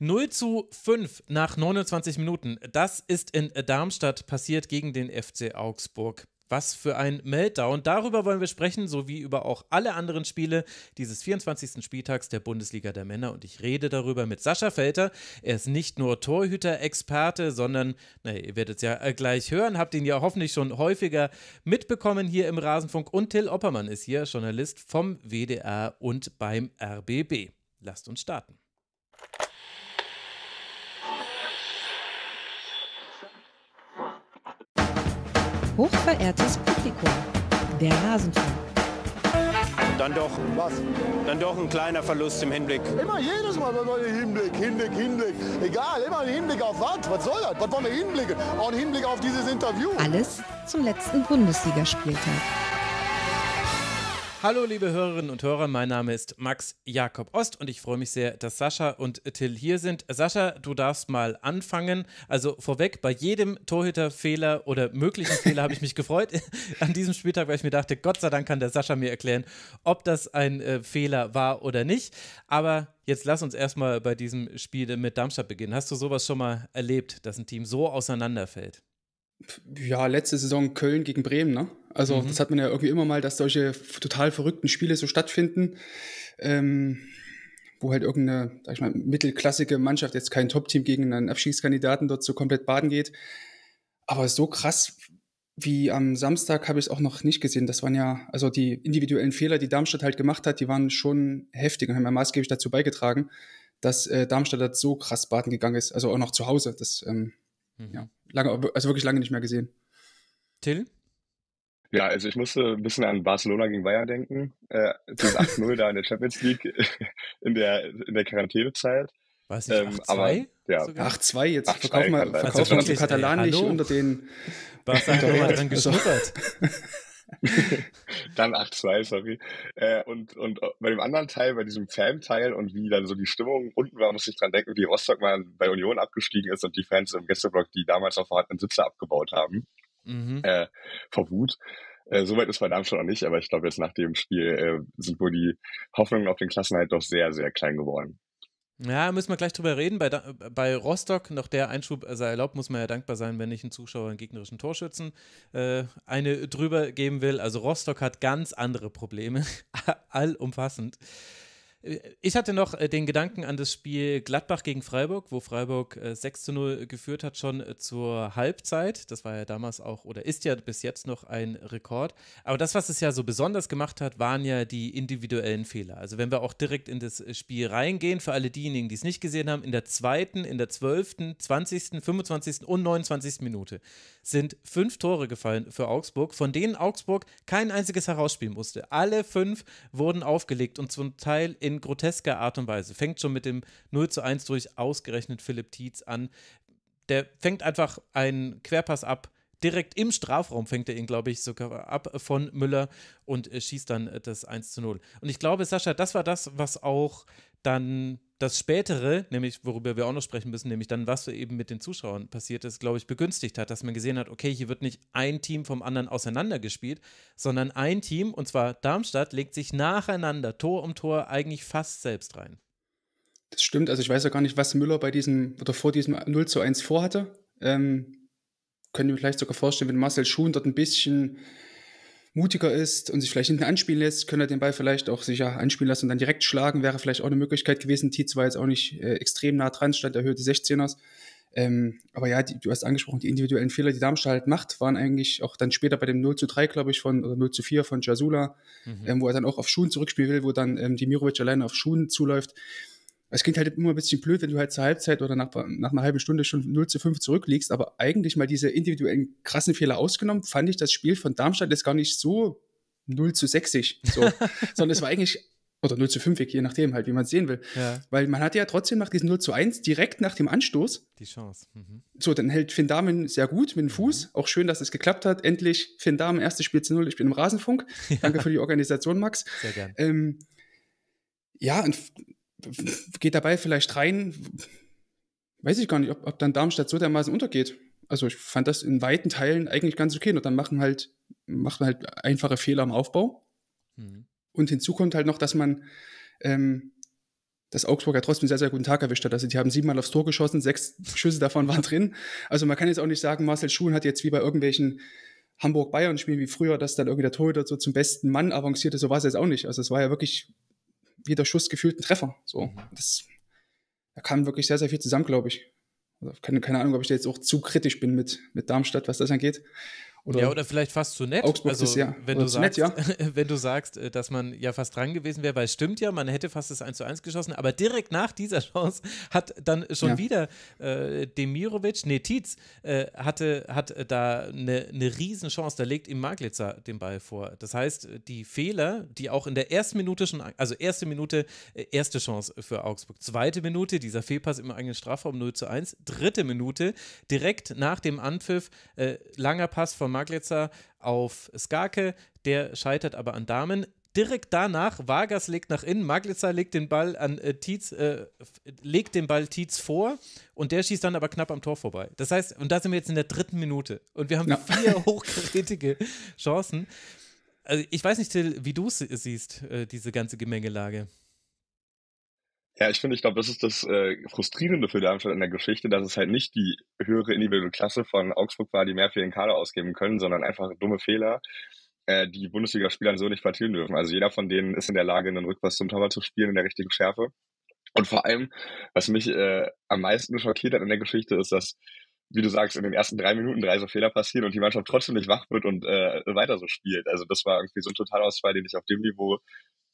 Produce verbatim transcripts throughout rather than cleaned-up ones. null zu fünf nach neunundzwanzig Minuten. Das ist in Darmstadt passiert gegen den F C Augsburg. Was für ein Meltdown. Darüber wollen wir sprechen, sowie über auch alle anderen Spiele dieses vierundzwanzigsten Spieltags der Bundesliga der Männer. Und ich rede darüber mit Sascha Felter. Er ist nicht nur Torhüter-Experte, sondern, naja, ihr werdet es ja gleich hören, habt ihn ja hoffentlich schon häufiger mitbekommen hier im Rasenfunk. Und Till Oppermann ist hier, Journalist vom W D R und beim R B B. Lasst uns starten. Hochverehrtes Publikum, der Rasenfunk. Dann doch, was? Dann doch ein kleiner Verlust im Hinblick. Immer jedes Mal wenn wir Hinblick, Hinblick, Hinblick. Egal, immer ein Hinblick auf was? Was soll das? Was wollen wir hinblicken? Auch ein Hinblick auf dieses Interview. Alles zum letzten Bundesligaspieltag. Hallo liebe Hörerinnen und Hörer, mein Name ist Max Jakob-Ost und ich freue mich sehr, dass Sascha und Till hier sind. Sascha, du darfst mal anfangen. Also vorweg, bei jedem Torhüterfehler oder möglichen Fehler habe ich mich gefreut an diesem Spieltag, weil ich mir dachte, Gott sei Dank kann der Sascha mir erklären, ob das ein äh, Fehler war oder nicht. Aber jetzt lass uns erstmal bei diesem Spiel mit Darmstadt beginnen. Hast du sowas schon mal erlebt, dass ein Team so auseinanderfällt? Ja, letzte Saison Köln gegen Bremen, ne? Also mhm. das hat man ja irgendwie immer mal, dass solche total verrückten Spiele so stattfinden, ähm, wo halt irgendeine, sag ich mal, mittelklassige Mannschaft, jetzt kein Top-Team gegen einen Abstiegskandidaten dort so komplett baden geht. Aber so krass wie am Samstag habe ich es auch noch nicht gesehen. Das waren ja, also die individuellen Fehler, die Darmstadt halt gemacht hat, die waren schon heftig und haben ja maßgeblich dazu beigetragen, dass äh, Darmstadt halt so krass baden gegangen ist. Also auch noch zu Hause, das ähm, mhm. ja. Lange, also wirklich lange nicht mehr gesehen. Till? Ja, also ich musste ein bisschen an Barcelona gegen Bayern denken. Äh, das acht null da in der Champions League in der, in der Quarantänezeit. War es nicht ähm, acht zwei? Ja. acht zwei, jetzt acht verkaufen wir verkauf also die Katalanen nicht unter den... Barcelona hat mal dran geschnuppert. Dann acht zwei, sorry. Äh, und, und bei dem anderen Teil, bei diesem Fan-Teil und wie dann so die Stimmung unten war, muss ich dran denken, wie Rostock mal bei Union abgestiegen ist und die Fans im Gästeblock, die damals noch vorhandenen Sitze abgebaut haben, mhm. äh, vor Wut. Äh, Soweit ist bei Darmstadt noch nicht, aber ich glaube, jetzt nach dem Spiel äh, sind wohl die Hoffnungen auf den Klassenerhalt doch sehr, sehr klein geworden. Ja, müssen wir gleich drüber reden. Bei, bei Rostock, noch der Einschub sei erlaubt, muss man ja dankbar sein, wenn nicht ein Zuschauer einen gegnerischen Torschützen äh, eine drüber geben will. Also Rostock hat ganz andere Probleme, allumfassend. Ich hatte noch den Gedanken an das Spiel Gladbach gegen Freiburg, wo Freiburg sechs zu null geführt hat, schon zur Halbzeit. Das war ja damals auch, oder ist ja bis jetzt noch ein Rekord. Aber das, was es ja so besonders gemacht hat, waren ja die individuellen Fehler. Also wenn wir auch direkt in das Spiel reingehen, für alle diejenigen, die es nicht gesehen haben, in der zweiten, in der zwölften, zwanzigsten, fünfundzwanzigsten und neunundzwanzigsten Minute sind fünf Tore gefallen für Augsburg, von denen Augsburg kein einziges herausspielen musste. Alle fünf wurden aufgelegt und zum Teil in grotesker Art und Weise. Fängt schon mit dem null zu eins durch ausgerechnet Philipp Tietz an. Der fängt einfach einen Querpass ab. Direkt im Strafraum fängt er ihn, glaube ich, sogar ab von Müller und schießt dann das eins zu null. Und ich glaube, Sascha, das war das, was auch dann das Spätere, nämlich worüber wir auch noch sprechen müssen, nämlich dann, was eben mit den Zuschauern passiert ist, glaube ich, begünstigt hat, dass man gesehen hat, okay, hier wird nicht ein Team vom anderen auseinandergespielt, sondern ein Team, und zwar Darmstadt, legt sich nacheinander Tor um Tor eigentlich fast selbst rein. Das stimmt, also ich weiß ja gar nicht, was Müller bei diesem oder vor diesem null zu eins vorhatte. Ähm, können wir vielleicht sogar vorstellen, wenn Marcel Schuhn dort ein bisschen mutiger ist und sich vielleicht hinten anspielen lässt, könnte er den Ball vielleicht auch sicher anspielen lassen und dann direkt schlagen, wäre vielleicht auch eine Möglichkeit gewesen. Tietz war jetzt auch nicht äh, extrem nah dran, stand erhöhte sechzehners. Ähm, aber ja, die, du hast angesprochen, die individuellen Fehler, die Darmstadt halt macht, waren eigentlich auch dann später bei dem null zu drei, glaube ich, von oder null zu vier von Jasula, mhm. ähm, wo er dann auch auf Schuhen zurückspielen will, wo dann ähm, Demirovic alleine auf Schuhen zuläuft. Es klingt halt immer ein bisschen blöd, wenn du halt zur Halbzeit oder nach, nach einer halben Stunde schon null zu fünf zurückliegst, aber eigentlich mal diese individuellen krassen Fehler ausgenommen, fand ich das Spiel von Darmstadt jetzt gar nicht so null zu sechzig, so. sondern es war eigentlich, oder null zu fünf, je nachdem halt, wie man es sehen will, ja. weil man hatte ja trotzdem nach diesem null zu eins direkt nach dem Anstoß die Chance. Mhm. So, dann hält Finn Dahmen sehr gut mit dem Fuß, mhm. auch schön, dass es geklappt hat, endlich Finn Dahmen, erstes Spiel zu null, ich bin im Rasenfunk, ja. danke für die Organisation, Max. Sehr gern. Ähm, ja, und geht dabei vielleicht rein, weiß ich gar nicht, ob, ob dann Darmstadt so dermaßen untergeht. Also ich fand das in weiten Teilen eigentlich ganz okay. Und dann machen halt, macht man halt einfache Fehler im Aufbau. Mhm. Und hinzu kommt halt noch, dass man ähm, dass Augsburg ja trotzdem sehr, sehr guten Tag erwischt hat. Also die haben siebenmal aufs Tor geschossen, sechs Schüsse davon waren drin. Also man kann jetzt auch nicht sagen, Marcel Schuhn hat jetzt wie bei irgendwelchen Hamburg-Bayern-Spielen wie früher, dass dann irgendwie der Torhüter so zum besten Mann avancierte. So war es jetzt auch nicht. Also es war ja wirklich jeder Schuss gefühlt ein Treffer. So, das, da kam wirklich sehr, sehr viel zusammen, glaube ich. Also keine, keine Ahnung, ob ich da jetzt auch zu kritisch bin mit, mit Darmstadt, was das angeht. Oder ja, oder vielleicht fast zu nett. Augsburg also, ist ja. Wenn du, sagst, nett, ja. wenn du sagst, dass man ja fast dran gewesen wäre, weil es stimmt ja, man hätte fast das eins zu eins geschossen, aber direkt nach dieser Chance hat dann schon ja. wieder äh, Demirovic, nee, Tietz, äh, hatte, hat da eine ne Riesenchance, da legt ihm Maglitzer den Ball vor. Das heißt, die Fehler, die auch in der ersten Minute schon, also erste Minute, erste Chance für Augsburg, zweite Minute, dieser Fehlpass im eigenen Strafraum null zu eins, dritte Minute, direkt nach dem Anpfiff, äh, langer Pass von Maglitzer auf Skarke, der scheitert aber an Dahmen. Direkt danach, Vargas legt nach innen, Maglitzer legt den Ball an äh, Tietz, äh, legt den Ball Tietz vor und der schießt dann aber knapp am Tor vorbei. Das heißt, und da sind wir jetzt in der dritten Minute und wir haben ja. vier hochkarätige Chancen. Also ich weiß nicht, Till, wie du es siehst, äh, diese ganze Gemengelage. Ja, ich finde, ich glaube, das ist das äh, Frustrierende für Darmstadt in der Geschichte, dass es halt nicht die höhere individuelle Klasse von Augsburg war, die mehr für den Kader ausgeben können, sondern einfach dumme Fehler, äh, die Bundesligaspielern so nicht verteilen dürfen. Also jeder von denen ist in der Lage, einen Rückpass zum Torwart zu spielen in der richtigen Schärfe. Und vor allem, was mich äh, am meisten schockiert hat in der Geschichte, ist, dass, wie du sagst, in den ersten drei Minuten drei so Fehler passieren und die Mannschaft trotzdem nicht wach wird und äh, weiter so spielt. Also das war irgendwie so ein Totalausfall, den ich auf dem Niveau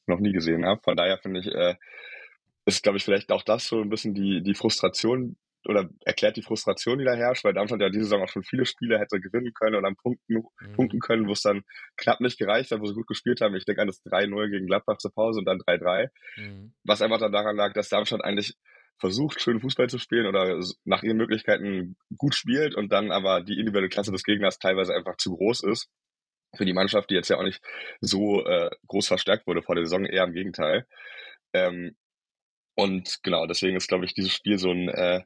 noch nie gesehen habe. Von daher finde ich... Äh, ist, glaube ich, vielleicht auch das so ein bisschen die, die Frustration oder erklärt die Frustration, die da herrscht, weil Darmstadt ja diese Saison auch schon viele Spiele hätte gewinnen können und an Punkten mhm. punkten können, wo es dann knapp nicht gereicht hat, wo sie gut gespielt haben. Ich denke an das drei null gegen Gladbach zur Pause und dann drei drei. Mhm. Was einfach dann daran lag, dass Darmstadt eigentlich versucht, schön Fußball zu spielen oder nach ihren Möglichkeiten gut spielt und dann aber die individuelle Klasse des Gegners teilweise einfach zu groß ist für die Mannschaft, die jetzt ja auch nicht so äh, groß verstärkt wurde vor der Saison, eher im Gegenteil. Ähm, Und genau, deswegen ist, glaube ich, dieses Spiel so ein, äh,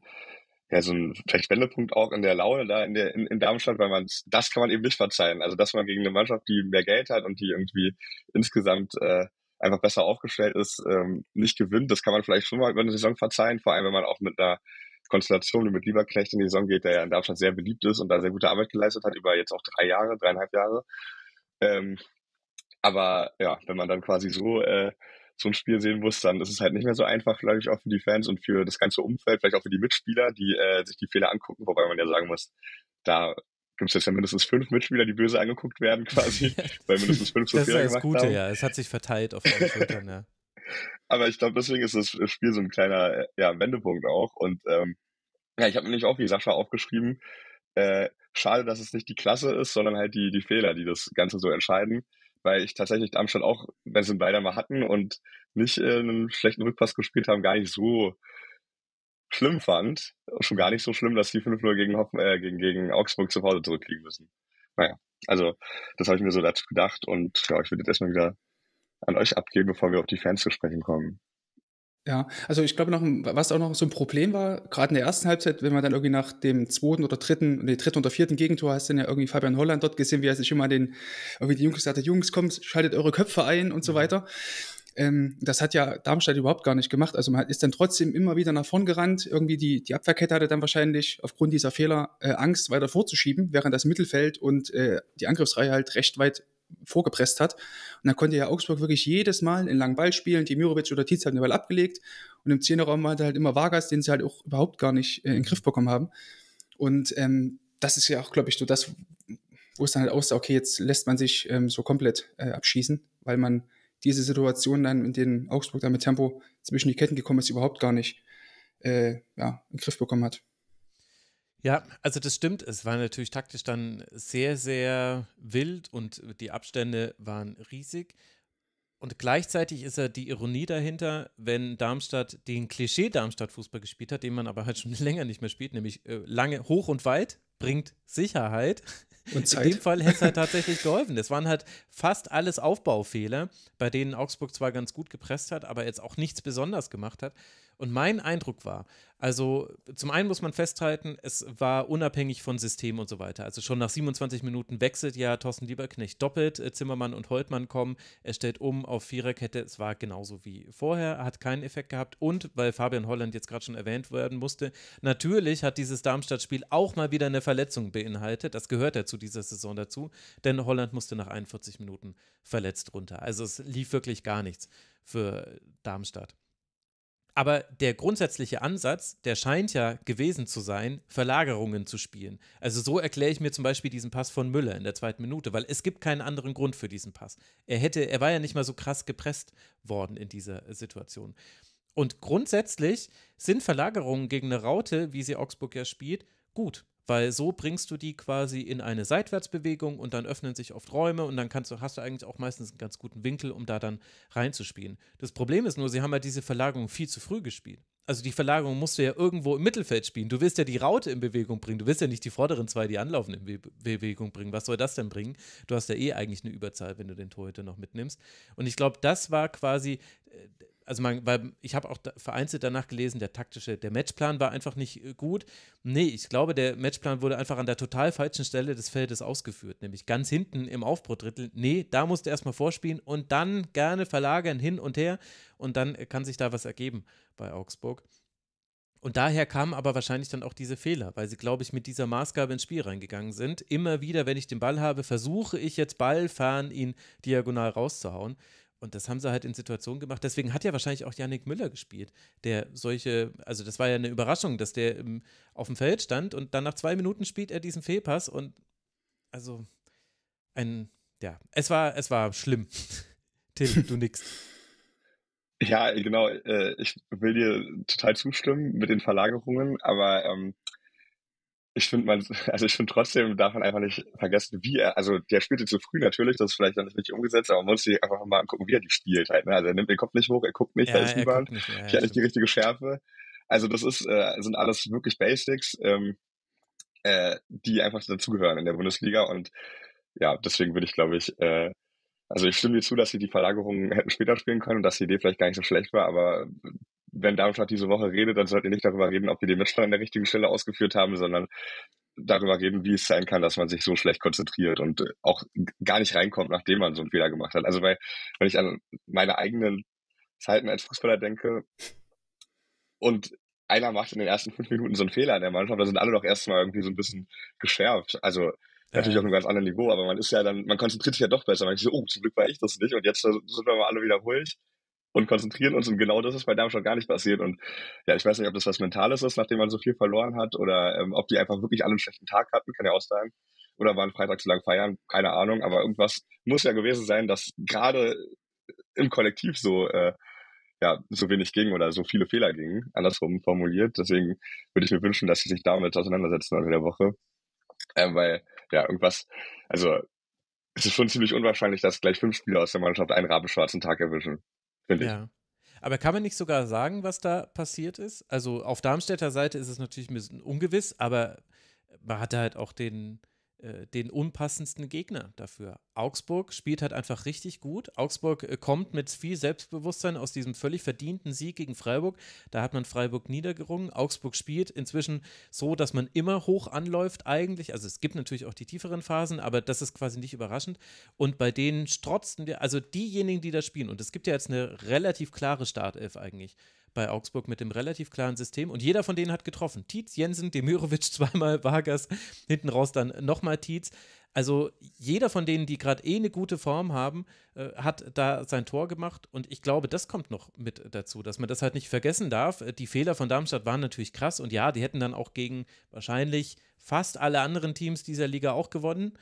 ja, so ein vielleicht Wendepunkt auch in der Laune da in, der, in, in Darmstadt, weil man, das kann man eben nicht verzeihen. Also, dass man gegen eine Mannschaft, die mehr Geld hat und die irgendwie insgesamt äh, einfach besser aufgestellt ist, ähm, nicht gewinnt, das kann man vielleicht schon mal über eine Saison verzeihen, vor allem, wenn man auch mit einer Konstellation wie mit Lieberknecht in die Saison geht, der ja in Darmstadt sehr beliebt ist und da sehr gute Arbeit geleistet hat, über jetzt auch drei Jahre, dreieinhalb Jahre. Ähm, aber ja, wenn man dann quasi so... Äh, so ein Spiel sehen muss, dann ist es halt nicht mehr so einfach, glaube ich, auch für die Fans und für das ganze Umfeld, vielleicht auch für die Mitspieler, die äh, sich die Fehler angucken, wobei man ja sagen muss, da gibt es jetzt ja mindestens fünf Mitspieler, die böse angeguckt werden quasi, weil mindestens fünf so das Fehler gemacht Gute, haben. Das ist das Gute, ja. Es hat sich verteilt auf alle Schultern, ja. Aber ich glaube, deswegen ist das Spiel so ein kleiner ja, Wendepunkt auch und ähm, ja, ich habe nämlich auch, wie Sascha aufgeschrieben, äh, schade, dass es nicht die Klasse ist, sondern halt die, die Fehler, die das Ganze so entscheiden. Weil ich tatsächlich Darmstadt auch, wenn sie ihn beide mal hatten und nicht äh, einen schlechten Rückpass gespielt haben, gar nicht so schlimm fand. Schon gar nicht so schlimm, dass die fünf null gegen, Hoffen, äh, gegen, gegen Augsburg zu Hause zurückliegen müssen. Naja, also das habe ich mir so dazu gedacht und ja, ich würde jetzt erstmal wieder an euch abgeben, bevor wir auf die Fans zu sprechen kommen. Ja, also ich glaube, noch, was auch noch so ein Problem war, gerade in der ersten Halbzeit, wenn man dann irgendwie nach dem zweiten oder dritten, nee, dritten oder vierten Gegentor, hast du dann ja irgendwie Fabian Holland dort gesehen, wie er sich immer den, irgendwie die Jungs gesagt hat, Jungs, kommt, schaltet eure Köpfe ein und so weiter. Ähm, das hat ja Darmstadt überhaupt gar nicht gemacht. Also man ist dann trotzdem immer wieder nach vorn gerannt. Irgendwie die, die Abwehrkette hatte dann wahrscheinlich aufgrund dieser Fehler äh, Angst, weiter vorzuschieben, während das Mittelfeld und äh, die Angriffsreihe halt recht weit vorgepresst hat. Und dann konnte ja Augsburg wirklich jedes Mal einen langen Ball spielen. Demirovic oder Tietz haben den Ball abgelegt. Und im Zehnerraum war halt immer Vargas, den sie halt auch überhaupt gar nicht äh, in den Griff bekommen haben. Und ähm, das ist ja auch, glaube ich, so das, wo es dann halt aussah, okay, jetzt lässt man sich ähm, so komplett äh, abschießen, weil man diese Situation dann, in denen Augsburg dann mit Tempo zwischen die Ketten gekommen ist, überhaupt gar nicht äh, ja, in den Griff bekommen hat. Ja, also das stimmt. Es war natürlich taktisch dann sehr, sehr wild und die Abstände waren riesig. Und gleichzeitig ist ja die Ironie dahinter, wenn Darmstadt den Klischee-Darmstadt-Fußball gespielt hat, den man aber halt schon länger nicht mehr spielt, nämlich äh, lange hoch und weit bringt Sicherheit. Und Zeit. In dem Fall hätte es halt tatsächlich geholfen. Das waren halt fast alles Aufbaufehler, bei denen Augsburg zwar ganz gut gepresst hat, aber jetzt auch nichts besonders gemacht hat. Und mein Eindruck war, also zum einen muss man festhalten, es war unabhängig von System und so weiter. Also schon nach siebenundzwanzig Minuten wechselt ja Thorsten Lieberknecht doppelt, Zimmermann und Holtmann kommen, er stellt um auf Viererkette, es war genauso wie vorher, hat keinen Effekt gehabt. Und, weil Fabian Holland jetzt gerade schon erwähnt werden musste, natürlich hat dieses Darmstadt-Spiel auch mal wieder eine Verletzung beinhaltet, das gehört ja zu dieser Saison dazu, denn Holland musste nach einundvierzig Minuten verletzt runter. Also es lief wirklich gar nichts für Darmstadt. Aber der grundsätzliche Ansatz, der scheint ja gewesen zu sein, Verlagerungen zu spielen. Also so erkläre ich mir zum Beispiel diesen Pass von Müller in der zweiten Minute, weil es gibt keinen anderen Grund für diesen Pass. Er hätte, er war ja nicht mal so krass gepresst worden in dieser Situation. Und grundsätzlich sind Verlagerungen gegen eine Raute, wie sie Augsburg ja spielt, gut. Weil so bringst du die quasi in eine Seitwärtsbewegung und dann öffnen sich oft Räume und dann kannst du, hast du eigentlich auch meistens einen ganz guten Winkel, um da dann reinzuspielen. Das Problem ist nur, sie haben ja diese Verlagerung viel zu früh gespielt. Also die Verlagerung musst du ja irgendwo im Mittelfeld spielen. Du willst ja die Raute in Bewegung bringen. Du willst ja nicht die vorderen zwei, die anlaufen, in Be- Bewegung bringen. Was soll das denn bringen? Du hast ja eh eigentlich eine Überzahl, wenn du den Torhüter noch mitnimmst. Und ich glaube, das war quasi... Äh, Also man, weil ich habe auch da vereinzelt danach gelesen, der taktische, der Matchplan war einfach nicht gut. Nee, ich glaube, der Matchplan wurde einfach an der total falschen Stelle des Feldes ausgeführt, nämlich ganz hinten im Aufbaudrittel. Nee, da musst du erstmal vorspielen und dann gerne verlagern hin und her und dann kann sich da was ergeben bei Augsburg. Und daher kamen aber wahrscheinlich dann auch diese Fehler, weil sie, glaube ich, mit dieser Maßgabe ins Spiel reingegangen sind. Immer wieder, wenn ich den Ball habe, versuche ich jetzt Ball fahren, ihn diagonal rauszuhauen. Und das haben sie halt in Situationen gemacht. Deswegen hat ja wahrscheinlich auch Jannik Müller gespielt, der solche, also das war ja eine Überraschung, dass der im, auf dem Feld stand und dann nach zwei Minuten spielt er diesen Fehlpass und also ein, ja, es war, es war schlimm. Till, du nix. Ja, genau. Äh, ich will dir total zustimmen mit den Verlagerungen, aber ähm, ich finde man, also ich finde trotzdem darf man einfach nicht vergessen, wie er, also der spielte zu früh natürlich, das ist vielleicht noch nicht richtig umgesetzt, aber man muss sich einfach mal angucken, wie er die spielt halt, ne? Also er nimmt den Kopf nicht hoch, er guckt nicht, ja, da ist niemand, ja, er hat nicht die richtige Schärfe. Also das ist, äh, sind alles wirklich Basics, ähm, äh, die einfach dazugehören in der Bundesliga und ja, deswegen würde ich glaube ich, äh, also ich stimme dir zu, dass sie die Verlagerungen hätten später spielen können und dass die Idee vielleicht gar nicht so schlecht war, aber wenn Darmstadt diese Woche redet, dann sollten wir nicht darüber reden, ob wir den Matchplan an der richtigen Stelle ausgeführt haben, sondern darüber reden, wie es sein kann, dass man sich so schlecht konzentriert und auch gar nicht reinkommt, nachdem man so einen Fehler gemacht hat. Also weil, wenn ich an meine eigenen Zeiten als Fußballer denke und einer macht in den ersten fünf Minuten so einen Fehler in der Mannschaft, da sind alle doch erstmal irgendwie so ein bisschen geschärft. Also natürlich auf einem ganz anderen Niveau, aber man ist ja dann, man konzentriert sich ja doch besser. Man ist so, oh, zum Glück war ich das nicht und jetzt sind wir mal alle wieder ruhig und konzentrieren uns und genau das ist bei Darmstadt gar nicht passiert und ja, ich weiß nicht, ob das was Mentales ist, nachdem man so viel verloren hat oder ähm, ob die einfach wirklich alle einen schlechten Tag hatten, kann ja auch sein, oder waren Freitag zu lang feiern, keine Ahnung, aber irgendwas muss ja gewesen sein, dass gerade im Kollektiv so äh, ja so wenig ging oder so viele Fehler gingen, andersrum formuliert, deswegen würde ich mir wünschen, dass sie sich damit auseinandersetzen in der Woche, äh, weil ja, irgendwas, also es ist schon ziemlich unwahrscheinlich, dass gleich fünf Spieler aus der Mannschaft einen rabenschwarzen Tag erwischen. Ja, aber kann man nicht sogar sagen, was da passiert ist? Also auf Darmstädter Seite ist es natürlich ein bisschen ungewiss, aber man hatte halt auch den, äh, den unpassendsten Gegner dafür. Augsburg spielt halt einfach richtig gut. Augsburg äh, kommt mit viel Selbstbewusstsein aus diesem völlig verdienten Sieg gegen Freiburg. Da hat man Freiburg niedergerungen. Augsburg spielt inzwischen so, dass man immer hoch anläuft eigentlich. Also es gibt natürlich auch die tieferen Phasen, aber das ist quasi nicht überraschend. Und bei denen strotzten wir, also diejenigen, die da spielen, und es gibt ja jetzt eine relativ klare Startelf eigentlich bei Augsburg mit dem relativ klaren System und jeder von denen hat getroffen. Tietz, Jensen, Demirovic zweimal, Vargas, hinten raus dann nochmal Tietz. Also jeder von denen, die gerade eh eine gute Form haben, äh, hat da sein Tor gemacht und ich glaube, das kommt noch mit dazu, dass man das halt nicht vergessen darf. Die Fehler von Darmstadt waren natürlich krass und ja, die hätten dann auch gegen wahrscheinlich fast alle anderen Teams dieser Liga auch gewonnen.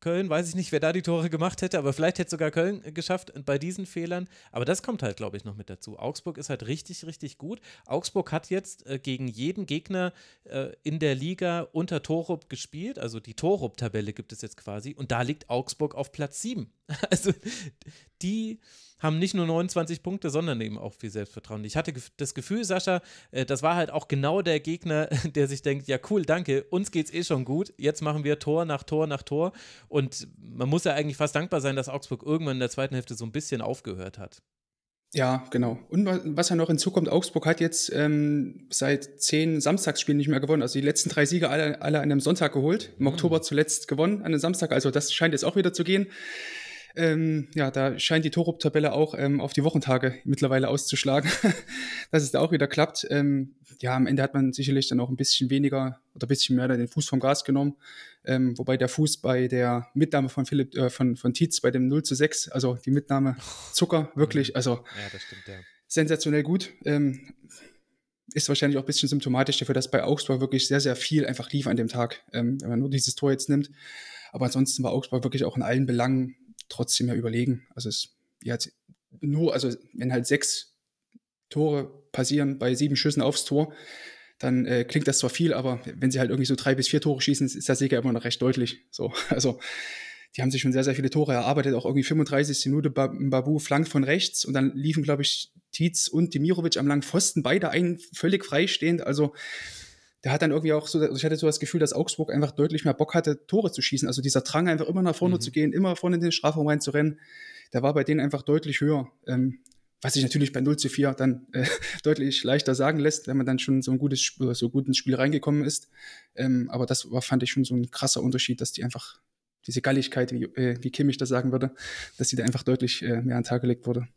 Köln, weiß ich nicht, wer da die Tore gemacht hätte, aber vielleicht hätte sogar Köln geschafft bei diesen Fehlern. Aber das kommt halt, glaube ich, noch mit dazu. Augsburg ist halt richtig, richtig gut. Augsburg hat jetzt äh, gegen jeden Gegner äh, in der Liga unter Torup gespielt. Also die Torup-Tabelle gibt es jetzt quasi. Und da liegt Augsburg auf Platz sieben. Also die haben nicht nur neunundzwanzig Punkte, sondern eben auch viel Selbstvertrauen. Ich hatte das Gefühl, Sascha, das war halt auch genau der Gegner, der sich denkt, ja cool, danke, uns geht's eh schon gut, jetzt machen wir Tor nach Tor nach Tor und man muss ja eigentlich fast dankbar sein, dass Augsburg irgendwann in der zweiten Hälfte so ein bisschen aufgehört hat. Ja, genau. Und was ja noch hinzukommt, Augsburg hat jetzt ähm, seit zehn Samstagsspielen nicht mehr gewonnen. Also die letzten drei Siege alle, alle an einem Sonntag geholt. Im mhm. Oktober zuletzt gewonnen an einem Samstag. Also das scheint jetzt auch wieder zu gehen. Ähm, ja, da scheint die Torup-Tabelle auch ähm, auf die Wochentage mittlerweile auszuschlagen, dass es da auch wieder klappt. Ähm, ja, am Ende hat man sicherlich dann auch ein bisschen weniger oder ein bisschen mehr den Fuß vom Gas genommen. Ähm, wobei der Fuß bei der Mitnahme von Philipp, äh, von, von Tietz bei dem null zu sechs, also die Mitnahme Zucker, wirklich, also ja, das stimmt, ja. Sensationell gut. Ähm, ist wahrscheinlich auch ein bisschen symptomatisch dafür, dass bei Augsburg wirklich sehr, sehr viel einfach lief an dem Tag, ähm, wenn man nur dieses Tor jetzt nimmt. Aber ansonsten war Augsburg wirklich auch in allen Belangen trotzdem ja überlegen. Also es ja, nur, also wenn halt sechs Tore passieren bei sieben Schüssen aufs Tor, dann äh, klingt das zwar viel, aber wenn sie halt irgendwie so drei bis vier Tore schießen, ist das sicher immer noch recht deutlich. So, also die haben sich schon sehr, sehr viele Tore erarbeitet, auch irgendwie fünfunddreißigste Minute Mbabu flankt von rechts und dann liefen, glaube ich, Tietz und Demirovic am langen Pfosten, beide ein, völlig freistehend, also der hat dann irgendwie auch so, also ich hatte so das Gefühl, dass Augsburg einfach deutlich mehr Bock hatte, Tore zu schießen. Also dieser Drang, einfach immer nach vorne mhm. zu gehen, immer vorne in den Strafraum reinzurennen, der war bei denen einfach deutlich höher. Ähm, was sich natürlich bei null zu vier dann äh, deutlich leichter sagen lässt, wenn man dann schon so ein gutes, so gut ins Spiel reingekommen ist. Ähm, aber das war, fand ich schon so ein krasser Unterschied, dass die einfach diese Galligkeit, wie, äh, wie Kimmich das sagen würde, dass die da einfach deutlich äh, mehr an den Tag gelegt wurde.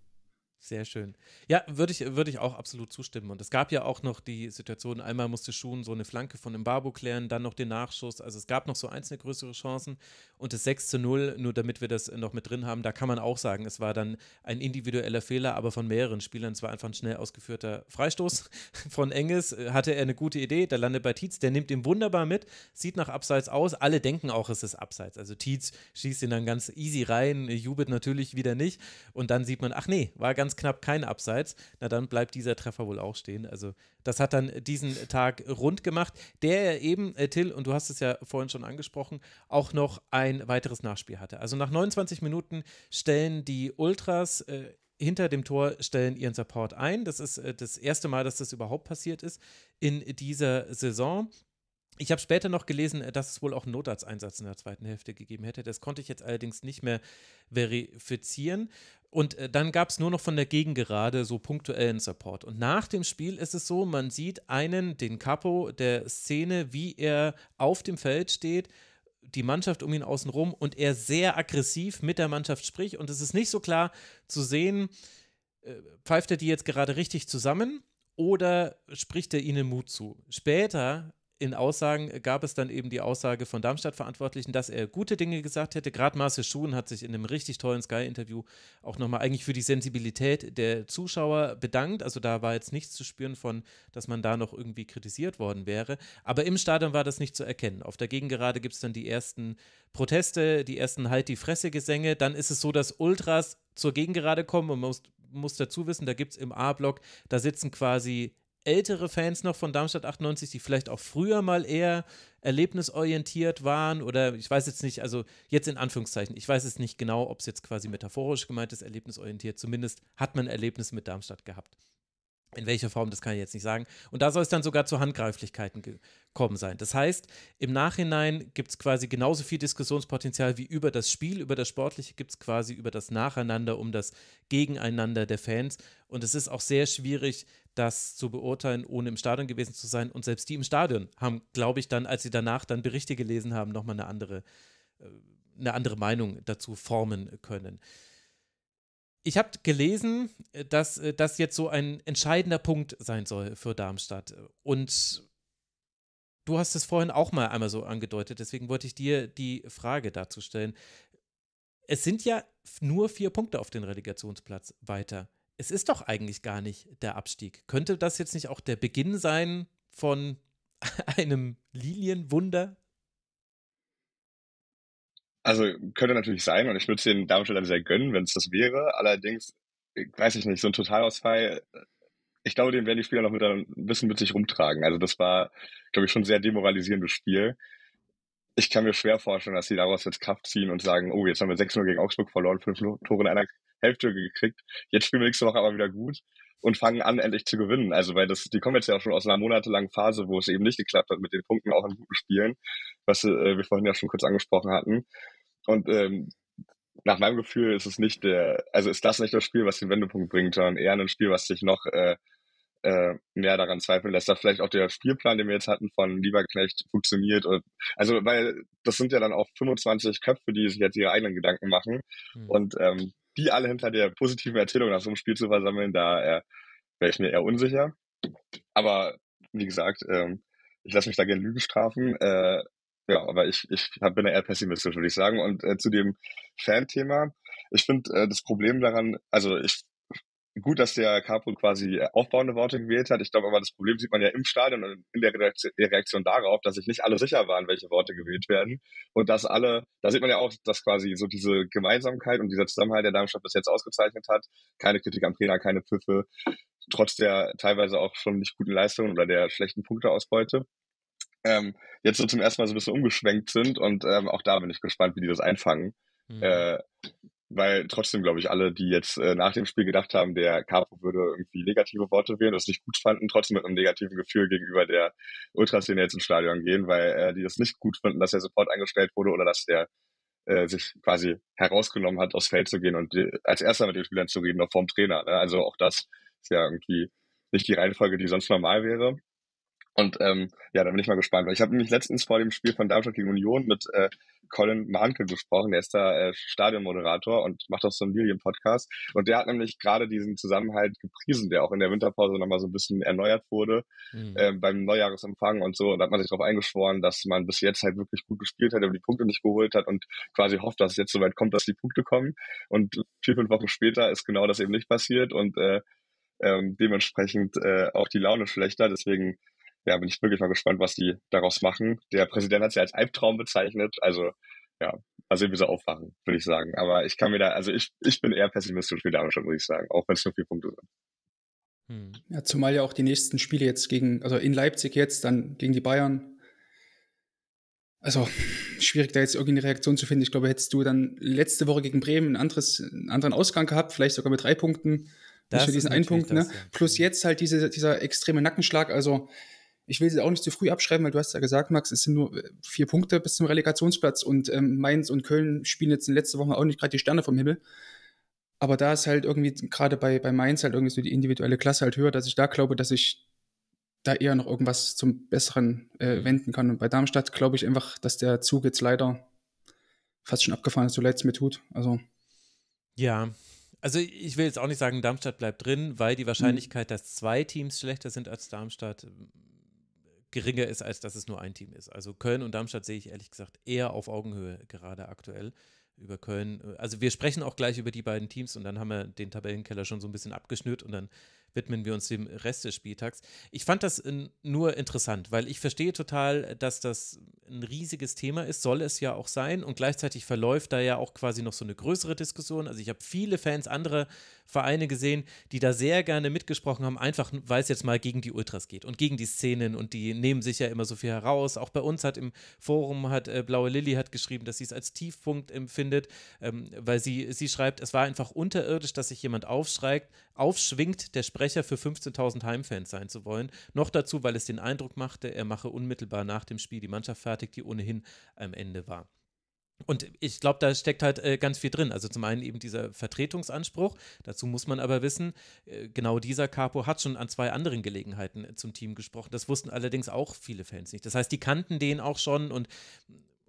Sehr schön. Ja, würde ich, würde ich auch absolut zustimmen. Und es gab ja auch noch die Situation, einmal musste Schuhn so eine Flanke von Mbabu klären, dann noch den Nachschuss. Also es gab noch so einzelne größere Chancen. Und das sechs zu null, nur damit wir das noch mit drin haben, da kann man auch sagen, es war dann ein individueller Fehler, aber von mehreren Spielern. Es war einfach ein schnell ausgeführter Freistoß von Enges. Hatte er eine gute Idee, der landet bei Tietz, der nimmt ihn wunderbar mit, sieht nach Abseits aus. Alle denken auch, es ist Abseits. Also Tietz schießt ihn dann ganz easy rein, jubelt natürlich wieder nicht. Und dann sieht man, ach nee, war ganz knapp kein Abseits, na dann bleibt dieser Treffer wohl auch stehen. Also das hat dann diesen Tag rund gemacht, der eben, äh, Till, und du hast es ja vorhin schon angesprochen, auch noch ein weiteres Nachspiel hatte. Also nach neunundzwanzig Minuten stellen die Ultras äh, hinter dem Tor stellen ihren Support ein. Das ist äh, das erste Mal, dass das überhaupt passiert ist in dieser Saison. Ich habe später noch gelesen, dass es wohl auch einen Notarzteinsatz in der zweiten Hälfte gegeben hätte. Das konnte ich jetzt allerdings nicht mehr verifizieren. Und dann gab es nur noch von der Gegengerade so punktuellen Support. Und nach dem Spiel ist es so, man sieht einen, den Capo der Szene, wie er auf dem Feld steht, die Mannschaft um ihn außenrum und er sehr aggressiv mit der Mannschaft spricht. Und es ist nicht so klar zu sehen, pfeift er die jetzt gerade richtig zusammen oder spricht er ihnen Mut zu? Später in Aussagen gab es dann eben die Aussage von Darmstadt-Verantwortlichen, dass er gute Dinge gesagt hätte. Gerade Marcel Schuhn hat sich in einem richtig tollen Sky-Interview auch nochmal eigentlich für die Sensibilität der Zuschauer bedankt. Also da war jetzt nichts zu spüren von, dass man da noch irgendwie kritisiert worden wäre. Aber im Stadion war das nicht zu erkennen. Auf der Gegengerade gibt es dann die ersten Proteste, die ersten Halt-die-Fresse-Gesänge. Dann ist es so, dass Ultras zur Gegengerade kommen und man muss, muss dazu wissen, da gibt es im A-Block, da sitzen quasi ältere Fans noch von Darmstadt achtundneunzig, die vielleicht auch früher mal eher erlebnisorientiert waren oder ich weiß jetzt nicht, also jetzt in Anführungszeichen, ich weiß jetzt nicht genau, ob es jetzt quasi metaphorisch gemeint ist, erlebnisorientiert, zumindest hat man Erlebnisse mit Darmstadt gehabt. In welcher Form, das kann ich jetzt nicht sagen. Und da soll es dann sogar zu Handgreiflichkeiten gekommen sein. Das heißt, im Nachhinein gibt es quasi genauso viel Diskussionspotenzial wie über das Spiel, über das Sportliche gibt es quasi über das Nacheinander, um das Gegeneinander der Fans. Und es ist auch sehr schwierig, das zu beurteilen, ohne im Stadion gewesen zu sein. Und selbst die im Stadion haben, glaube ich, dann, als sie danach dann Berichte gelesen haben, nochmal eine andere, eine andere Meinung dazu formen können. Ich habe gelesen, dass das jetzt so ein entscheidender Punkt sein soll für Darmstadt. Und du hast es vorhin auch mal einmal so angedeutet, deswegen wollte ich dir die Frage dazu stellen. Es sind ja nur vier Punkte auf den Relegationsplatz weiter. Es ist doch eigentlich gar nicht der Abstieg. Könnte das jetzt nicht auch der Beginn sein von einem Lilienwunder? Also könnte natürlich sein und ich würde es den Darmstädtern sehr gönnen, wenn es das wäre. Allerdings, weiß ich nicht, so ein Totalausfall, ich glaube, den werden die Spieler noch mit ein bisschen mit sich rumtragen. Also das war, glaube ich, schon ein sehr demoralisierendes Spiel. Ich kann mir schwer vorstellen, dass sie daraus jetzt Kraft ziehen und sagen, oh, jetzt haben wir sechs null gegen Augsburg verloren, fünf Tore in einer Hälfte gekriegt, jetzt spielen wir nächste Woche aber wieder gut und fangen an, endlich zu gewinnen. Also weil das, die kommen jetzt ja auch schon aus einer monatelangen Phase, wo es eben nicht geklappt hat mit den Punkten, auch in guten Spielen, was äh, wir vorhin ja schon kurz angesprochen hatten. Und ähm, nach meinem Gefühl ist es nicht der, also ist das nicht das Spiel, was den Wendepunkt bringt, sondern eher ein Spiel, was sich noch äh, äh, mehr daran zweifeln lässt, dass vielleicht auch der Spielplan, den wir jetzt hatten, von Lieberknecht funktioniert. Und, also, weil das sind ja dann auch fünfundzwanzig Köpfe, die sich jetzt ihre eigenen Gedanken machen. Mhm. Und ähm, die alle hinter der positiven Erzählung nach so einem Spiel zu versammeln, da äh, wäre ich mir eher unsicher. Aber wie gesagt, ähm, ich lasse mich da gerne Lügen strafen. Äh, Ja, aber ich, ich bin eher pessimistisch, würde ich sagen. Und äh, zu dem Fan-Thema, ich finde äh, das Problem daran, also ich gut, dass der Capo quasi aufbauende Worte gewählt hat. Ich glaube aber, das Problem sieht man ja im Stadion und in der Reaktion, der Reaktion darauf, dass sich nicht alle sicher waren, welche Worte gewählt werden. Und dass alle, da sieht man ja auch, dass quasi so diese Gemeinsamkeit und dieser Zusammenhalt der Darmstadt bis jetzt ausgezeichnet hat. Keine Kritik am Trainer, keine Pfiffe, trotz der teilweise auch schon nicht guten Leistungen oder der schlechten Punkteausbeute. Ähm, jetzt so zum ersten Mal so ein bisschen umgeschwenkt sind und ähm, auch da bin ich gespannt, wie die das einfangen. Mhm. Äh, weil trotzdem, glaube ich, alle, die jetzt äh, nach dem Spiel gedacht haben, der Capo würde irgendwie negative Worte wählen, das nicht gut fanden, trotzdem mit einem negativen Gefühl gegenüber der Ultraszene jetzt ins Stadion gehen, weil äh, die das nicht gut finden, dass der Support eingestellt wurde oder dass der äh, sich quasi herausgenommen hat, aufs Feld zu gehen und die, als erster mit den Spielern zu reden, auch vorm Trainer. Ne? Also auch das ist ja irgendwie nicht die Reihenfolge, die sonst normal wäre. Und ähm, ja, da bin ich mal gespannt, weil ich habe nämlich letztens vor dem Spiel von Darmstadt gegen Union mit äh, Colin Mahnke gesprochen, der ist da äh, Stadionmoderator und macht auch so einen Lilien-Podcast und der hat nämlich gerade diesen Zusammenhalt gepriesen, der auch in der Winterpause nochmal so ein bisschen erneuert wurde, mhm. äh, beim Neujahresempfang und so, und da hat man sich darauf eingeschworen, dass man bis jetzt halt wirklich gut gespielt hat, aber die Punkte nicht geholt hat und quasi hofft, dass es jetzt soweit kommt, dass die Punkte kommen, und vier, fünf Wochen später ist genau das eben nicht passiert und äh, ähm, dementsprechend äh, auch die Laune schlechter, deswegen ja, bin ich wirklich mal gespannt, was die daraus machen. Der Präsident hat es ja als Albtraum bezeichnet. Also, ja, also sehen, wie sie aufwachen, würde ich sagen. Aber ich kann mir da, also ich, ich bin eher pessimistisch für Darmstadt, würde ich sagen, auch wenn es nur vier Punkte sind. Hm. Ja, zumal ja auch die nächsten Spiele jetzt gegen, also in Leipzig jetzt, dann gegen die Bayern. Also, schwierig da jetzt irgendeine Reaktion zu finden. Ich glaube, hättest du dann letzte Woche gegen Bremen ein anderes, einen anderen Ausgang gehabt, vielleicht sogar mit drei Punkten. Das für diesen einen Punkt, ne? Ja. Plus jetzt halt diese, dieser extreme Nackenschlag, also ich will sie auch nicht zu früh abschreiben, weil du hast ja gesagt, Max, es sind nur vier Punkte bis zum Relegationsplatz und ähm, Mainz und Köln spielen jetzt in letzter Woche auch nicht gerade die Sterne vom Himmel. Aber da ist halt irgendwie gerade bei, bei Mainz halt irgendwie so die individuelle Klasse halt höher, dass ich da glaube, dass ich da eher noch irgendwas zum Besseren äh, wenden kann. Und bei Darmstadt glaube ich einfach, dass der Zug jetzt leider fast schon abgefahren ist, so leid es mir tut. Also ja. Also ich will jetzt auch nicht sagen, Darmstadt bleibt drin, weil die Wahrscheinlichkeit, mhm. dass zwei Teams schlechter sind als Darmstadt, geringer ist, als dass es nur ein Team ist. Also Köln und Darmstadt sehe ich ehrlich gesagt eher auf Augenhöhe gerade aktuell über Köln. Also wir sprechen auch gleich über die beiden Teams und dann haben wir den Tabellenkeller schon so ein bisschen abgeschnürt und dann widmen wir uns dem Rest des Spieltags. Ich fand das in, nur interessant, weil ich verstehe total, dass das ein riesiges Thema ist, soll es ja auch sein, und gleichzeitig verläuft da ja auch quasi noch so eine größere Diskussion. Also ich habe viele Fans anderer Vereine gesehen, die da sehr gerne mitgesprochen haben, einfach weil es jetzt mal gegen die Ultras geht und gegen die Szenen, und die nehmen sich ja immer so viel heraus. Auch bei uns hat im Forum, hat äh, Blaue Lilly hat geschrieben, dass sie es als Tiefpunkt empfindet, ähm, weil sie, sie schreibt, es war einfach unterirdisch, dass sich jemand aufschreibt, aufschwingt, der Sprecher für fünfzehntausend Heimfans sein zu wollen. Noch dazu, weil es den Eindruck machte, er mache unmittelbar nach dem Spiel die Mannschaft fertig, die ohnehin am Ende war. Und ich glaube, da steckt halt äh, ganz viel drin. Also zum einen eben dieser Vertretungsanspruch. Dazu muss man aber wissen, äh, genau dieser Capo hat schon an zwei anderen Gelegenheiten äh, zum Team gesprochen. Das wussten allerdings auch viele Fans nicht. Das heißt, die kannten den auch schon, und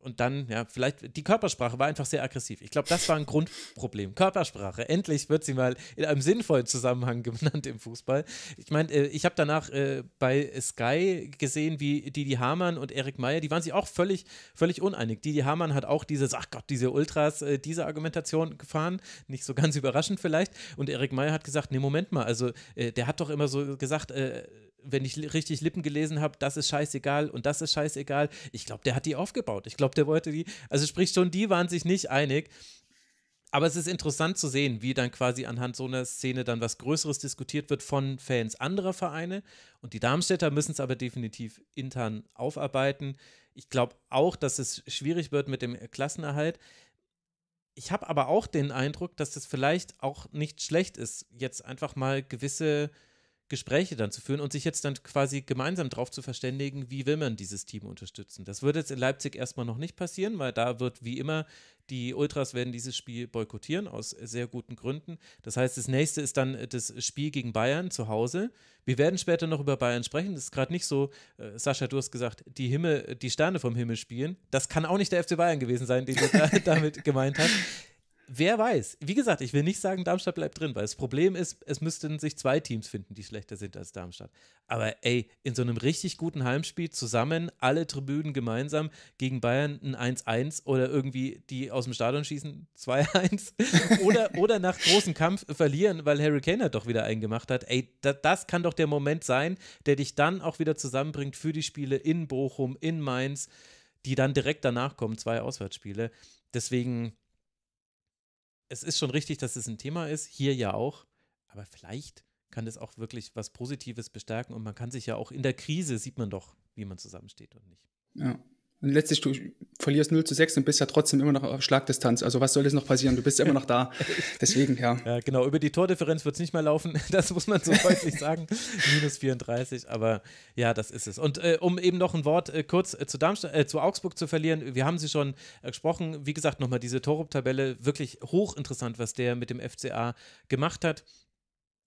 Und dann, ja, vielleicht, die Körpersprache war einfach sehr aggressiv. Ich glaube, das war ein Grundproblem. Körpersprache, endlich wird sie mal in einem sinnvollen Zusammenhang genannt im Fußball. Ich meine, äh, ich habe danach äh, bei Sky gesehen, wie Didi Hamann und Erik Meyer, die waren sich auch völlig, völlig uneinig. Didi Hamann hat auch dieses, ach Gott, diese Ultras, äh, diese Argumentation gefahren, nicht so ganz überraschend vielleicht. Und Erik Meyer hat gesagt, nee, Moment mal, also äh, der hat doch immer so gesagt, äh, wenn ich richtig Lippen gelesen habe, das ist scheißegal und das ist scheißegal. Ich glaube, der hat die aufgebaut. Ich glaube, der wollte die, also sprich schon, die waren sich nicht einig. Aber es ist interessant zu sehen, wie dann quasi anhand so einer Szene dann was Größeres diskutiert wird von Fans anderer Vereine. Und die Darmstädter müssen es aber definitiv intern aufarbeiten. Ich glaube auch, dass es schwierig wird mit dem Klassenerhalt. Ich habe aber auch den Eindruck, dass es vielleicht auch nicht schlecht ist, jetzt einfach mal gewisse Gespräche dann zu führen und sich jetzt dann quasi gemeinsam darauf zu verständigen, wie will man dieses Team unterstützen. Das wird jetzt in Leipzig erstmal noch nicht passieren, weil da wird wie immer, die Ultras werden dieses Spiel boykottieren, aus sehr guten Gründen. Das heißt, das nächste ist dann das Spiel gegen Bayern zu Hause. Wir werden später noch über Bayern sprechen. Das ist gerade nicht so, äh, Sascha, du hast gesagt, die Himmel, die Sterne vom Himmel spielen. Das kann auch nicht der F C Bayern gewesen sein, den du da, damit gemeint hast. Wer weiß. Wie gesagt, ich will nicht sagen, Darmstadt bleibt drin, weil das Problem ist, es müssten sich zwei Teams finden, die schlechter sind als Darmstadt. Aber ey, in so einem richtig guten Heimspiel zusammen, alle Tribünen gemeinsam gegen Bayern ein eins eins oder irgendwie die aus dem Stadion schießen zwei eins oder, oder nach großem Kampf verlieren, weil Harry Kane doch wieder einen gemacht hat. Ey, da, das kann doch der Moment sein, der dich dann auch wieder zusammenbringt für die Spiele in Bochum, in Mainz, die dann direkt danach kommen, zwei Auswärtsspiele. Deswegen... Es ist schon richtig, dass es ein Thema ist, hier ja auch, aber vielleicht kann das auch wirklich was Positives bestärken und man kann sich ja auch in der Krise, sieht man doch, wie man zusammensteht und nicht. Ja, und letztlich, du verlierst null zu sechs und bist ja trotzdem immer noch auf Schlagdistanz, also was soll das noch passieren, du bist immer noch da, deswegen, ja. Ja, genau, über die Tordifferenz wird es nicht mehr laufen, das muss man so deutlich sagen, minus vierunddreißig, aber ja, das ist es. Und äh, um eben noch ein Wort äh, kurz äh, zu, Darmstadt, äh, zu Augsburg zu verlieren, wir haben sie schon äh, gesprochen, wie gesagt, nochmal diese Torup-Tabelle, wirklich hochinteressant, was der mit dem F C A gemacht hat.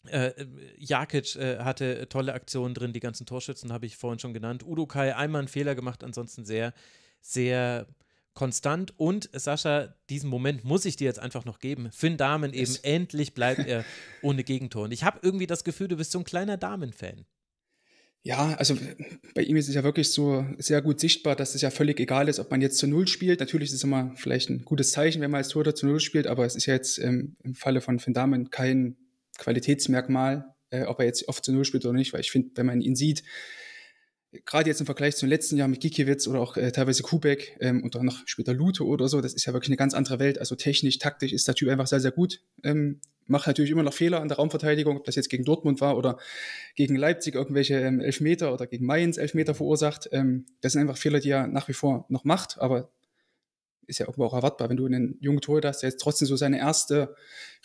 Äh, Jakic äh, hatte tolle Aktionen drin, die ganzen Torschützen habe ich vorhin schon genannt. Udokai einmal einen Fehler gemacht, ansonsten sehr, sehr konstant. Und Sascha, diesen Moment muss ich dir jetzt einfach noch geben. Finn Dahmen eben, ich. Endlich bleibt er ohne Gegentor. Und ich habe irgendwie das Gefühl, du bist so ein kleiner Dahmen-Fan. Ja, also bei ihm ist es ja wirklich so sehr gut sichtbar, dass es ja völlig egal ist, ob man jetzt zu Null spielt. Natürlich ist es immer vielleicht ein gutes Zeichen, wenn man als Torhüter zu Null spielt, aber es ist ja jetzt ähm, im Falle von Finn Dahmen kein Qualitätsmerkmal, äh, ob er jetzt oft zu Null spielt oder nicht, weil ich finde, wenn man ihn sieht, gerade jetzt im Vergleich zum letzten Jahr mit Gikiewicz oder auch äh, teilweise Kubek ähm, und dann noch später Lute oder so, das ist ja wirklich eine ganz andere Welt, also technisch, taktisch ist der Typ einfach sehr, sehr gut, ähm, macht natürlich immer noch Fehler an der Raumverteidigung, ob das jetzt gegen Dortmund war oder gegen Leipzig irgendwelche ähm, Elfmeter oder gegen Mainz Elfmeter verursacht, ähm, das sind einfach Fehler, die er nach wie vor noch macht, aber ist ja irgendwo auch erwartbar, wenn du einen jungen Torhüter hast, der jetzt trotzdem so seine erste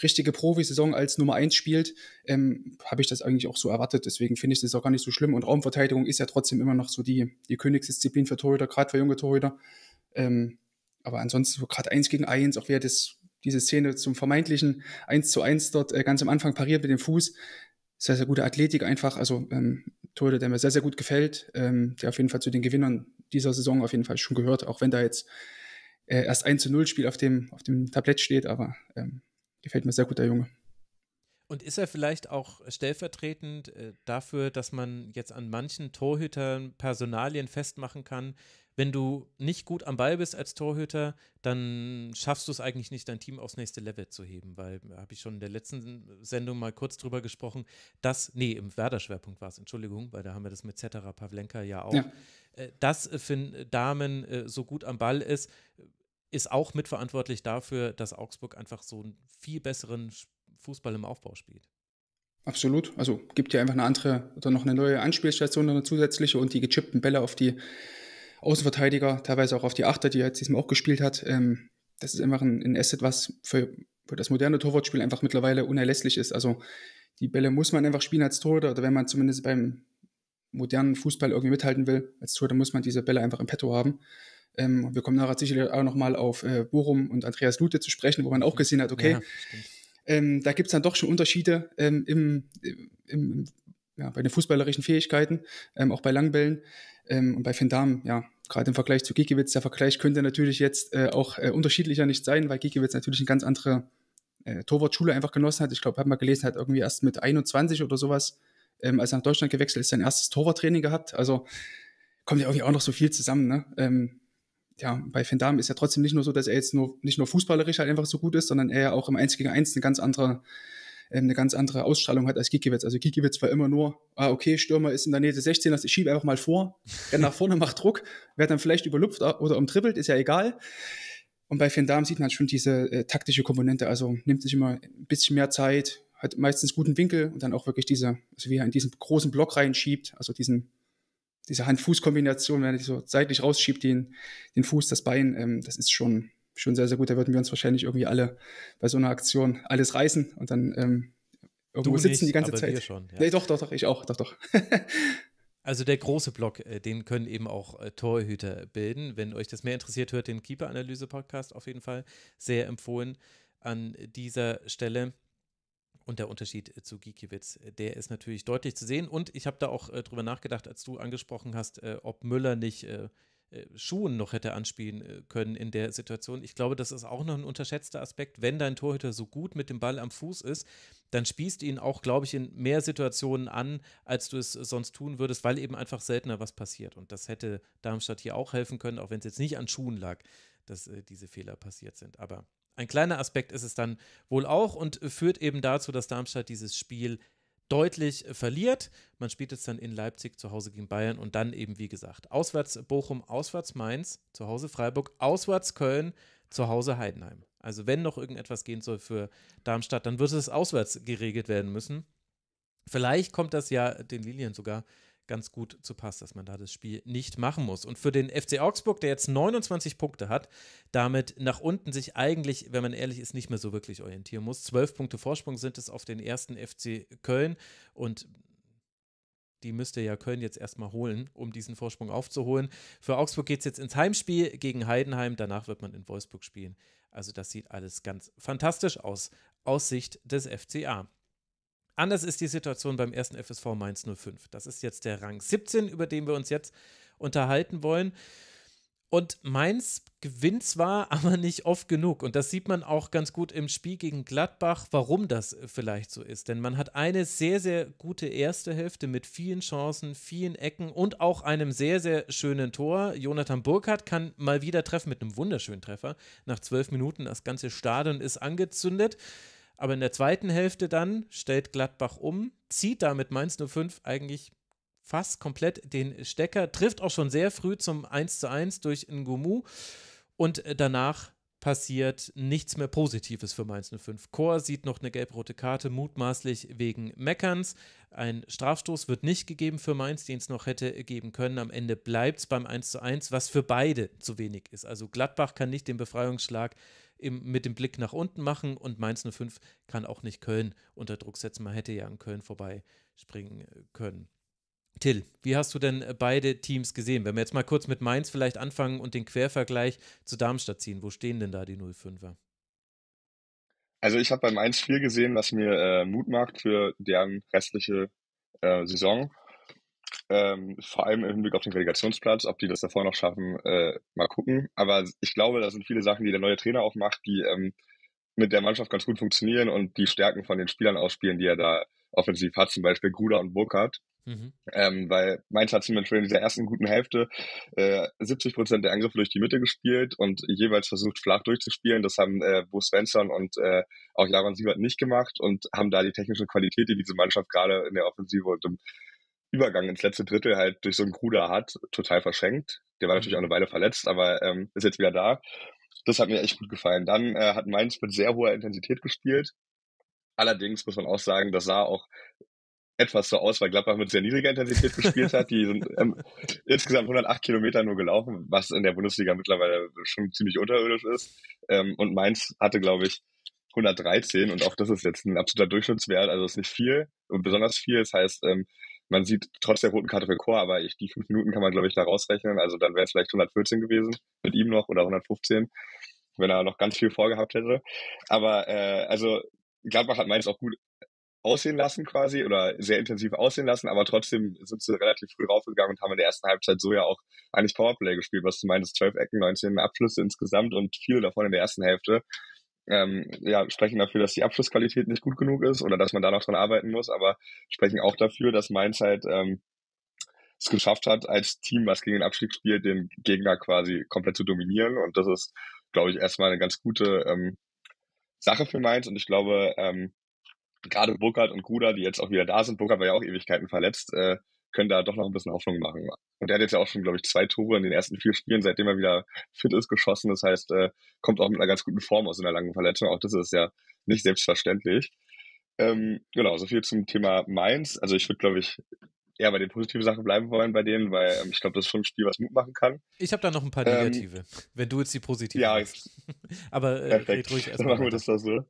richtige Profisaison als Nummer eins spielt, ähm, habe ich das eigentlich auch so erwartet, deswegen finde ich das auch gar nicht so schlimm und Raumverteidigung ist ja trotzdem immer noch so die, die Königsdisziplin für Torhüter, gerade für junge Torhüter, ähm, aber ansonsten so gerade eins gegen eins, auch wer das, diese Szene zum vermeintlichen eins zu eins dort äh, ganz am Anfang pariert mit dem Fuß, sehr, sehr gute Athletik einfach, also ähm, Torhüter, der mir sehr, sehr gut gefällt, ähm, der auf jeden Fall zu den Gewinnern dieser Saison auf jeden Fall schon gehört, auch wenn da jetzt erst eins zu null Spiel auf dem, auf dem Tablett steht, aber ähm, gefällt mir sehr gut, der Junge. Und ist er vielleicht auch stellvertretend äh, dafür, dass man jetzt an manchen Torhütern Personalien festmachen kann, wenn du nicht gut am Ball bist als Torhüter, dann schaffst du es eigentlich nicht, dein Team aufs nächste Level zu heben, weil, da habe ich schon in der letzten Sendung mal kurz drüber gesprochen, dass, nee, im Werder-Schwerpunkt war es, Entschuldigung, weil da haben wir das mit Cetera Pavlenka ja auch, ja. Äh, dass Finn Dahmen äh, so gut am Ball ist, ist auch mitverantwortlich dafür, dass Augsburg einfach so einen viel besseren Fußball im Aufbau spielt. Absolut, also gibt ja einfach eine andere oder noch eine neue Anspielstation, eine zusätzliche und die gechippten Bälle auf die Außenverteidiger, teilweise auch auf die Achter, die er jetzt diesmal auch gespielt hat. Ähm, das ist einfach ein, ein Asset, was für, für das moderne Torwartspiel einfach mittlerweile unerlässlich ist. Also die Bälle muss man einfach spielen als Torhüter oder wenn man zumindest beim modernen Fußball irgendwie mithalten will als Torhüter, muss man diese Bälle einfach im Petto haben. Ähm, wir kommen nachher sicherlich auch nochmal auf äh, Bochum und Andreas Lute zu sprechen, wo man auch gesehen hat, okay, ja, ähm, da gibt es dann doch schon Unterschiede ähm, im, im, ja, bei den fußballerischen Fähigkeiten, ähm, auch bei Langbällen ähm, und bei Finn Dahmen, ja, gerade im Vergleich zu Gikiewicz, der Vergleich könnte natürlich jetzt äh, auch äh, unterschiedlicher nicht sein, weil Gikiewicz natürlich eine ganz andere äh, Torwartschule einfach genossen hat. Ich glaube, habe mal gelesen, hat irgendwie erst mit einundzwanzig oder sowas, ähm, als er nach Deutschland gewechselt ist, sein erstes Torwarttraining gehabt, also kommt ja irgendwie auch noch so viel zusammen, ne? Ähm, Ja, bei Finn Dahmen ist ja trotzdem nicht nur so, dass er jetzt nur nicht nur fußballerisch halt einfach so gut ist, sondern er ja auch im eins gegen eins eine ganz andere, eine ganz andere Ausstrahlung hat als Gikiewicz. Also Gikiewicz war immer nur, ah okay, Stürmer ist in der Nähe des sechzehners, ich schiebe einfach mal vor, renn nach vorne, macht Druck, wer dann vielleicht überlupft oder umtribbelt, ist ja egal. Und bei Finn Dahmen sieht man schon diese äh, taktische Komponente, also nimmt sich immer ein bisschen mehr Zeit, hat meistens guten Winkel und dann auch wirklich diese, also wie er in diesen großen Block reinschiebt, also diesen diese Hand-Fuß-Kombination, wenn er die so seitlich rausschiebt, den, den Fuß, das Bein, ähm, das ist schon, schon sehr, sehr gut. Da würden wir uns wahrscheinlich irgendwie alle bei so einer Aktion alles reißen und dann ähm, Irgendwo du sitzen nicht, die ganze aber Zeit. Wir schon, ja. Nee, doch, doch, doch, ich auch, doch, doch. Also der große Block, den können eben auch Torhüter bilden. Wenn euch das mehr interessiert, hört den Keeper-Analyse-Podcast auf jeden Fall. Sehr empfohlen an dieser Stelle. Und der Unterschied zu Gikiewicz, der ist natürlich deutlich zu sehen. Und ich habe da auch äh, drüber nachgedacht, als du angesprochen hast, äh, ob Müller nicht äh, Schuhen noch hätte anspielen äh, können in der Situation. Ich glaube, das ist auch noch ein unterschätzter Aspekt. Wenn dein Torhüter so gut mit dem Ball am Fuß ist, dann spielst du ihn auch, glaube ich, in mehr Situationen an, als du es sonst tun würdest, weil eben einfach seltener was passiert. Und das hätte Darmstadt hier auch helfen können, auch wenn es jetzt nicht an Schuhen lag, dass äh, diese Fehler passiert sind. Aber ein kleiner Aspekt ist es dann wohl auch und führt eben dazu, dass Darmstadt dieses Spiel deutlich verliert. Man spielt es dann in Leipzig, zu Hause gegen Bayern und dann eben, wie gesagt, auswärts Bochum, auswärts Mainz, zu Hause Freiburg, auswärts Köln, zu Hause Heidenheim. Also wenn noch irgendetwas gehen soll für Darmstadt, dann wird es auswärts geregelt werden müssen. Vielleicht kommt das ja den Lilien sogar ganz gut zu Pass, dass man da das Spiel nicht machen muss. Und für den F C Augsburg, der jetzt neunundzwanzig Punkte hat, damit nach unten sich eigentlich, wenn man ehrlich ist, nicht mehr so wirklich orientieren muss. zwölf Punkte Vorsprung sind es auf den ersten F C Köln und die müsste ja Köln jetzt erstmal holen, um diesen Vorsprung aufzuholen. Für Augsburg geht es jetzt ins Heimspiel gegen Heidenheim, danach wird man in Wolfsburg spielen. Also das sieht alles ganz fantastisch aus, aus Sicht des F C A. Anders ist die Situation beim ersten F S V Mainz null fünf. Das ist jetzt der Rang siebzehn, über den wir uns jetzt unterhalten wollen. Und Mainz gewinnt zwar, aber nicht oft genug. Und das sieht man auch ganz gut im Spiel gegen Gladbach, warum das vielleicht so ist. Denn man hat eine sehr, sehr gute erste Hälfte mit vielen Chancen, vielen Ecken und auch einem sehr, sehr schönen Tor. Jonathan Burkhardt kann mal wieder treffen mit einem wunderschönen Treffer. Nach zwölf Minuten, das ganze Stadion ist angezündet. Aber in der zweiten Hälfte dann stellt Gladbach um, zieht damit Mainz null fünf eigentlich fast komplett den Stecker, trifft auch schon sehr früh zum eins zu eins durch Ngumu und danach passiert nichts mehr Positives für Mainz null fünf. Chor sieht noch eine gelb-rote Karte, mutmaßlich wegen Meckerns. Ein Strafstoß wird nicht gegeben für Mainz, den es noch hätte geben können. Am Ende bleibt es beim eins zu eins, was für beide zu wenig ist. Also Gladbach kann nicht den Befreiungsschlag Im, mit dem Blick nach unten machen und Mainz null fünf kann auch nicht Köln unter Druck setzen. Man hätte ja an Köln vorbeispringen können. Till, wie hast du denn beide Teams gesehen? Wenn wir jetzt mal kurz mit Mainz vielleicht anfangen und den Quervergleich zu Darmstadt ziehen, wo stehen denn da die null fünfer? Also ich habe bei Mainz viel gesehen, was mir äh, Mut macht für deren restliche äh, Saison. Ähm, vor allem im Hinblick auf den Relegationsplatz, ob die das davor noch schaffen, äh, mal gucken. Aber ich glaube, da sind viele Sachen, die der neue Trainer auch macht, die ähm, mit der Mannschaft ganz gut funktionieren und die Stärken von den Spielern ausspielen, die er da offensiv hat, zum Beispiel Gruder und Burkhardt. Mhm. Ähm, weil Mainz hat zum Beispiel in dieser ersten guten Hälfte äh, siebzig Prozent der Angriffe durch die Mitte gespielt und jeweils versucht, flach durchzuspielen. Das haben äh, Bo Svensson und äh, auch Jaron Siebert nicht gemacht und haben da die technische Qualität, die diese Mannschaft gerade in der Offensive und im Übergang ins letzte Drittel halt durch so einen Gruder hat, total verschenkt. Der war natürlich auch eine Weile verletzt, aber ähm, ist jetzt wieder da. Das hat mir echt gut gefallen. Dann äh, hat Mainz mit sehr hoher Intensität gespielt. Allerdings muss man auch sagen, das sah auch etwas so aus, weil Gladbach mit sehr niedriger Intensität gespielt hat. Die sind ähm, insgesamt hundertacht Kilometer nur gelaufen, was in der Bundesliga mittlerweile schon ziemlich unterirdisch ist. Ähm, und Mainz hatte, glaube ich, hundertdreizehn und auch das ist jetzt ein absoluter Durchschnittswert, also ist nicht viel und besonders viel. Das heißt, ähm, man sieht trotz der roten Karte für Chor, aber ich, die fünf Minuten kann man, glaube ich, da rausrechnen. Also dann wäre es vielleicht hundertvierzehn gewesen mit ihm noch oder hundertfünfzehn, wenn er noch ganz viel vorgehabt hätte. Aber äh, also Gladbach hat Mainz auch gut aussehen lassen quasi oder sehr intensiv aussehen lassen, aber trotzdem sind sie relativ früh raufgegangen und haben in der ersten Halbzeit so ja auch eigentlich Powerplay gespielt, was du meinst, zwölf Ecken, neunzehn Abschlüsse insgesamt und viele davon in der ersten Hälfte. Ähm, ja, sprechen dafür, dass die Abschlussqualität nicht gut genug ist oder dass man da noch dran arbeiten muss, aber sprechen auch dafür, dass Mainz halt ähm, es geschafft hat, als Team, was gegen den Abstieg spielt, den Gegner quasi komplett zu dominieren und das ist, glaube ich, erstmal eine ganz gute ähm, Sache für Mainz und ich glaube, ähm, gerade Burkhardt und Gruda, die jetzt auch wieder da sind, Burkhardt war ja auch Ewigkeiten verletzt, äh, können da doch noch ein bisschen Hoffnung machen. Und er hat jetzt ja auch schon, glaube ich, zwei Tore in den ersten vier Spielen, seitdem er wieder fit ist, geschossen. Das heißt, äh, kommt auch mit einer ganz guten Form aus einer langen Verletzung. Auch das ist ja nicht selbstverständlich. Ähm, genau, so viel zum Thema Mainz. Also ich würde, glaube ich, eher bei den positiven Sachen bleiben wollen bei denen, weil ähm, ich glaube, das ist schon ein Spiel, was Mut machen kann. Ich habe da noch ein paar negative, ähm, wenn du jetzt die positiven ja, hast. Aber äh, red ruhig erstmal. Dann machen wir das doch so.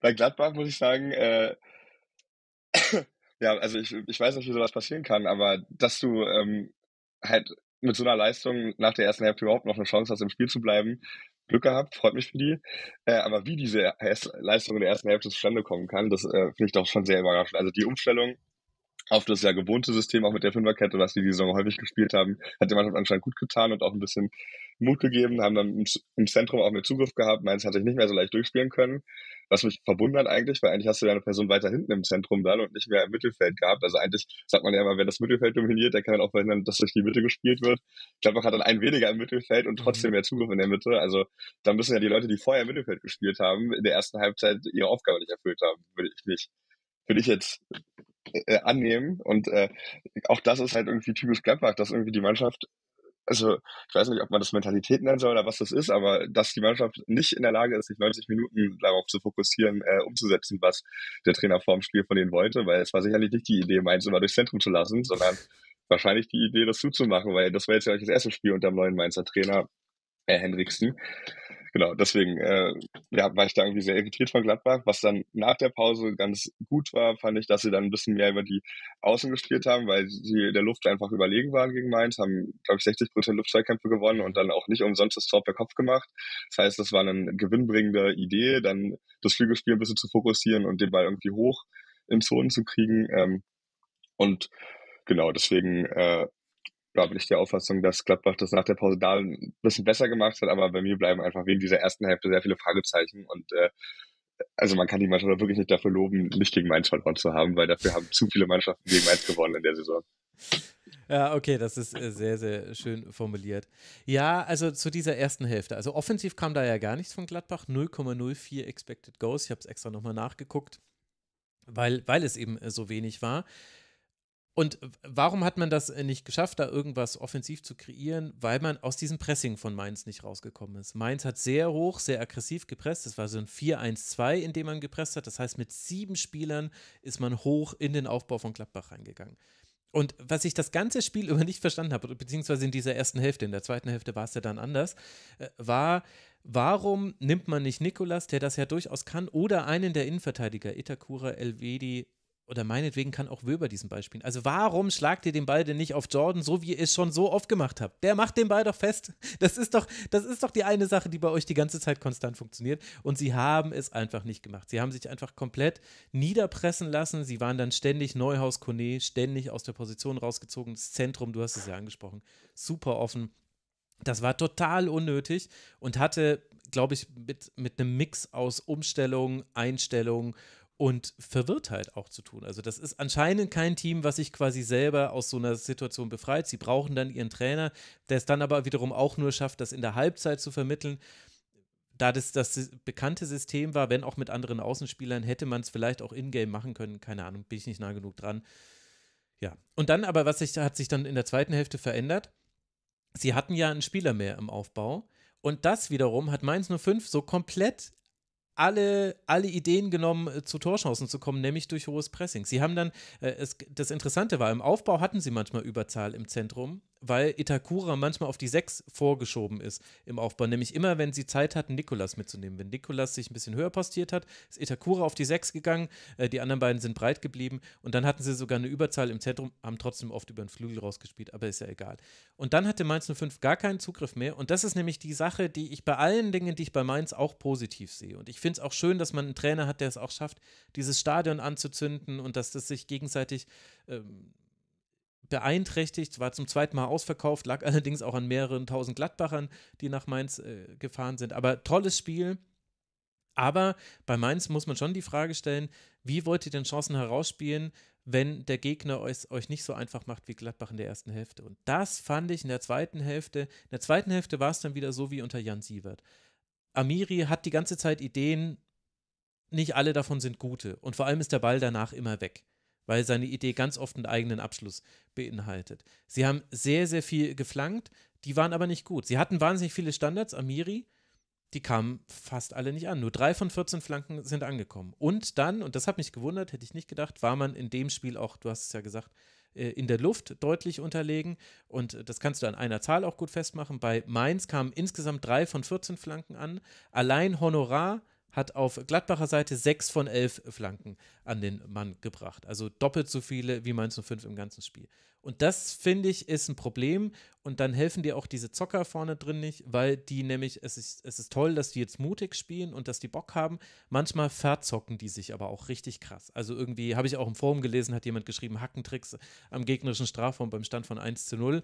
Bei Gladbach muss ich sagen, äh, Ja, also ich, ich weiß nicht, wie sowas passieren kann, aber dass du ähm, halt mit so einer Leistung nach der ersten Hälfte überhaupt noch eine Chance hast, im Spiel zu bleiben, Glück gehabt, freut mich für die. Äh, aber wie diese Leistung in der ersten Hälfte zustande kommen kann, das äh, finde ich doch schon sehr überraschend. Also die Umstellung auf das ja gewohnte System, auch mit der Fünferkette, was die die Saison häufig gespielt haben, hat der Mannschaft anscheinend gut getan und auch ein bisschen Mut gegeben, haben dann im Zentrum auch mehr Zugriff gehabt. Mainz hat sich nicht mehr so leicht durchspielen können, was mich verwundert eigentlich, weil eigentlich hast du ja eine Person weiter hinten im Zentrum dann und nicht mehr im Mittelfeld gehabt. Also eigentlich sagt man ja immer, wer das Mittelfeld dominiert, der kann dann auch verhindern, dass durch die Mitte gespielt wird. Ich glaube, man hat dann einen weniger im Mittelfeld und trotzdem mehr Zugriff in der Mitte. Also da müssen ja die Leute, die vorher im Mittelfeld gespielt haben, in der ersten Halbzeit ihre Aufgabe nicht erfüllt haben, würde ich nicht. Würde ich jetzt äh, annehmen. Und äh, auch das ist halt irgendwie typisch Gladbach, dass irgendwie die Mannschaft, also ich weiß nicht, ob man das Mentalität nennen soll oder was das ist, aber dass die Mannschaft nicht in der Lage ist, sich neunzig Minuten darauf zu fokussieren, äh, umzusetzen, was der Trainer vorm Spiel von denen wollte, weil es war sicherlich nicht die Idee, Mainz immer durchs Zentrum zu lassen, sondern wahrscheinlich die Idee, das zuzumachen, weil das war jetzt ja das erste Spiel unter dem neuen Mainzer Trainer, äh, Henriksen. Genau, deswegen äh, ja, war ich da irgendwie sehr irritiert von Gladbach. Was dann nach der Pause ganz gut war, fand ich, dass sie dann ein bisschen mehr über die Außen gespielt haben, weil sie in der Luft einfach überlegen waren gegen Mainz, haben, glaube ich, sechzig Prozent Luftzweikämpfe gewonnen und dann auch nicht umsonst das Tor per Kopf gemacht. Das heißt, das war eine gewinnbringende Idee, dann das Flügelspiel ein bisschen zu fokussieren und den Ball irgendwie hoch in Zonen zu kriegen. Ähm, und genau, deswegen... Äh, bin ich der Auffassung, dass Gladbach das nach der Pause da ein bisschen besser gemacht hat, aber bei mir bleiben einfach wegen dieser ersten Hälfte sehr viele Fragezeichen und äh, also man kann die Mannschaft wirklich nicht dafür loben, nicht gegen Mainz verloren zu haben, weil dafür haben zu viele Mannschaften gegen Mainz gewonnen in der Saison. Ja, okay, das ist sehr, sehr schön formuliert. Ja, also zu dieser ersten Hälfte, also offensiv kam da ja gar nichts von Gladbach, null Komma null vier Expected Goals, ich habe es extra nochmal nachgeguckt, weil, weil es eben so wenig war. Und warum hat man das nicht geschafft, da irgendwas offensiv zu kreieren? Weil man aus diesem Pressing von Mainz nicht rausgekommen ist. Mainz hat sehr hoch, sehr aggressiv gepresst. Das war so ein vier eins zwei, in dem man gepresst hat. Das heißt, mit sieben Spielern ist man hoch in den Aufbau von Gladbach reingegangen. Und was ich das ganze Spiel über nicht verstanden habe, beziehungsweise in dieser ersten Hälfte, in der zweiten Hälfte war es ja dann anders, war, warum nimmt man nicht Nicolas, der das ja durchaus kann, oder einen der Innenverteidiger, Itakura, Elvedi, oder meinetwegen kann auch Wöber diesen Ball spielen. Also warum schlagt ihr den Ball denn nicht auf Jordan, so wie ihr es schon so oft gemacht habt? Der macht den Ball doch fest. Das ist doch, das ist doch die eine Sache, die bei euch die ganze Zeit konstant funktioniert. Und sie haben es einfach nicht gemacht. Sie haben sich einfach komplett niederpressen lassen. Sie waren dann ständig Neuhaus, Kone, ständig aus der Position rausgezogen. Das Zentrum, du hast es ja angesprochen, super offen. Das war total unnötig und hatte, glaube ich, mit, mit einem Mix aus Umstellung, Einstellung und Verwirrtheit auch zu tun. Also das ist anscheinend kein Team, was sich quasi selber aus so einer Situation befreit. Sie brauchen dann ihren Trainer, der es dann aber wiederum auch nur schafft, das in der Halbzeit zu vermitteln. Da das das bekannte System war, wenn auch mit anderen Außenspielern, hätte man es vielleicht auch in-game machen können. Keine Ahnung, bin ich nicht nah genug dran. Ja, und dann aber, was sich, hat sich dann in der zweiten Hälfte verändert? Sie hatten ja einen Spieler mehr im Aufbau. Und das wiederum hat Mainz null fünf so komplett Alle, alle Ideen genommen, zu Torchancen zu kommen, nämlich durch hohes Pressing. Sie haben dann, äh, es, das Interessante war, im Aufbau hatten sie manchmal Überzahl im Zentrum, weil Itakura manchmal auf die sechs vorgeschoben ist im Aufbau, nämlich immer, wenn sie Zeit hatten, Nicolas mitzunehmen. Wenn Nicolas sich ein bisschen höher postiert hat, ist Itakura auf die sechs gegangen, äh, die anderen beiden sind breit geblieben und dann hatten sie sogar eine Überzahl im Zentrum, haben trotzdem oft über den Flügel rausgespielt, aber ist ja egal. Und dann hatte Mainz null fünf gar keinen Zugriff mehr und das ist nämlich die Sache, die ich bei allen Dingen, die ich bei Mainz auch positiv sehe und ich finde es auch schön, dass man einen Trainer hat, der es auch schafft, dieses Stadion anzuzünden und dass das sich gegenseitig ähm, beeinträchtigt, war zum zweiten Mal ausverkauft, lag allerdings auch an mehreren tausend Gladbachern, die nach Mainz äh, gefahren sind. Aber tolles Spiel. Aber bei Mainz muss man schon die Frage stellen, wie wollt ihr denn Chancen herausspielen, wenn der Gegner euch, euch nicht so einfach macht wie Gladbach in der ersten Hälfte? Und das fand ich in der zweiten Hälfte. In der zweiten Hälfte war es dann wieder so wie unter Jan Sievert. Amiri hat die ganze Zeit Ideen, nicht alle davon sind gute. Und vor allem ist der Ball danach immer weg, weil seine Idee ganz oft einen eigenen Abschluss beinhaltet. Sie haben sehr, sehr viel geflankt, die waren aber nicht gut. Sie hatten wahnsinnig viele Standards, Amiri, die kamen fast alle nicht an. Nur drei von vierzehn Flanken sind angekommen. Und dann, und das hat mich gewundert, hätte ich nicht gedacht, war man in dem Spiel auch, du hast es ja gesagt, in der Luft deutlich unterlegen und das kannst du an einer Zahl auch gut festmachen. Bei Mainz kamen insgesamt drei von vierzehn Flanken an. Allein Honorar hat auf Gladbacher Seite sechs von elf Flanken an den Mann gebracht. Also doppelt so viele wie Mainz null fünf im ganzen Spiel. Und das, finde ich, ist ein Problem. Und dann helfen dir auch diese Zocker vorne drin nicht, weil die nämlich, es ist, es ist toll, dass die jetzt mutig spielen und dass die Bock haben. Manchmal verzocken die sich aber auch richtig krass. Also irgendwie, habe ich auch im Forum gelesen, hat jemand geschrieben, Hackentricks am gegnerischen Strafraum beim Stand von eins zu null.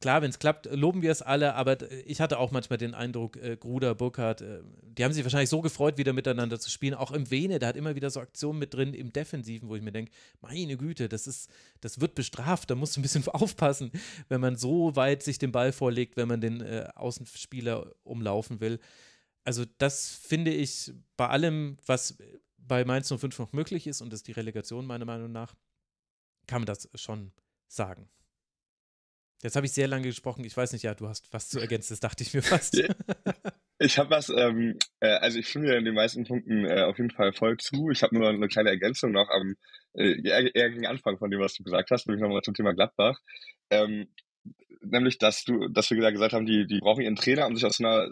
Klar, wenn es klappt, loben wir es alle, aber ich hatte auch manchmal den Eindruck, äh, Gruder, Burkhardt, äh, die haben sich wahrscheinlich so gefreut, wieder miteinander zu spielen, auch im Vene, da hat immer wieder so Aktionen mit drin, im Defensiven, wo ich mir denke, meine Güte, das ist, das wird bestraft, da musst du ein bisschen aufpassen, wenn man so weit sich den Ball vorlegt, wenn man den äh, Außenspieler umlaufen will. Also das finde ich bei allem, was bei Mainz null fünf noch möglich ist, und das ist die Relegation meiner Meinung nach, kann man das schon sagen. Jetzt habe ich sehr lange gesprochen. Ich weiß nicht, ja, du hast was zu ergänzen, das dachte ich mir fast. Ich habe was, ähm, äh, also ich stimme dir in den meisten Punkten äh, auf jeden Fall voll zu. Ich habe nur eine kleine Ergänzung noch am äh, eher gegen Anfang von dem, was du gesagt hast, nämlich nochmal zum Thema Gladbach. Ähm, nämlich, dass du, dass wir gesagt haben, die, die brauchen ihren Trainer, um sich aus einer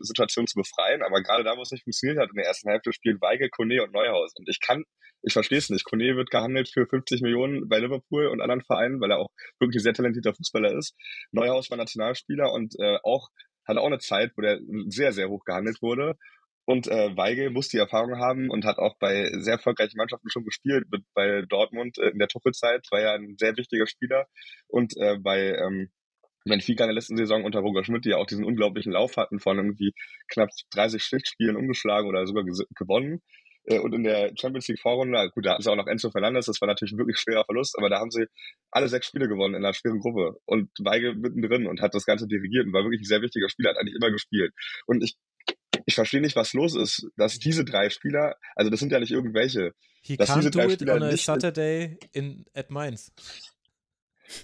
Situation zu befreien, aber gerade da, wo es nicht funktioniert hat, in der ersten Hälfte spielen Weigel, Kone und Neuhaus. Und ich kann, ich verstehe es nicht, Kone wird gehandelt für fünfzig Millionen bei Liverpool und anderen Vereinen, weil er auch wirklich sehr talentierter Fußballer ist. Neuhaus war Nationalspieler und äh, auch hatte auch eine Zeit, wo der sehr, sehr hoch gehandelt wurde. Und äh, Weigel muss die Erfahrung haben und hat auch bei sehr erfolgreichen Mannschaften schon gespielt, bei Dortmund äh, in der Tuchel-Zeit, war ja ein sehr wichtiger Spieler. Und äh, bei ähm, Benfica in der letzten Saison unter Roger Schmidt, die ja auch diesen unglaublichen Lauf hatten, von irgendwie knapp dreißig Pflichtspielen umgeschlagen oder sogar gewonnen. Äh, und in der Champions-League-Vorrunde, gut, da hatten sie auch noch Enzo Fernandes, das war natürlich ein wirklich schwerer Verlust, aber da haben sie alle sechs Spiele gewonnen in einer schweren Gruppe. Und Weigel mittendrin und hat das Ganze dirigiert und war wirklich ein sehr wichtiger Spieler, hat eigentlich immer gespielt. Und ich Ich verstehe nicht, was los ist, dass diese drei Spieler, also das sind ja nicht irgendwelche. He dass can't diese drei do it Spieler on a nicht Saturday in, at Mainz.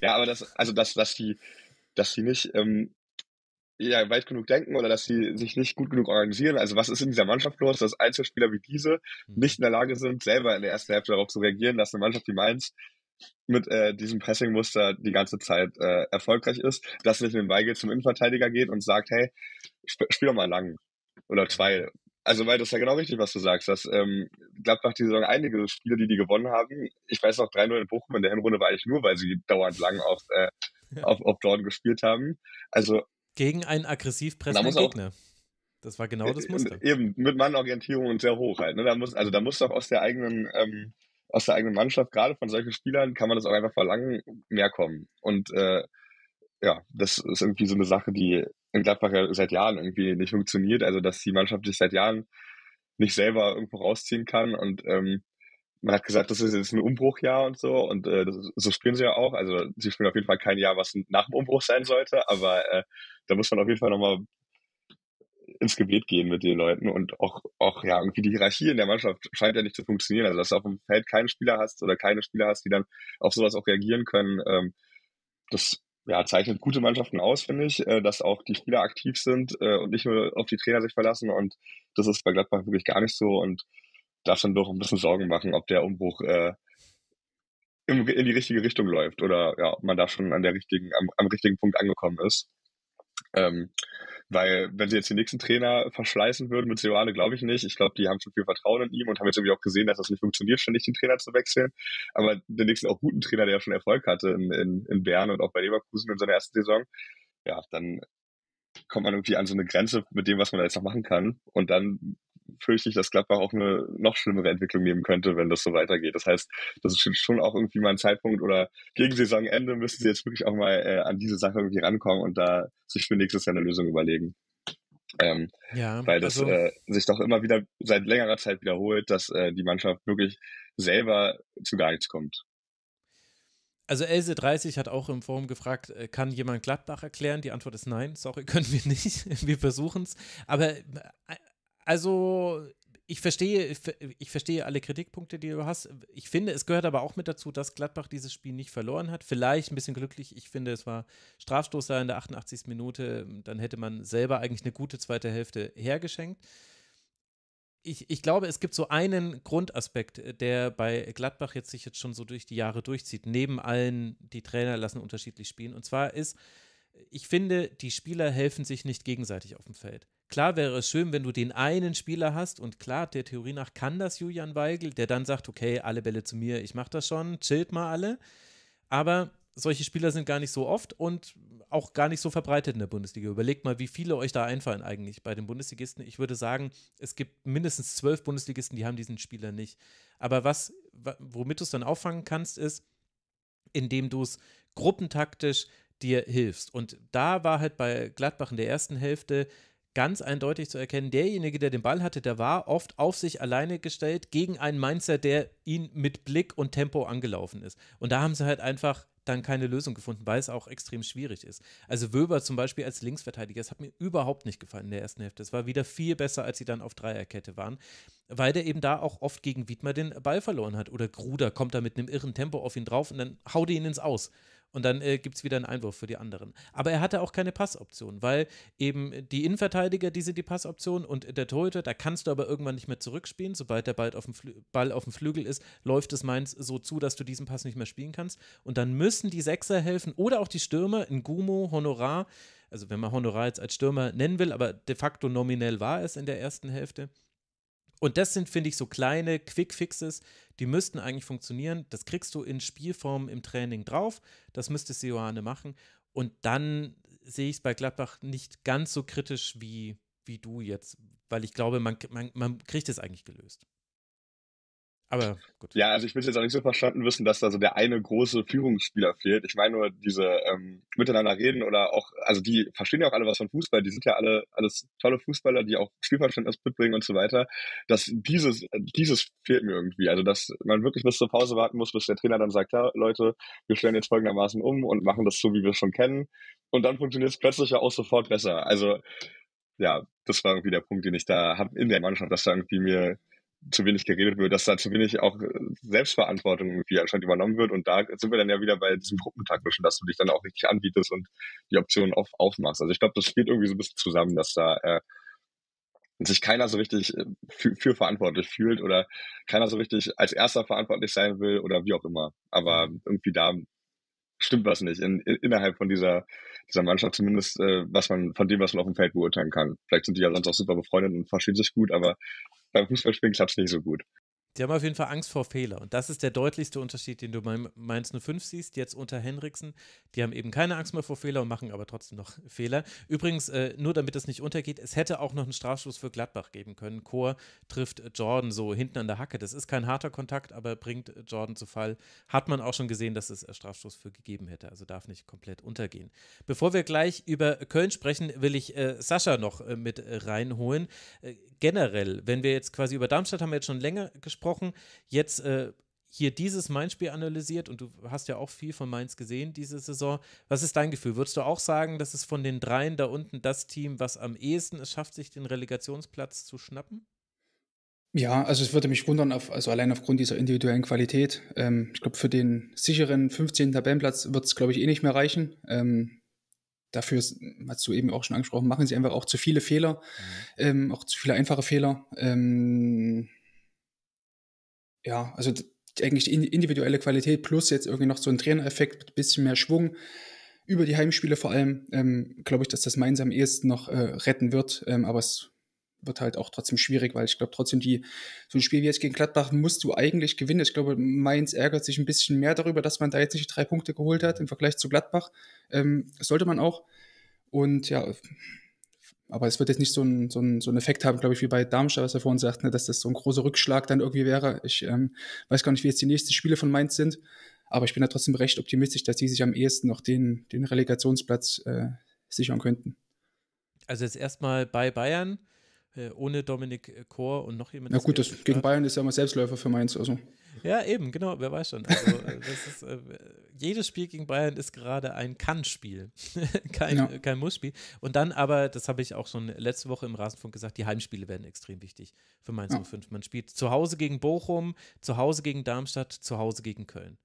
Ja, aber das, also dass, dass die, dass die nicht ähm, ja, weit genug denken oder dass sie sich nicht gut genug organisieren. Also was ist in dieser Mannschaft los, dass Einzelspieler wie diese nicht in der Lage sind, selber in der ersten Hälfte darauf zu reagieren, dass eine Mannschaft wie Mainz mit äh, diesem Pressingmuster die ganze Zeit äh, erfolgreich ist, dass nicht mit dem Weigel zum Innenverteidiger geht und sagt, hey, sp spiel doch mal lang. Oder zwei. Also, weil das ist ja genau richtig, was du sagst, dass ähm, Gladbach die Saison einige Spiele, die die gewonnen haben, ich weiß noch, drei null in Bochum in der Hinrunde war eigentlich nur, weil sie dauernd lang auf, äh, ja. auf, auf Dorn gespielt haben. Also gegen einen aggressiv pressenden Gegner. Das war genau das Muster. Eben, mit Mannorientierung und sehr hoch halt. Ne? Da muss, also da muss doch aus der eigenen ähm, aus der eigenen Mannschaft, gerade von solchen Spielern, kann man das auch einfach verlangen, mehr kommen. Und äh, ja, das ist irgendwie so eine Sache, die in Gladbach ja seit Jahren irgendwie nicht funktioniert, also dass die Mannschaft sich seit Jahren nicht selber irgendwo rausziehen kann und ähm, man hat gesagt, das ist jetzt ein Umbruchjahr und so und äh, das ist, so spielen sie ja auch, also sie spielen auf jeden Fall kein Jahr, was nach dem Umbruch sein sollte, aber äh, da muss man auf jeden Fall nochmal ins Gebet gehen mit den Leuten und auch, auch ja irgendwie die Hierarchie in der Mannschaft scheint ja nicht zu funktionieren, also dass du auf dem Feld keinen Spieler hast oder keine Spieler hast, die dann auf sowas auch reagieren können, ähm, das ja, zeichnet gute Mannschaften aus, finde ich, dass auch die Spieler aktiv sind und nicht nur auf die Trainer sich verlassen und das ist bei Gladbach wirklich gar nicht so und darf dann doch ein bisschen Sorgen machen, ob der Umbruch äh, in die richtige Richtung läuft oder ja, ob man da schon an der richtigen, am, am richtigen Punkt angekommen ist. Ähm, weil wenn sie jetzt den nächsten Trainer verschleißen würden mit Seoane, glaube ich nicht. Ich glaube, die haben schon viel Vertrauen in ihm und haben jetzt irgendwie auch gesehen, dass das nicht funktioniert, ständig den Trainer zu wechseln. Aber den nächsten auch guten Trainer, der ja schon Erfolg hatte in, in, in Bern und auch bei Leverkusen in seiner ersten Saison, ja, dann kommt man irgendwie an so eine Grenze mit dem, was man da jetzt noch machen kann. Und dann fürchte ich, dass Gladbach auch eine noch schlimmere Entwicklung nehmen könnte, wenn das so weitergeht. Das heißt, das ist schon auch irgendwie mal ein Zeitpunkt oder gegen Saisonende müssen sie jetzt wirklich auch mal äh, an diese Sache irgendwie rankommen und da sich für nächstes Jahr eine Lösung überlegen. Ähm, ja, weil das also, äh, sich doch immer wieder seit längerer Zeit wiederholt, dass äh, die Mannschaft wirklich selber zu gar nichts kommt. Also Else dreißig hat auch im Forum gefragt, kann jemand Gladbach erklären? Die Antwort ist nein, sorry, können wir nicht. Wir versuchen es. Aber also ich verstehe, ich verstehe alle Kritikpunkte, die du hast. Ich finde, es gehört aber auch mit dazu, dass Gladbach dieses Spiel nicht verloren hat. Vielleicht ein bisschen glücklich. Ich finde, es war Strafstoß da in der achtundachtzigsten Minute. Dann hätte man selber eigentlich eine gute zweite Hälfte hergeschenkt. Ich, ich glaube, es gibt so einen Grundaspekt, der bei Gladbach jetzt sich jetzt schon so durch die Jahre durchzieht, neben allen, die Trainer lassen unterschiedlich spielen. Und zwar ist, ich finde, die Spieler helfen sich nicht gegenseitig auf dem Feld. Klar wäre es schön, wenn du den einen Spieler hast und klar, der Theorie nach kann das Julian Weigl, der dann sagt, okay, alle Bälle zu mir, ich mache das schon, chillt mal alle. Aber solche Spieler sind gar nicht so oft und auch gar nicht so verbreitet in der Bundesliga. Überlegt mal, wie viele euch da einfallen eigentlich bei den Bundesligisten. Ich würde sagen, es gibt mindestens zwölf Bundesligisten, die haben diesen Spieler nicht. Aber was, womit du es dann auffangen kannst, ist, indem du es gruppentaktisch dir hilfst. Und da war halt bei Gladbach in der ersten Hälfte ganz eindeutig zu erkennen, derjenige, der den Ball hatte, der war oft auf sich alleine gestellt gegen einen Mainzer, der ihn mit Blick und Tempo angelaufen ist. Und da haben sie halt einfach dann keine Lösung gefunden, weil es auch extrem schwierig ist. Also Wöber zum Beispiel als Linksverteidiger, das hat mir überhaupt nicht gefallen in der ersten Hälfte. Es war wieder viel besser, als sie dann auf Dreierkette waren, weil der eben da auch oft gegen Wiedmer den Ball verloren hat. Oder Gruder kommt da mit einem irren Tempo auf ihn drauf und dann haut er ihn ins Aus. Und dann äh, gibt es wieder einen Einwurf für die anderen. Aber er hatte auch keine Passoption, weil eben die Innenverteidiger, die sind die Passoption und der Torhüter, da kannst du aber irgendwann nicht mehr zurückspielen. Sobald der Ball auf dem, Flü- Ball auf dem Flügel ist, läuft es Mainz so zu, dass du diesen Pass nicht mehr spielen kannst. Und dann müssen die Sechser helfen oder auch die Stürmer, Ngumo, Honorar, also wenn man Honorar jetzt als Stürmer nennen will, aber de facto nominell war es in der ersten Hälfte. Und das sind, finde ich, so kleine Quick-Fixes, die müssten eigentlich funktionieren. Das kriegst du in Spielform im Training drauf. Das müsste Seoane machen. Und dann sehe ich es bei Gladbach nicht ganz so kritisch wie, wie du jetzt, weil ich glaube, man, man, man kriegt es eigentlich gelöst. Aber gut. Ja, also ich will es jetzt auch nicht so verstanden wissen, dass da so der eine große Führungsspieler fehlt. Ich meine nur, diese ähm, miteinander reden oder auch, also die verstehen ja auch alle was von Fußball, die sind ja alle alles tolle Fußballer, die auch Spielverständnis mitbringen und so weiter. Dass dieses, dieses fehlt mir irgendwie. Also dass man wirklich bis zur Pause warten muss, bis der Trainer dann sagt, ja Leute, wir stellen jetzt folgendermaßen um und machen das so, wie wir es schon kennen. Und dann funktioniert es plötzlich ja auch sofort besser. Also ja, das war irgendwie der Punkt, den ich da habe in der Mannschaft, dass da irgendwie mir zu wenig geredet wird, dass da zu wenig auch Selbstverantwortung irgendwie anscheinend übernommen wird. Und da sind wir dann ja wieder bei diesem Gruppentaktischen, dass du dich dann auch richtig anbietest und die Optionen auf, aufmachst. Also ich glaube, das spielt irgendwie so ein bisschen zusammen, dass da äh, sich keiner so richtig äh, für, für verantwortlich fühlt oder keiner so richtig als Erster verantwortlich sein will oder wie auch immer. Aber irgendwie da stimmt was nicht in, in, innerhalb von dieser, dieser Mannschaft, zumindest äh, was man von dem, was man auf dem Feld beurteilen kann. Vielleicht sind die ja sonst auch super befreundet und verstehen sich gut, aber beim Fußballspielen klappt es nicht so gut. Die haben auf jeden Fall Angst vor Fehler. Und das ist der deutlichste Unterschied, den du bei Mainz null fünf siehst, jetzt unter Henriksen. Die haben eben keine Angst mehr vor Fehler und machen aber trotzdem noch Fehler. Übrigens, äh, nur damit das nicht untergeht, es hätte auch noch einen Strafstoß für Gladbach geben können. Chor trifft Jordan so hinten an der Hacke. Das ist kein harter Kontakt, aber bringt Jordan zu Fall. Hat man auch schon gesehen, dass es Strafstoß für gegeben hätte. Also darf nicht komplett untergehen. Bevor wir gleich über Köln sprechen, will ich äh, Sascha noch äh, mit äh, reinholen. Äh, generell, wenn wir jetzt quasi über Darmstadt haben wir jetzt schon länger gesprochen, Jetzt äh, hier dieses Mainz-Spiel analysiert und du hast ja auch viel von Mainz gesehen diese Saison. Was ist dein Gefühl? Würdest du auch sagen, dass es von den dreien da unten das Team, was am ehesten es schafft, sich den Relegationsplatz zu schnappen? Ja, also es würde mich wundern, auf, also allein aufgrund dieser individuellen Qualität. Ähm, ich glaube, für den sicheren fünfzehnten Tabellenplatz wird es, glaube ich, eh nicht mehr reichen. Ähm, dafür, hast du eben auch schon angesprochen, machen sie einfach auch zu viele Fehler, ähm, auch zu viele einfache Fehler. Ähm, Ja, also eigentlich individuelle Qualität plus jetzt irgendwie noch so ein Trainereffekt, ein bisschen mehr Schwung über die Heimspiele vor allem, ähm, glaube ich, dass das Mainz am ehesten noch äh, retten wird, ähm, aber es wird halt auch trotzdem schwierig, weil ich glaube trotzdem, die so ein Spiel wie jetzt gegen Gladbach musst du eigentlich gewinnen. Ich glaube, Mainz ärgert sich ein bisschen mehr darüber, dass man da jetzt nicht drei Punkte geholt hat im Vergleich zu Gladbach, ähm, sollte man auch und ja... Aber es wird jetzt nicht so einen so ein, so ein Effekt haben, glaube ich, wie bei Darmstadt, was er vorhin sagte, ne, dass das so ein großer Rückschlag dann irgendwie wäre. Ich ähm, weiß gar nicht, wie jetzt die nächsten Spiele von Mainz sind, aber ich bin da trotzdem recht optimistisch, dass die sich am ehesten noch den, den Relegationsplatz äh, sichern könnten. Also jetzt erstmal bei Bayern, äh, ohne Dominik Kor und noch jemand. Na gut, das gegen Bayern ist ja immer Selbstläufer für Mainz. Also. Ja, eben, genau, wer weiß schon. Also, das ist, äh, jedes Spiel gegen Bayern ist gerade ein Kann-Spiel, kein, ja. kein Muss-Spiel. Und dann aber, das habe ich auch schon letzte Woche im Rasenfunk gesagt, die Heimspiele werden extrem wichtig für Mainz null fünf. Ja. Man spielt zu Hause gegen Bochum, zu Hause gegen Darmstadt, zu Hause gegen Köln.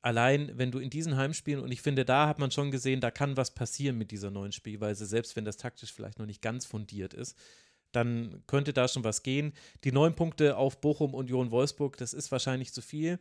Allein, wenn du in diesen Heimspielen, und ich finde, da hat man schon gesehen, da kann was passieren mit dieser neuen Spielweise, selbst wenn das taktisch vielleicht noch nicht ganz fundiert ist. Dann könnte da schon was gehen. Die neun Punkte auf Bochum, Union, Wolfsburg, das ist wahrscheinlich zu viel.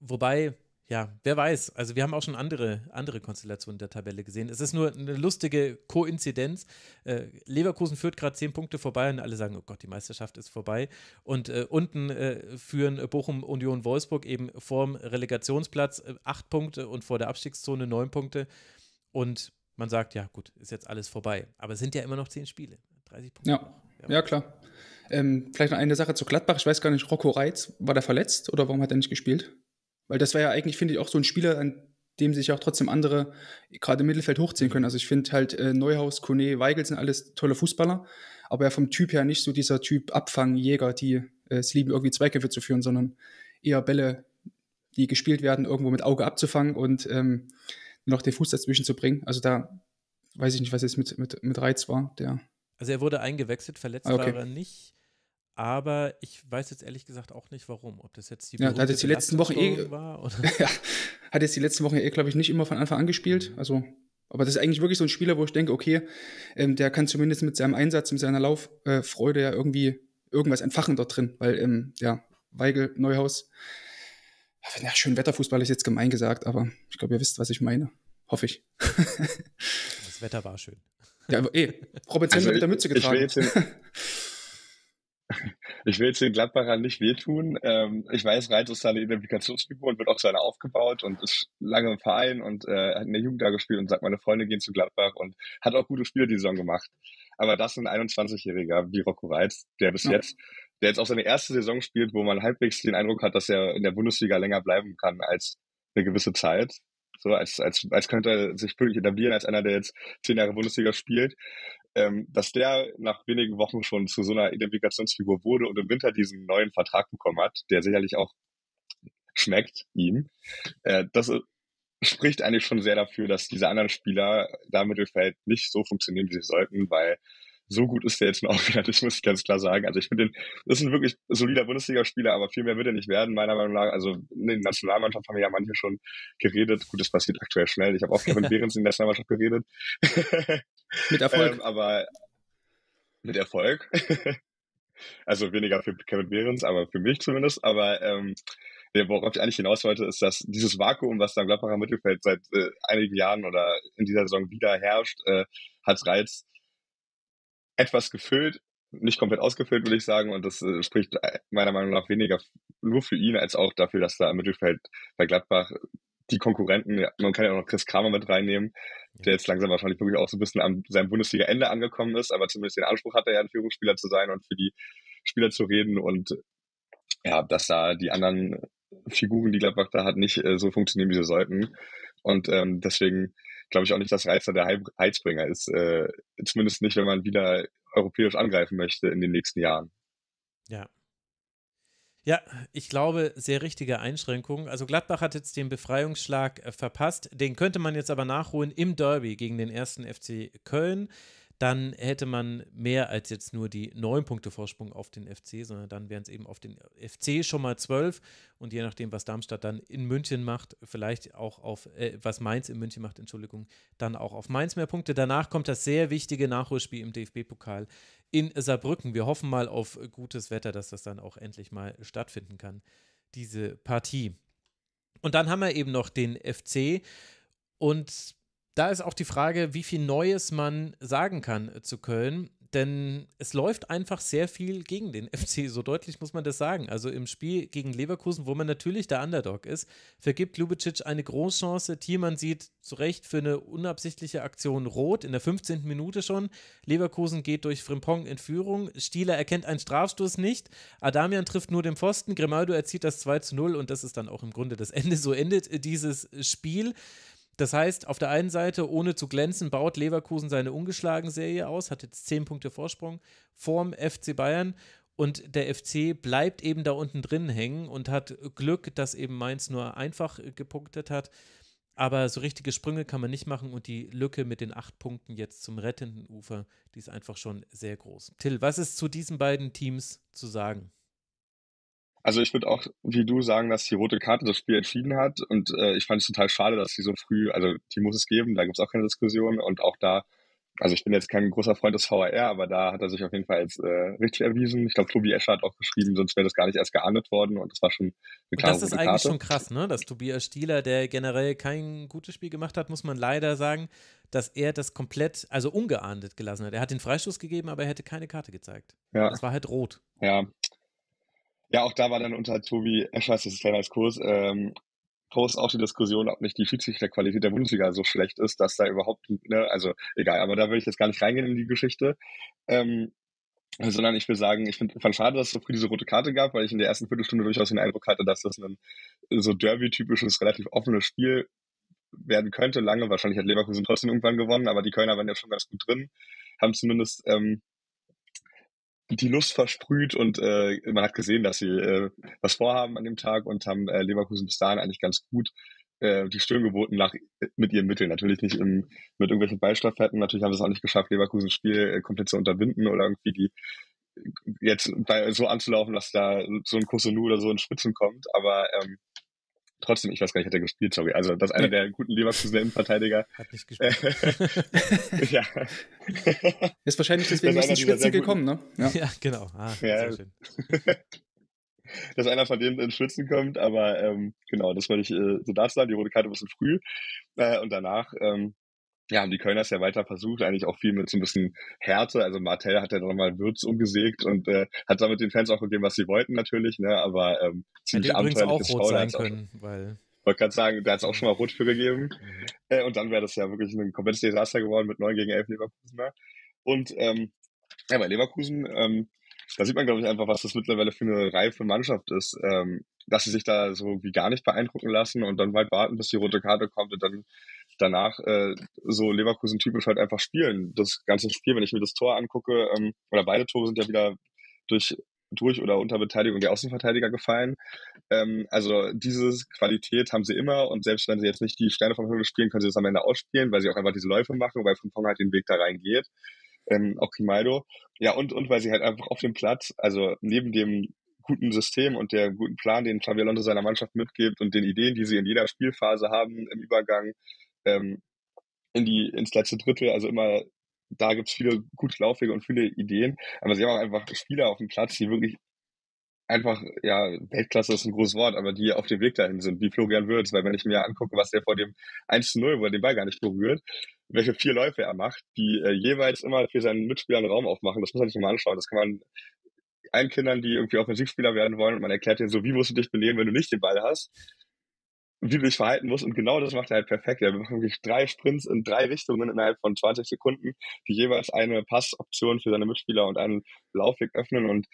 Wobei, Ja, wer weiß. Also wir haben auch schon andere, andere Konstellationen der Tabelle gesehen. Es ist nur eine lustige Koinzidenz. Äh, Leverkusen führt gerade zehn Punkte vorbei und alle sagen, oh Gott, die Meisterschaft ist vorbei. Und äh, unten äh, führen Bochum, Union, Wolfsburg eben vorm Relegationsplatz äh, acht Punkte und vor der Abstiegszone neun Punkte. Und man sagt, ja gut, ist jetzt alles vorbei. Aber es sind ja immer noch zehn Spiele. dreißig Punkte. Ja, ja, ja klar. Ähm, vielleicht noch eine Sache zu Gladbach. Ich weiß gar nicht, Rocco Reitz, war der verletzt oder warum hat er nicht gespielt? Weil das war ja eigentlich, finde ich, auch so ein Spieler, an dem sich auch trotzdem andere gerade im Mittelfeld hochziehen können. Also ich finde halt äh, Neuhaus, Kone, Weigl sind alles tolle Fußballer, aber ja vom Typ her nicht so dieser Typ Abfangjäger, die äh, es lieben, irgendwie Zweikämpfe zu führen, sondern eher Bälle, die gespielt werden, irgendwo mit Auge abzufangen und ähm, noch den Fuß dazwischen zu bringen. Also da weiß ich nicht, was jetzt mit, mit, mit Reiz war. Der also er wurde eingewechselt, verletzt ah, okay. war er nicht. Aber ich weiß jetzt ehrlich gesagt auch nicht, warum. Ob das jetzt die, ja, hat jetzt die letzten Wochen eh, war? Oder? Ja, hat jetzt die letzten Wochen eh, glaube ich, nicht immer von Anfang an gespielt. Mhm. Also, aber das ist eigentlich wirklich so ein Spieler, wo ich denke, okay, ähm, der kann zumindest mit seinem Einsatz, mit seiner Lauffreude äh, ja irgendwie irgendwas entfachen dort drin. Weil, ähm, ja, Weigl, Neuhaus, ja, schön Wetterfußball ist jetzt gemein gesagt, aber ich glaube, ihr wisst, was ich meine. Hoffe ich. Das Wetter war schön. Ja, aber eh, Robert Zentner also, mit der Mütze getragen. Ich will jetzt Ich will jetzt den Gladbachern nicht wehtun. Ähm, ich weiß, Reitz ist seine Identifikationsfigur und wird auch seine aufgebaut und ist lange im Verein und äh, hat in der Jugend da gespielt und sagt, meine Freunde gehen zu Gladbach und hat auch gute Spiele die Saison gemacht. Aber das ist ein einundzwanzigjähriger wie Rocco Reitz, der bis ja. jetzt, der jetzt auch seine erste Saison spielt, wo man halbwegs den Eindruck hat, dass er in der Bundesliga länger bleiben kann als eine gewisse Zeit. So, als, als, als könnte er sich wirklich etablieren, als einer, der jetzt zehn Jahre Bundesliga spielt. Ähm, dass der nach wenigen Wochen schon zu so einer Identifikationsfigur wurde und im Winter diesen neuen Vertrag bekommen hat, der sicherlich auch schmeckt ihm, äh, das äh, spricht eigentlich schon sehr dafür, dass diese anderen Spieler da im Mittelfeld nicht so funktionieren, wie sie sollten, weil so gut ist der jetzt noch wieder, das muss ich ganz klar sagen. Also ich finde den, das ist ein wirklich solider Bundesligaspieler, aber viel mehr wird er nicht werden, meiner Meinung nach. Also in der Nationalmannschaft haben wir ja manche schon geredet. Gut, das passiert aktuell schnell. Ich habe auch Kevin Behrens in der Nationalmannschaft geredet. Mit Erfolg. ähm, aber mit Erfolg. Also weniger für Kevin Behrens, aber für mich zumindest. Aber ähm, worauf ich eigentlich hinaus wollte, ist, dass dieses Vakuum, was da im Gladbacher Mittelfeld seit äh, einigen Jahren oder in dieser Saison wieder herrscht, äh, hat Reiz etwas gefüllt, nicht komplett ausgefüllt, würde ich sagen. Und das äh, spricht meiner Meinung nach weniger nur für ihn, als auch dafür, dass da im Mittelfeld bei Gladbach die Konkurrenten, man kann ja auch noch Chris Kramer mit reinnehmen, der jetzt langsam wahrscheinlich wirklich auch so ein bisschen an seinem Bundesliga-Ende angekommen ist, aber zumindest den Anspruch hat er ja, ein Führungsspieler zu sein und für die Spieler zu reden. Und ja, dass da die anderen Figuren, die Gladbach da hat, nicht äh, so funktionieren, wie sie sollten. Und ähm, deswegen glaube ich auch nicht, dass Reizer der Heizbringer ist. Äh, zumindest nicht, wenn man wieder europäisch angreifen möchte in den nächsten Jahren. Ja. Ja, ich glaube, sehr richtige Einschränkungen. Also Gladbach hat jetzt den Befreiungsschlag äh, verpasst. Den könnte man jetzt aber nachholen im Derby gegen den ersten F C Köln. Dann hätte man mehr als jetzt nur die neun Punkte Vorsprung auf den F C, sondern dann wären es eben auf den F C schon mal zwölf und je nachdem, was Darmstadt dann in München macht, vielleicht auch auf, äh, was Mainz in München macht, Entschuldigung, dann auch auf Mainz mehr Punkte. Danach kommt das sehr wichtige Nachholspiel im D F B-Pokal in Saarbrücken. Wir hoffen mal auf gutes Wetter, dass das dann auch endlich mal stattfinden kann, diese Partie. Und dann haben wir eben noch den F C und da ist auch die Frage, wie viel Neues man sagen kann zu Köln, denn es läuft einfach sehr viel gegen den F C, so deutlich muss man das sagen. Also im Spiel gegen Leverkusen, wo man natürlich der Underdog ist, vergibt Lubicic eine Großchance. Thielmann sieht zu Recht für eine unabsichtliche Aktion rot, in der fünfzehnten Minute schon. Leverkusen geht durch Frimpong in Führung, Stieler erkennt einen Strafstoß nicht, Adamian trifft nur den Pfosten, Grimaldo erzielt das zwei zu null und das ist dann auch im Grunde das Ende. So endet dieses Spiel. Das heißt, auf der einen Seite, ohne zu glänzen, baut Leverkusen seine Ungeschlagen-Serie aus, hat jetzt zehn Punkte Vorsprung vorm F C Bayern und der F C bleibt eben da unten drin hängen und hat Glück, dass eben Mainz nur einfach gepunktet hat, aber so richtige Sprünge kann man nicht machen und die Lücke mit den acht Punkten jetzt zum rettenden Ufer, die ist einfach schon sehr groß. Till, was ist zu diesen beiden Teams zu sagen? Also ich würde auch, wie du, sagen, dass die rote Karte das Spiel entschieden hat und äh, ich fand es total schade, dass sie so früh, also die muss es geben, da gibt es auch keine Diskussion und auch da Also ich bin jetzt kein großer Freund des V A R, aber da hat er sich auf jeden Fall als äh, richtig erwiesen. Ich glaube, Tobi Escher hat auch geschrieben, sonst wäre das gar nicht erst geahndet worden und das war schon eine klare rote Karte. Das ist eigentlich schon krass, ne? Dass Tobias Stieler, der generell kein gutes Spiel gemacht hat, muss man leider sagen, dass er das komplett, also ungeahndet gelassen hat. Er hat den Freistoß gegeben, aber er hätte keine Karte gezeigt. Ja. Das war halt rot. Ja. Ja, auch da war dann unter Tobi Escher, das ist ein kleiner Kurs, ähm, Post auch die Diskussion, ob nicht die Schiedsrichterqualität der Bundesliga so schlecht ist, dass da überhaupt, ne, also egal, aber da will ich jetzt gar nicht reingehen in die Geschichte, ähm, sondern ich will sagen, ich find, fand schade, dass es so früh diese rote Karte gab, weil ich in der ersten Viertelstunde durchaus den Eindruck hatte, dass das ein so Derby-typisches, relativ offenes Spiel werden könnte, lange, wahrscheinlich hat Leverkusen trotzdem irgendwann gewonnen, aber die Kölner waren ja schon ganz gut drin, haben zumindest ähm, die Lust versprüht und äh, man hat gesehen, dass sie äh, was vorhaben an dem Tag und haben äh, Leverkusen bis dahin eigentlich ganz gut äh, die Stirn geboten nach mit ihren Mitteln. Natürlich nicht im, mit irgendwelchen Ballstaffetten, natürlich haben sie es auch nicht geschafft, Leverkusens Spiel äh, komplett zu unterbinden oder irgendwie die jetzt bei, so anzulaufen, dass da so ein Kosunu oder so in Spitzen kommt, aber ähm, trotzdem, ich weiß gar nicht, hat er gespielt, sorry. Also, das ist einer der guten Leverkusener Innenverteidiger. Hat nicht gespielt. Ja. Ist wahrscheinlich deswegen nicht in die Spitze gekommen, ne? Ja, ja genau. Ah, ja. Sehr schön. Dass einer von denen in Schwitzen kommt, aber ähm, genau, das wollte ich äh, so dazu sagen. Die rote Karte ein bisschen früh. Äh, und danach ähm, ja, haben die Kölner es ja weiter versucht, eigentlich auch viel mit so ein bisschen Härte. Also, Martell hat ja nochmal Würz umgesägt und äh, hat damit den Fans auch gegeben, was sie wollten, natürlich, ne? Aber ähm, ziemlich abenteuerliches Foul hat es auch. Ich wollte gerade sagen, da hat es auch schon mal rot für gegeben. Mhm. Äh, und dann wäre das ja wirklich ein komplettes Desaster geworden mit neun gegen elf Leverkusener. Und ähm, ja, bei Leverkusen, ähm, da sieht man, glaube ich, einfach, was das mittlerweile für eine reife Mannschaft ist, ähm, dass sie sich da so wie gar nicht beeindrucken lassen und dann weit warten, bis die rote Karte kommt und dann danach äh, so Leverkusen-typisch halt einfach spielen. Das ganze Spiel, wenn ich mir das Tor angucke, ähm, oder beide Tore sind ja wieder durch... durch oder unter Beteiligung der Außenverteidiger gefallen. Ähm, also diese Qualität haben sie immer und selbst wenn sie jetzt nicht die Sterne vom Himmel spielen, können sie das am Ende ausspielen, weil sie auch einfach diese Läufe machen, weil Frimpong halt den Weg da reingeht. Ähm, auch Grimaldo. Ja, und, und weil sie halt einfach auf dem Platz, also neben dem guten System und der guten Plan, den Xabi Alonso seiner Mannschaft mitgibt und den Ideen, die sie in jeder Spielphase haben, im Übergang ähm, in die ins letzte Drittel, also immer da gibt es viele gute Laufwege und viele Ideen, aber sie haben auch einfach Spieler auf dem Platz, die wirklich einfach, ja, Weltklasse ist ein großes Wort, aber die auf dem Weg dahin sind, wie Florian Wirtz, weil wenn ich mir angucke, was der vor dem eins zu null, wo er den Ball gar nicht berührt, welche vier Läufe er macht, die äh, jeweils immer für seinen Mitspieler einen Raum aufmachen, das muss man sich mal anschauen, das kann man allen Kindern, die irgendwie Offensivspieler werden wollen und man erklärt denen so, wie musst du dich benehmen, wenn du nicht den Ball hast, wie du dich verhalten musst und genau das macht er halt perfekt. Er macht wirklich drei Sprints in drei Richtungen innerhalb von zwanzig Sekunden, die jeweils eine Passoption für seine Mitspieler und einen Laufweg öffnen und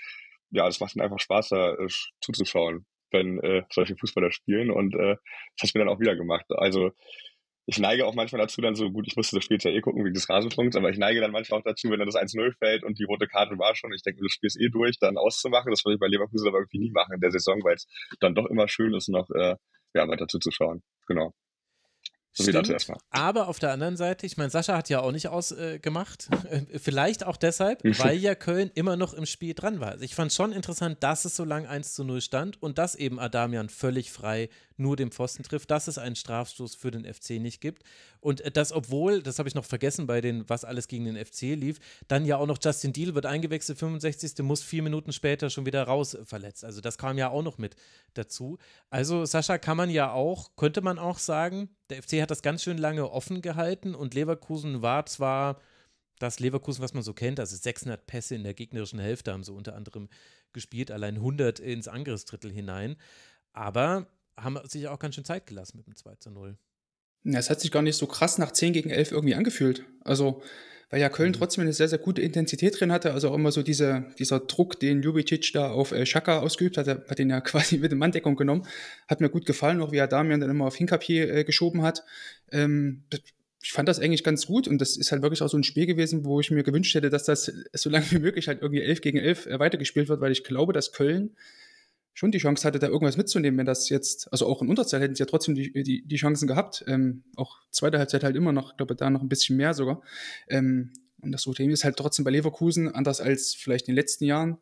ja, das macht dann einfach Spaß, da äh, zuzuschauen, wenn äh, solche Fußballer spielen und äh, das hat mir dann auch wieder gemacht. Also ich neige auch manchmal dazu dann so, gut, ich musste das Spiel jetzt ja eh gucken wegen des Rasenfunks, aber ich neige dann manchmal auch dazu, wenn dann das eins null fällt und die rote Karte war schon, ich denke, das Spiel ist eh durch, dann auszumachen, das würde ich bei Leverkusen aber irgendwie nie machen in der Saison, weil es dann doch immer schön ist, noch äh, ja, weiter zuzuschauen, genau. So dazu erstmal. Aber auf der anderen Seite, ich meine, Sascha hat ja auch nicht ausgemacht, äh, vielleicht auch deshalb, weil ja Köln immer noch im Spiel dran war. Also ich fand es schon interessant, dass es so lang eins zu null stand und dass eben Adamian völlig frei nur den Pfosten trifft, dass es einen Strafstoß für den F C nicht gibt und äh, das, obwohl, das habe ich noch vergessen bei den, was alles gegen den F C lief, dann ja auch noch Justin Deal wird eingewechselt, fünfundsechzigste muss vier Minuten später schon wieder raus äh, verletzt. Also das kam ja auch noch mit dazu. Also Sascha kann man ja auch, könnte man auch sagen, der F C hat das ganz schön lange offen gehalten und Leverkusen war zwar das Leverkusen, was man so kennt, also sechshundert Pässe in der gegnerischen Hälfte haben sie unter anderem gespielt, allein hundert ins Angriffsdrittel hinein, aber haben sich auch ganz schön Zeit gelassen mit dem zwei zu null. Ja, es hat sich gar nicht so krass nach zehn gegen elf irgendwie angefühlt, also weil ja Köln mhm. trotzdem eine sehr, sehr gute Intensität drin hatte, also auch immer so diese, dieser Druck, den Ljubicic da auf äh, Xhaka ausgeübt hat, hat ihn ja quasi mit in Manndeckung genommen, hat mir gut gefallen, auch wie er Damian dann immer auf Hincapié äh, geschoben hat, ähm, das, ich fand das eigentlich ganz gut und das ist halt wirklich auch so ein Spiel gewesen, wo ich mir gewünscht hätte, dass das so lange wie möglich halt irgendwie elf gegen elf äh, weitergespielt wird, weil ich glaube, dass Köln schon die Chance hatte, da irgendwas mitzunehmen, wenn das jetzt, also auch in Unterzahl hätten sie ja trotzdem die, die, die Chancen gehabt, ähm, auch zweite Halbzeit halt immer noch, ich glaube da noch ein bisschen mehr sogar, ähm, und das Problem ist halt trotzdem bei Leverkusen, anders als vielleicht in den letzten Jahren,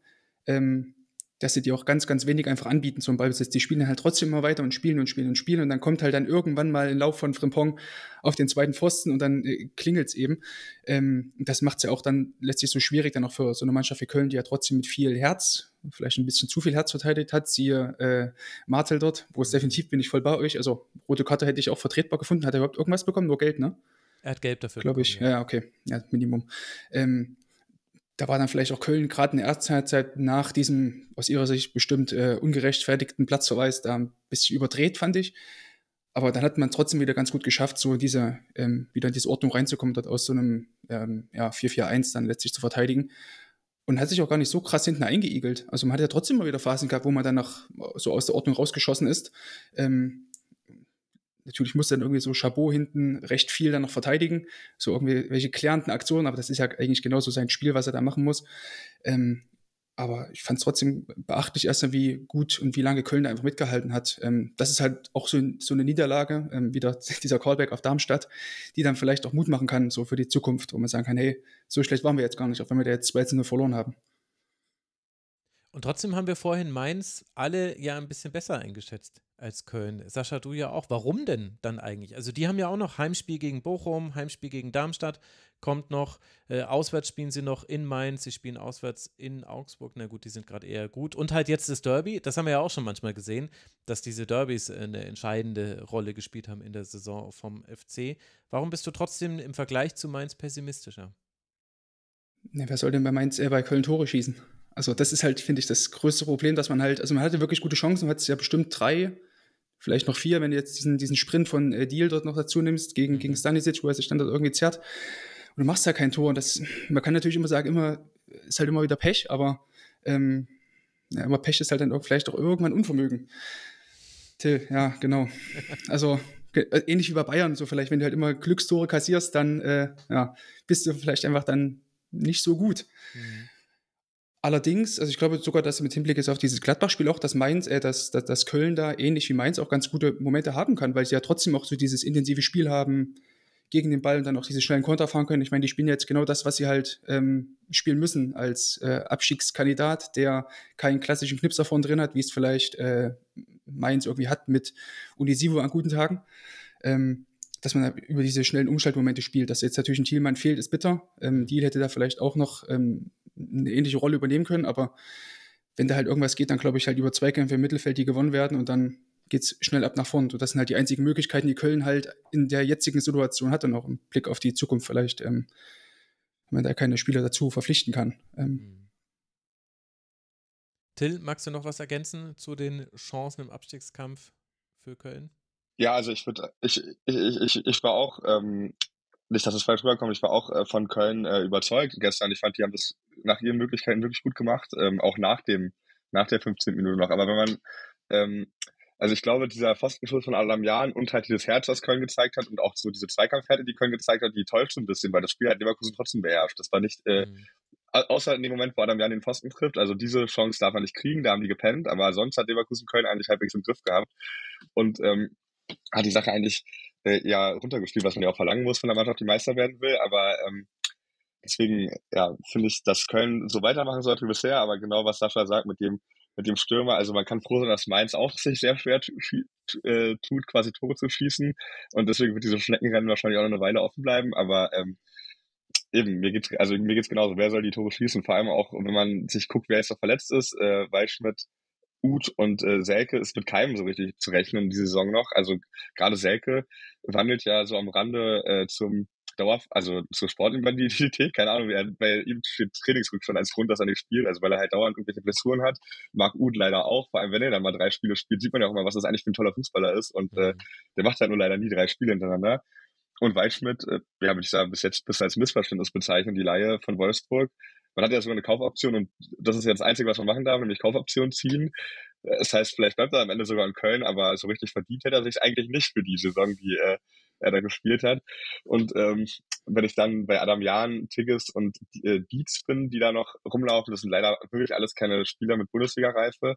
ähm, dass sie dir auch ganz, ganz wenig einfach anbieten zum Ballbesitz. Die spielen halt trotzdem immer weiter und spielen und spielen und spielen und dann kommt halt dann irgendwann mal ein Lauf von Frimpong auf den zweiten Pfosten und dann äh, klingelt's eben. Ähm, das macht's ja auch dann letztlich so schwierig dann auch für so eine Mannschaft wie Köln, die ja trotzdem mit viel Herz, vielleicht ein bisschen zu viel Herz verteidigt hat, siehe äh, Martel dort, wo es definitiv, bin ich voll bei euch, also rote Karte hätte ich auch vertretbar gefunden. Hat er überhaupt irgendwas bekommen? Nur Geld, ne? Er hat Gelb dafür Glaube ich, ja. ja, okay, ja, Minimum. Ähm, Da war dann vielleicht auch Köln gerade in der ersten Halbzeit nach diesem, aus ihrer Sicht bestimmt äh, ungerechtfertigten Platzverweis, da ein bisschen überdreht, fand ich. Aber dann hat man trotzdem wieder ganz gut geschafft, so diese, ähm, wieder in diese Ordnung reinzukommen, dort aus so einem ähm, ja, vier vier eins dann letztlich zu verteidigen. Und hat sich auch gar nicht so krass hinten eingeigelt. Also man hat ja trotzdem mal wieder Phasen gehabt, wo man dann nach, so aus der Ordnung rausgeschossen ist. Ähm, Natürlich muss dann irgendwie so Chabot hinten recht viel dann noch verteidigen, so irgendwelche klärenden Aktionen, aber das ist ja eigentlich genauso sein Spiel, was er da machen muss. Ähm, aber ich fand es trotzdem beachtlich erstmal, wie gut und wie lange Köln da einfach mitgehalten hat. Ähm, das ist halt auch so, so eine Niederlage, ähm, wieder dieser Callback auf Darmstadt, die dann vielleicht auch Mut machen kann, so für die Zukunft, wo man sagen kann, hey, so schlecht waren wir jetzt gar nicht, auch wenn wir da jetzt zwei zu null verloren haben. Und trotzdem haben wir vorhin Mainz alle ja ein bisschen besser eingeschätzt als Köln. Sascha, du ja auch. Warum denn dann eigentlich? Also die haben ja auch noch Heimspiel gegen Bochum, Heimspiel gegen Darmstadt, kommt noch, äh, auswärts spielen sie noch in Mainz, sie spielen auswärts in Augsburg, na gut, die sind gerade eher gut. Und halt jetzt das Derby, das haben wir ja auch schon manchmal gesehen, dass diese Derbys eine entscheidende Rolle gespielt haben in der Saison vom F C. Warum bist du trotzdem im Vergleich zu Mainz pessimistischer? Na, wer soll denn bei Mainz, äh, bei Köln Tore schießen? Also das ist halt, finde ich, das größte Problem, dass man halt, also man hatte wirklich gute Chancen, man hat ja bestimmt drei, vielleicht noch vier, wenn du jetzt diesen, diesen Sprint von äh, Deal dort noch dazu nimmst, gegen, gegen Stanisic, wo er sich dann dort irgendwie zerrt, und du machst ja kein Tor. Und das, man kann natürlich immer sagen, immer ist halt immer wieder Pech, aber ähm, ja, immer Pech ist halt dann auch vielleicht auch irgendwann Unvermögen. Till, ja, genau. Also äh, ähnlich wie bei Bayern, so vielleicht, wenn du halt immer Glückstore kassierst, dann äh, ja, bist du vielleicht einfach dann nicht so gut. Mhm. Allerdings, also ich glaube sogar, dass mit Hinblick jetzt auf dieses Gladbach-Spiel auch, dass Mainz, äh, dass, dass, dass Köln da ähnlich wie Mainz auch ganz gute Momente haben kann, weil sie ja trotzdem auch so dieses intensive Spiel haben gegen den Ball und dann auch diese schnellen Konter fahren können. Ich meine, die spielen jetzt genau das, was sie halt ähm, spielen müssen als äh, Abstiegskandidat, der keinen klassischen Knipser vorne drin hat, wie es vielleicht äh, Mainz irgendwie hat mit Unisivo an guten Tagen. Ähm, dass man über diese schnellen Umschaltmomente spielt. Dass jetzt natürlich ein Thielmann fehlt, ist bitter. Ähm, Thiel hätte da vielleicht auch noch ähm, eine ähnliche Rolle übernehmen können, aber wenn da halt irgendwas geht, dann glaube ich halt über Zweikämpfe im Mittelfeld, die gewonnen werden, und dann geht's schnell ab nach vorn. Und das sind halt die einzigen Möglichkeiten, die Köln halt in der jetzigen Situation hat und auch im Blick auf die Zukunft vielleicht, ähm, wenn man da keine Spieler dazu verpflichten kann. Ähm. Till, magst du noch was ergänzen zu den Chancen im Abstiegskampf für Köln? Ja, also ich würde, ich, ich, ich, ich war auch, ähm, nicht, dass es falsch rüberkommt, ich war auch äh, von Köln äh, überzeugt gestern. Ich fand, die haben das nach ihren Möglichkeiten wirklich gut gemacht, ähm, auch nach dem, nach der fünfzehnten Minute noch. Aber wenn man, ähm, also ich glaube, dieser Pfostenschuss von Adeyemi und halt dieses Herz, das Köln gezeigt hat, und auch so diese Zweikampfhärte, die Köln gezeigt hat, die täuscht ein bisschen, weil das Spiel hat Leverkusen trotzdem beherrscht. Das war nicht, äh, mhm. außer in dem Moment, wo Adeyemi den Pfosten trifft, also diese Chance darf man nicht kriegen, da haben die gepennt, aber sonst hat Leverkusen Köln eigentlich halbwegs im Griff gehabt. Und, ähm, hat die Sache eigentlich äh, ja runtergespielt, was man ja auch verlangen muss von der Mannschaft, die Meister werden will. Aber ähm, deswegen ja, finde ich, dass Köln so weitermachen sollte wie bisher. Aber genau, was Sascha sagt mit dem, mit dem Stürmer, also man kann froh sein, dass Mainz auch sich sehr schwer t- t- äh, tut, quasi Tore zu schießen. Und deswegen wird diese Schneckenrennen wahrscheinlich auch noch eine Weile offen bleiben. Aber ähm, eben, mir geht's, also mir geht's genauso. Wer soll die Tore schießen? Vor allem auch, wenn man sich guckt, wer jetzt noch verletzt ist. Äh, Waldschmidt, Uth und äh, Selke ist mit keinem so richtig zu rechnen diese Saison noch. Also gerade Selke wandelt ja so am Rande äh, zum Dauer, also zur Sportinvalidität. Keine Ahnung, er, bei ihm steht Trainingsrückstand als Grund, dass er nicht spielt, also weil er halt dauernd irgendwelche Blessuren hat. Marc Uth leider auch, vor allem wenn er dann mal drei Spiele spielt, sieht man ja auch immer, was das eigentlich für ein toller Fußballer ist, und äh, der macht halt nur leider nie drei Spiele hintereinander. Und Waldschmidt, äh, ja, würde ich sagen, bis jetzt bis als Missverständnis bezeichnen, die Leihe von Wolfsburg. Man hat ja sogar eine Kaufoption, und das ist ja das Einzige, was man machen darf, nämlich Kaufoption ziehen. Das heißt, vielleicht bleibt er am Ende sogar in Köln, aber so richtig verdient hätte er sich eigentlich nicht für die Saison, die äh, er da gespielt hat. Und ähm, wenn ich dann bei Adeyemi, Tigges und äh, Dietz bin, die da noch rumlaufen, das sind leider wirklich alles keine Spieler mit Bundesliga-Reife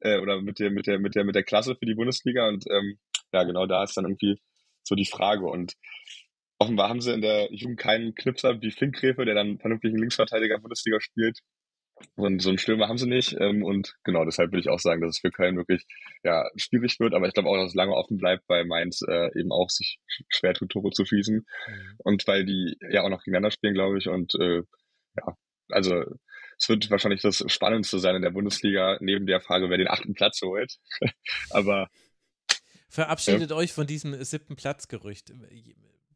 äh, oder mit der, mit der, mit der, mit der Klasse für die Bundesliga. Und ähm, ja, genau, da ist dann irgendwie so die Frage. Und offenbar haben sie in der Jugend keinen Knipser wie Finn Gräfe, der dann vernünftigen Linksverteidiger Bundesliga spielt. So einen Stürmer haben sie nicht. Und genau, deshalb würde ich auch sagen, dass es für Köln wirklich ja, schwierig wird. Aber ich glaube auch, dass es lange offen bleibt, weil Mainz äh, eben auch sich schwer tut, Tore zu schießen. Und weil die ja auch noch gegeneinander spielen, glaube ich. Und äh, ja, also es wird wahrscheinlich das Spannendste sein in der Bundesliga, neben der Frage, wer den achten Platz holt. Aber verabschiedet ja. euch von diesem siebten Platzgerücht.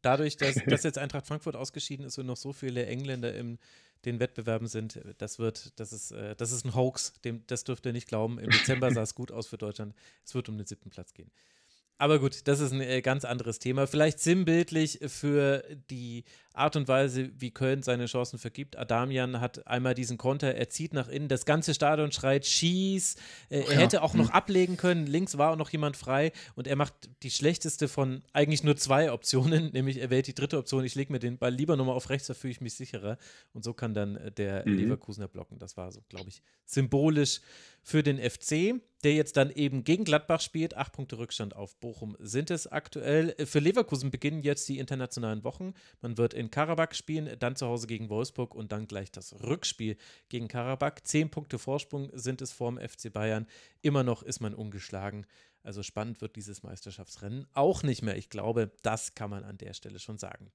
Dadurch, dass, dass jetzt Eintracht Frankfurt ausgeschieden ist und noch so viele Engländer in den Wettbewerben sind, das wird, das ist, äh, das ist ein Hoax, dem, das dürft ihr nicht glauben. Im Dezember sah es gut aus für Deutschland. Es wird um den siebten Platz gehen. Aber gut, das ist ein äh, ganz anderes Thema. Vielleicht sinnbildlich für die Art und Weise, wie Köln seine Chancen vergibt. Adamian hat einmal diesen Konter, er zieht nach innen, das ganze Stadion schreit, schieß. Äh, er ja. hätte auch noch ablegen können, links war auch noch jemand frei und er macht die schlechteste von eigentlich nur zwei Optionen, nämlich er wählt die dritte Option, ich lege mir den Ball lieber nochmal auf rechts, da fühle ich mich sicherer. Und so kann dann äh, der mhm. Leverkusener blocken. Das war so, glaube ich, symbolisch für den F C, der jetzt dann eben gegen Gladbach spielt. Acht Punkte Rückstand auf Bochum sind es aktuell. Für Leverkusen beginnen jetzt die internationalen Wochen. Man wird in Karabakh spielen, dann zu Hause gegen Wolfsburg und dann gleich das Rückspiel gegen Karabakh. Zehn Punkte Vorsprung sind es vorm F C Bayern. Immer noch ist man ungeschlagen. Also spannend wird dieses Meisterschaftsrennen auch nicht mehr. Ich glaube, das kann man an der Stelle schon sagen.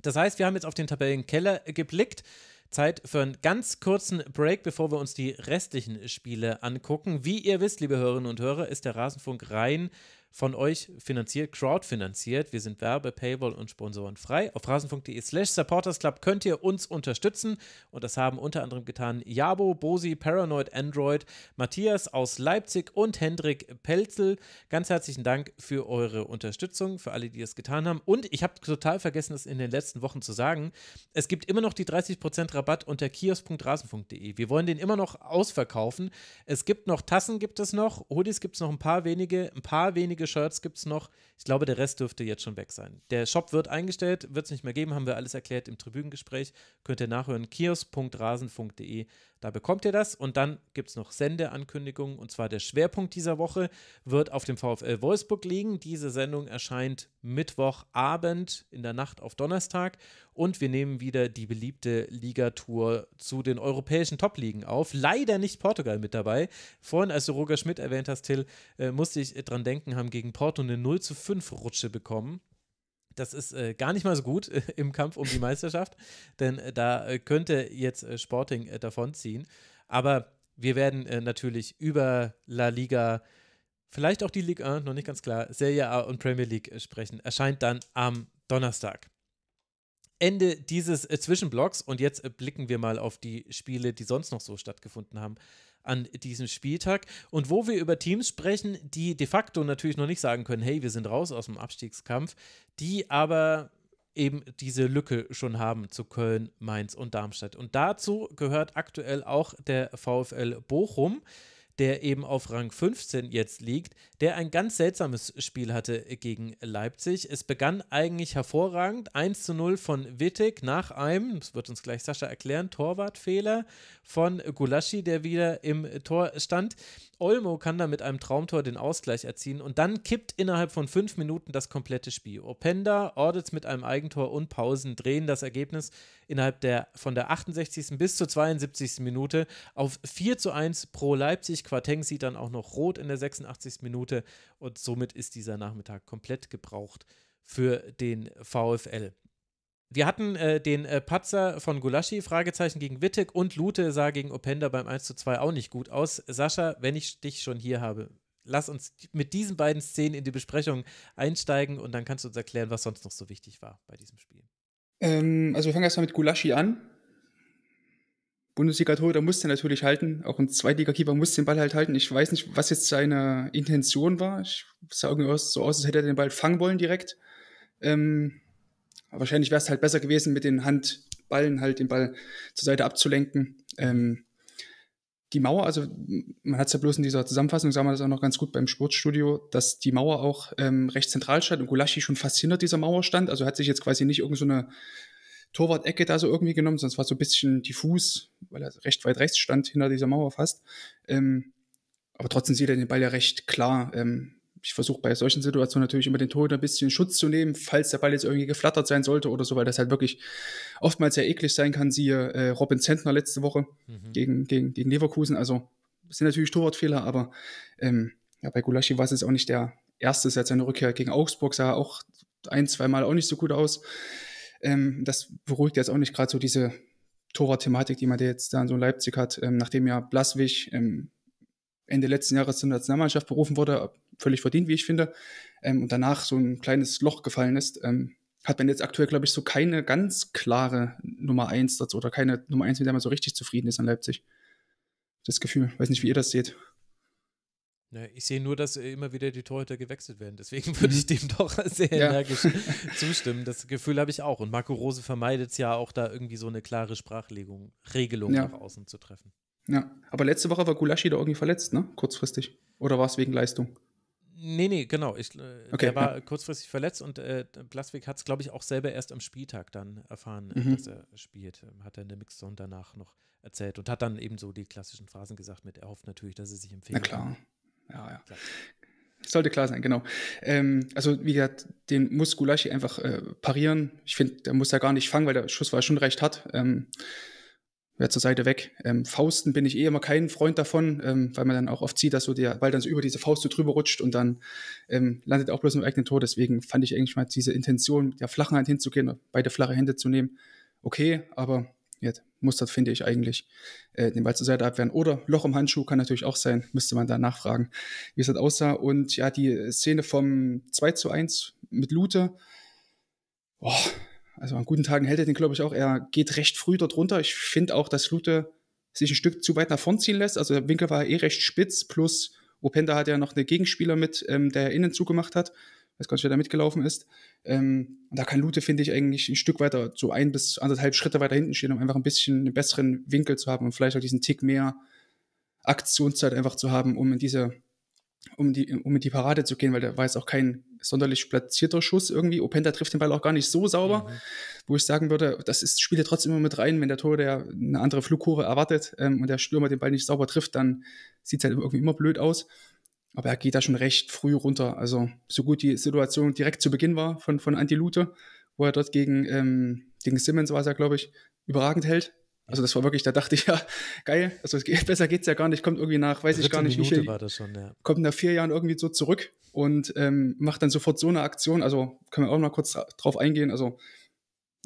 Das heißt, wir haben jetzt auf den Tabellenkeller geblickt. Zeit für einen ganz kurzen Break, bevor wir uns die restlichen Spiele angucken. Wie ihr wisst, liebe Hörerinnen und Hörer, ist der Rasenfunk rein von euch finanziert, crowdfinanziert. Wir sind Werbe-, Paywall- und sponsorenfrei. Auf rasenfunk punkt de slash supportersclub könnt ihr uns unterstützen. Und das haben unter anderem getan Jabo, Bosi, Paranoid, Android, Matthias aus Leipzig und Hendrik Pelzel. Ganz herzlichen Dank für eure Unterstützung, für alle, die es getan haben. Und ich habe total vergessen, es in den letzten Wochen zu sagen. Es gibt immer noch die dreißig Prozent Rabatt unter kiosk punkt rasenfunk punkt de. Wir wollen den immer noch ausverkaufen. Es gibt noch Tassen, gibt es noch. Hoodies gibt es noch ein paar wenige. Ein paar wenige Shirts gibt es noch. Ich glaube, der Rest dürfte jetzt schon weg sein. Der Shop wird eingestellt, wird es nicht mehr geben, haben wir alles erklärt im Tribünengespräch. Könnt ihr nachhören, kiosk punkt rasen punkt de. Da bekommt ihr das. Und dann gibt es noch Sendeankündigungen. Und zwar der Schwerpunkt dieser Woche wird auf dem VfL Wolfsburg liegen. Diese Sendung erscheint Mittwochabend in der Nacht auf Donnerstag. Und wir nehmen wieder die beliebte Ligatour zu den europäischen Top-Ligen auf. Leider nicht Portugal mit dabei. Vorhin, als du Roger Schmidt erwähnt hast, Till, äh, musste ich dran denken, haben gegen Porto eine null zu fünf Rutsche bekommen. Das ist äh, gar nicht mal so gut äh, im Kampf um die Meisterschaft, denn äh, da äh, könnte jetzt äh, Sporting äh, davonziehen. Aber wir werden äh, natürlich über La Liga, vielleicht auch die Liga, noch nicht ganz klar, Serie A und Premier League äh, sprechen. Erscheint dann am Donnerstag. Ende dieses äh, Zwischenblocks und jetzt äh, blicken wir mal auf die Spiele, die sonst noch so stattgefunden haben an diesem Spieltag und wo wir über Teams sprechen, die de facto natürlich noch nicht sagen können, hey, wir sind raus aus dem Abstiegskampf, die aber eben diese Lücke schon haben zu Köln, Mainz und Darmstadt. Und dazu gehört aktuell auch der VfL Bochum, der eben auf Rang fünfzehn jetzt liegt, der ein ganz seltsames Spiel hatte gegen Leipzig. Es begann eigentlich hervorragend, eins zu null von Wittek nach einem, das wird uns gleich Sascha erklären, Torwartfehler von Gulácsi, der wieder im Tor stand. Olmo kann da mit einem Traumtor den Ausgleich erzielen und dann kippt innerhalb von fünf Minuten das komplette Spiel. Openda, Ordets mit einem Eigentor und Pausen drehen das Ergebnis innerhalb der von der achtundsechzigsten bis zur zweiundsiebzigsten Minute auf vier zu eins pro Leipzig. Quarteng sieht dann auch noch rot in der sechsundachtzigsten Minute und somit ist dieser Nachmittag komplett gebraucht für den VfL. Wir hatten äh, den äh, Patzer von Gulácsi, Fragezeichen gegen Wittek und Lute sah gegen Openda beim eins zu zwei auch nicht gut aus. Sascha, wenn ich dich schon hier habe, lass uns mit diesen beiden Szenen in die Besprechung einsteigen und dann kannst du uns erklären, was sonst noch so wichtig war bei diesem Spiel. Ähm, also wir fangen erstmal mit Gulácsi an. Bundesliga-Tor, da musste er natürlich halten. Auch ein Zweitliga-Keeper muss den Ball halt halten. Ich weiß nicht, was jetzt seine Intention war. Ich sah irgendwie so aus, als hätte er den Ball fangen wollen direkt. Ähm, wahrscheinlich wäre es halt besser gewesen, mit den Handballen halt den Ball zur Seite abzulenken. Ähm, die Mauer, also man hat es ja bloß in dieser Zusammenfassung, sah man das auch noch ganz gut beim Sportstudio, dass die Mauer auch ähm, recht zentral stand und Gulácsi schon fast hinter dieser Mauer stand. Also hat sich jetzt quasi nicht irgend so eine Torwart-Ecke da so irgendwie genommen, sonst war es so ein bisschen diffus, weil er recht weit rechts stand, hinter dieser Mauer fast. Ähm, aber trotzdem sieht er den Ball ja recht klar. Ähm, ich versuche bei solchen Situationen natürlich immer den Torhüter ein bisschen in Schutz zu nehmen, falls der Ball jetzt irgendwie geflattert sein sollte oder so, weil das halt wirklich oftmals sehr eklig sein kann, siehe äh, Robin Zentner letzte Woche mhm. gegen, gegen, gegen Leverkusen. Also das sind natürlich Torwartfehler, aber ähm, ja, bei Gulácsi war es jetzt auch nicht der erste seit seiner Rückkehr gegen Augsburg, sah er auch ein, zweimal auch nicht so gut aus. Ähm, das beruhigt jetzt auch nicht gerade so diese Torwart-Thematik, die man jetzt da in so Leipzig hat, ähm, nachdem ja Blaswig ähm, Ende letzten Jahres zur Nationalmannschaft berufen wurde, völlig verdient, wie ich finde, ähm, und danach so ein kleines Loch gefallen ist, ähm, hat man jetzt aktuell, glaube ich, so keine ganz klare Nummer eins dazu oder keine Nummer eins, mit der man so richtig zufrieden ist an Leipzig. Das Gefühl, weiß nicht, wie ihr das seht. Ich sehe nur, dass immer wieder die Torhüter gewechselt werden. Deswegen würde ich dem doch sehr ja. energisch zustimmen. Das Gefühl habe ich auch. Und Marco Rose vermeidet es ja auch, da irgendwie so eine klare Sprachlegung, Regelung ja. nach außen zu treffen. Ja, aber letzte Woche war Gulácsi da irgendwie verletzt, ne? Kurzfristig. Oder war es wegen Leistung? Nee, nee, genau. Ich, okay, der war ja. kurzfristig verletzt und äh, Blaswig hat es, glaube ich, auch selber erst am Spieltag dann erfahren, mhm. dass er spielt. Hat er in der Mixzone danach noch erzählt und hat dann eben so die klassischen Phrasen gesagt mit, er hofft natürlich, dass er sich empfehlen kann. Na klar. Ja, ja. Klar. Sollte klar sein, genau. Ähm, also wie gesagt, den muss Gulácsi einfach äh, parieren. Ich finde, der muss da gar nicht fangen, weil der Schuss war schon recht hart. Ähm, ja, zur Seite weg. Ähm, Fausten bin ich eh immer kein Freund davon, ähm, weil man dann auch oft sieht, dass so der Ball dann so über diese Faust so drüber rutscht und dann ähm, landet auch bloß im eigenen Tor. Deswegen fand ich eigentlich mal diese Intention, mit der flachen Hand hinzugehen, beide flache Hände zu nehmen, okay, aber jetzt muss das, finde ich, eigentlich äh, den Ball zur Seite abwehren. Oder Loch im Handschuh kann natürlich auch sein, müsste man da nachfragen, wie es das aussah. Und ja, die Szene vom zwei zu eins mit Lute, boah, also an guten Tagen hält er den, glaube ich, auch. Er geht recht früh dort runter. Ich finde auch, dass Lute sich ein Stück zu weit nach vorn ziehen lässt. Also der Winkel war eh recht spitz, plus Openda hat ja noch einen Gegenspieler mit, ähm, der innen zugemacht hat. Ich weiß gar nicht, wer da mitgelaufen ist. Ähm, da kann Lute, finde ich, eigentlich ein Stück weiter, so ein bis anderthalb Schritte weiter hinten stehen, um einfach ein bisschen einen besseren Winkel zu haben und vielleicht auch diesen Tick mehr Aktionszeit einfach zu haben, um in diese, um die, um in die Parade zu gehen, weil da war jetzt auch kein sonderlich platzierter Schuss irgendwie. Openda trifft den Ball auch gar nicht so sauber, mhm. wo ich sagen würde, das ist, spielt ja trotzdem immer mit rein, wenn der Torhüter eine andere Flugkurve erwartet ähm, und der Stürmer den Ball nicht sauber trifft, dann sieht es halt irgendwie immer blöd aus. Aber er geht da schon recht früh runter. Also so gut die Situation direkt zu Beginn war von, von Anti-Lute, wo er dort gegen, ähm, gegen Simmons war es ja, glaube ich, überragend hält. Also das war wirklich, da dachte ich, ja, geil, also es geht, besser geht's ja gar nicht, kommt irgendwie nach, weiß Dritte ich gar nicht, Minute wie viel, war das schon, ja. kommt nach vier Jahren irgendwie so zurück und ähm, macht dann sofort so eine Aktion. Also können wir auch mal kurz drauf eingehen. Also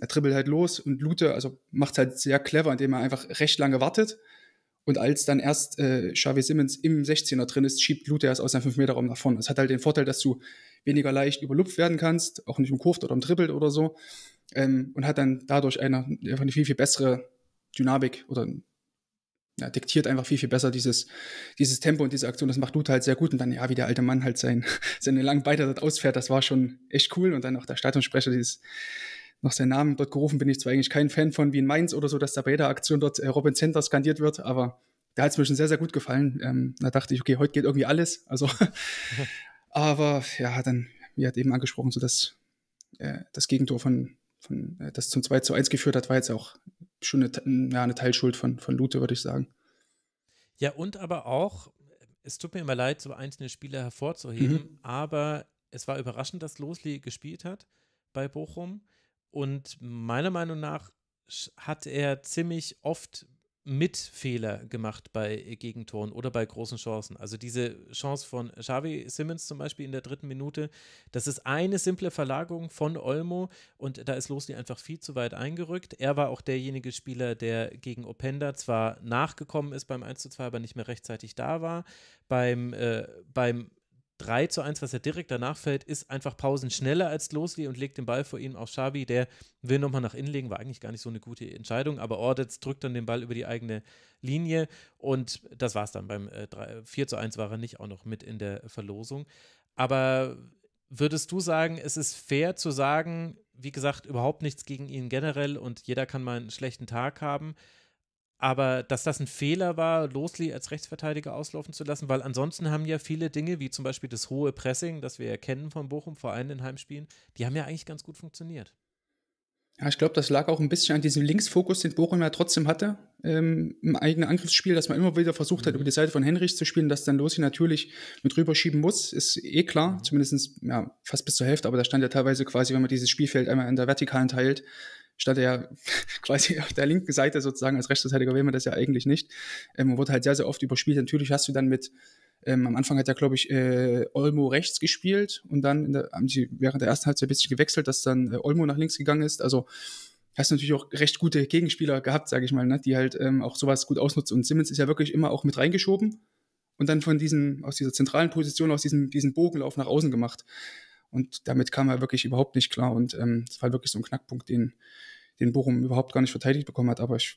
er dribbelt halt los und Lute, also macht es halt sehr clever, indem er einfach recht lange wartet. Und als dann erst äh, Xavi Simmons im sechzehner drin ist, schiebt Lute erst aus seinem fünf-Meter-Raum nach vorne. Das hat halt den Vorteil, dass du weniger leicht überlupft werden kannst, auch nicht umkurvt oder umtrippelt oder so. Ähm, und hat dann dadurch eine, einfach eine viel, viel bessere Dynamik oder ja, diktiert einfach viel, viel besser dieses, dieses Tempo und diese Aktion. Das macht Lute halt sehr gut. Und dann, ja, wie der alte Mann halt sein, seine langen Beine dort ausfährt, das war schon echt cool. Und dann auch der Stadionsprecher, dieses... Nach seinem Namen dort gerufen, bin ich zwar eigentlich kein Fan von wie in Mainz oder so, dass da bei jeder Aktion dort äh, Robin Zentner skandiert wird, aber da hat es mir schon sehr, sehr gut gefallen. Ähm, da dachte ich, okay, heute geht irgendwie alles. Also, aber ja, dann, wie hat eben angesprochen, so dass äh, das Gegentor von, von äh, das zum zwei zu eins geführt hat, war jetzt auch schon eine, ja, eine Teilschuld von, von Lute, würde ich sagen. Ja, und aber auch, es tut mir immer leid, so einzelne Spieler hervorzuheben, mhm. aber es war überraschend, dass Loosli gespielt hat bei Bochum. Und meiner Meinung nach hat er ziemlich oft Mitfehler gemacht bei Gegentoren oder bei großen Chancen. Also diese Chance von Xavi Simmons zum Beispiel in der dritten Minute, das ist eine simple Verlagerung von Olmo und da ist Loosli einfach viel zu weit eingerückt. Er war auch derjenige Spieler, der gegen Openda zwar nachgekommen ist beim eins zu zwei, aber nicht mehr rechtzeitig da war. Beim, äh, beim drei zu eins, was er direkt danach fällt, ist einfach Pausen schneller als Loosli und legt den Ball vor ihm auf Xavi, der will nochmal nach innen legen, war eigentlich gar nicht so eine gute Entscheidung, aber Ordetz drückt dann den Ball über die eigene Linie und das war's dann. Beim äh, vier zu eins war er nicht auch noch mit in der Verlosung. Aber würdest du sagen, es ist fair zu sagen, wie gesagt, überhaupt nichts gegen ihn generell und jeder kann mal einen schlechten Tag haben, aber dass das ein Fehler war, Loosli als Rechtsverteidiger auslaufen zu lassen, weil ansonsten haben ja viele Dinge, wie zum Beispiel das hohe Pressing, das wir ja kennen von Bochum, vor allem in Heimspielen, die haben ja eigentlich ganz gut funktioniert. Ja, ich glaube, das lag auch ein bisschen an diesem Linksfokus, den Bochum ja trotzdem hatte. ähm, im eigenen Angriffsspiel, dass man immer wieder versucht hat, mhm. über die Seite von Henrich zu spielen, dass dann Lose natürlich mit rüberschieben muss, ist eh klar, mhm. zumindest ja, fast bis zur Hälfte, aber da stand ja teilweise quasi, wenn man dieses Spielfeld einmal in der Vertikalen teilt, stand er ja quasi auf der linken Seite sozusagen, als Rechtsverteidiger will man das ja eigentlich nicht. Man ähm, wurde halt sehr, sehr oft überspielt. Natürlich hast du dann mit, ähm, am Anfang hat ja, glaube ich, äh, Olmo rechts gespielt und dann in der, haben sie während der ersten Halbzeit ein bisschen gewechselt, dass dann äh, Olmo nach links gegangen ist. Also hast du natürlich auch recht gute Gegenspieler gehabt, sage ich mal, ne? Die halt ähm, auch sowas gut ausnutzen. Und Simmons ist ja wirklich immer auch mit reingeschoben und dann von diesem, aus dieser zentralen Position, aus diesem, diesem Bogenlauf nach außen gemacht. Und damit kam er wirklich überhaupt nicht klar. Und ähm, das war wirklich so ein Knackpunkt, den, den Bochum überhaupt gar nicht verteidigt bekommen hat. Aber ich,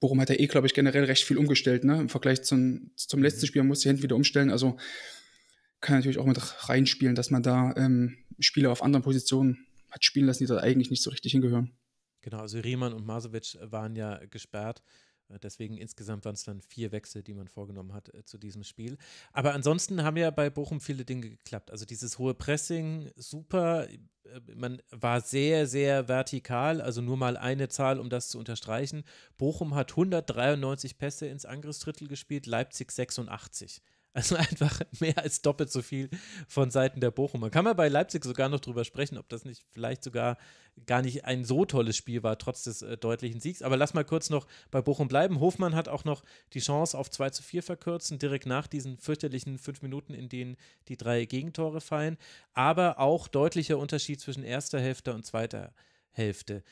Bochum hat ja eh, glaube ich, generell recht viel umgestellt. Ne? Im Vergleich zum, zum letzten Spiel musste die Hände wieder umstellen. Also kann natürlich auch mit reinspielen, dass man da ähm, Spieler auf anderen Positionen hat spielen lassen, die da eigentlich nicht so richtig hingehören. Genau, also Riemann und Masovic waren ja gesperrt. Deswegen insgesamt waren es dann vier Wechsel, die man vorgenommen hat äh, zu diesem Spiel. Aber ansonsten haben ja bei Bochum viele Dinge geklappt. Also dieses hohe Pressing, super. Man war sehr, sehr vertikal. Also nur mal eine Zahl, um das zu unterstreichen. Bochum hat hundertdreiundneunzig Pässe ins Angriffsdrittel gespielt, Leipzig sechsundachtzig. Also einfach mehr als doppelt so viel von Seiten der Bochum. Man kann mal bei Leipzig sogar noch drüber sprechen, ob das nicht vielleicht sogar gar nicht ein so tolles Spiel war, trotz des äh, deutlichen Siegs. Aber lass mal kurz noch bei Bochum bleiben. Hofmann hat auch noch die Chance auf zwei zu vier verkürzen, direkt nach diesen fürchterlichen fünf Minuten, in denen die drei Gegentore fallen. Aber auch deutlicher Unterschied zwischen erster Hälfte und zweiter Hälfte.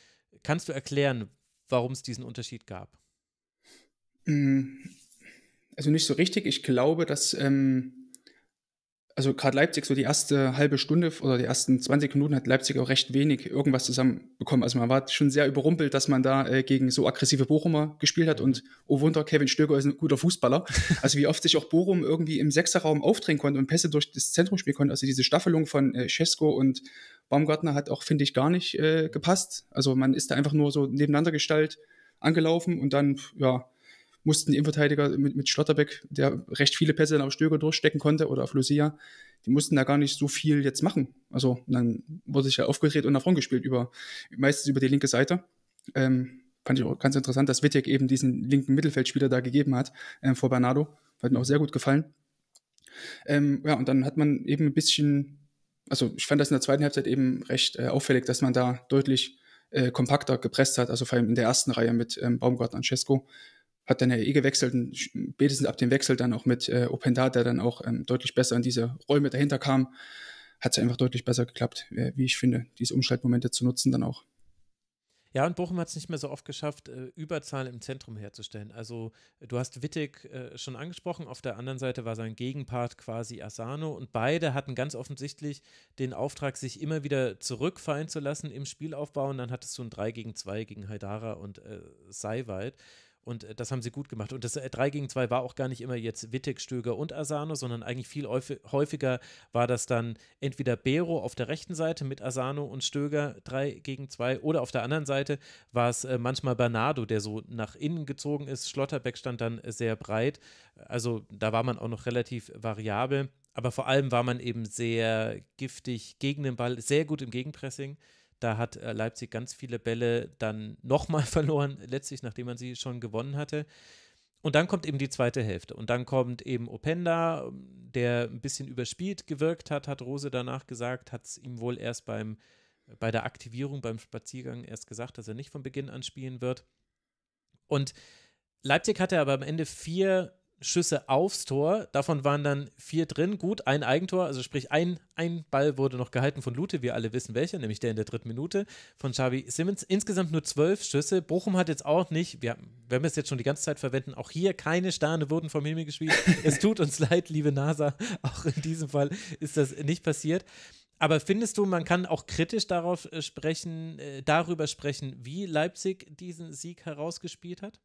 Kannst du erklären, warum es diesen Unterschied gab? Mhm. Also nicht so richtig. Ich glaube, dass, ähm, also gerade Leipzig, so die erste halbe Stunde oder die ersten zwanzig Minuten hat Leipzig auch recht wenig irgendwas zusammenbekommen. Also man war schon sehr überrumpelt, dass man da äh, gegen so aggressive Bochumer gespielt hat. Und oh Wunder, Kevin Stöger ist ein guter Fußballer. Also wie oft sich auch Bochum irgendwie im Sechserraum aufdrehen konnte und Pässe durch das Zentrum spielen konnte. Also diese Staffelung von äh, Szesko und Baumgartner hat auch, finde ich, gar nicht äh, gepasst. Also man ist da einfach nur so nebeneinander gestaltet angelaufen und dann, ja, mussten die Innenverteidiger mit, mit Schlotterbeck, der recht viele Pässe dann auf Stöger durchstecken konnte oder auf Lucia, die mussten da gar nicht so viel jetzt machen. Also dann wurde sich ja aufgedreht und nach vorn gespielt, über, meistens über die linke Seite. Ähm, fand ich auch ganz interessant, dass Wittek eben diesen linken Mittelfeldspieler da gegeben hat ähm, vor Bernardo. Hat mir auch sehr gut gefallen. Ähm, ja, und dann hat man eben ein bisschen, also ich fand das in der zweiten Halbzeit eben recht äh, auffällig, dass man da deutlich äh, kompakter gepresst hat, also vor allem in der ersten Reihe mit ähm, Baumgartner und Szesko. Hat dann ja eh gewechselt und spätestens ab dem Wechsel dann auch mit äh, Openda, der dann auch ähm, deutlich besser in diese Räume dahinter kam, hat es ja einfach deutlich besser geklappt, äh, wie ich finde, diese Umschaltmomente zu nutzen dann auch. Ja, und Bochum hat es nicht mehr so oft geschafft, äh, Überzahl im Zentrum herzustellen. Also du hast Wittek äh, schon angesprochen, auf der anderen Seite war sein Gegenpart quasi Asano und beide hatten ganz offensichtlich den Auftrag, sich immer wieder zurückfallen zu lassen im Spielaufbau und dann hattest du ein drei gegen zwei gegen Haidara und äh, Seiwald. Und das haben sie gut gemacht. Und das drei gegen zwei war auch gar nicht immer jetzt Wittek, Stöger und Asano, sondern eigentlich viel häufiger war das dann entweder Bero auf der rechten Seite mit Asano und Stöger drei gegen zwei oder auf der anderen Seite war es manchmal Bernardo, der so nach innen gezogen ist. Schlotterbeck stand dann sehr breit. Also da war man auch noch relativ variabel. Aber vor allem war man eben sehr giftig gegen den Ball, sehr gut im Gegenpressing. Da hat Leipzig ganz viele Bälle dann nochmal verloren, letztlich, nachdem man sie schon gewonnen hatte. Und dann kommt eben die zweite Hälfte. Und dann kommt eben Openda, der ein bisschen überspielt gewirkt hat, hat Rose danach gesagt, hat es ihm wohl erst beim, bei der Aktivierung, beim Spaziergang erst gesagt, dass er nicht von Beginn an spielen wird. Und Leipzig hatte aber am Ende vier Schüsse aufs Tor, davon waren dann vier drin, gut, ein Eigentor, also sprich ein, ein Ball wurde noch gehalten von Lute, wir alle wissen welcher, nämlich der in der dritten Minute von Xavi Simmons, insgesamt nur zwölf Schüsse, Bochum hat jetzt auch nicht, wir, wenn wir es jetzt schon die ganze Zeit verwenden, auch hier keine Sterne wurden vom Himmel gespielt, es tut uns leid, liebe NASA, auch in diesem Fall ist das nicht passiert. Aber findest du, man kann auch kritisch darauf sprechen, äh, darüber sprechen, wie Leipzig diesen Sieg herausgespielt hat?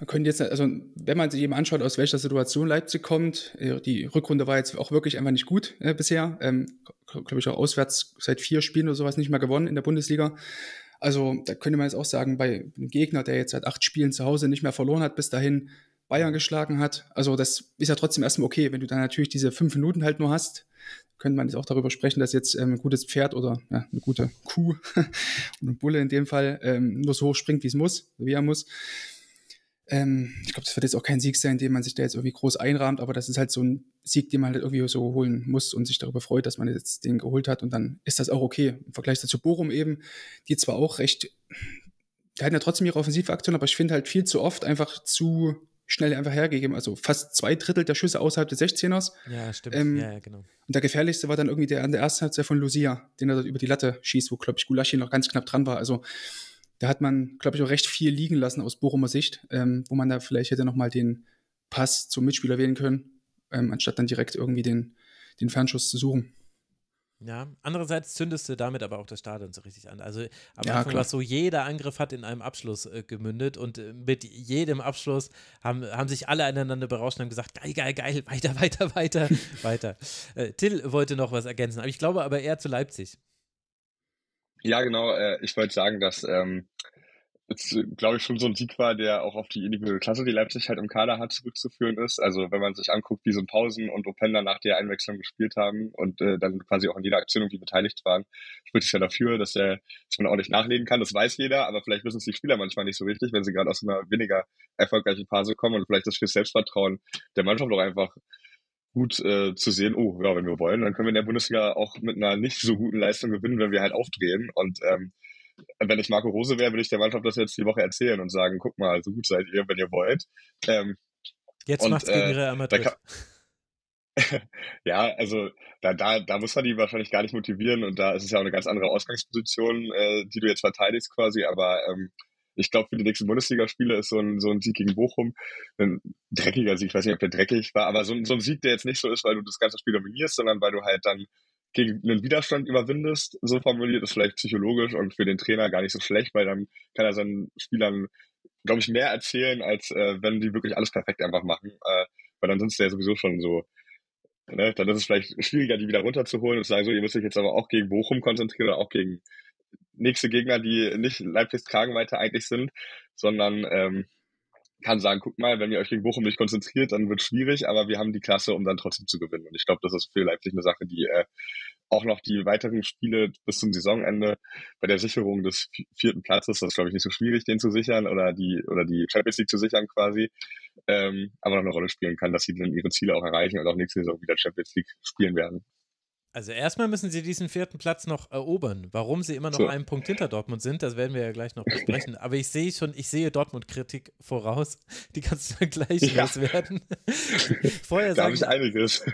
Man könnte jetzt, also wenn man sich eben anschaut, aus welcher Situation Leipzig kommt, die Rückrunde war jetzt auch wirklich einfach nicht gut äh, bisher. Ähm, glaube ich auch auswärts seit vier Spielen oder sowas nicht mehr gewonnen in der Bundesliga. Also da könnte man jetzt auch sagen, bei einem Gegner, der jetzt seit acht Spielen zu Hause nicht mehr verloren hat, bis dahin Bayern geschlagen hat. Also das ist ja trotzdem erstmal okay, wenn du dann natürlich diese fünf Minuten halt nur hast, könnte man jetzt auch darüber sprechen, dass jetzt ähm, ein gutes Pferd oder ja, eine gute Kuh und ein Bulle in dem Fall ähm, nur so hoch springt, wie es muss, wie er muss. Ähm, ich glaube, das wird jetzt auch kein Sieg sein, den man sich da jetzt irgendwie groß einrahmt, aber das ist halt so ein Sieg, den man halt irgendwie so holen muss und sich darüber freut, dass man jetzt den geholt hat, und dann ist das auch okay. Im Vergleich dazu Bochum eben, die zwar auch recht, die hatten ja trotzdem ihre Offensivaktion, aber ich finde halt viel zu oft einfach zu schnell einfach hergegeben, also fast zwei Drittel der Schüsse außerhalb des sechzehners. Ja, stimmt, ähm, ja, ja, genau. Und der gefährlichste war dann irgendwie der an der ersten Halbzeit von Lucia, den er dort über die Latte schießt, wo, glaube ich, Gulácsi noch ganz knapp dran war, also da hat man, glaube ich, auch recht viel liegen lassen aus Bochumer Sicht, ähm, wo man da vielleicht hätte nochmal den Pass zum Mitspieler wählen können, ähm, anstatt dann direkt irgendwie den, den Fernschuss zu suchen. Ja, andererseits zündest du damit aber auch das Stadion so richtig an. Also am ja, Anfang war es so, jeder Angriff hat in einem Abschluss äh, gemündet, und äh, mit jedem Abschluss haben, haben sich alle aneinander berauscht und haben gesagt, geil, geil, geil, weiter, weiter, weiter, weiter. Äh, Till wollte noch was ergänzen, aber ich glaube aber eher zu Leipzig. Ja, genau. Äh, ich wollte sagen, dass ähm, es, glaube ich, schon so ein Sieg war, der auch auf die individuelle Klasse, die Leipzig halt im Kader hat, zurückzuführen ist. Also wenn man sich anguckt, wie so ein Pausen und Openda nach der Einwechslung gespielt haben und äh, dann quasi auch in jeder Aktion irgendwie beteiligt waren, spricht es ja dafür, dass, äh, dass man auch nicht nachlegen kann. Das weiß jeder, aber vielleicht wissen es die Spieler manchmal nicht so richtig, wenn sie gerade aus einer weniger erfolgreichen Phase kommen, und vielleicht ist für Selbstvertrauen der Mannschaft doch einfach gut äh, zu sehen, oh, ja, wenn wir wollen, dann können wir in der Bundesliga auch mit einer nicht so guten Leistung gewinnen, wenn wir halt aufdrehen. Und ähm, wenn ich Marco Rose wäre, würde ich der Mannschaft das jetzt die Woche erzählen und sagen, guck mal, so gut seid ihr, wenn ihr wollt. Ähm, jetzt und, macht's gegen äh, ihre Amateure. Ja, also da, da, da muss man die wahrscheinlich gar nicht motivieren, und da ist es ja auch eine ganz andere Ausgangsposition, äh, die du jetzt verteidigst quasi, aber ähm, ich glaube, für die nächsten Bundesligaspiele ist so ein, so ein Sieg gegen Bochum ein dreckiger Sieg. Ich weiß nicht, ob der dreckig war, aber so, so ein Sieg, der jetzt nicht so ist, weil du das ganze Spiel dominierst, sondern weil du halt dann gegen einen Widerstand überwindest. So formuliert ist vielleicht psychologisch und für den Trainer gar nicht so schlecht, weil dann kann er seinen Spielern, glaube ich, mehr erzählen, als äh, wenn die wirklich alles perfekt einfach machen. Äh, weil dann sind sie ja sowieso schon so, ne? Dann ist es vielleicht schwieriger, die wieder runterzuholen und zu sagen, so, ihr müsst euch jetzt aber auch gegen Bochum konzentrieren oder auch gegen nächste Gegner, die nicht Leipzigs Kragenweite eigentlich sind, sondern ähm, kann sagen, guck mal, wenn ihr euch gegen Bochum nicht konzentriert, dann wird es schwierig, aber wir haben die Klasse, um dann trotzdem zu gewinnen. Und ich glaube, das ist für Leipzig eine Sache, die äh, auch noch die weiteren Spiele bis zum Saisonende bei der Sicherung des vierten Platzes, das ist, glaube ich, nicht so schwierig, den zu sichern oder die oder die Champions League zu sichern quasi, ähm, aber noch eine Rolle spielen kann, dass sie dann ihre Ziele auch erreichen und auch nächste Saison wieder Champions League spielen werden. Also erstmal müssen sie diesen vierten Platz noch erobern. Warum sie immer noch so einen Punkt hinter Dortmund sind, das werden wir ja gleich noch besprechen. Aber ich sehe schon, ich sehe Dortmund-Kritik voraus. Die kannst du dann gleich ja loswerden. Vorher sage ich einiges.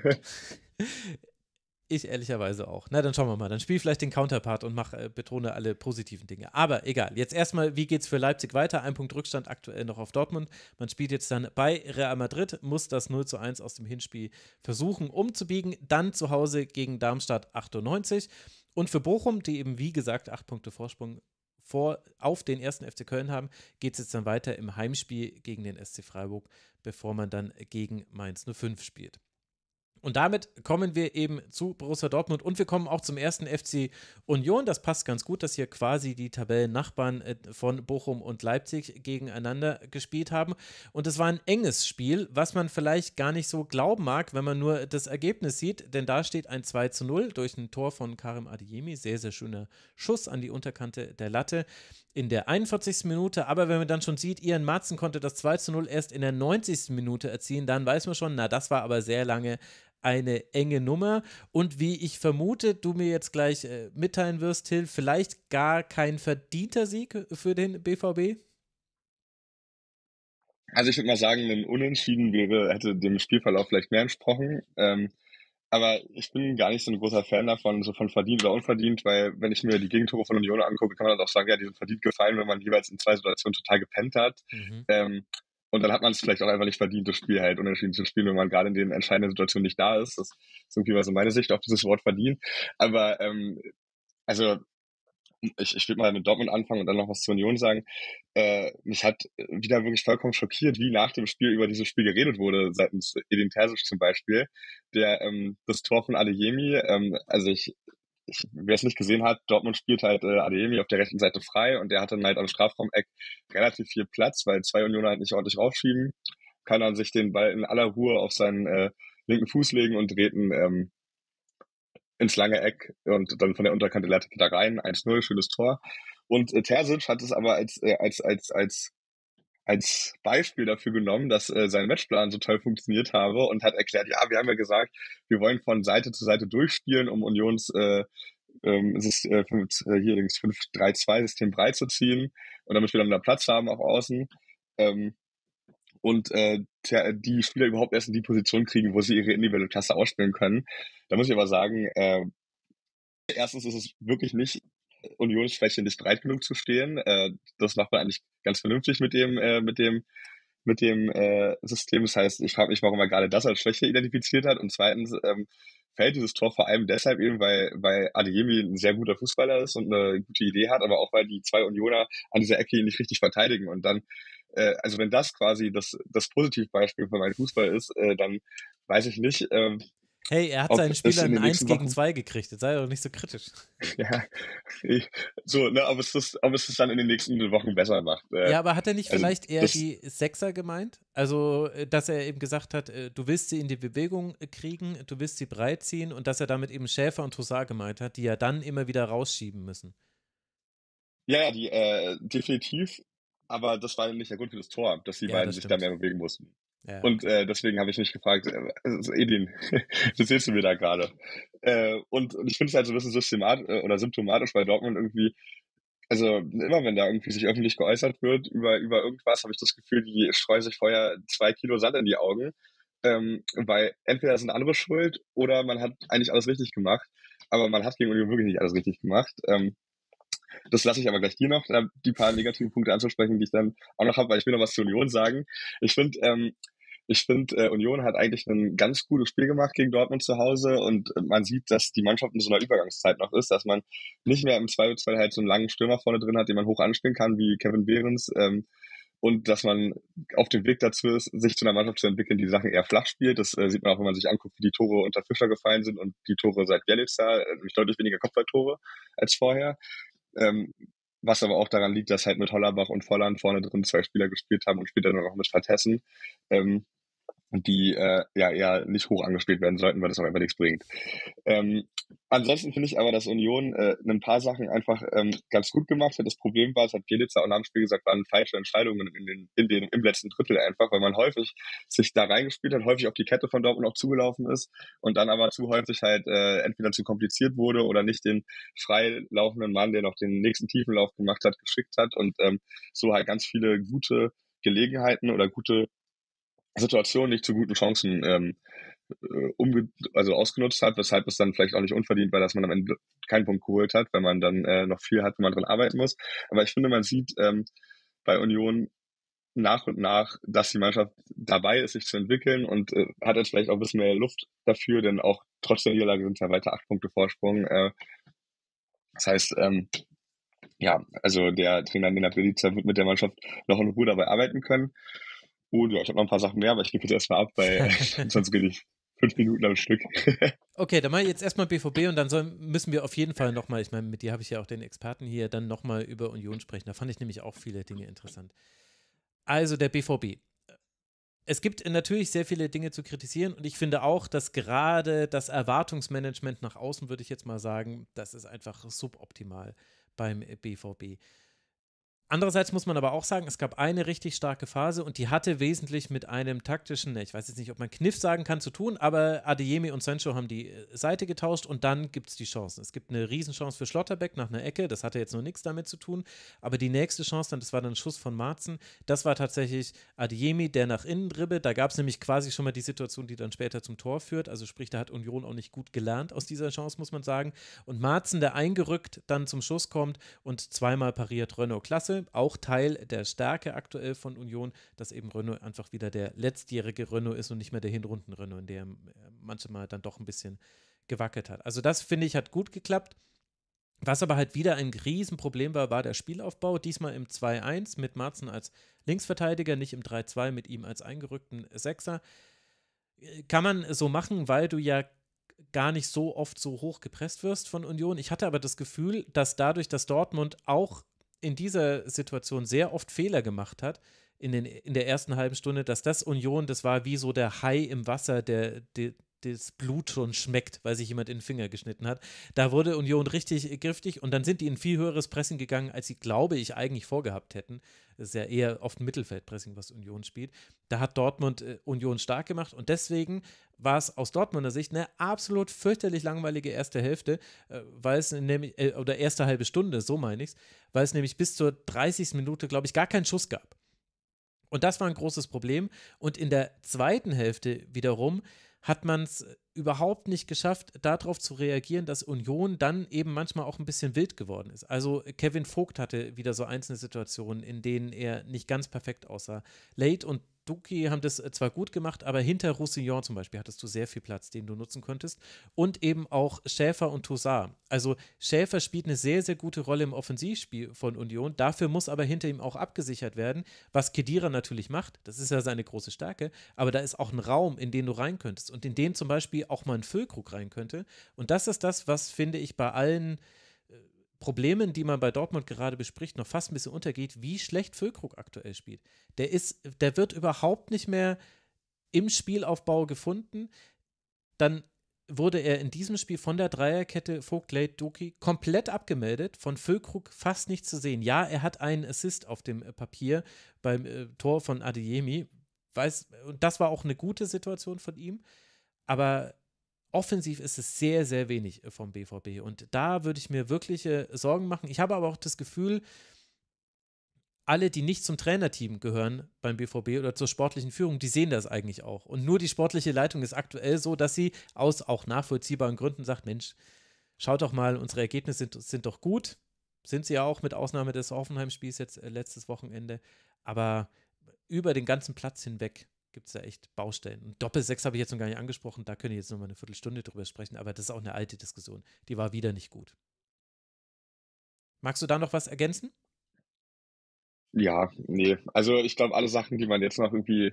Ich ehrlicherweise auch. Na, dann schauen wir mal. Dann spiel vielleicht den Counterpart und mach, äh, betone alle positiven Dinge. Aber egal. Jetzt erstmal, wie geht's für Leipzig weiter? Ein Punkt Rückstand aktuell noch auf Dortmund. Man spielt jetzt dann bei Real Madrid, muss das null zu eins aus dem Hinspiel versuchen umzubiegen. Dann zu Hause gegen Darmstadt achtundneunzig. Und für Bochum, die eben, wie gesagt, acht Punkte Vorsprung vor, auf den ersten F C Köln haben, geht es jetzt dann weiter im Heimspiel gegen den S C Freiburg, bevor man dann gegen Mainz null fünf spielt. Und damit kommen wir eben zu Borussia Dortmund, und wir kommen auch zum ersten F C Union. Das passt ganz gut, dass hier quasi die Tabellennachbarn von Bochum und Leipzig gegeneinander gespielt haben. Und es war ein enges Spiel, was man vielleicht gar nicht so glauben mag, wenn man nur das Ergebnis sieht. Denn da steht ein zwei zu null durch ein Tor von Karim Adeyemi. Sehr, sehr schöner Schuss an die Unterkante der Latte in der einundvierzigsten Minute. Aber wenn man dann schon sieht, Ian Marzen konnte das zwei zu null erst in der neunzigsten Minute erzielen, dann weiß man schon, na, das war aber sehr lange eine enge Nummer, und wie ich vermute, du mir jetzt gleich äh, mitteilen wirst, Till, vielleicht gar kein verdienter Sieg für den B V B? Also ich würde mal sagen, ein Unentschieden wäre, hätte dem Spielverlauf vielleicht mehr entsprochen, ähm, aber ich bin gar nicht so ein großer Fan davon, so von verdient oder unverdient, weil wenn ich mir die Gegentore von Union angucke, kann man das auch sagen, ja, die sind verdient gefallen, wenn man jeweils in zwei Situationen total gepennt hat. Mhm. Ähm, Und dann hat man es vielleicht auch einfach nicht verdient, das Spiel halt unentschieden zu spielen, wenn man gerade in den entscheidenden Situationen nicht da ist. Das ist irgendwie mal so meine Sicht auf dieses Wort verdienen. Aber ähm, also ich, ich würde mal mit Dortmund anfangen und dann noch was zur Union sagen. Äh, mich hat wieder wirklich vollkommen schockiert, wie nach dem Spiel über dieses Spiel geredet wurde, seitens Edin Terzic zum Beispiel, der ähm, das Tor von Adeyemi, ähm, also ich... Ich, wer es nicht gesehen hat, Dortmund spielt halt äh, Adeyemi auf der rechten Seite frei, und der hat dann halt am Strafraumeck relativ viel Platz, weil zwei Unioner halt nicht ordentlich raufschieben, kann dann sich den Ball in aller Ruhe auf seinen äh, linken Fuß legen und dreht einen ähm, ins lange Eck und dann von der Unterkante leitet er da rein, eins null, schönes Tor. Und äh, Terzic hat es aber als, äh, als, als, als, als Beispiel dafür genommen, dass äh, sein Matchplan so toll funktioniert habe und hat erklärt, ja, wir haben ja gesagt, wir wollen von Seite zu Seite durchspielen, um Unions äh, ähm, es ist, äh, fünf, äh, hier links fünf drei zwei System breit zu ziehen und damit wir dann da Platz haben, auch außen. Ähm, und äh, die Spieler überhaupt erst in die Position kriegen, wo sie ihre individuelle Klasse ausspielen können. Da muss ich aber sagen, äh, erstens ist es wirklich nicht Unionsschwäche, nicht breit genug zu stehen. Äh, das macht man eigentlich ganz vernünftig mit dem äh, mit dem, mit dem äh, System. Das heißt, ich frage mich, warum er gerade das als Schwäche identifiziert hat. Und zweitens ähm, fällt dieses Tor vor allem deshalb eben, weil, weil Adeyemi ein sehr guter Fußballer ist und eine gute Idee hat, aber auch, weil die zwei Unioner an dieser Ecke ihn nicht richtig verteidigen. Und dann, äh, also wenn das quasi das, das Positivbeispiel für meinen Fußball ist, äh, dann weiß ich nicht, ähm, hey, er hat seinen Spieler in eins gegen zwei gekriegt, jetzt sei doch nicht so kritisch. Ja, ich, so, ne, ob es das, ob es das dann in den nächsten Wochen besser macht. Äh, ja, aber hat er nicht also vielleicht eher die Sechser gemeint? Also, dass er eben gesagt hat, du willst sie in die Bewegung kriegen, du willst sie breit ziehen und dass er damit eben Schäfer und Toussaint gemeint hat, die ja dann immer wieder rausschieben müssen. Ja, die, äh, definitiv, aber das war nicht der Grund für das Tor, dass die ja, beiden das sich da mehr bewegen mussten. Ja. Und äh, deswegen habe ich mich gefragt, äh, Edin, was siehst du mir da gerade? Äh, und, und ich finde es halt so ein bisschen systematisch oder symptomatisch bei Dortmund irgendwie, also immer wenn da irgendwie sich öffentlich geäußert wird über, über irgendwas, habe ich das Gefühl, die streuen sich vorher zwei Kilo Sand in die Augen, ähm, weil entweder sind andere schuld oder man hat eigentlich alles richtig gemacht, aber man hat gegen Union wirklich nicht alles richtig gemacht. Ähm, Das lasse ich aber gleich dir noch, die paar negativen Punkte anzusprechen, die ich dann auch noch habe, weil ich will noch was zu Union sagen. Ich finde, ähm, ich finde, äh, Union hat eigentlich ein ganz gutes Spiel gemacht gegen Dortmund zu Hause und man sieht, dass die Mannschaft in so einer Übergangszeit noch ist, dass man nicht mehr im zwei gegen zwei halt so einen langen Stürmer vorne drin hat, den man hoch anspielen kann, wie Kevin Behrens, ähm, und dass man auf dem Weg dazu ist, sich zu einer Mannschaft zu entwickeln, die Sachen eher flach spielt. Das äh, sieht man auch, wenn man sich anguckt, wie die Tore unter Fischer gefallen sind und die Tore seit Bielitsa, nämlich deutlich weniger Kopfballtore als vorher. Ähm, was aber auch daran liegt, dass halt mit Hollerbach und Volland vorne drin zwei Spieler gespielt haben und später dann auch mit Vertessen, ähm, die äh, ja eher nicht hoch angespielt werden sollten, weil das auch einfach nichts bringt. Ähm, ansonsten finde ich aber, dass Union äh, ein paar Sachen einfach ähm, ganz gut gemacht hat. Das Problem war, es hat Bielitsa auch nach dem Spiel gesagt, waren falsche Entscheidungen in den, in den, im letzten Drittel einfach, weil man häufig sich da reingespielt hat, häufig auf die Kette von Dortmund auch zugelaufen ist und dann aber zu häufig halt äh, entweder zu kompliziert wurde oder nicht den frei laufenden Mann, der noch den nächsten tiefen Lauf gemacht hat, geschickt hat und ähm, so halt ganz viele gute Gelegenheiten oder gute Situation nicht zu guten Chancen ähm, umge also ausgenutzt hat, weshalb es dann vielleicht auch nicht unverdient war, dass man am Ende keinen Punkt geholt hat, wenn man dann äh, noch viel hat, wenn man dran arbeiten muss. Aber ich finde, man sieht ähm, bei Union nach und nach, dass die Mannschaft dabei ist, sich zu entwickeln und äh, hat jetzt vielleicht auch ein bisschen mehr Luft dafür, denn auch trotz der Niederlage sind es ja weiter acht Punkte Vorsprung. Äh, das heißt, ähm, ja, also der Trainer Nenad Bjelica wird mit der Mannschaft noch in Ruhe dabei arbeiten können. Oh ja, ich habe noch ein paar Sachen mehr, aber ich gebe jetzt erstmal ab, weil äh, sonst gehe ich fünf Minuten am Stück. Okay, dann mache ich jetzt erstmal B V B und dann sollen, müssen wir auf jeden Fall nochmal, ich meine, mit dir habe ich ja auch den Experten hier, dann nochmal über Union sprechen. Da fand ich nämlich auch viele Dinge interessant. Also der B V B. Es gibt natürlich sehr viele Dinge zu kritisieren und ich finde auch, dass gerade das Erwartungsmanagement nach außen, würde ich jetzt mal sagen, das ist einfach suboptimal beim B V B. Andererseits muss man aber auch sagen, es gab eine richtig starke Phase und die hatte wesentlich mit einem taktischen, ich weiß jetzt nicht, ob man Kniff sagen kann, zu tun, aber Adeyemi und Sancho haben die Seite getauscht und dann gibt es die Chancen. Es gibt eine Riesenchance für Schlotterbeck nach einer Ecke, das hatte jetzt noch nichts damit zu tun, aber die nächste Chance, das war dann ein Schuss von Marzen, das war tatsächlich Adeyemi, der nach innen dribbelt, da gab es nämlich quasi schon mal die Situation, die dann später zum Tor führt, also sprich, da hat Union auch nicht gut gelernt aus dieser Chance, muss man sagen, und Marzen, der eingerückt dann zum Schuss kommt und zweimal pariert Renault, klasse. Auch Teil der Stärke aktuell von Union, dass eben Renault einfach wieder der letztjährige Renault ist und nicht mehr der Hinrunden-Renault, in der manchmal dann doch ein bisschen gewackelt hat. Also das, finde ich, hat gut geklappt. Was aber halt wieder ein Riesenproblem war, war der Spielaufbau. Diesmal im zwei eins mit Marzen als Linksverteidiger, nicht im drei zwei mit ihm als eingerückten Sechser. Kann man so machen, weil du ja gar nicht so oft so hoch gepresst wirst von Union. Ich hatte aber das Gefühl, dass dadurch, dass Dortmund auch in dieser Situation sehr oft Fehler gemacht hat, in, den, in der ersten halben Stunde, dass das Union, das war wie so der Hai im Wasser, der, der, das Blut schon schmeckt, weil sich jemand in den Finger geschnitten hat. Da wurde Union richtig giftig und dann sind die in viel höheres Pressing gegangen, als sie, glaube ich, eigentlich vorgehabt hätten. Das ist ja eher oft Mittelfeldpressing, was Union spielt. Da hat Dortmund äh, Union stark gemacht und deswegen war es aus Dortmunder Sicht eine absolut fürchterlich langweilige erste Hälfte, äh, weil es nämlich, äh, oder erste halbe Stunde, so meine ich es, weil es nämlich bis zur dreißigsten Minute, glaube ich, gar keinen Schuss gab. Und das war ein großes Problem. Und in der zweiten Hälfte wiederum hat man es überhaupt nicht geschafft, darauf zu reagieren, dass Union dann eben manchmal auch ein bisschen wild geworden ist. Also Kevin Vogt hatte wieder so einzelne Situationen, in denen er nicht ganz perfekt aussah. Late und Duki haben das zwar gut gemacht, aber hinter Roussillon zum Beispiel hattest du sehr viel Platz, den du nutzen könntest. Und eben auch Schäfer und Toussaint. Also Schäfer spielt eine sehr, sehr gute Rolle im Offensivspiel von Union. Dafür muss aber hinter ihm auch abgesichert werden, was Khedira natürlich macht. Das ist ja seine große Stärke. Aber da ist auch ein Raum, in den du rein könntest und in den zum Beispiel auch mal ein Füllkrug rein könnte. Und das ist das, was, finde ich, bei allen Problemen, die man bei Dortmund gerade bespricht, noch fast ein bisschen untergeht, wie schlecht Füllkrug aktuell spielt. Der ist, der wird überhaupt nicht mehr im Spielaufbau gefunden. Dann wurde er in diesem Spiel von der Dreierkette Vogt, Late, Doki komplett abgemeldet, von Füllkrug fast nichts zu sehen. Ja, er hat einen Assist auf dem Papier beim äh, Tor von Adeyemi. Weiß, und das war auch eine gute Situation von ihm. Aber offensiv ist es sehr, sehr wenig vom B V B und da würde ich mir wirkliche Sorgen machen. Ich habe aber auch das Gefühl, alle, die nicht zum Trainerteam gehören beim B V B oder zur sportlichen Führung, die sehen das eigentlich auch. Und nur die sportliche Leitung ist aktuell so, dass sie aus auch nachvollziehbaren Gründen sagt, Mensch, schaut doch mal, unsere Ergebnisse sind, sind doch gut. Sind sie ja auch, mit Ausnahme des Hoffenheim-Spiels jetzt äh, letztes Wochenende. Aber über den ganzen Platz hinweg gibt es da echt Baustellen. Und Doppel sechs habe ich jetzt noch gar nicht angesprochen, da können wir jetzt noch mal eine Viertelstunde drüber sprechen, aber das ist auch eine alte Diskussion. Die war wieder nicht gut. Magst du da noch was ergänzen? Ja, nee. Also ich glaube, alle Sachen, die man jetzt noch irgendwie,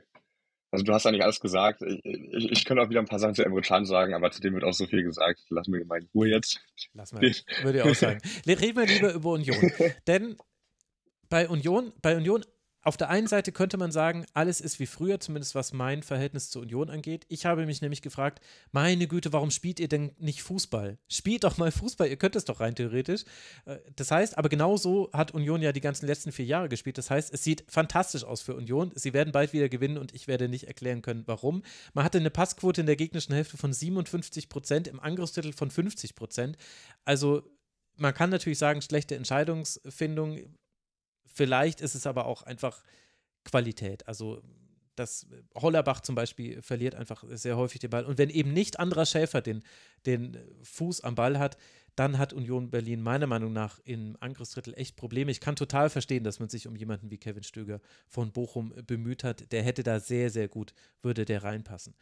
also du hast ja nicht alles gesagt. Ich, ich, ich könnte auch wieder ein paar Sachen zu Emre Can sagen, aber zu dem wird auch so viel gesagt. Lassen wir mal in Ruhe jetzt. Lass mal, würde ich auch sagen. Reden wir lieber über Union. Denn bei Union, bei Union auf der einen Seite könnte man sagen, alles ist wie früher, zumindest was mein Verhältnis zur Union angeht. Ich habe mich nämlich gefragt, meine Güte, warum spielt ihr denn nicht Fußball? Spielt doch mal Fußball, ihr könnt es doch rein theoretisch. Das heißt, aber genau so hat Union ja die ganzen letzten vier Jahre gespielt. Das heißt, es sieht fantastisch aus für Union. Sie werden bald wieder gewinnen und ich werde nicht erklären können, warum. Man hatte eine Passquote in der gegnerischen Hälfte von siebenundfünfzig Prozent, im Angriffsdrittel von fünfzig Prozent. Also man kann natürlich sagen, schlechte Entscheidungsfindung. Vielleicht ist es aber auch einfach Qualität. Also, dass Hollerbach zum Beispiel verliert einfach sehr häufig den Ball. Und wenn eben nicht Andra Schäfer den, den Fuß am Ball hat, dann hat Union Berlin meiner Meinung nach im Angriffsdrittel echt Probleme. Ich kann total verstehen, dass man sich um jemanden wie Kevin Stöger von Bochum bemüht hat. Der hätte da sehr, sehr gut, würde der reinpassen.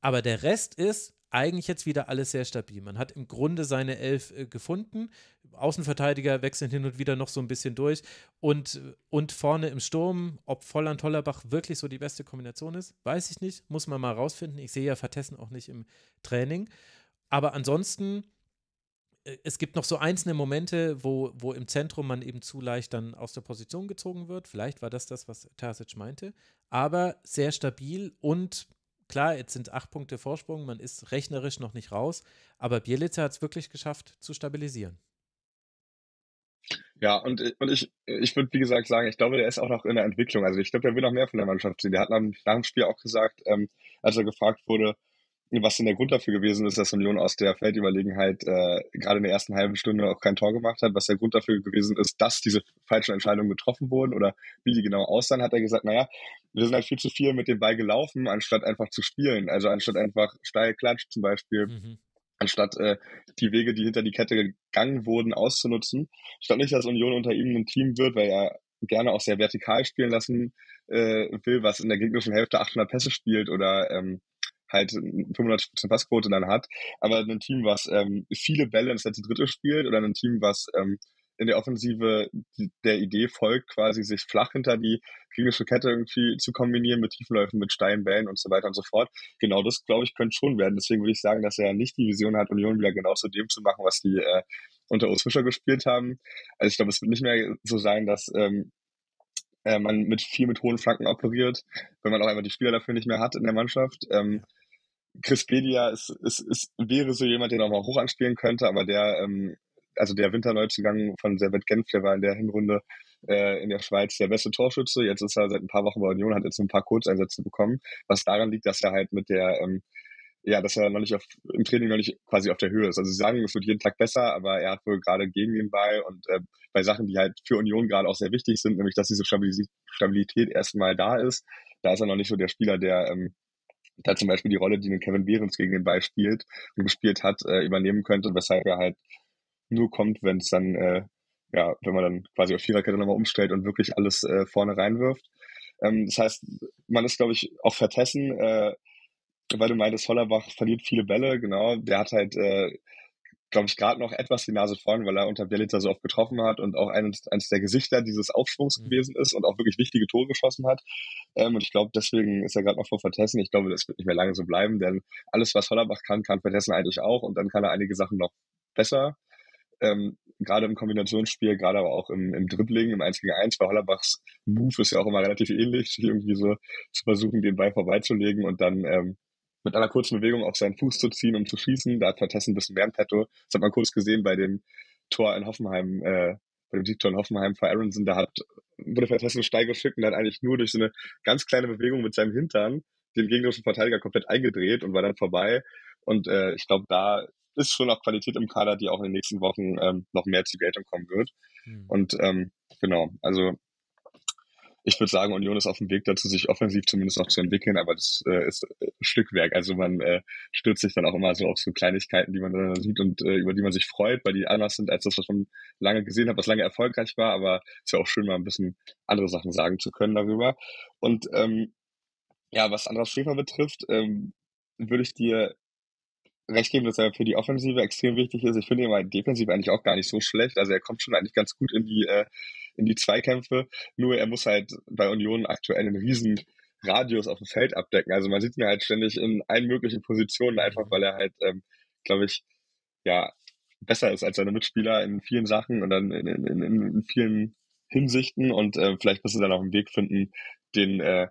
Aber der Rest ist eigentlich jetzt wieder alles sehr stabil. Man hat im Grunde seine Elf äh, gefunden. Außenverteidiger wechseln hin und wieder noch so ein bisschen durch. Und, und vorne im Sturm, ob Volland-Hollerbach wirklich so die beste Kombination ist, weiß ich nicht. Muss man mal rausfinden. Ich sehe ja Vertessen auch nicht im Training. Aber ansonsten, äh, es gibt noch so einzelne Momente, wo, wo im Zentrum man eben zu leicht dann aus der Position gezogen wird. Vielleicht war das das, was Terzic meinte. Aber sehr stabil und klar, jetzt sind acht Punkte Vorsprung, man ist rechnerisch noch nicht raus, aber Bielica hat es wirklich geschafft, zu stabilisieren. Ja, und, und ich, ich würde, wie gesagt, sagen, ich glaube, der ist auch noch in der Entwicklung. Also ich glaube, der will noch mehr von der Mannschaft sehen. Der hat nach, nach dem Spiel auch gesagt, ähm, als er gefragt wurde, was denn der Grund dafür gewesen ist, dass Union aus der Feldüberlegenheit äh, gerade in der ersten halben Stunde auch kein Tor gemacht hat, was der Grund dafür gewesen ist, dass diese falschen Entscheidungen getroffen wurden oder wie die genau aussahen, hat er gesagt, naja, wir sind halt viel zu viel mit dem Ball gelaufen, anstatt einfach zu spielen, also anstatt einfach steil Klatsch zum Beispiel, mhm. anstatt äh, die Wege, die hinter die Kette gegangen wurden, auszunutzen. Ich glaube nicht, dass Union unter ihm ein Team wird, weil er gerne auch sehr vertikal spielen lassen äh, will, was in der gegnerischen Hälfte achthundert Pässe spielt oder ähm, halt fünfhundertfünfzehn Passquote dann hat, aber ein Team, was ähm, viele Bälle ins letzte Drittel spielt oder ein Team, was ähm, in der Offensive der Idee folgt, quasi sich flach hinter die gegnerische Kette irgendwie zu kombinieren mit Tiefenläufen, mit steilen Bällen und so weiter und so fort. Genau das, glaube ich, könnte schon werden. Deswegen würde ich sagen, dass er nicht die Vision hat, Union wieder genau zu dem zu machen, was die äh, unter Urs Fischer gespielt haben. Also ich glaube, es wird nicht mehr so sein, dass ähm, äh, man mit viel mit hohen Flanken operiert, wenn man auch einfach die Spieler dafür nicht mehr hat in der Mannschaft. Ähm, Crispedia ist, ist, ist, wäre so jemand, den er mal hoch anspielen könnte, aber der, ähm, also der Winterneuzugang von Servette Genf, der war in der Hinrunde äh, in der Schweiz der beste Torschütze. Jetzt ist er seit ein paar Wochen bei Union, hat jetzt ein paar Kurzeinsätze bekommen, was daran liegt, dass er halt mit der, ähm, ja, dass er noch nicht auf, im Training noch nicht quasi auf der Höhe ist. Also sie sagen, es wird jeden Tag besser, aber er hat wohl gerade gegen den Ball und äh, bei Sachen, die halt für Union gerade auch sehr wichtig sind, nämlich dass diese Stabilität erstmal da ist, da ist er noch nicht so der Spieler, der ähm, da zum Beispiel die Rolle, die den Kevin Behrens gegen den Ball spielt und gespielt hat, äh, übernehmen könnte, weshalb er halt nur kommt, wenn es dann, äh, ja, wenn man dann quasi auf Viererkette nochmal umstellt und wirklich alles äh, vorne reinwirft. Ähm, das heißt, man ist, glaube ich, auch vertessen, äh, weil du meintest, Hollerbach verliert viele Bälle, genau. Der hat halt, äh, glaube ich, gerade noch etwas die Nase vorn, weil er unter Bielitzer so oft getroffen hat und auch eines, eines der Gesichter dieses Aufschwungs mhm. gewesen ist und auch wirklich wichtige Tore geschossen hat. Ähm, und ich glaube, deswegen ist er gerade noch vor Vertessen. Ich glaube, das wird nicht mehr lange so bleiben, denn alles, was Hollerbach kann, kann Vertessen eigentlich auch und dann kann er einige Sachen noch besser. Ähm, gerade im Kombinationsspiel, gerade aber auch im, im Dribbling, im eins gegen eins, bei Hollerbachs Move ist ja auch immer relativ ähnlich, irgendwie so zu versuchen, den Ball vorbeizulegen und dann ähm, mit einer kurzen Bewegung auf seinen Fuß zu ziehen, um zu schießen. Da hat Vertessen ein bisschen mehr im Petto. Das hat man kurz gesehen bei dem Tor in Hoffenheim, äh, bei dem Siegtor in Hoffenheim vor Aronson. Da hat, wurde Vertessen steil geschickt und hat eigentlich nur durch so eine ganz kleine Bewegung mit seinem Hintern den gegnerischen Verteidiger komplett eingedreht und war dann vorbei. Und äh, ich glaube, da ist schon noch Qualität im Kader, die auch in den nächsten Wochen ähm, noch mehr zu Geltung kommen wird. Mhm. Und ähm, genau, also ich würde sagen, Union ist auf dem Weg dazu, sich offensiv zumindest noch zu entwickeln, aber das äh, ist Stückwerk. Also man äh, stürzt sich dann auch immer so auf so Kleinigkeiten, die man dann sieht und äh, über die man sich freut, weil die anders sind als das, was man lange gesehen hat, was lange erfolgreich war, aber ist ja auch schön, mal ein bisschen andere Sachen sagen zu können darüber. Und ähm, ja, was Andreas Schäfer betrifft, ähm, würde ich dir recht geben, dass er für die Offensive extrem wichtig ist. Ich finde ihn aber defensiv eigentlich auch gar nicht so schlecht. Also er kommt schon eigentlich ganz gut in die äh, in die Zweikämpfe. Nur er muss halt bei Union aktuell einen riesen Radius auf dem Feld abdecken. Also man sieht ihn halt ständig in allen möglichen Positionen, einfach weil er halt, ähm, glaube ich, ja besser ist als seine Mitspieler in vielen Sachen und dann in, in, in vielen Hinsichten. Und äh, vielleicht wirst du dann auch einen Weg finden, den äh,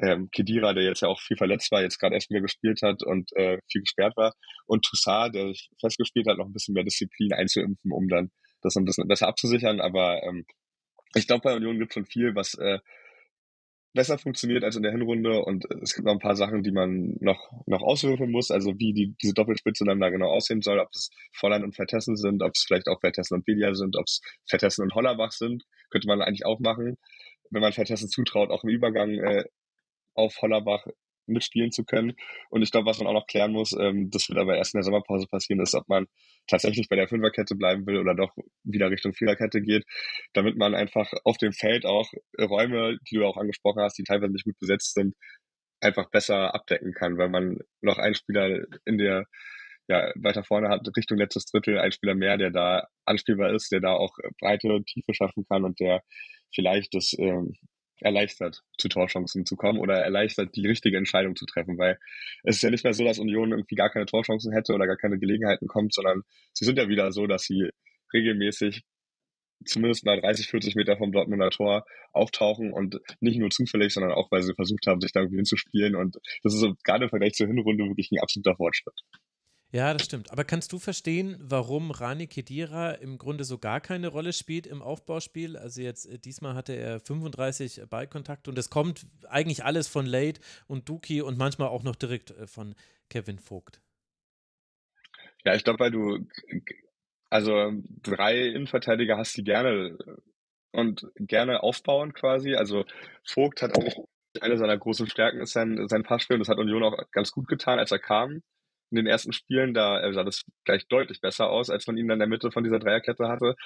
Ähm, Khedira, der jetzt ja auch viel verletzt war, jetzt gerade erst wieder gespielt hat und äh, viel gesperrt war, und Toussaint, der sich festgespielt hat, noch ein bisschen mehr Disziplin einzuimpfen, um dann das ein bisschen besser abzusichern. Aber ähm, ich glaube, bei Union gibt es schon viel, was äh, besser funktioniert als in der Hinrunde, und äh, es gibt noch ein paar Sachen, die man noch, noch auswürfeln muss, also wie die, diese Doppelspitze dann da genau aussehen soll, ob es Volland und Vertessen sind, ob es vielleicht auch Vertessen und Bedia sind, ob es Vertessen und Hollerbach sind, könnte man eigentlich auch machen, wenn man Vertessen zutraut, auch im Übergang äh, auf Hollerbach mitspielen zu können. Und ich glaube, was man auch noch klären muss, ähm, das wird aber erst in der Sommerpause passieren, ist, ob man tatsächlich bei der Fünferkette bleiben will oder doch wieder Richtung Viererkette geht, damit man einfach auf dem Feld auch Räume, die du auch angesprochen hast, die teilweise nicht gut besetzt sind, einfach besser abdecken kann, weil man noch einen Spieler in der, ja, weiter vorne hat, Richtung letztes Drittel, einen Spieler mehr, der da anspielbar ist, der da auch Breite und Tiefe schaffen kann und der vielleicht das ähm, erleichtert, zu Torchancen zu kommen oder erleichtert, die richtige Entscheidung zu treffen, weil es ist ja nicht mehr so, dass Union irgendwie gar keine Torchancen hätte oder gar keine Gelegenheiten kommt, sondern sie sind ja wieder so, dass sie regelmäßig zumindest mal dreißig, vierzig Meter vom Dortmunder Tor auftauchen und nicht nur zufällig, sondern auch, weil sie versucht haben, sich da irgendwie hinzuspielen, und das ist so, gerade im Vergleich zur Hinrunde, wirklich ein absoluter Fortschritt. Ja, das stimmt. Aber kannst du verstehen, warum Rani Khedira im Grunde so gar keine Rolle spielt im Aufbauspiel? Also jetzt diesmal hatte er fünfunddreißig Ballkontakte, und es kommt eigentlich alles von Late und Duki und manchmal auch noch direkt von Kevin Vogt. Ja, ich glaube, weil du also drei Innenverteidiger hast, die gerne und gerne aufbauen quasi. Also Vogt hat auch eine seiner großen Stärken, ist sein, sein Passspiel, und das hat Union auch ganz gut getan, als er kam. In den ersten Spielen, da sah das gleich deutlich besser aus, als man ihn dann in der Mitte von dieser Dreierkette hatte.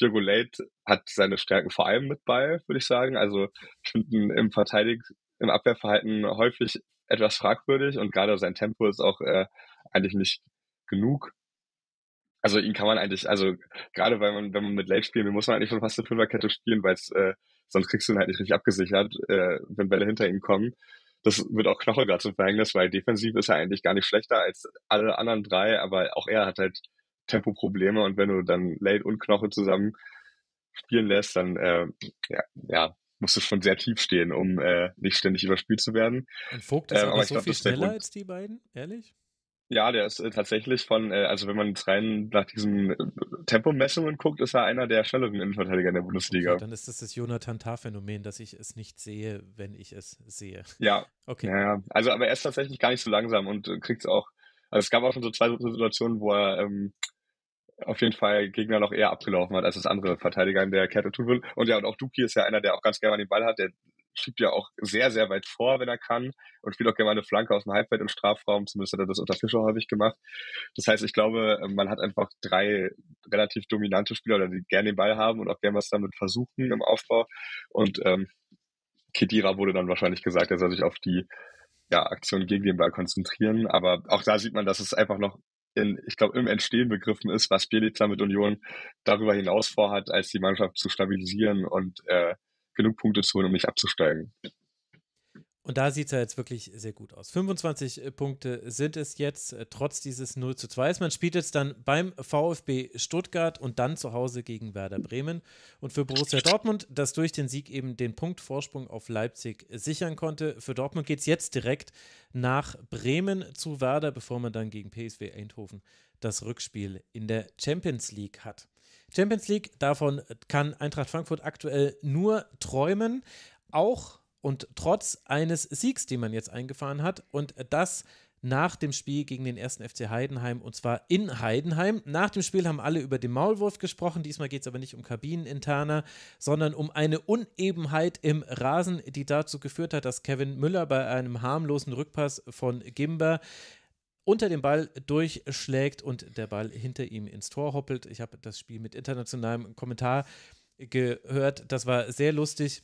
Diogo Leite hat seine Stärken vor allem mit Ball, würde ich sagen. Also ich finde im Verteidig, im Abwehrverhalten häufig etwas fragwürdig, und gerade sein Tempo ist auch äh, eigentlich nicht genug. Also ihn kann man eigentlich, also gerade weil man, wenn man mit Leite spielt, muss man eigentlich schon fast eine Fünferkette spielen, weil äh, sonst kriegst du ihn halt nicht richtig abgesichert, äh, wenn Bälle hinter ihm kommen. Das wird auch Knoche gerade zum Verhängnis, weil defensiv ist er eigentlich gar nicht schlechter als alle anderen drei, aber auch er hat halt Tempoprobleme, und wenn du dann Late und Knoche zusammen spielen lässt, dann äh, ja, ja, musste schon sehr tief stehen, um äh, nicht ständig überspielt zu werden. Und Vogt ist äh, aber, aber so glaub, viel schneller als die beiden, ehrlich? Ja, der ist äh, tatsächlich von, äh, also wenn man jetzt rein nach diesen äh, Tempomessungen guckt, ist er einer der schnelleren Innenverteidiger in der Bundesliga. Okay, dann ist das das Jonathan-Tah-Phänomen, dass ich es nicht sehe, wenn ich es sehe. Ja, okay. Ja, also aber er ist tatsächlich gar nicht so langsam und äh, kriegt es auch, also es gab auch schon so zwei Situationen, wo er ähm, auf jeden Fall Gegner noch eher abgelaufen hat, als das andere Verteidiger in der Kette tun will. Und ja, und auch Duki ist ja einer, der auch ganz gerne den Ball hat, der schiebt ja auch sehr, sehr weit vor, wenn er kann, und spielt auch gerne eine Flanke aus dem Halbfeld im Strafraum, zumindest hat er das unter Fischer häufig gemacht. Das heißt, ich glaube, man hat einfach drei relativ dominante Spieler, die gerne den Ball haben und auch gerne was damit versuchen im Aufbau, und ähm, Khedira wurde dann wahrscheinlich gesagt, er soll sich auf die ja, Aktion gegen den Ball konzentrieren, aber auch da sieht man, dass es einfach noch in, ich glaube, im Entstehen begriffen ist, was Bielica mit Union darüber hinaus vorhat, als die Mannschaft zu stabilisieren und äh, genug Punkte zu holen, um nicht abzusteigen. Und da sieht es ja jetzt wirklich sehr gut aus. fünfundzwanzig Punkte sind es jetzt, trotz dieses null zu zwei. Man spielt jetzt dann beim VfB Stuttgart und dann zu Hause gegen Werder Bremen. Und für Borussia Dortmund, das durch den Sieg eben den Punktvorsprung auf Leipzig sichern konnte, für Dortmund geht es jetzt direkt nach Bremen zu Werder, bevor man dann gegen P S V Eindhoven das Rückspiel in der Champions League hat. Champions League, davon kann Eintracht Frankfurt aktuell nur träumen, auch und trotz eines Siegs, den man jetzt eingefahren hat, und das nach dem Spiel gegen den ersten F C Heidenheim, und zwar in Heidenheim. Nach dem Spiel haben alle über den Maulwurf gesprochen, diesmal geht es aber nicht um Kabineninterne, sondern um eine Unebenheit im Rasen, die dazu geführt hat, dass Kevin Müller bei einem harmlosen Rückpass von Gimber unter dem Ball durchschlägt und der Ball hinter ihm ins Tor hoppelt. Ich habe das Spiel mit internationalem Kommentar gehört. Das war sehr lustig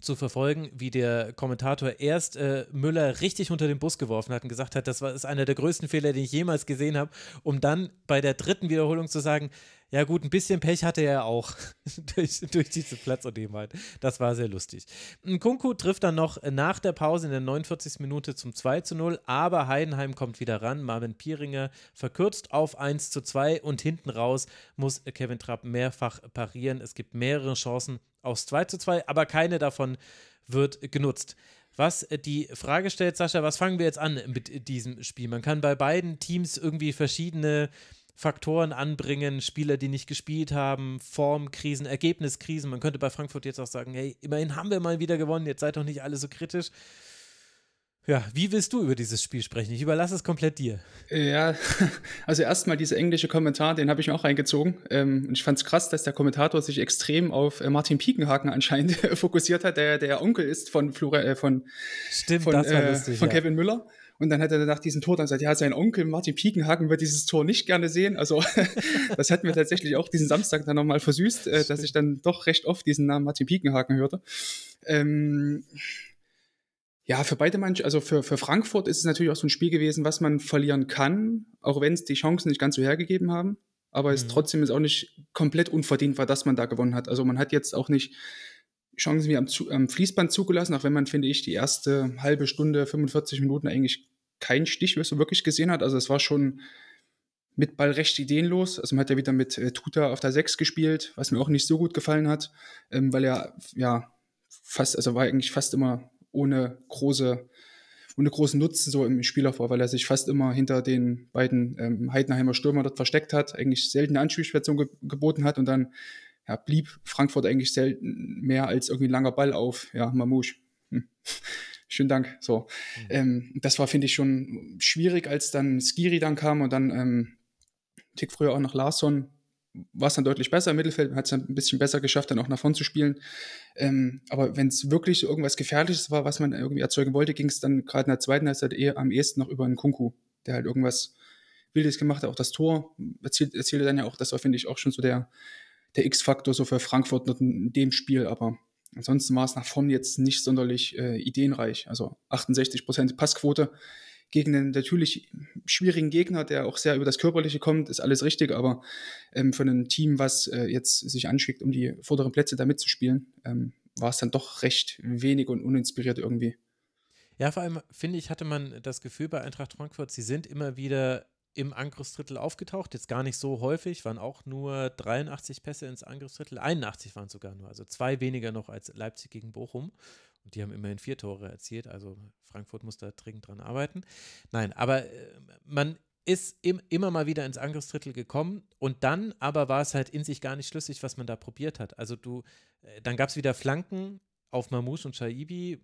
zu verfolgen, wie der Kommentator erst äh, Müller richtig unter den Bus geworfen hat und gesagt hat, das war, ist einer der größten Fehler, den ich jemals gesehen habe, um dann bei der dritten Wiederholung zu sagen, ja gut, ein bisschen Pech hatte er auch durch, durch diese Platzunebenheit. Das war sehr lustig. Nkunku trifft dann noch nach der Pause in der neunundvierzigsten Minute zum zwei zu null, aber Heidenheim kommt wieder ran. Marvin Pieringer verkürzt auf eins zu zwei und hinten raus muss Kevin Trapp mehrfach parieren. Es gibt mehrere Chancen aus zwei zu zwei, aber keine davon wird genutzt. Was die Frage stellt, Sascha, was fangen wir jetzt an mit diesem Spiel? Man kann bei beiden Teams irgendwie verschiedene Faktoren anbringen, Spieler, die nicht gespielt haben, Formkrisen, Ergebniskrisen. Man könnte bei Frankfurt jetzt auch sagen, hey, immerhin haben wir mal wieder gewonnen, jetzt seid doch nicht alle so kritisch. Ja, wie willst du über dieses Spiel sprechen? Ich überlasse es komplett dir. Ja, also erstmal dieser englische Kommentar, den habe ich mir auch reingezogen. Und ich fand es krass, dass der Kommentator sich extrem auf Martin Piekenhaken anscheinend fokussiert hat, der der Onkel ist von, Flora, von, Stimmt, von, äh, lustig, von ja. Kevin Müller. Und dann hat er nach diesem Tor dann gesagt, ja, sein Onkel Martin Piekenhaken wird dieses Tor nicht gerne sehen. Also das hat mir tatsächlich auch diesen Samstag dann nochmal versüßt, äh, dass ich dann doch recht oft diesen Namen Martin Piekenhaken hörte. Ähm, ja, für beide Mannschaften, also für, für Frankfurt ist es natürlich auch so ein Spiel gewesen, was man verlieren kann, auch wenn es die Chancen nicht ganz so hergegeben haben. Aber es mhm. trotzdem ist auch nicht komplett unverdient war, dass man da gewonnen hat. Also man hat jetzt auch nicht Chancen wie am, am Fließband zugelassen, auch wenn man, finde ich, die erste halbe Stunde, fünfundvierzig Minuten eigentlich keinen Stich wirklich gesehen hat. Also es war schon mit Ball recht ideenlos. Also man hat ja wieder mit äh, Tuta auf der sechs gespielt, was mir auch nicht so gut gefallen hat, ähm, weil er ja fast, also war eigentlich fast immer ohne große, ohne großen Nutzen so im Spiel vor, weil er sich fast immer hinter den beiden ähm, Heidenheimer Stürmer dort versteckt hat, eigentlich seltene Anspielstation ge- geboten hat und dann ja, blieb Frankfurt eigentlich selten mehr als irgendwie ein langer Ball auf. Ja, Mamouche. Hm. Schönen Dank. So, mhm. ähm, das war, finde ich, schon schwierig, als dann Skiri dann kam und dann ähm, einen Tick früher auch noch Larsson. War es dann deutlich besser im Mittelfeld, hat es dann ein bisschen besser geschafft, dann auch nach vorn zu spielen. Ähm, aber wenn es wirklich irgendwas Gefährliches war, was man irgendwie erzeugen wollte, ging es dann gerade in der zweiten Halbzeit eher am ehesten noch über einen Nkunku, der halt irgendwas Wildes gemacht hat. Auch das Tor erzähl- erzählte dann ja auch, das war, finde ich, auch schon so der der X-Faktor so für Frankfurt in dem Spiel, aber ansonsten war es nach vorn jetzt nicht sonderlich äh, ideenreich. Also achtundsechzig Prozent Passquote gegen einen natürlich schwierigen Gegner, der auch sehr über das Körperliche kommt, ist alles richtig, aber ähm, von einem Team, was äh, jetzt sich anschickt, um die vorderen Plätze da mitzuspielen, ähm, war es dann doch recht wenig und uninspiriert irgendwie. Ja, vor allem, finde ich, hatte man das Gefühl bei Eintracht Frankfurt, sie sind immer wieder im Angriffsdrittel aufgetaucht, jetzt gar nicht so häufig, waren auch nur dreiundachtzig Pässe ins Angriffsdrittel, einundachtzig waren es sogar nur, also zwei weniger noch als Leipzig gegen Bochum. Und die haben immerhin vier Tore erzielt, also Frankfurt muss da dringend dran arbeiten. Nein, aber man ist im, immer mal wieder ins Angriffsdrittel gekommen und dann aber war es halt in sich gar nicht schlüssig, was man da probiert hat. Also du, dann gab es wieder Flanken auf Mamouche und Schaibi.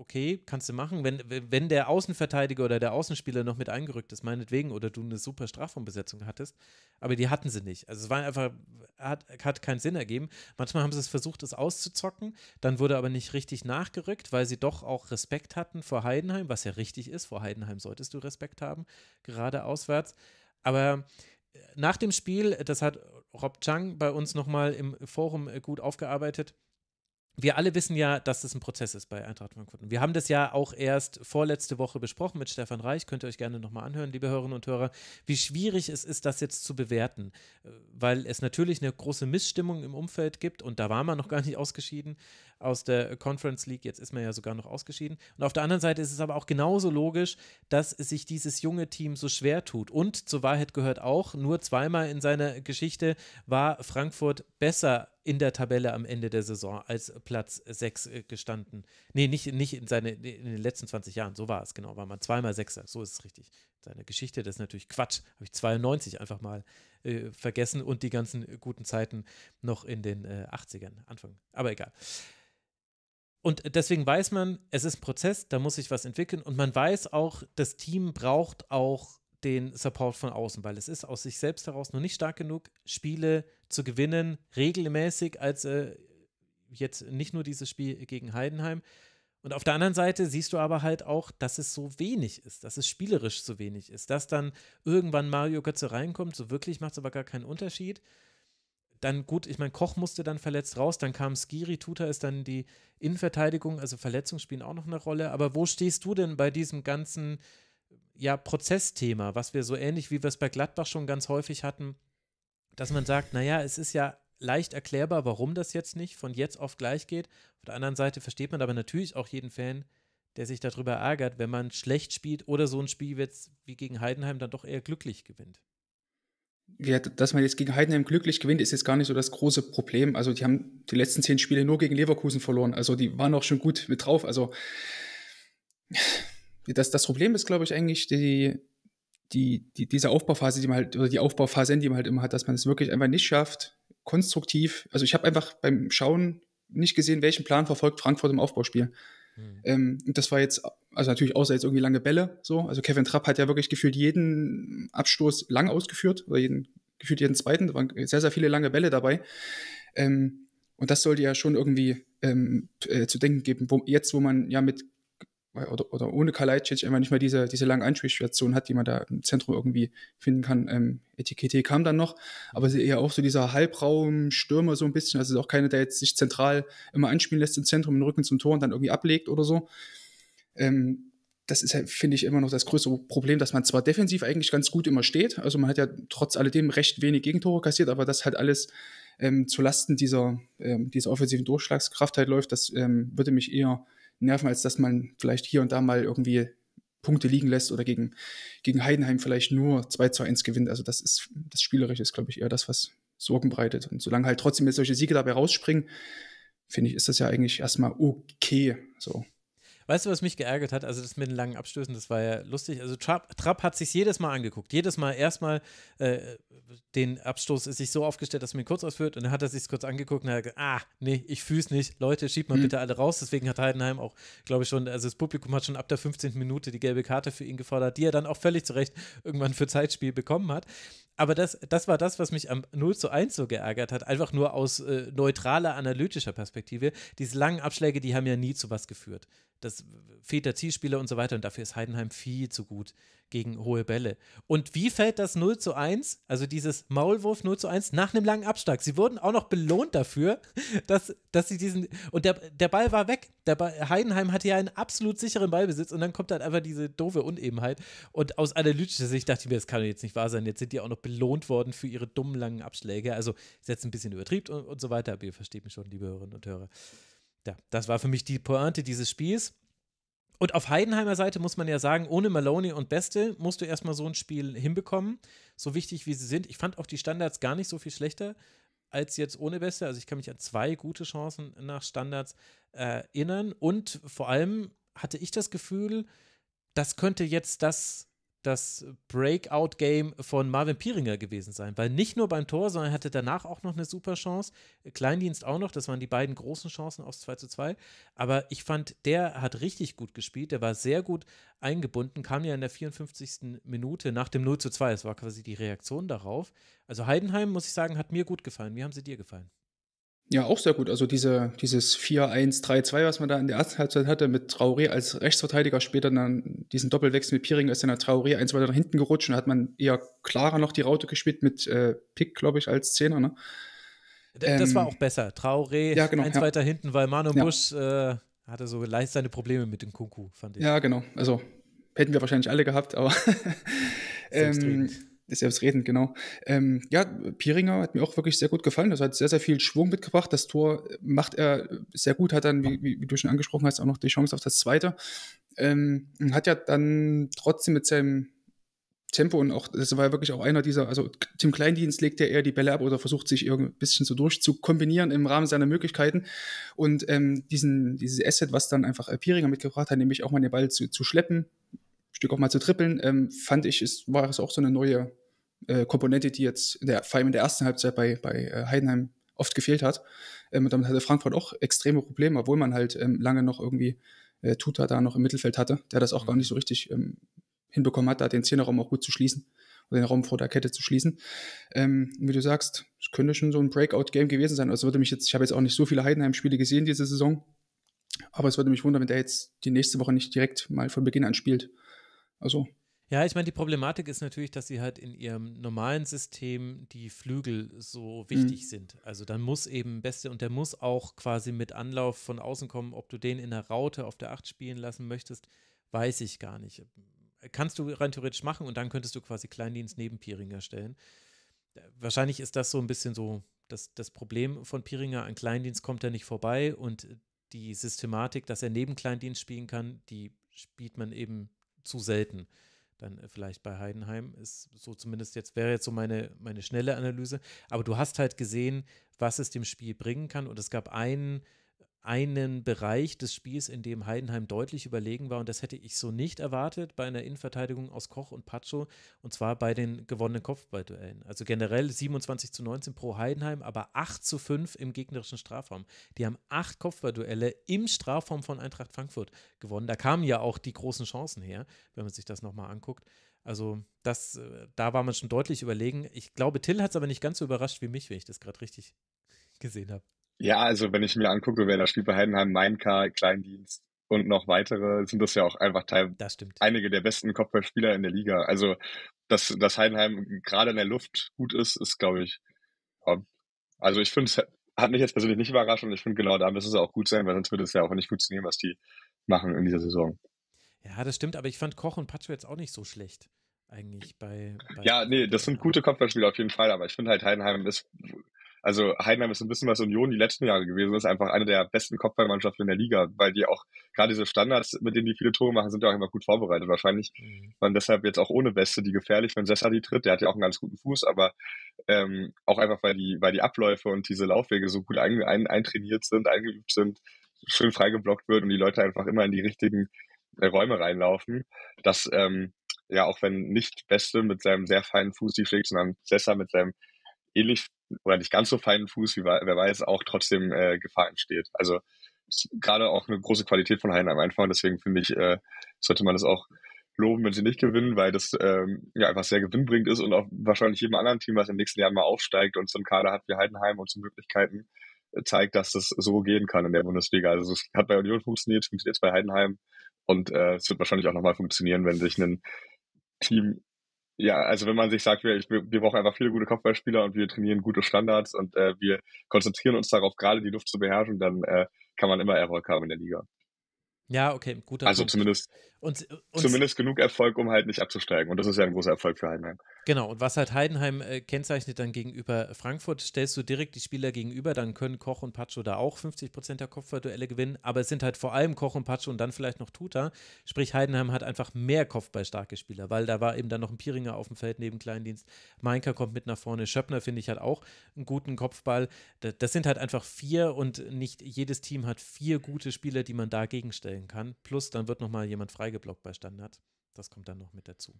Okay, kannst du machen, wenn, wenn der Außenverteidiger oder der Außenspieler noch mit eingerückt ist, meinetwegen, oder du eine super Strafraumbesetzung hattest, aber die hatten sie nicht. Also es war einfach, hat, hat keinen Sinn ergeben. Manchmal haben sie es versucht, es auszuzocken, dann wurde aber nicht richtig nachgerückt, weil sie doch auch Respekt hatten vor Heidenheim, was ja richtig ist, vor Heidenheim solltest du Respekt haben, gerade auswärts. Aber nach dem Spiel, das hat Rob Chang bei uns nochmal im Forum gut aufgearbeitet, wir alle wissen ja, dass das ein Prozess ist bei Eintracht Frankfurt. Wir haben das ja auch erst vorletzte Woche besprochen mit Stefan Reich. Könnt ihr euch gerne nochmal anhören, liebe Hörerinnen und Hörer, wie schwierig es ist, das jetzt zu bewerten, weil es natürlich eine große Missstimmung im Umfeld gibt und da war man noch gar nicht ausgeschieden aus der Conference League, jetzt ist man ja sogar noch ausgeschieden. Und auf der anderen Seite ist es aber auch genauso logisch, dass sich dieses junge Team so schwer tut. Und zur Wahrheit gehört auch, nur zweimal in seiner Geschichte war Frankfurt besser in der Tabelle am Ende der Saison als Platz sechs gestanden. Nee, nicht, nicht in, seine, in den letzten zwanzig Jahren, so war es, genau, war man zweimal Sechser, so ist es richtig. Seine Geschichte, das ist natürlich Quatsch, habe ich zweiundneunzig einfach mal äh, vergessen und die ganzen guten Zeiten noch in den äh, achtzigern, Anfang, aber egal. Und deswegen weiß man, es ist ein Prozess, da muss sich was entwickeln und man weiß auch, das Team braucht auch den Support von außen, weil es ist aus sich selbst heraus noch nicht stark genug, Spiele zu gewinnen, regelmäßig, als äh, jetzt nicht nur dieses Spiel gegen Heidenheim. Und auf der anderen Seite siehst du aber halt auch, dass es so wenig ist, dass es spielerisch so wenig ist, dass dann irgendwann Mario Götze reinkommt, so wirklich macht es aber gar keinen Unterschied. Dann gut, ich meine, Koch musste dann verletzt raus, dann kam Skiri, Tuta ist dann die Innenverteidigung, also Verletzungen spielen auch noch eine Rolle. Aber wo stehst du denn bei diesem ganzen ja, Prozessthema, was wir so ähnlich, wie wir es bei Gladbach schon ganz häufig hatten, dass man sagt, naja, es ist ja leicht erklärbar, warum das jetzt nicht von jetzt auf gleich geht. Auf der anderen Seite versteht man aber natürlich auch jeden Fan, der sich darüber ärgert, wenn man schlecht spielt oder so ein Spiel jetzt wie gegen Heidenheim dann doch eher glücklich gewinnt. Ja, dass man jetzt gegen Heidenheim glücklich gewinnt, ist jetzt gar nicht so das große Problem. Also die haben die letzten zehn Spiele nur gegen Leverkusen verloren. Also die waren auch schon gut mit drauf. Also das, das Problem ist, glaube ich, eigentlich die, die, die, diese Aufbauphase, die man halt, oder die Aufbauphasen, die man halt immer hat, dass man es wirklich einfach nicht schafft, konstruktiv. Also ich habe einfach beim Schauen nicht gesehen, welchen Plan verfolgt Frankfurt im Aufbauspiel. Mhm. Ähm, das war jetzt, also natürlich außer jetzt irgendwie lange Bälle, so. Also Kevin Trapp hat ja wirklich gefühlt jeden Abstoß lang ausgeführt, oder jeden, gefühlt jeden zweiten, da waren sehr, sehr viele lange Bälle dabei. Ähm, und das sollte ja schon irgendwie ähm, äh, zu denken geben, wo, jetzt wo man ja mit Oder, oder ohne Kalajdzic einfach nicht mehr diese, diese langen Einspielstationen hat, die man da im Zentrum irgendwie finden kann. Ähm, Etikette kam dann noch, aber eher auch so dieser Halbraum-Stürmer so ein bisschen, also auch keiner, der jetzt sich zentral immer einspielen lässt im Zentrum, im Rücken zum Tor und dann irgendwie ablegt oder so. Ähm, das ist, halt, finde ich, immer noch das größere Problem, dass man zwar defensiv eigentlich ganz gut immer steht, also man hat ja trotz alledem recht wenig Gegentore kassiert, aber das halt alles ähm, zulasten dieser, ähm, dieser offensiven Durchschlagskraft halt läuft, das ähm, würde mich eher nerven, als dass man vielleicht hier und da mal irgendwie Punkte liegen lässt oder gegen, gegen Heidenheim vielleicht nur zwei zu eins gewinnt. Also das ist, das Spielerische ist, glaube ich, eher das, was Sorgen bereitet. Und solange halt trotzdem jetzt solche Siege dabei rausspringen, finde ich, ist das ja eigentlich erstmal okay. So. Weißt du, was mich geärgert hat? Also das mit den langen Abstößen, das war ja lustig. Also Trapp, Trapp hat sich jedes Mal angeguckt. Jedes Mal erstmal äh, den Abstoß ist sich so aufgestellt, dass man ihn kurz ausführt. Und dann hat er sich kurz angeguckt und hat gesagt, ah, nee, ich fühl's nicht. Leute, schiebt mal mhm. bitte alle raus. Deswegen hat Heidenheim auch, glaube ich schon, also das Publikum hat schon ab der fünfzehnten Minute die gelbe Karte für ihn gefordert, die er dann auch völlig zu Recht irgendwann für Zeitspiel bekommen hat. Aber das, das war das, was mich am null zu eins so geärgert hat, einfach nur aus äh, neutraler, analytischer Perspektive. Diese langen Abschläge, die haben ja nie zu was geführt. Das fehlt der Zielspieler und so weiter und dafür ist Heidenheim viel zu gut gegen hohe Bälle. Und wie fällt das null zu eins, also dieses Maulwurf null zu eins nach einem langen Abschlag? Sie wurden auch noch belohnt dafür, dass, dass sie diesen, und der, der Ball war weg. Der Ball, Heidenheim hatte ja einen absolut sicheren Ballbesitz und dann kommt halt einfach diese doofe Unebenheit und aus analytischer Sicht dachte ich mir, das kann doch jetzt nicht wahr sein, jetzt sind die auch noch belohnt worden für ihre dummen langen Abschläge, also ist jetzt ein bisschen übertrieben und, und so weiter, aber ihr versteht mich schon, liebe Hörerinnen und Hörer. Ja, das war für mich die Pointe dieses Spiels. Und auf Heidenheimer Seite muss man ja sagen, ohne Maloney und Beste musst du erstmal so ein Spiel hinbekommen, so wichtig wie sie sind. Ich fand auch die Standards gar nicht so viel schlechter als jetzt ohne Beste. Also ich kann mich an zwei gute Chancen nach Standards äh, erinnern. Und vor allem hatte ich das Gefühl, das könnte jetzt das, das Breakout-Game von Marvin Pieringer gewesen sein. Weil nicht nur beim Tor, sondern er hatte danach auch noch eine super Chance. Kleindienst auch noch, das waren die beiden großen Chancen aus zwei zu zwei. Aber ich fand, der hat richtig gut gespielt. Der war sehr gut eingebunden, kam ja in der vierundfünfzigsten Minute nach dem null zu zwei. Es war quasi die Reaktion darauf. Also Heidenheim, muss ich sagen, hat mir gut gefallen. Wie haben sie dir gefallen? Ja, auch sehr gut. Also diese, dieses vier eins drei zwei, was man da in der ersten Halbzeit hatte, mit Traoré als Rechtsverteidiger, später dann diesen Doppelwechsel mit Pieringer, ist dann der Traoré eins weiter nach hinten gerutscht und hat man eher klarer noch die Raute gespielt mit äh, Pick, glaube ich, als Zehner, ne? Das ähm, war auch besser. Traoré ja, genau, eins ja. weiter hinten, weil Manu ja. Busch äh, hatte so leicht seine Probleme mit dem Kunku, fand ich. Ja, genau. Also hätten wir wahrscheinlich alle gehabt, aber selbstredend. Selbstredend, genau. Ähm, ja, Pieringer hat mir auch wirklich sehr gut gefallen. Das hat sehr, sehr viel Schwung mitgebracht. Das Tor macht er sehr gut, hat dann, wie, wie du schon angesprochen hast, auch noch die Chance auf das zweite. Ähm, hat ja dann trotzdem mit seinem Tempo und auch, das war ja wirklich auch einer dieser, also Tim Kleindienst legt ja eher die Bälle ab oder versucht sich irgendwie ein bisschen so durchzukombinieren im Rahmen seiner Möglichkeiten. Und ähm, diesen, dieses Asset, was dann einfach Pieringer mitgebracht hat, nämlich auch mal den Ball zu, zu schleppen, Stück auch mal zu trippeln, ähm, fand ich, ist, war es auch so eine neue äh, Komponente, die jetzt in der, vor allem in der ersten Halbzeit bei, bei äh, Heidenheim oft gefehlt hat. Ähm, und damit hatte Frankfurt auch extreme Probleme, obwohl man halt ähm, lange noch irgendwie äh, Tuta da noch im Mittelfeld hatte, der das auch gar nicht so richtig ähm, hinbekommen hat, da den Zehnerraum auch gut zu schließen oder den Raum vor der Kette zu schließen. Ähm, wie du sagst, es könnte schon so ein Breakout-Game gewesen sein. Also würde mich jetzt, ich habe jetzt auch nicht so viele Heidenheim-Spiele gesehen diese Saison, aber es würde mich wundern, wenn der jetzt die nächste Woche nicht direkt mal von Beginn an spielt. Also. Ja, ich meine, die Problematik ist natürlich, dass sie halt in ihrem normalen System die Flügel so wichtig mhm. sind. Also dann muss eben Beste und der muss auch quasi mit Anlauf von außen kommen. Ob du den in der Raute auf der acht spielen lassen möchtest, weiß ich gar nicht. Kannst du rein theoretisch machen und dann könntest du quasi Kleindienst neben Pieringer stellen. Wahrscheinlich ist das so ein bisschen so das, das Problem von Pieringer. An Kleindienst kommt er nicht vorbei und die Systematik, dass er neben Kleindienst spielen kann, die spielt man eben zu selten dann vielleicht bei Heidenheim, ist so zumindest jetzt, wäre jetzt so meine, meine schnelle Analyse, aber du hast halt gesehen, was es dem Spiel bringen kann und es gab einen, einen Bereich des Spiels, in dem Heidenheim deutlich überlegen war und das hätte ich so nicht erwartet bei einer Innenverteidigung aus Koch und Pacho und zwar bei den gewonnenen Kopfballduellen. Also generell siebenundzwanzig zu neunzehn pro Heidenheim, aber acht zu fünf im gegnerischen Strafraum. Die haben acht Kopfballduelle im Strafraum von Eintracht Frankfurt gewonnen. Da kamen ja auch die großen Chancen her, wenn man sich das nochmal anguckt. Also das, da war man schon deutlich überlegen. Ich glaube, Till hat es aber nicht ganz so überrascht wie mich, wenn ich das gerade richtig gesehen habe. Ja, also wenn ich mir angucke, wer da spielt bei Heidenheim, Mainka, Kleindienst und noch weitere, sind das ja auch einfach Teil, einige der besten Kopfballspieler in der Liga. Also, dass, dass Heidenheim gerade in der Luft gut ist, ist, glaube ich, ja. Also ich finde, es hat mich jetzt persönlich nicht überrascht und ich finde, genau da müssen sie auch gut sein, weil sonst würde es ja auch nicht funktionieren, was die machen in dieser Saison. Ja, das stimmt, aber ich fand Koch und Pacho jetzt auch nicht so schlecht eigentlich bei... bei ja, nee, das sind gute Kopfballspieler auf jeden Fall, aber ich finde halt, Heidenheim ist... Also Heidenheim ist ein bisschen was Union die letzten Jahre gewesen ist, einfach eine der besten Kopfballmannschaften in der Liga, weil die auch gerade diese Standards, mit denen die viele Tore machen, sind ja auch immer gut vorbereitet. Wahrscheinlich mhm. waren deshalb jetzt auch ohne Beste die gefährlich, wenn Sascha die tritt, der hat ja auch einen ganz guten Fuß, aber ähm, auch einfach, weil die, weil die Abläufe und diese Laufwege so gut ein, ein, eintrainiert sind, eingeübt sind, schön freigeblockt wird und die Leute einfach immer in die richtigen äh, Räume reinlaufen, dass ähm, ja auch wenn nicht Beste mit seinem sehr feinen Fuß die schlägt, sondern Sascha mit seinem ähnlich oder nicht ganz so feinen Fuß, wie wer weiß, auch trotzdem äh, Gefahr entsteht. Also gerade auch eine große Qualität von Heidenheim einfach und deswegen finde ich, äh, sollte man das auch loben, wenn sie nicht gewinnen, weil das ähm, ja einfach sehr gewinnbringend ist und auch wahrscheinlich jedem anderen Team, was in den nächsten Jahren mal aufsteigt und so einen Kader hat wie Heidenheim und so Möglichkeiten, äh, zeigt, dass das so gehen kann in der Bundesliga. Also es hat bei Union funktioniert, es funktioniert jetzt bei Heidenheim und äh, es wird wahrscheinlich auch nochmal funktionieren, wenn sich ein Team... Ja, also wenn man sich sagt, wir, wir brauchen einfach viele gute Kopfballspieler und wir trainieren gute Standards und äh, wir konzentrieren uns darauf, gerade die Luft zu beherrschen, dann äh, kann man immer Erfolg haben in der Liga. Ja, okay, guter Also Punkt. Zumindest, und, und zumindest genug Erfolg, um halt nicht abzusteigen. Und das ist ja ein großer Erfolg für Heidenheim. Genau, und was halt Heidenheim äh, kennzeichnet dann gegenüber Frankfurt, stellst du direkt die Spieler gegenüber, dann können Koch und Pacho da auch fünfzig Prozent der Kopfballduelle gewinnen. Aber es sind halt vor allem Koch und Pacho und dann vielleicht noch Tuta. Sprich, Heidenheim hat einfach mehr Kopfballstarke Spieler, weil da war eben dann noch ein Pieringer auf dem Feld neben Kleindienst. Mainka kommt mit nach vorne. Schöppner, finde ich, hat auch einen guten Kopfball. Das sind halt einfach vier und nicht jedes Team hat vier gute Spieler, die man dagegen stellt kann. Plus, dann wird nochmal jemand freigeblockt bei Standard. Das kommt dann noch mit dazu.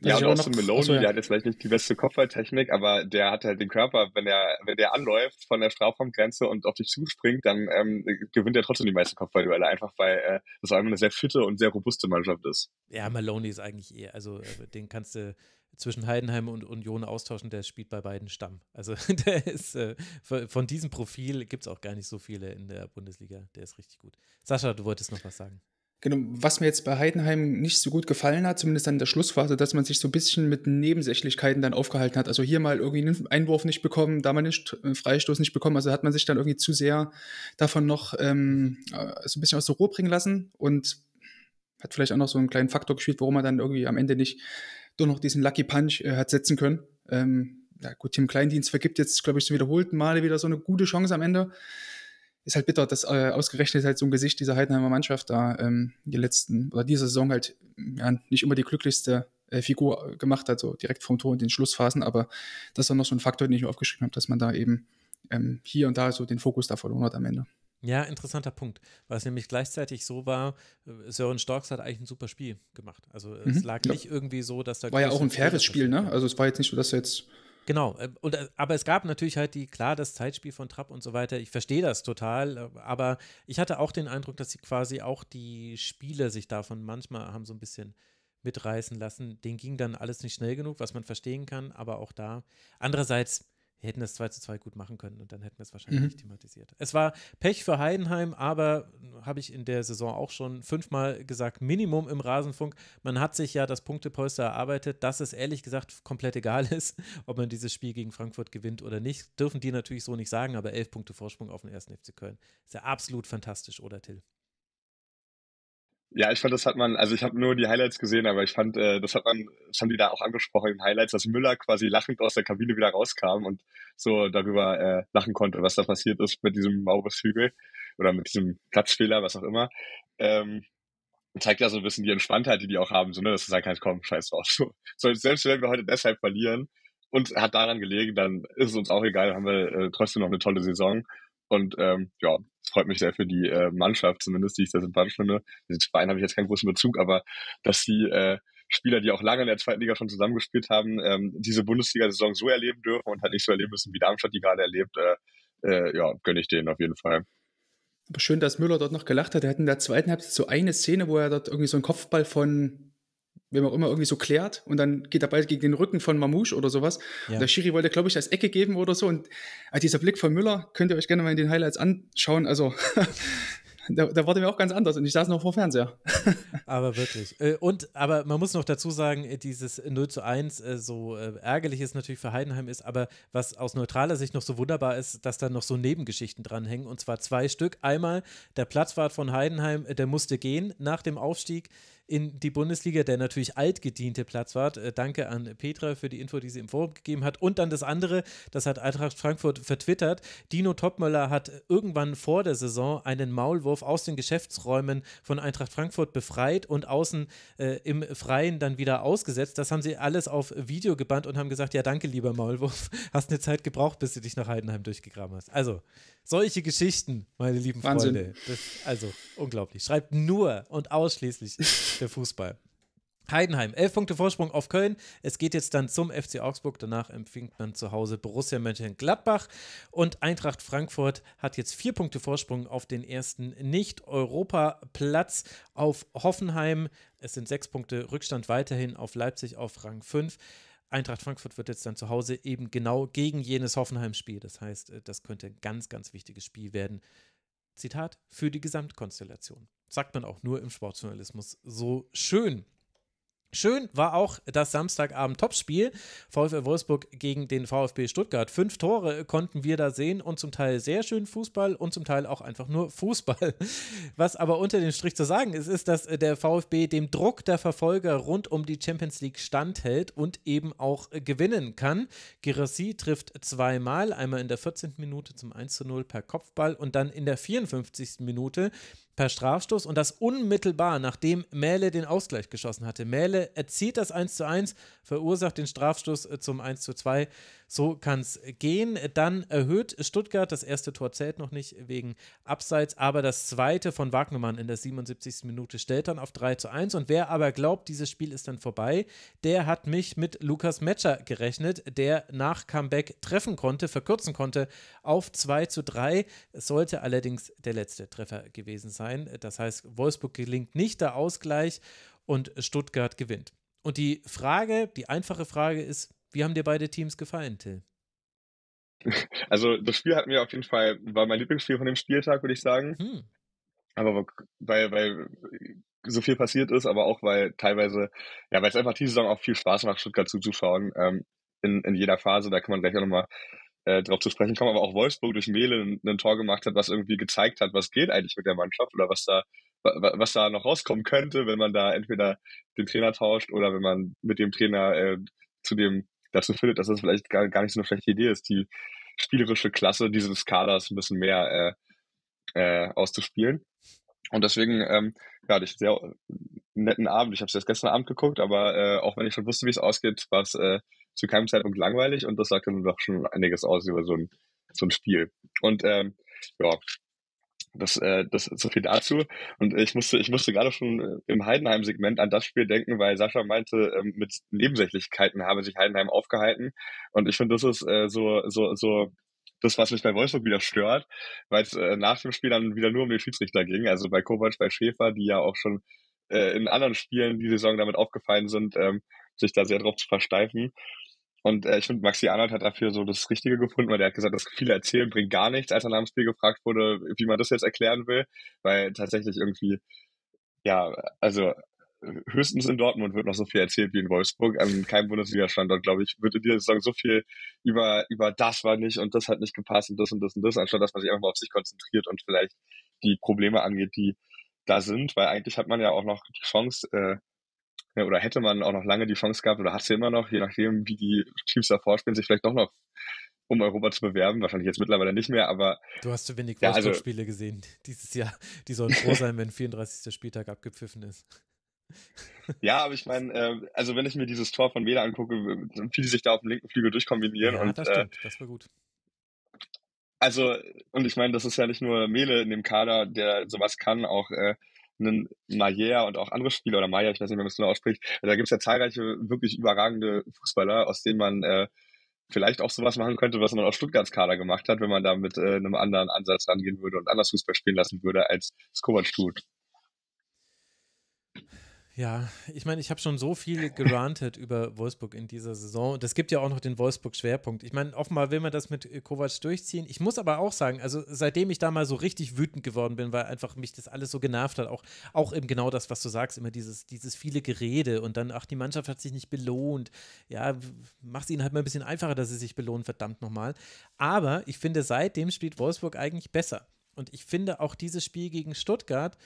Das ja, und auch noch, so Meloni, also, ja. der hat jetzt vielleicht nicht die beste Kopfballtechnik, aber der hat halt den Körper, wenn er wenn der anläuft von der Strafraumgrenze und auf dich zuspringt, dann ähm, gewinnt er trotzdem die meisten Kopfballduelle, einfach weil äh, das einmal eine sehr fitte und sehr robuste Mannschaft ist. Ja, Meloni ist eigentlich eher, also äh, den kannst du zwischen Heidenheim und Union austauschen, der spielt bei beiden Stamm. Also der ist, äh, von diesem Profil gibt es auch gar nicht so viele in der Bundesliga, der ist richtig gut. Sascha, du wolltest noch was sagen. Genau, was mir jetzt bei Heidenheim nicht so gut gefallen hat, zumindest an der Schlussphase, dass man sich so ein bisschen mit Nebensächlichkeiten dann aufgehalten hat. Also hier mal irgendwie einen Einwurf nicht bekommen, da mal den Freistoß nicht bekommen. Also hat man sich dann irgendwie zu sehr davon noch ähm, so ein bisschen aus der Ruhe bringen lassen und hat vielleicht auch noch so einen kleinen Faktor gespielt, warum man dann irgendwie am Ende nicht doch noch diesen Lucky Punch äh, hat setzen können. Ähm, ja gut, Tim Kleindienst vergibt jetzt, glaube ich, zum wiederholten Male wieder so eine gute Chance am Ende. Ist halt bitter, dass äh, ausgerechnet halt so ein Gesicht dieser Heidenheimer Mannschaft da ähm, die letzten oder diese Saison halt ja, nicht immer die glücklichste äh, Figur gemacht hat, so direkt vom Tor in den Schlussphasen, aber das ist dann noch so ein Faktor, den ich mir aufgeschrieben habe, dass man da eben ähm, hier und da so den Fokus da verloren hat am Ende. Ja, interessanter Punkt, weil es nämlich gleichzeitig so war, Sören Storcks hat eigentlich ein super Spiel gemacht. Also es mhm, lag ja. nicht irgendwie so, dass da... War ja auch ein faires Spiel, ne? Also es war jetzt nicht so, dass jetzt... Genau, und, aber es gab natürlich halt die, klar, das Zeitspiel von Trapp und so weiter, ich verstehe das total, aber ich hatte auch den Eindruck, dass sie quasi auch die Spieler sich davon manchmal haben so ein bisschen mitreißen lassen, denen ging dann alles nicht schnell genug, was man verstehen kann, aber auch da, andererseits, wir hätten das zwei zu zwei gut machen können und dann hätten wir es wahrscheinlich mhm. nicht thematisiert. Es war Pech für Heidenheim, aber habe ich in der Saison auch schon fünfmal gesagt, Minimum im Rasenfunk. Man hat sich ja das Punktepolster erarbeitet, dass es ehrlich gesagt komplett egal ist, ob man dieses Spiel gegen Frankfurt gewinnt oder nicht. Dürfen die natürlich so nicht sagen, aber elf Punkte Vorsprung auf den ersten F C Köln. Ist ja absolut fantastisch, oder Till? Ja, ich fand, das hat man, also ich habe nur die Highlights gesehen, aber ich fand, das hat man, das haben die da auch angesprochen in den Highlights, dass Müller quasi lachend aus der Kabine wieder rauskam und so darüber äh, lachen konnte, was da passiert ist mit diesem Mauershügel oder mit diesem Platzfehler, was auch immer. Ähm, zeigt ja so ein bisschen die Entspanntheit, die die auch haben, so, ne, dass sie sagen kannst, komm, scheiß drauf. So, selbst wenn wir heute deshalb verlieren und hat daran gelegen, dann ist es uns auch egal, dann haben wir äh, trotzdem noch eine tolle Saison. Und ähm, ja, es freut mich sehr für die äh, Mannschaft zumindest, die ich sehr sympathisch finde. Den Verein habe ich jetzt keinen großen Bezug, aber dass die äh, Spieler, die auch lange in der zweiten Liga schon zusammengespielt haben, ähm, diese Bundesliga-Saison so erleben dürfen und halt nicht so erleben müssen, wie Darmstadt die gerade erlebt, äh, äh, ja, gönne ich denen auf jeden Fall. Aber schön, dass Müller dort noch gelacht hat. Er hat in der zweiten Halbzeit so eine Szene, wo er dort irgendwie so einen Kopfball von... wenn man auch immer irgendwie so klärt und dann geht er bald gegen den Rücken von Mamouche oder sowas. Ja. Und der Schiri wollte, glaube ich, als Ecke geben oder so und dieser Blick von Müller, könnt ihr euch gerne mal in den Highlights anschauen, also da, da wurde mir auch ganz anders und ich saß noch vor Fernseher. Aber wirklich. Und, aber man muss noch dazu sagen, dieses null zu eins, so ärgerlich es natürlich für Heidenheim ist, aber was aus neutraler Sicht noch so wunderbar ist, dass da noch so Nebengeschichten dranhängen und zwar zwei Stück. Einmal der Platzwart von Heidenheim, der musste gehen nach dem Aufstieg in die Bundesliga, der natürlich altgediente Platzwart. Danke an Petra für die Info, die sie im Forum gegeben hat. Und dann das andere, das hat Eintracht Frankfurt vertwittert. Dino Topmöller hat irgendwann vor der Saison einen Maulwurf aus den Geschäftsräumen von Eintracht Frankfurt befreit und außen äh, im Freien dann wieder ausgesetzt. Das haben sie alles auf Video gebannt und haben gesagt, ja danke lieber Maulwurf, hast eine Zeit gebraucht, bis du dich nach Heidenheim durchgegraben hast. Also, solche Geschichten, meine lieben Wahnsinn. Freunde. Das, also, unglaublich. Schreibt nur und ausschließlich der Fußball. Heidenheim, elf Punkte Vorsprung auf Köln. Es geht jetzt dann zum F C Augsburg. Danach empfängt man zu Hause Borussia Mönchengladbach. Und Eintracht Frankfurt hat jetzt vier Punkte Vorsprung auf den ersten Nicht-Europa-Platz auf Hoffenheim. Es sind sechs Punkte Rückstand weiterhin auf Leipzig auf Rang fünf. Eintracht Frankfurt wird jetzt dann zu Hause eben genau gegen jenes Hoffenheim-Spiel. Das heißt, das könnte ein ganz, ganz wichtiges Spiel werden. Zitat, für die Gesamtkonstellation. Sagt man auch nur im Sportjournalismus so schön. Schön war auch das Samstagabend-Topspiel. VfL Wolfsburg gegen den VfB Stuttgart. Fünf Tore konnten wir da sehen und zum Teil sehr schön Fußball und zum Teil auch einfach nur Fußball. Was aber unter dem Strich zu sagen ist, ist, dass der VfB dem Druck der Verfolger rund um die Champions League standhält und eben auch gewinnen kann. Guirassy trifft zweimal, einmal in der vierzehnten Minute zum eins zu null per Kopfball und dann in der vierundfünfzigsten Minute per Strafstoß, und das unmittelbar, nachdem Mähle den Ausgleich geschossen hatte. Mähle erzielt das eins zu eins, verursacht den Strafstoß zum eins zu zwei. So kann es gehen. Dann erhöht Stuttgart, das erste Tor zählt noch nicht wegen Abseits, aber das zweite von Wagnermann in der siebenundsiebzigsten Minute stellt dann auf drei zu eins. Und wer aber glaubt, dieses Spiel ist dann vorbei, der hat mich mit Lukas Metzger gerechnet, der nach Comeback treffen konnte, verkürzen konnte auf zwei zu drei. Es sollte allerdings der letzte Treffer gewesen sein. Das heißt, Wolfsburg gelingt nicht der Ausgleich und Stuttgart gewinnt. Und die Frage, die einfache Frage ist, wie haben dir beide Teams gefallen, Till? Also das Spiel hat mir auf jeden Fall, war mein Lieblingsspiel von dem Spieltag, würde ich sagen. Hm. Aber weil, weil so viel passiert ist, aber auch weil teilweise, ja, weil es einfach diese Saison auch viel Spaß macht, Stuttgart zuzuschauen, ähm, in, in jeder Phase, da kann man gleich auch nochmal drauf zu sprechen kommen, aber auch Wolfsburg durch Mähle ein Tor gemacht hat, was irgendwie gezeigt hat, was geht eigentlich mit der Mannschaft oder was da was da noch rauskommen könnte, wenn man da entweder den Trainer tauscht oder wenn man mit dem Trainer äh, zu dem dazu findet, dass das vielleicht gar, gar nicht so eine schlechte Idee ist, die spielerische Klasse dieses Kaders ein bisschen mehr äh, äh, auszuspielen. Und deswegen ähm, ja, hatte ich einen sehr netten Abend. Ich habe es erst gestern Abend geguckt, aber äh, auch wenn ich schon wusste, wie es ausgeht, war es äh, zu keinem Zeitpunkt langweilig, und das sagt dann doch schon einiges aus über so ein, so ein Spiel. Und ähm, ja, das, äh, das ist so viel dazu. Und ich musste, ich musste gerade schon im Heidenheim-Segment an das Spiel denken, weil Sascha meinte, ähm, mit Nebensächlichkeiten habe sich Heidenheim aufgehalten. Und ich finde, das ist äh, so, so, so das, was mich bei Wolfsburg wieder stört, weil es äh, nach dem Spiel dann wieder nur um den Schiedsrichter ging. Also bei Kovac, bei Schäfer, die ja auch schon äh, in anderen Spielen die Saison damit aufgefallen sind, ähm, sich da sehr drauf zu versteifen. Und äh, ich finde, Maxi Arnold hat dafür so das Richtige gefunden, weil der hat gesagt, dass viele erzählen bringt gar nichts, als er nach dem Spiel gefragt wurde, wie man das jetzt erklären will, weil tatsächlich irgendwie, ja, also höchstens in Dortmund wird noch so viel erzählt wie in Wolfsburg. An keinem Bundesliga-Standort, glaube ich, wird in dieser Saison so viel über, über das war nicht und das hat nicht gepasst und das und das und das, anstatt dass man sich einfach mal auf sich konzentriert und vielleicht die Probleme angeht, die da sind, weil eigentlich hat man ja auch noch die Chance, äh, ja, oder hätte man auch noch lange die Chance gehabt, oder hat sie immer noch, je nachdem, wie die Teams davor spielen, sich vielleicht doch noch um Europa zu bewerben. Wahrscheinlich jetzt mittlerweile nicht mehr, aber... Du hast zu wenig Wolfsburg-Spiele ja, also, gesehen dieses Jahr. Die sollen froh sein, wenn vierunddreißigster Spieltag abgepfiffen ist. Ja, aber ich meine, äh, also wenn ich mir dieses Tor von Mähle angucke, wie die sich da auf dem linken Flügel durchkombinieren. Ja, und, das stimmt. Äh, das war gut. Also, und ich meine, das ist ja nicht nur Mähle in dem Kader, der sowas kann, auch... Äh, einen Maier und auch andere Spieler, oder Maier, ich weiß nicht, wie man das genau ausspricht, also da gibt es ja zahlreiche wirklich überragende Fußballer, aus denen man äh, vielleicht auch sowas machen könnte, was man aus Stuttgarts Kader gemacht hat, wenn man da mit äh, einem anderen Ansatz rangehen würde und anders Fußball spielen lassen würde, als Kovac tut. Ja, ich meine, ich habe schon so viel gerantet über Wolfsburg in dieser Saison, und es gibt ja auch noch den Wolfsburg-Schwerpunkt. Ich meine, offenbar will man das mit Kovac durchziehen. Ich muss aber auch sagen, also seitdem ich da mal so richtig wütend geworden bin, weil einfach mich das alles so genervt hat, auch, auch eben genau das, was du sagst, immer dieses, dieses viele Gerede und dann, ach, die Mannschaft hat sich nicht belohnt. Ja, mach's ihnen halt mal ein bisschen einfacher, dass sie sich belohnen, verdammt nochmal. Aber ich finde, seitdem spielt Wolfsburg eigentlich besser. Und ich finde, auch dieses Spiel gegen Stuttgart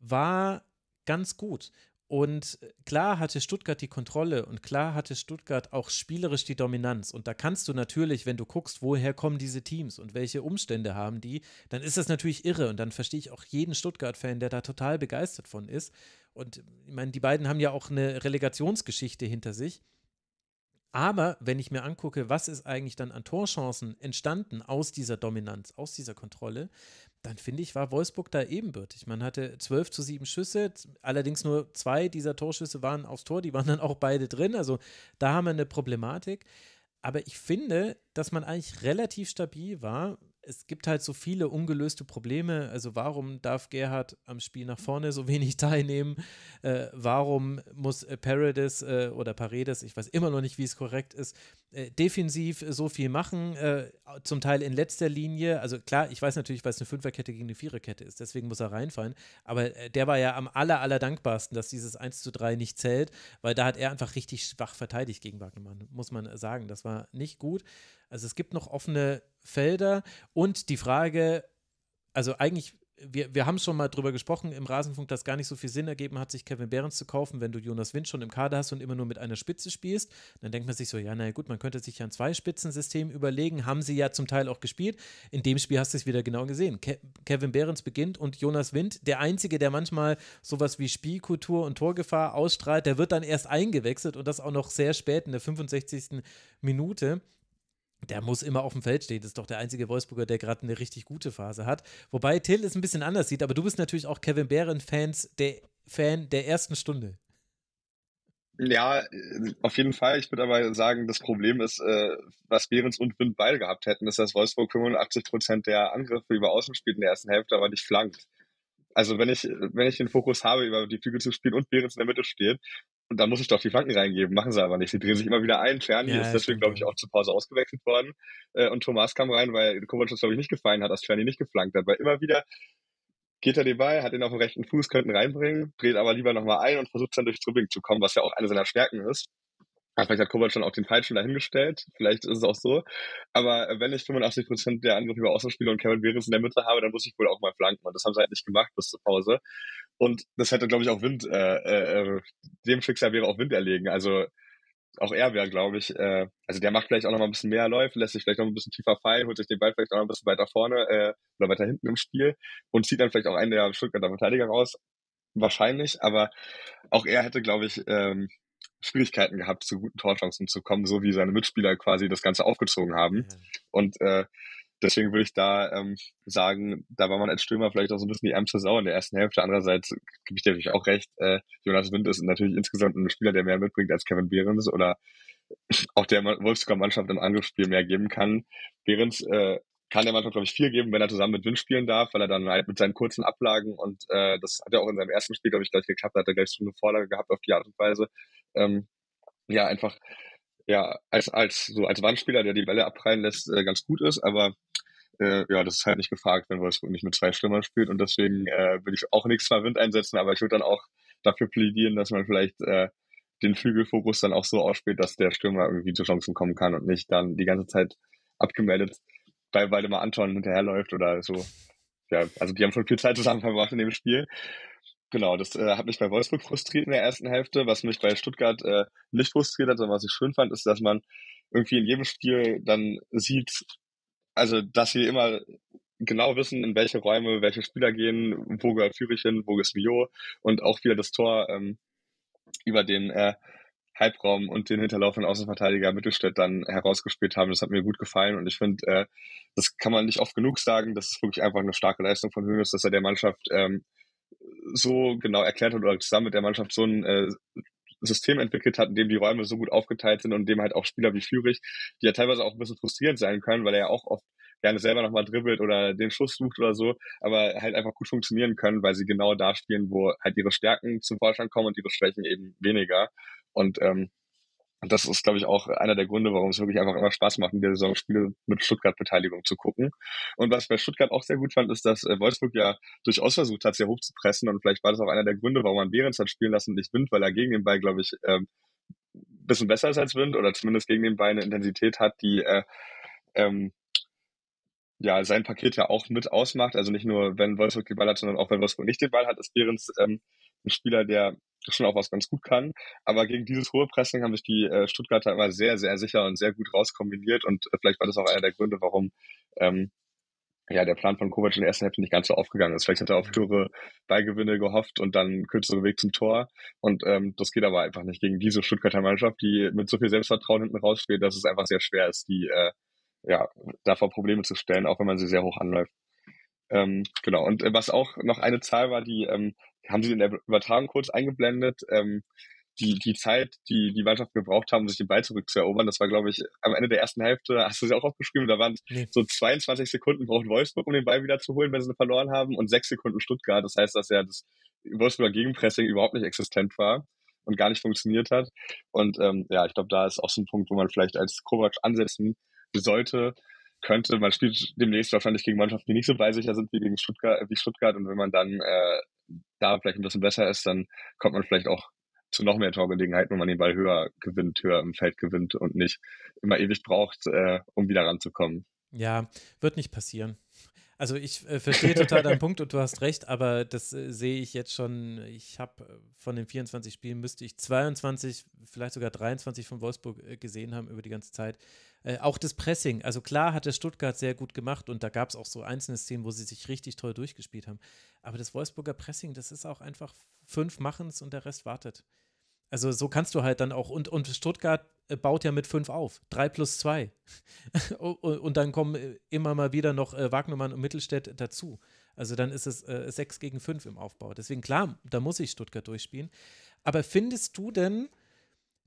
war ganz gut. Und klar hatte Stuttgart die Kontrolle und klar hatte Stuttgart auch spielerisch die Dominanz. Und da kannst du natürlich, wenn du guckst, woher kommen diese Teams und welche Umstände haben die, dann ist das natürlich irre. Und dann verstehe ich auch jeden Stuttgart-Fan, der da total begeistert von ist. Und ich meine, die beiden haben ja auch eine Relegationsgeschichte hinter sich. Aber wenn ich mir angucke, was ist eigentlich dann an Torchancen entstanden aus dieser Dominanz, aus dieser Kontrolle, dann finde ich, war Wolfsburg da ebenbürtig. Man hatte zwölf zu sieben Schüsse, allerdings nur zwei dieser Torschüsse waren aufs Tor, die waren dann auch beide drin, also da haben wir eine Problematik. Aber ich finde, dass man eigentlich relativ stabil war. Es gibt halt so viele ungelöste Probleme, also warum darf Gerhard am Spiel nach vorne so wenig teilnehmen, äh, warum muss Paredes äh, oder Paredes, ich weiß immer noch nicht, wie es korrekt ist, äh, defensiv so viel machen, äh, zum Teil in letzter Linie. Also klar, ich weiß natürlich, weil es eine Fünferkette gegen eine Viererkette ist, deswegen muss er reinfallen. Aber äh, der war ja am aller, aller dankbarsten, dass dieses eins zu drei nicht zählt, weil da hat er einfach richtig schwach verteidigt gegen Wagnermann, muss man sagen. Das war nicht gut. Also es gibt noch offene Felder und die Frage, also eigentlich, wir, wir haben schon mal drüber gesprochen, im Rasenfunk, dass gar nicht so viel Sinn ergeben hat, sich Kevin Behrens zu kaufen, wenn du Jonas Wind schon im Kader hast und immer nur mit einer Spitze spielst. Dann denkt man sich so, ja, naja gut, man könnte sich ja ein Zweispitzensystem überlegen, haben sie ja zum Teil auch gespielt. In dem Spiel hast du es wieder genau gesehen. Ke- Kevin Behrens beginnt und Jonas Wind, der Einzige, der manchmal sowas wie Spielkultur und Torgefahr ausstrahlt, der wird dann erst eingewechselt und das auch noch sehr spät in der fünfundsechzigsten Minute. Der muss immer auf dem Feld stehen. Das ist doch der einzige Wolfsburger, der gerade eine richtig gute Phase hat. Wobei Till es ein bisschen anders sieht, aber du bist natürlich auch Kevin Behrens-Fans, der Fan der ersten Stunde. Ja, auf jeden Fall. Ich würde aber sagen, das Problem ist, äh, was Behrens und Wind beide gehabt hätten, ist, dass Wolfsburg fünfundachtzig Prozent der Angriffe über Außen spielt in der ersten Hälfte, aber nicht flankt. Also wenn ich, wenn ich den Fokus habe, über die Flügel zu spielen und Behrens in der Mitte steht, und dann muss ich doch die Flanken reingeben, machen sie aber nicht. Sie drehen sich immer wieder ein. Czerny ja, ist deswegen, glaube ich, auch zur Pause ausgewechselt worden. Und Thomas kam rein, weil Kovac das, glaube ich, nicht gefallen hat, dass Czerny nicht geflankt hat. Weil immer wieder geht er den Ball, hat ihn auf dem rechten Fuß, könnten reinbringen, dreht aber lieber nochmal ein und versucht dann durchs Dribbling zu kommen, was ja auch eine seiner Stärken ist. Vielleicht hat Kovac schon auch den Peitschen dahingestellt, vielleicht ist es auch so. Aber wenn ich fünfundachtzig Prozent der Angriffe über Außen spiele und Kevin Behrens in der Mitte habe, dann muss ich wohl auch mal flanken. Und das haben sie halt nicht gemacht bis zur Pause. Und das hätte, glaube ich, auch Wind, äh, äh, dem Schicksal wäre auch Wind erlegen. Also auch er wäre, glaube ich, äh, also der macht vielleicht auch noch mal ein bisschen mehr Läufe, lässt sich vielleicht noch ein bisschen tiefer fallen, holt sich den Ball vielleicht auch noch ein bisschen weiter vorne äh, oder weiter hinten im Spiel und zieht dann vielleicht auch einen der Stuttgarter Verteidiger raus. Wahrscheinlich, aber auch er hätte, glaube ich, ähm, Schwierigkeiten gehabt, zu guten Torchancen zu kommen, so wie seine Mitspieler quasi das Ganze aufgezogen haben. Ja. Und äh, deswegen würde ich da ähm, sagen, da war man als Stürmer vielleicht auch so ein bisschen die ärmste Sau in der ersten Hälfte. Andererseits gebe ich dir natürlich auch recht, äh, Jonas Wind ist natürlich insgesamt ein Spieler, der mehr mitbringt als Kevin Behrens oder auch der Wolfsburger Mannschaft im Angriffsspiel mehr geben kann. Behrens äh, kann der Mannschaft, glaube ich, viel geben, wenn er zusammen mit Wind spielen darf, weil er dann halt mit seinen kurzen Ablagen und äh, das hat ja auch in seinem ersten Spiel, glaube ich, gleich geklappt, hat er gleich schon eine Vorlage gehabt auf die Art und Weise. Ähm, ja, einfach ja als als so als Wandspieler, der die Bälle abprallen lässt, äh, ganz gut ist, aber äh, ja, das ist halt nicht gefragt, wenn Wolfsburg nicht mit zwei Stürmern spielt und deswegen äh, würde ich auch nichts mal Wind einsetzen, aber ich würde dann auch dafür plädieren, dass man vielleicht äh, den Flügelfokus dann auch so ausspielt, dass der Stürmer irgendwie zu Chancen kommen kann und nicht dann die ganze Zeit abgemeldet bei Waldemar Anton hinterherläuft oder so. Ja, also die haben schon viel Zeit zusammen verbracht in dem Spiel. Genau, das äh, hat mich bei Wolfsburg frustriert in der ersten Hälfte. Was mich bei Stuttgart äh, nicht frustriert hat, sondern was ich schön fand, ist, dass man irgendwie in jedem Spiel dann sieht, also dass sie immer genau wissen, in welche Räume welche Spieler gehen, wo gehört Führich hin, wo ist Mio und auch wieder das Tor ähm, über den äh, Halbraum und den hinterlaufenden Außenverteidiger Mittelstädt dann herausgespielt haben. Das hat mir gut gefallen und ich finde, äh, das kann man nicht oft genug sagen. Das ist wirklich einfach eine starke Leistung von Hoeneß, dass er der Mannschaft ähm, so genau erklärt hat oder zusammen mit der Mannschaft so ein äh, System entwickelt hat, in dem die Räume so gut aufgeteilt sind und in dem halt auch Spieler wie Führich, die ja teilweise auch ein bisschen frustrierend sein können, weil er ja auch oft gerne selber nochmal dribbelt oder den Schuss sucht oder so, aber halt einfach gut funktionieren können, weil sie genau da spielen, wo halt ihre Stärken zum Vorschein kommen und ihre Schwächen eben weniger. Und ähm, das ist, glaube ich, auch einer der Gründe, warum es wirklich einfach immer Spaß macht, in der Saison Spiele mit Stuttgart-Beteiligung zu gucken. Und was ich bei Stuttgart auch sehr gut fand, ist, dass Wolfsburg ja durchaus versucht hat, sehr hoch zu pressen. Und vielleicht war das auch einer der Gründe, warum man Behrens hat spielen lassen und nicht Wind, weil er gegen den Ball, glaube ich, ein ähm, bisschen besser ist als Wind oder zumindest gegen den Ball eine Intensität hat, die äh, ähm, ja sein Paket ja auch mit ausmacht. Also nicht nur, wenn Wolfsburg den Ball hat, sondern auch, wenn Wolfsburg nicht den Ball hat, ist Behrens ähm, ein Spieler, der schon auch was ganz gut kann, aber gegen dieses hohe Pressing haben sich die äh, Stuttgarter immer sehr, sehr sicher und sehr gut rauskombiniert und äh, vielleicht war das auch einer der Gründe, warum ähm, ja, der Plan von Kovac in der ersten Hälfte nicht ganz so aufgegangen ist. Vielleicht hat er auf höhere Ballgewinne gehofft und dann kürzere Weg zum Tor und ähm, das geht aber einfach nicht gegen diese Stuttgarter Mannschaft, die mit so viel Selbstvertrauen hinten rausspielt, dass es einfach sehr schwer ist, die äh, ja, davor Probleme zu stellen, auch wenn man sie sehr hoch anläuft. Ähm, genau, und äh, was auch noch eine Zahl war, die ähm, haben sie in der Übertragung kurz eingeblendet, ähm, die die Zeit, die die Mannschaft gebraucht haben, um sich den Ball zurückzuerobern. Das war, glaube ich, am Ende der ersten Hälfte, hast du es ja auch aufgeschrieben, da waren nee. so zweiundzwanzig Sekunden braucht Wolfsburg, um den Ball wieder zu holen, wenn sie ihn verloren haben und sechs Sekunden Stuttgart. Das heißt, dass ja das Wolfsburger Gegenpressing überhaupt nicht existent war. und gar nicht funktioniert hat. Und ähm, ja, ich glaube, da ist auch so ein Punkt, wo man vielleicht als Kovac ansetzen sollte, könnte. Man spielt demnächst wahrscheinlich gegen Mannschaften, die nicht so beisicher sind wie gegen Stuttgart, wie Stuttgart. Und wenn man dann äh, da vielleicht ein bisschen besser ist, dann kommt man vielleicht auch zu noch mehr Torgelegenheiten, wenn man den Ball höher gewinnt, höher im Feld gewinnt und nicht immer ewig braucht, äh, um wieder ranzukommen. Ja, wird nicht passieren. Also ich äh, verstehe total deinen Punkt und du hast recht, aber das äh, sehe ich jetzt schon. Ich habe von den vierundzwanzig Spielen müsste ich zweiundzwanzig, vielleicht sogar dreiundzwanzig von Wolfsburg äh, gesehen haben über die ganze Zeit. Äh, auch das Pressing, also klar hat der Stuttgart sehr gut gemacht und da gab es auch so einzelne Szenen, wo sie sich richtig toll durchgespielt haben. Aber das Wolfsburger Pressing, das ist auch einfach fünf machen's und der Rest wartet. Also so kannst du halt dann auch, und, und Stuttgart baut ja mit fünf auf, drei plus zwei. Und dann kommen immer mal wieder noch Wagnermann und Mittelstädt dazu. Also dann ist es äh, sechs gegen fünf im Aufbau. Deswegen klar, da muss ich Stuttgart durchspielen. Aber findest du denn,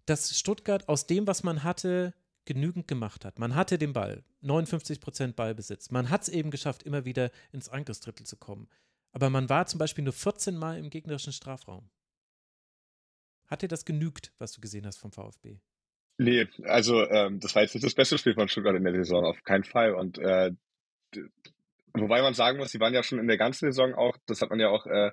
dass Stuttgart aus dem, was man hatte, genügend gemacht hat? Man hatte den Ball, neunundfünfzig Prozent Ballbesitz. Man hat es eben geschafft, immer wieder ins Angriffsdrittel zu kommen. Aber man war zum Beispiel nur vierzehn Mal im gegnerischen Strafraum. Hat dir das genügt, was du gesehen hast vom VfB? Nee, also ähm, das war jetzt nicht das beste Spiel von Stuttgart in der Saison, auf keinen Fall. Und äh, wobei man sagen muss, sie waren ja schon in der ganzen Saison auch, das hat man ja auch, äh,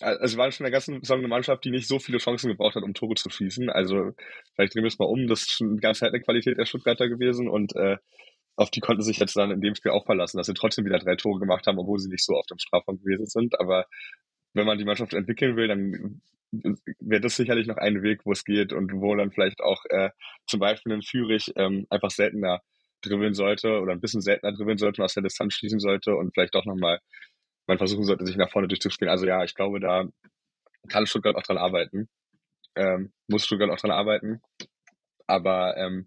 also sie waren schon in der ganzen Saison eine Mannschaft, die nicht so viele Chancen gebraucht hat, um Tore zu schießen. Also vielleicht drehen wir es mal um, das ist schon die ganze Zeit eine Qualität der Stuttgarter gewesen und äh, auf die konnten sich jetzt dann in dem Spiel auch verlassen, dass sie trotzdem wieder drei Tore gemacht haben, obwohl sie nicht so oft im Strafraum gewesen sind. Aber wenn man die Mannschaft entwickeln will, dann wäre das sicherlich noch ein Weg, wo es geht und wo dann vielleicht auch äh, zum Beispiel ein Führig ähm, einfach seltener dribbeln sollte oder ein bisschen seltener dribbeln sollte und aus der Distanz schließen sollte und vielleicht auch nochmal man versuchen sollte, sich nach vorne durchzuspielen. Also ja, ich glaube, da kann Stuttgart auch dran arbeiten. Ähm, muss Stuttgart auch dran arbeiten. Aber ähm,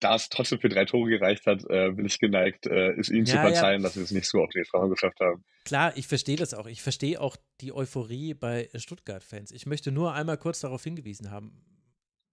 da es trotzdem für drei Tore gereicht hat, äh, bin ich geneigt, äh, es ihnen ja, zu verzeihen, ja. dass sie es nicht so auf die Frage geschafft haben. Klar, ich verstehe das auch. Ich verstehe auch die Euphorie bei Stuttgart-Fans. Ich möchte nur einmal kurz darauf hingewiesen haben,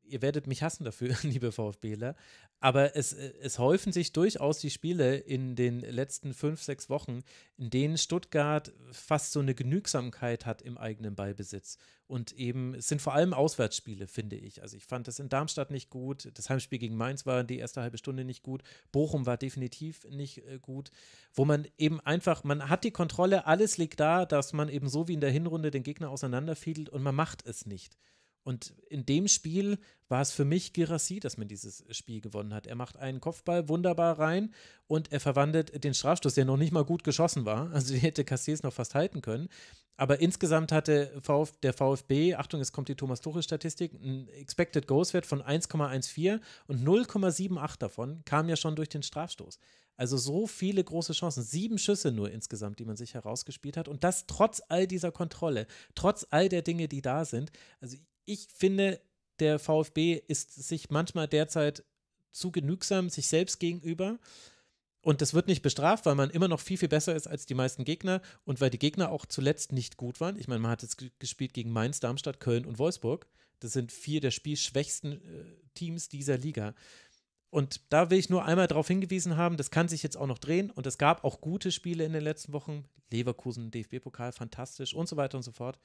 ihr werdet mich hassen dafür, liebe VfBler, aber es, es häufen sich durchaus die Spiele in den letzten fünf, sechs Wochen, in denen Stuttgart fast so eine Genügsamkeit hat im eigenen Ballbesitz. Und eben, es sind vor allem Auswärtsspiele, finde ich. Also ich fand das in Darmstadt nicht gut, das Heimspiel gegen Mainz war die erste halbe Stunde nicht gut, Bochum war definitiv nicht gut, wo man eben einfach, man hat die Kontrolle, alles liegt da, dass man eben so wie in der Hinrunde den Gegner auseinanderfiedelt und man macht es nicht. Und in dem Spiel war es für mich Gulácsi, dass man dieses Spiel gewonnen hat. Er macht einen Kopfball wunderbar rein und er verwandelt den Strafstoß, der noch nicht mal gut geschossen war. Also hätte Cassiers noch fast halten können. Aber insgesamt hatte der VfB, Achtung, jetzt kommt die Thomas-Tuchel-Statistik, einen Expected Goals-Wert von eins Komma vierzehn und null Komma achtundsiebzig davon kam ja schon durch den Strafstoß. Also so viele große Chancen, sieben Schüsse nur insgesamt, die man sich herausgespielt hat. Und das trotz all dieser Kontrolle, trotz all der Dinge, die da sind. Also ich finde, der VfB ist sich manchmal derzeit zu genügsam sich selbst gegenüber und das wird nicht bestraft, weil man immer noch viel, viel besser ist als die meisten Gegner und weil die Gegner auch zuletzt nicht gut waren. Ich meine, man hat jetzt gespielt gegen Mainz, Darmstadt, Köln und Wolfsburg. Das sind vier der spielschwächsten äh, Teams dieser Liga. Und da will ich nur einmal darauf hingewiesen haben, das kann sich jetzt auch noch drehen und es gab auch gute Spiele in den letzten Wochen. Leverkusen, D F B-Pokal, fantastisch und so weiter und so fort.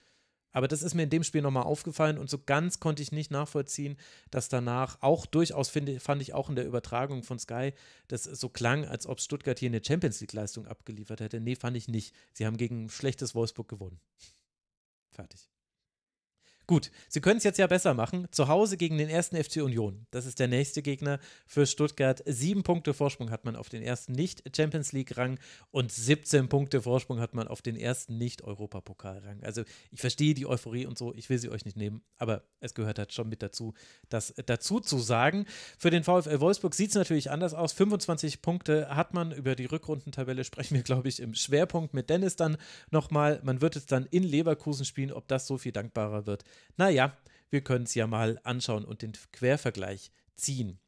Aber das ist mir in dem Spiel nochmal aufgefallen und so ganz konnte ich nicht nachvollziehen, dass danach auch durchaus, finde, fand ich auch in der Übertragung von Sky, das so klang, als ob Stuttgart hier eine Champions-League-Leistung abgeliefert hätte. Nee, fand ich nicht. Sie haben gegen ein schlechtes Wolfsburg gewonnen. Fertig. Gut, sie können es jetzt ja besser machen. Zu Hause gegen den ersten F C Union. Das ist der nächste Gegner für Stuttgart. Sieben Punkte Vorsprung hat man auf den ersten Nicht-Champions-League-Rang und siebzehn Punkte Vorsprung hat man auf den ersten Nicht-Europapokal-Rang. Also ich verstehe die Euphorie und so, ich will sie euch nicht nehmen, aber es gehört halt schon mit dazu, das dazu zu sagen. Für den VfL Wolfsburg sieht es natürlich anders aus. fünfundzwanzig Punkte hat man. Über die Rückrundentabelle sprechen wir, glaube ich, im Schwerpunkt mit Dennis dann nochmal. Man wird jetzt dann in Leverkusen spielen, ob das so viel dankbarer wird. Naja, wir können es ja mal anschauen und den Quervergleich ziehen.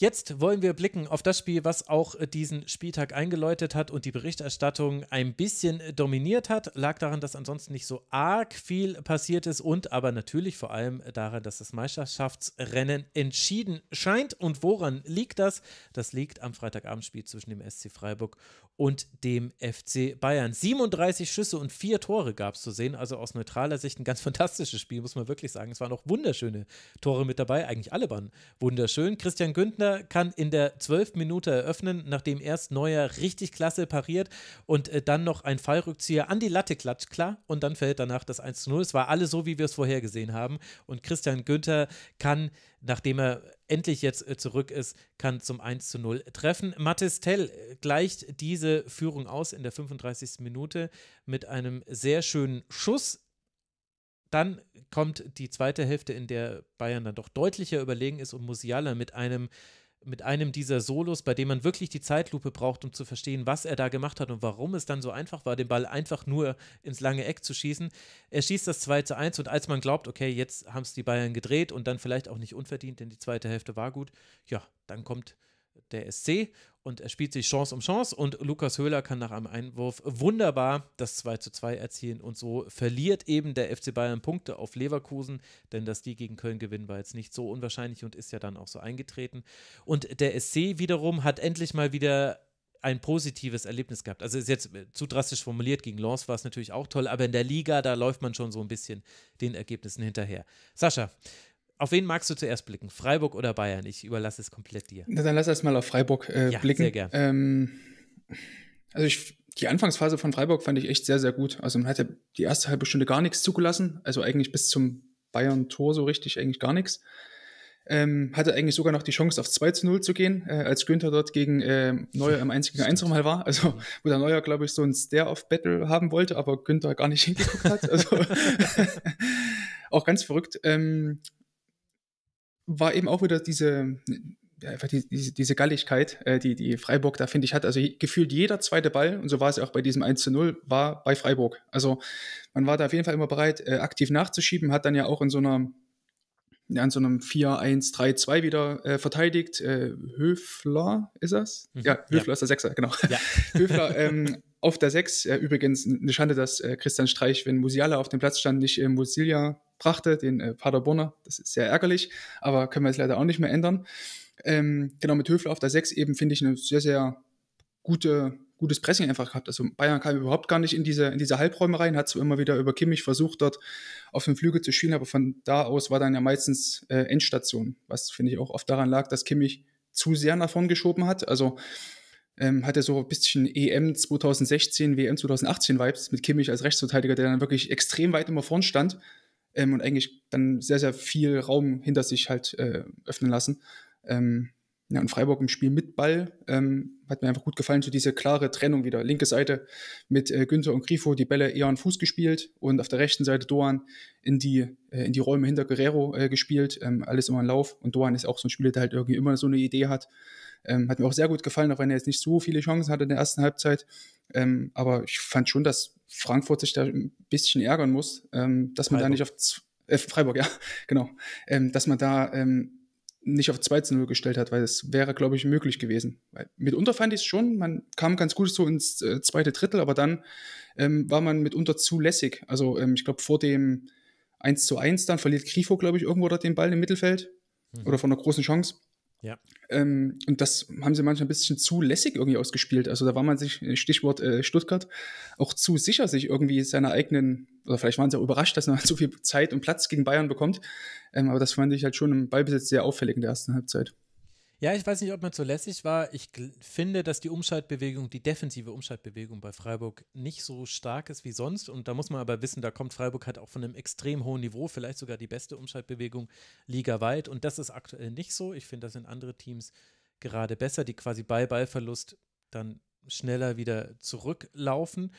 Jetzt wollen wir blicken auf das Spiel, was auch diesen Spieltag eingeläutet hat und die Berichterstattung ein bisschen dominiert hat. Lag daran, dass ansonsten nicht so arg viel passiert ist und aber natürlich vor allem daran, dass das Meisterschaftsrennen entschieden scheint. Und woran liegt das? Das liegt am Freitagabendspiel zwischen dem S C Freiburg und dem F C Bayern. siebenunddreißig Schüsse und vier Tore gab es zu sehen. Also aus neutraler Sicht ein ganz fantastisches Spiel, muss man wirklich sagen. Es waren auch wunderschöne Tore mit dabei. Eigentlich alle waren wunderschön. Christian Günther kann in der zwölften Minute eröffnen, nachdem erst Neuer richtig klasse pariert und äh, dann noch ein Fallrückzieher an die Latte klatscht, klar, und dann fällt danach das eins zu null. Es war alles so, wie wir es vorher gesehen haben, und Christian Günther kann, nachdem er endlich jetzt äh, zurück ist, kann zum eins zu null treffen. Mattis Tell gleicht diese Führung aus in der fünfunddreißigsten Minute mit einem sehr schönen Schuss. Dann kommt die zweite Hälfte, in der Bayern dann doch deutlicher überlegen ist, und Musiala mit einem mit einem dieser Solos, bei dem man wirklich die Zeitlupe braucht, um zu verstehen, was er da gemacht hat und warum es dann so einfach war, den Ball einfach nur ins lange Eck zu schießen. Er schießt das zwei zu eins, und als man glaubt, okay, jetzt haben es die Bayern gedreht und dann vielleicht auch nicht unverdient, denn die zweite Hälfte war gut, ja, dann kommt der S C und er spielt sich Chance um Chance, und Lukas Höhler kann nach einem Einwurf wunderbar das zwei zu zwei erzielen, und so verliert eben der F C Bayern Punkte auf Leverkusen, denn dass die gegen Köln gewinnen, war jetzt nicht so unwahrscheinlich und ist ja dann auch so eingetreten. Und der S C wiederum hat endlich mal wieder ein positives Erlebnis gehabt. Also ist jetzt zu drastisch formuliert, gegen Lens war es natürlich auch toll, aber in der Liga, da läuft man schon so ein bisschen den Ergebnissen hinterher. Sascha, auf wen magst du zuerst blicken? Freiburg oder Bayern? Ich überlasse es komplett dir. Na, dann lass erst mal auf Freiburg äh, ja, blicken. Sehr gern. Ähm, also ich, die Anfangsphase von Freiburg fand ich echt sehr, sehr gut. Also man hat ja die erste halbe Stunde gar nichts zugelassen. Also eigentlich bis zum Bayern-Tor so richtig eigentlich gar nichts. Ähm, hatte eigentlich sogar noch die Chance, auf zwei zu null zu gehen, äh, als Günther dort gegen äh, Neuer im eins gegen eins nochmal war. Also wo der Neuer, glaube ich, so ein Stare-off-Battle haben wollte, aber Günther gar nicht hingeguckt hat. Also auch ganz verrückt. Ähm, war eben auch wieder diese, ja, einfach die, diese, diese Galligkeit, äh, die, die Freiburg da, finde ich, hat. Also gefühlt jeder zweite Ball, und so war es ja auch bei diesem eins zu null, war bei Freiburg. Also man war da auf jeden Fall immer bereit, äh, aktiv nachzuschieben, hat dann ja auch in so einer, ja, in so einem vier eins drei zwei wieder äh, verteidigt. Äh, Höfler ist das? Mhm. Ja, Höfler ja. ist der Sechser, genau. Ja. Höfler ähm, auf der Sechs. Äh, übrigens eine Schande, dass äh, Christian Streich, wenn Musiala auf dem Platz stand, nicht äh, Musilia brachte, den äh, Paderborner. Das ist sehr ärgerlich, aber können wir es leider auch nicht mehr ändern. Ähm, genau, mit Höfler auf der sechs eben, finde ich, ein sehr, sehr gute, gutes Pressing einfach gehabt. Also Bayern kam überhaupt gar nicht in diese, in diese Halbräume rein, hat so immer wieder über Kimmich versucht, dort auf den Flügel zu spielen, aber von da aus war dann ja meistens äh, Endstation, was, finde ich, auch oft daran lag, dass Kimmich zu sehr nach vorn geschoben hat. Also ähm, hatte so ein bisschen E M zwanzig sechzehn, W M zwanzig achtzehn Vibes mit Kimmich als Rechtsverteidiger, der dann wirklich extrem weit immer vorn stand. Ähm, und eigentlich dann sehr, sehr viel Raum hinter sich halt äh, öffnen lassen. Ähm, ja, und Freiburg im Spiel mit Ball ähm, hat mir einfach gut gefallen, so diese klare Trennung wieder. Linke Seite mit äh, Günther und Grifo die Bälle eher an Fuß gespielt und auf der rechten Seite Doan in die, äh, in die Räume hinter Guerrero äh, gespielt. Ähm, alles immer ein Lauf, und Doan ist auch so ein Spieler, der halt irgendwie immer so eine Idee hat. Ähm, hat mir auch sehr gut gefallen, auch wenn er jetzt nicht so viele Chancen hatte in der ersten Halbzeit. Ähm, aber ich fand schon, dass Frankfurt sich da ein bisschen ärgern muss, ähm, dass man Freiburg. da nicht auf äh, Freiburg, ja, genau, ähm, dass man da ähm, nicht auf zwei zu null gestellt hat, weil es wäre, glaube ich, möglich gewesen. Weil mitunter fand ich es schon, man kam ganz gut so ins äh, zweite Drittel, aber dann ähm, war man mitunter zu lässig. Also ähm, ich glaube, vor dem eins zu eins dann verliert Grifo, glaube ich, irgendwo dort den Ball im Mittelfeld mhm. oder von einer großen Chance. Ja. Ähm, und das haben sie manchmal ein bisschen zu lässig irgendwie ausgespielt. Also da war man sich, Stichwort äh, Stuttgart, auch zu sicher, sich irgendwie seiner eigenen, oder vielleicht waren sie auch überrascht, dass man so viel Zeit und Platz gegen Bayern bekommt. Ähm, aber das fand ich halt schon im Ballbesitz sehr auffällig in der ersten Halbzeit. Ja, ich weiß nicht, ob man zu lässig war. Ich finde, dass die Umschaltbewegung, die defensive Umschaltbewegung bei Freiburg nicht so stark ist wie sonst. Und da muss man aber wissen, da kommt Freiburg halt auch von einem extrem hohen Niveau, vielleicht sogar die beste Umschaltbewegung ligaweit. Und das ist aktuell nicht so. Ich finde, das sind andere Teams gerade besser, die quasi bei Ballverlust dann schneller wieder zurücklaufen.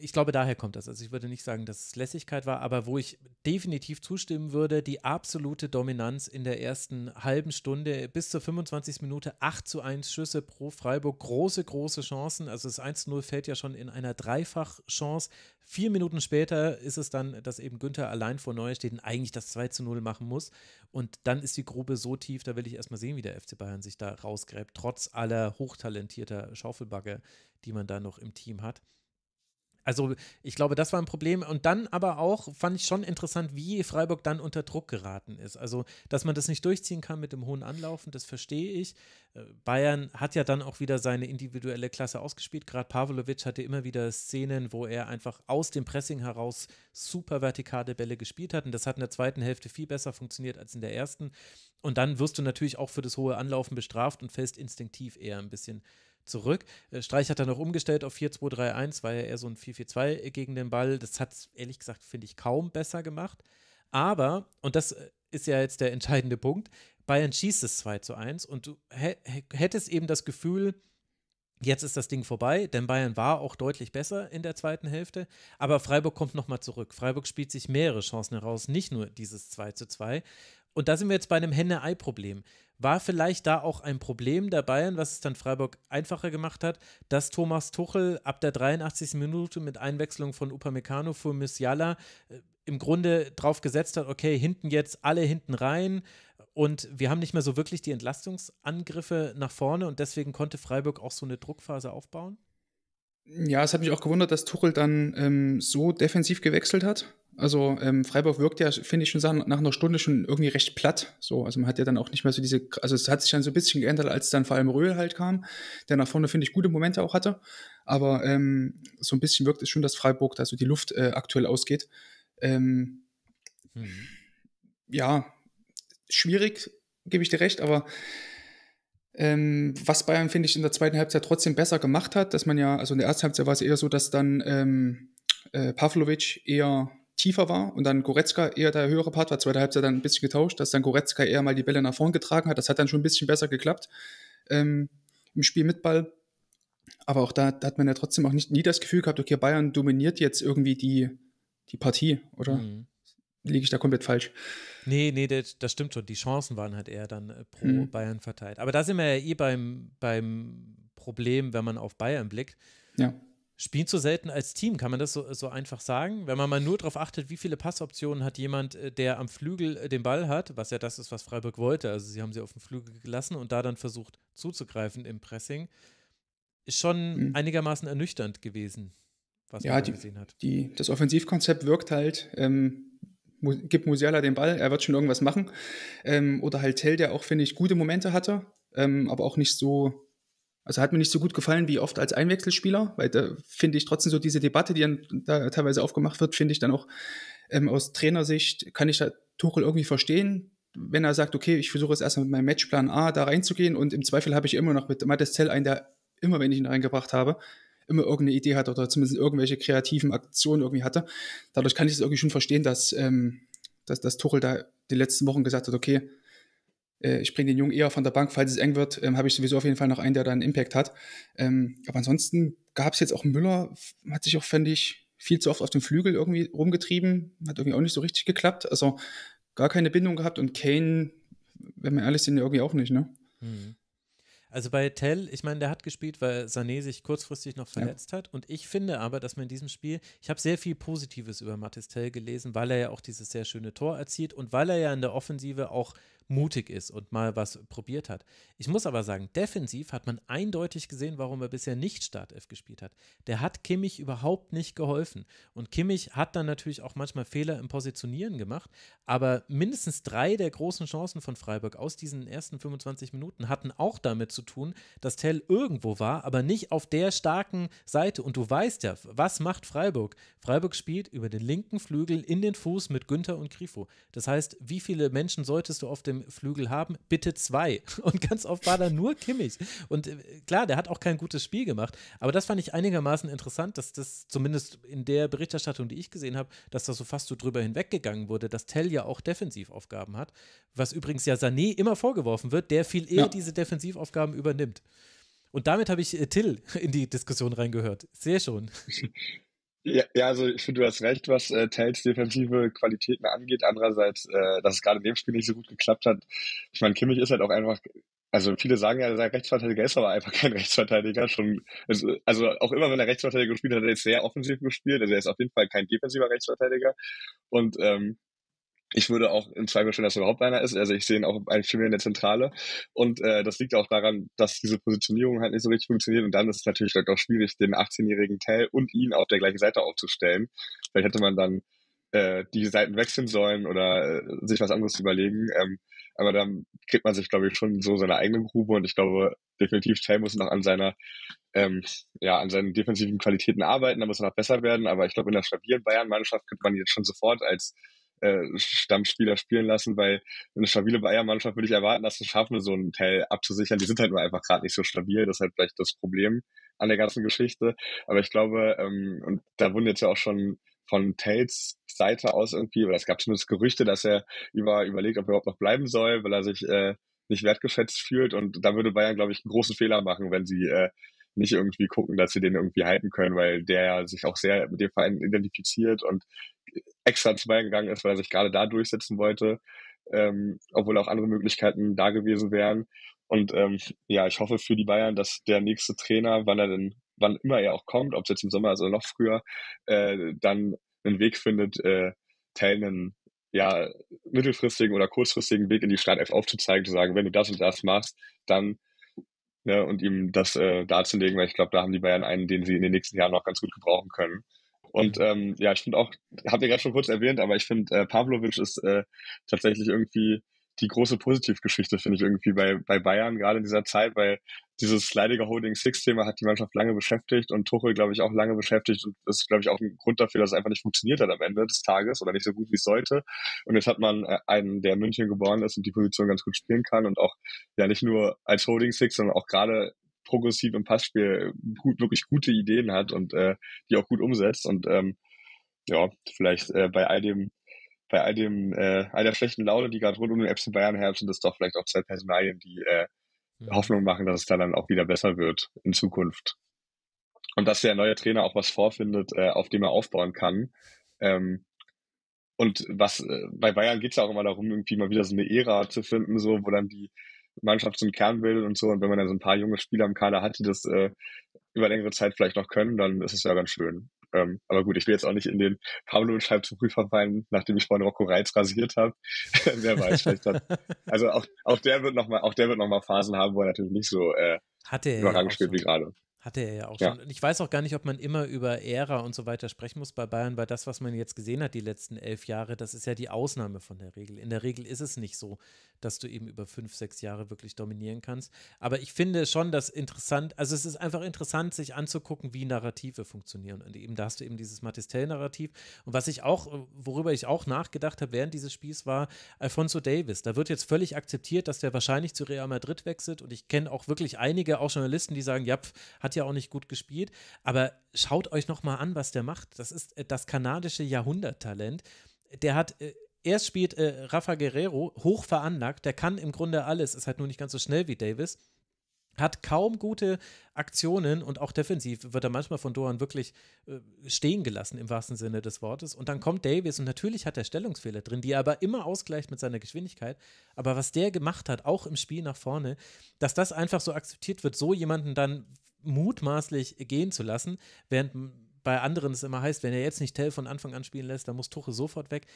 ich glaube, daher kommt das. Also ich würde nicht sagen, dass es Lässigkeit war, aber wo ich definitiv zustimmen würde, die absolute Dominanz in der ersten halben Stunde bis zur fünfundzwanzigsten Minute, acht zu eins Schüsse pro Freiburg, große, große Chancen. Also das eins zu null fällt ja schon in einer Dreifachchance. Vier Minuten später ist es dann, dass eben Günther allein vor Neuer steht und eigentlich das zwei zu null machen muss. Und dann ist die Grube so tief, da will ich erstmal sehen, wie der F C Bayern sich da rausgräbt, trotz aller hochtalentierter Schaufelbagger, die man da noch im Team hat. Also ich glaube, das war ein Problem. Und dann aber auch, fand ich schon interessant, wie Freiburg dann unter Druck geraten ist. Also, dass man das nicht durchziehen kann mit dem hohen Anlaufen, das verstehe ich. Bayern hat ja dann auch wieder seine individuelle Klasse ausgespielt. Gerade Pavlović hatte immer wieder Szenen, wo er einfach aus dem Pressing heraus super vertikale Bälle gespielt hat. Und das hat in der zweiten Hälfte viel besser funktioniert als in der ersten. Und dann wirst du natürlich auch für das hohe Anlaufen bestraft und fällst instinktiv eher ein bisschen zurück. Streich hat dann noch umgestellt auf vier zwei drei eins, war ja eher so ein vier vier zwei gegen den Ball. Das hat es, ehrlich gesagt, finde ich, kaum besser gemacht. Aber, und das ist ja jetzt der entscheidende Punkt, Bayern schießt es zwei zu eins und du hättest eben das Gefühl, jetzt ist das Ding vorbei, denn Bayern war auch deutlich besser in der zweiten Hälfte, aber Freiburg kommt nochmal zurück. Freiburg spielt sich mehrere Chancen heraus, nicht nur dieses zwei zu zwei. Und da sind wir jetzt bei einem Henne-Ei-Problem. War vielleicht da auch ein Problem der Bayern, was es dann Freiburg einfacher gemacht hat, dass Thomas Tuchel ab der dreiundachtzigsten Minute mit Einwechslung von Upamecano für Musiala äh, im Grunde drauf gesetzt hat, okay, hinten jetzt, alle hinten rein und wir haben nicht mehr so wirklich die Entlastungsangriffe nach vorne und deswegen konnte Freiburg auch so eine Druckphase aufbauen? Ja, es hat mich auch gewundert, dass Tuchel dann ähm, so defensiv gewechselt hat. Also ähm, Freiburg wirkt ja, finde ich schon sagen, nach einer Stunde schon irgendwie recht platt. So, also man hat ja dann auch nicht mehr so diese, also es hat sich dann so ein bisschen geändert, als dann vor allem Röhl halt kam, der nach vorne, finde ich, gute Momente auch hatte. Aber ähm, so ein bisschen wirkt es schon, dass Freiburg da so die Luft äh, aktuell ausgeht. Ähm, mhm. Ja, schwierig, gebe ich dir recht, aber Ähm, was Bayern, finde ich, in der zweiten Halbzeit trotzdem besser gemacht hat, dass man ja, also in der ersten Halbzeit war es eher so, dass dann ähm, äh, Pavlović eher tiefer war und dann Goretzka eher der höhere Part war, zweite Halbzeit dann ein bisschen getauscht, dass dann Goretzka eher mal die Bälle nach vorn getragen hat, das hat dann schon ein bisschen besser geklappt ähm, im Spiel mit Ball, aber auch da, da hat man ja trotzdem auch nicht, nie das Gefühl gehabt, okay, Bayern dominiert jetzt irgendwie die, die Partie, oder? Mhm. Liege ich da komplett falsch? Nee, nee, das, das stimmt schon. Die Chancen waren halt eher dann pro mhm. Bayern verteilt. Aber da sind wir ja eh beim, beim Problem, wenn man auf Bayern blickt. Ja. Spielen zu selten als Team, kann man das so, so einfach sagen? Wenn man mal nur darauf achtet, wie viele Passoptionen hat jemand, der am Flügel den Ball hat, was ja das ist, was Freiburg wollte. Also sie haben sie auf dem Flügel gelassen und da dann versucht zuzugreifen im Pressing. Ist schon mhm. einigermaßen ernüchternd gewesen, was ja, man die, gesehen hat. Die, das Offensivkonzept wirkt halt ähm gibt Musiala den Ball, er wird schon irgendwas machen. Ähm, oder halt Tell, der auch, finde ich, gute Momente hatte, ähm, aber auch nicht so, also hat mir nicht so gut gefallen wie oft als Einwechselspieler, weil da finde ich trotzdem so diese Debatte, die dann da teilweise aufgemacht wird, finde ich dann auch ähm, aus Trainersicht, kann ich da Tuchel irgendwie verstehen, wenn er sagt, okay, ich versuche jetzt erstmal mit meinem Matchplan A da reinzugehen und im Zweifel habe ich immer noch mit Mattis Tell einen, der immer, wenn ich ihn reingebracht habe, immer irgendeine Idee hatte oder zumindest irgendwelche kreativen Aktionen irgendwie hatte. Dadurch kann ich es irgendwie schon verstehen, dass, ähm, dass, dass Tuchel da die letzten Wochen gesagt hat, okay, äh, ich bringe den Jungen eher von der Bank, falls es eng wird, ähm, habe ich sowieso auf jeden Fall noch einen, der da einen Impact hat. Ähm, aber ansonsten gab es jetzt auch Müller, hat sich auch, fände ich, viel zu oft auf dem Flügel irgendwie rumgetrieben, hat irgendwie auch nicht so richtig geklappt, also gar keine Bindung gehabt und Kane, wenn wir ehrlich sind, irgendwie auch nicht, ne? Mhm. Also bei Tell, ich meine, der hat gespielt, weil Sané sich kurzfristig noch verletzt ja. hat. Und ich finde aber, dass man in diesem Spiel, ich habe sehr viel Positives über Mattis Tell gelesen, weil er ja auch dieses sehr schöne Tor erzielt und weil er ja in der Offensive auch mutig ist und mal was probiert hat. Ich muss aber sagen, defensiv hat man eindeutig gesehen, warum er bisher nicht Startelf gespielt hat. Der hat Kimmich überhaupt nicht geholfen. Und Kimmich hat dann natürlich auch manchmal Fehler im Positionieren gemacht, aber mindestens drei der großen Chancen von Freiburg aus diesen ersten fünfundzwanzig Minuten hatten auch damit zu tun, dass Tell irgendwo war, aber nicht auf der starken Seite. Und du weißt ja, was macht Freiburg? Freiburg spielt über den linken Flügel in den Fuß mit Günther und Grifo. Das heißt, wie viele Menschen solltest du auf dem Flügel haben, bitte zwei. Und ganz oft war da nur Kimmich. Und klar, der hat auch kein gutes Spiel gemacht. Aber das fand ich einigermaßen interessant, dass das zumindest in der Berichterstattung, die ich gesehen habe, dass das so fast so drüber hinweggegangen wurde, dass Tell ja auch Defensivaufgaben hat. Was übrigens ja Sané immer vorgeworfen wird, der viel eher ja. diese Defensivaufgaben übernimmt. Und damit habe ich äh, Till in die Diskussion reingehört. Sehr schön. Ja, ja, also ich finde, du hast recht, was äh, Tells defensive Qualitäten angeht. Andererseits, äh, dass es gerade in dem Spiel nicht so gut geklappt hat. Ich meine, Kimmich ist halt auch einfach, also viele sagen ja, sein Rechtsverteidiger ist aber einfach kein Rechtsverteidiger. Schon, also, also auch immer, wenn er Rechtsverteidiger gespielt hat, hat er jetzt sehr offensiv gespielt. Also er ist auf jeden Fall kein defensiver Rechtsverteidiger. Und ähm, ich würde auch im Zweifel schon, dass er überhaupt einer ist. Also ich sehe ihn auch eigentlich viel mehr in der Zentrale. Und äh, das liegt auch daran, dass diese Positionierung halt nicht so richtig funktioniert. Und dann ist es natürlich auch schwierig, den achtzehnjährigen Tell und ihn auf der gleichen Seite aufzustellen. Vielleicht hätte man dann äh, die Seiten wechseln sollen oder äh, sich was anderes überlegen. Ähm, aber dann kriegt man sich, glaube ich, schon so seine eigene Grube. Und ich glaube, definitiv Tell muss noch an seiner ähm, ja, an seinen defensiven Qualitäten arbeiten. Da muss er noch besser werden. Aber ich glaube, in der stabilen Bayern-Mannschaft könnte man jetzt schon sofort als Stammspieler spielen lassen, weil eine stabile Bayern-Mannschaft würde ich erwarten, dass sie es schaffen, so einen Teil abzusichern. Die sind halt nur einfach gerade nicht so stabil, das ist halt vielleicht das Problem an der ganzen Geschichte. Aber ich glaube, ähm, und da wurden jetzt ja auch schon von Tells Seite aus irgendwie, oder es gab zumindest Gerüchte, dass er über, überlegt, ob er überhaupt noch bleiben soll, weil er sich äh, nicht wertgeschätzt fühlt, und da würde Bayern, glaube ich, einen großen Fehler machen, wenn sie äh, nicht irgendwie gucken, dass sie den irgendwie halten können, weil der sich auch sehr mit dem Verein identifiziert und extra zu Bayern gegangen ist, weil er sich gerade da durchsetzen wollte, ähm, obwohl auch andere Möglichkeiten da gewesen wären. Und ähm, ja, ich hoffe für die Bayern, dass der nächste Trainer, wann er denn, wann immer er auch kommt, ob es jetzt im Sommer ist oder noch früher, äh, dann einen Weg findet, äh, Tell einen ja, mittelfristigen oder kurzfristigen Weg in die Startelf aufzuzeigen, zu sagen, wenn du das und das machst, dann ne, und ihm das äh, darzulegen, weil ich glaube, da haben die Bayern einen, den sie in den nächsten Jahren noch ganz gut gebrauchen können. Und ähm, ja, ich finde auch, habt ihr gerade schon kurz erwähnt, aber ich finde, äh, Pavlović ist äh, tatsächlich irgendwie die große Positivgeschichte, finde ich, irgendwie bei, bei Bayern, gerade in dieser Zeit, weil dieses leidige Holding-Six-Thema hat die Mannschaft lange beschäftigt und Tuchel, glaube ich, auch lange beschäftigt, und das ist, glaube ich, auch ein Grund dafür, dass es einfach nicht funktioniert hat am Ende des Tages oder nicht so gut, wie es sollte. Und jetzt hat man einen, der in München geboren ist und die Position ganz gut spielen kann und auch ja nicht nur als Holding-Six, sondern auch gerade progressiv im Passspiel gut, wirklich gute Ideen hat und äh, die auch gut umsetzt. Und ähm, ja, vielleicht äh, bei all dem, bei all dem, äh, all der schlechten Laune, die gerade rund um den F C Bayern herrscht, sind das doch vielleicht auch zwei Personalien, die äh, Hoffnung machen, dass es dann, dann auch wieder besser wird in Zukunft. Und dass der neue Trainer auch was vorfindet, äh, auf dem er aufbauen kann. Ähm, und was äh, bei Bayern geht es ja auch immer darum, irgendwie mal wieder so eine Ära zu finden, so wo dann die Mannschaft so einen Kern bildet und so. Und wenn man dann so ein paar junge Spieler im Kader hat, die das äh, über längere Zeit vielleicht noch können, dann ist es ja ganz schön. Ähm, aber gut, ich will jetzt auch nicht in den Pavlović-Hype zu früh verfallen, nachdem ich vorhin Rocco Reitz rasiert habe. Wer weiß, vielleicht hat, also auch, auch der wird nochmal, auch der wird noch mal Phasen haben, wo er natürlich nicht so äh, überragend spielt wie gerade. Hatte er ja auch schon. Ja. Ich weiß auch gar nicht, ob man immer über Ära und so weiter sprechen muss bei Bayern, weil das, was man jetzt gesehen hat die letzten elf Jahre, das ist ja die Ausnahme von der Regel. In der Regel ist es nicht so, dass du eben über fünf, sechs Jahre wirklich dominieren kannst. Aber ich finde schon, dass interessant, also es ist einfach interessant, sich anzugucken, wie Narrative funktionieren. Und eben da hast du eben dieses Mattis Tell-Narrativ. Und was ich auch, worüber ich auch nachgedacht habe während dieses Spiels, war Alphonso Davies. Da wird jetzt völlig akzeptiert, dass der wahrscheinlich zu Real Madrid wechselt. Und ich kenne auch wirklich einige, auch Journalisten, die sagen, ja, pf, hat Hat ja auch nicht gut gespielt, aber schaut euch nochmal an, was der macht. Das ist das kanadische Jahrhunderttalent. Der hat, erst spielt äh, Rafa Guerrero hoch veranlagt, der kann im Grunde alles, ist halt nur nicht ganz so schnell wie Davies, hat kaum gute Aktionen, und auch defensiv wird er manchmal von Doan wirklich äh, stehen gelassen, im wahrsten Sinne des Wortes. Und dann kommt Davies, und natürlich hat er Stellungsfehler drin, die er aber immer ausgleicht mit seiner Geschwindigkeit. Aber was der gemacht hat, auch im Spiel nach vorne, dass das einfach so akzeptiert wird, so jemanden dann mutmaßlich gehen zu lassen, während bei anderen es immer heißt, wenn er jetzt nicht Tell von Anfang an spielen lässt, dann muss Tuchel sofort weg.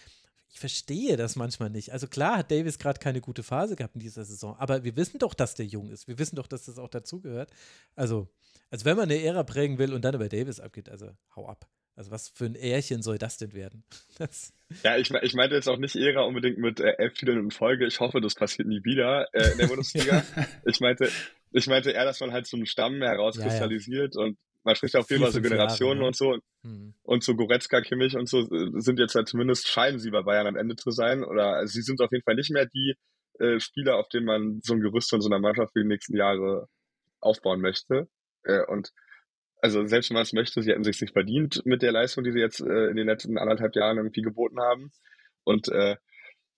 Ich verstehe das manchmal nicht. Also klar hat Davies gerade keine gute Phase gehabt in dieser Saison, aber wir wissen doch, dass der jung ist. Wir wissen doch, dass das auch dazugehört. Also, also wenn man eine Ära prägen will und dann über Davies abgeht, also hau ab. Also was für ein Ährchen soll das denn werden? Das ja, ich, ich meinte jetzt auch nicht Ära unbedingt mit äh, elf Spielen in Folge. Ich hoffe, das passiert nie wieder äh, in der Bundesliga. Ja. Ich meinte... Ich meinte eher, dass man halt so einen Stamm herauskristallisiert, ja, ja. Und man spricht ja auch viel über so Generationen, Jahre, ja. Und so. Mhm. Und so Goretzka, Kimmich und so sind jetzt halt zumindest, scheinen sie bei Bayern am Ende zu sein. Oder sie sind auf jeden Fall nicht mehr die äh, Spieler, auf denen man so ein Gerüst von so einer Mannschaft für die nächsten Jahre aufbauen möchte. Äh, und also selbst wenn man es möchte, sie hätten sich nicht verdient mit der Leistung, die sie jetzt äh, in den letzten anderthalb Jahren irgendwie geboten haben. Und äh,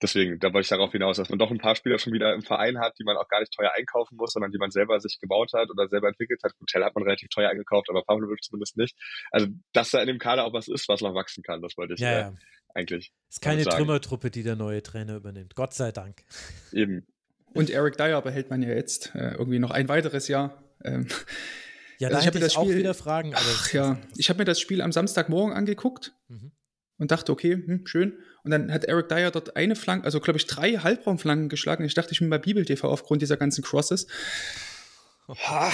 Deswegen, da wollte ich darauf hinaus, dass man doch ein paar Spieler schon wieder im Verein hat, die man auch gar nicht teuer einkaufen muss, sondern die man selber sich gebaut hat oder selber entwickelt hat. Gut, Tell hat man relativ teuer eingekauft, aber Pavlović zumindest nicht. Also, dass da in dem Kader auch was ist, was noch wachsen kann, das wollte ich ja, ja. Ja, eigentlich sagen. Es ist keine Trümmertruppe, die der neue Trainer übernimmt. Gott sei Dank. Eben. Und Eric Dyer behält man ja jetzt äh, irgendwie noch ein weiteres Jahr. Ähm, ja, also da ich hätte ich das Spiel, auch wieder Fragen. Aber ach ja, ich habe mir das Spiel am Samstagmorgen angeguckt mhm. und dachte, okay, hm, schön. Und dann hat Eric Dyer dort eine Flanke, also glaube ich drei Halbraumflanken geschlagen. Ich dachte, ich bin bei Bibel T V aufgrund dieser ganzen Crosses. Ha,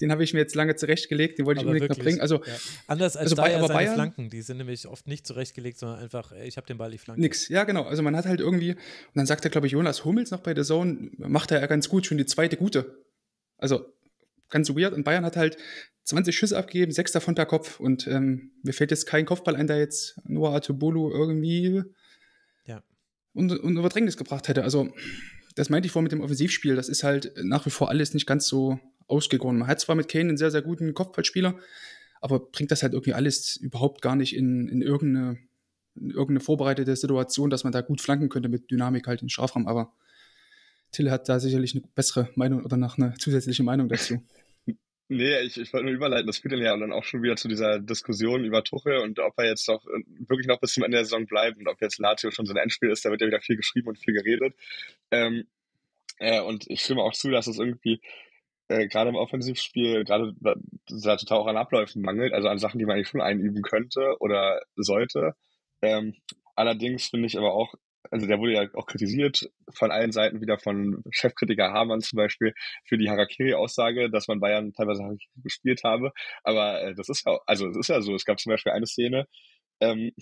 den habe ich mir jetzt lange zurechtgelegt, den wollte ich aber unbedingt wirklich noch bringen. Also, ja. Anders als also Dyer aber seine Bayern, Flanken, die sind nämlich oft nicht zurechtgelegt, sondern einfach, ich habe den Ball, ich flanke. Nix, ja genau, also man hat halt irgendwie, und dann sagt er, glaube ich, Jonas Hummels noch bei der Zone, macht er ja ganz gut, schon die zweite gute. Also ganz weird, und Bayern hat halt zwanzig Schüsse abgegeben, sechs davon per Kopf, und ähm, mir fällt jetzt kein Kopfball ein, der jetzt Noah Atubolu irgendwie ja. und, und über Drängnis gebracht hätte, also das meinte ich vor mit dem Offensivspiel, das ist halt nach wie vor alles nicht ganz so ausgegoren. Man hat zwar mit Kane einen sehr, sehr guten Kopfballspieler, aber bringt das halt irgendwie alles überhaupt gar nicht in, in, irgendeine, in irgendeine vorbereitete Situation, dass man da gut flanken könnte mit Dynamik halt in den Strafraum, aber Till hat da sicherlich eine bessere Meinung oder noch eine zusätzliche Meinung dazu. Nee, ich, ich wollte nur überleiten, das führt ja dann auch schon wieder zu dieser Diskussion über Tuchel und ob er jetzt noch wirklich noch bis zum Ende der Saison bleibt und ob jetzt Lazio schon so ein Endspiel ist, da wird ja wieder viel geschrieben und viel geredet. Ähm, äh, und ich stimme auch zu, dass es irgendwie äh, gerade im Offensivspiel, gerade da total auch an Abläufen mangelt, also an Sachen, die man eigentlich schon einüben könnte oder sollte. Ähm, allerdings finde ich aber auch, also der wurde ja auch kritisiert von allen Seiten, wieder von Chefkritiker Hamann zum Beispiel, für die Harakiri-Aussage, dass man Bayern teilweise Harakiri gespielt habe. Aber das ist ja, also das ist ja so. Es gab zum Beispiel eine Szene, ähm,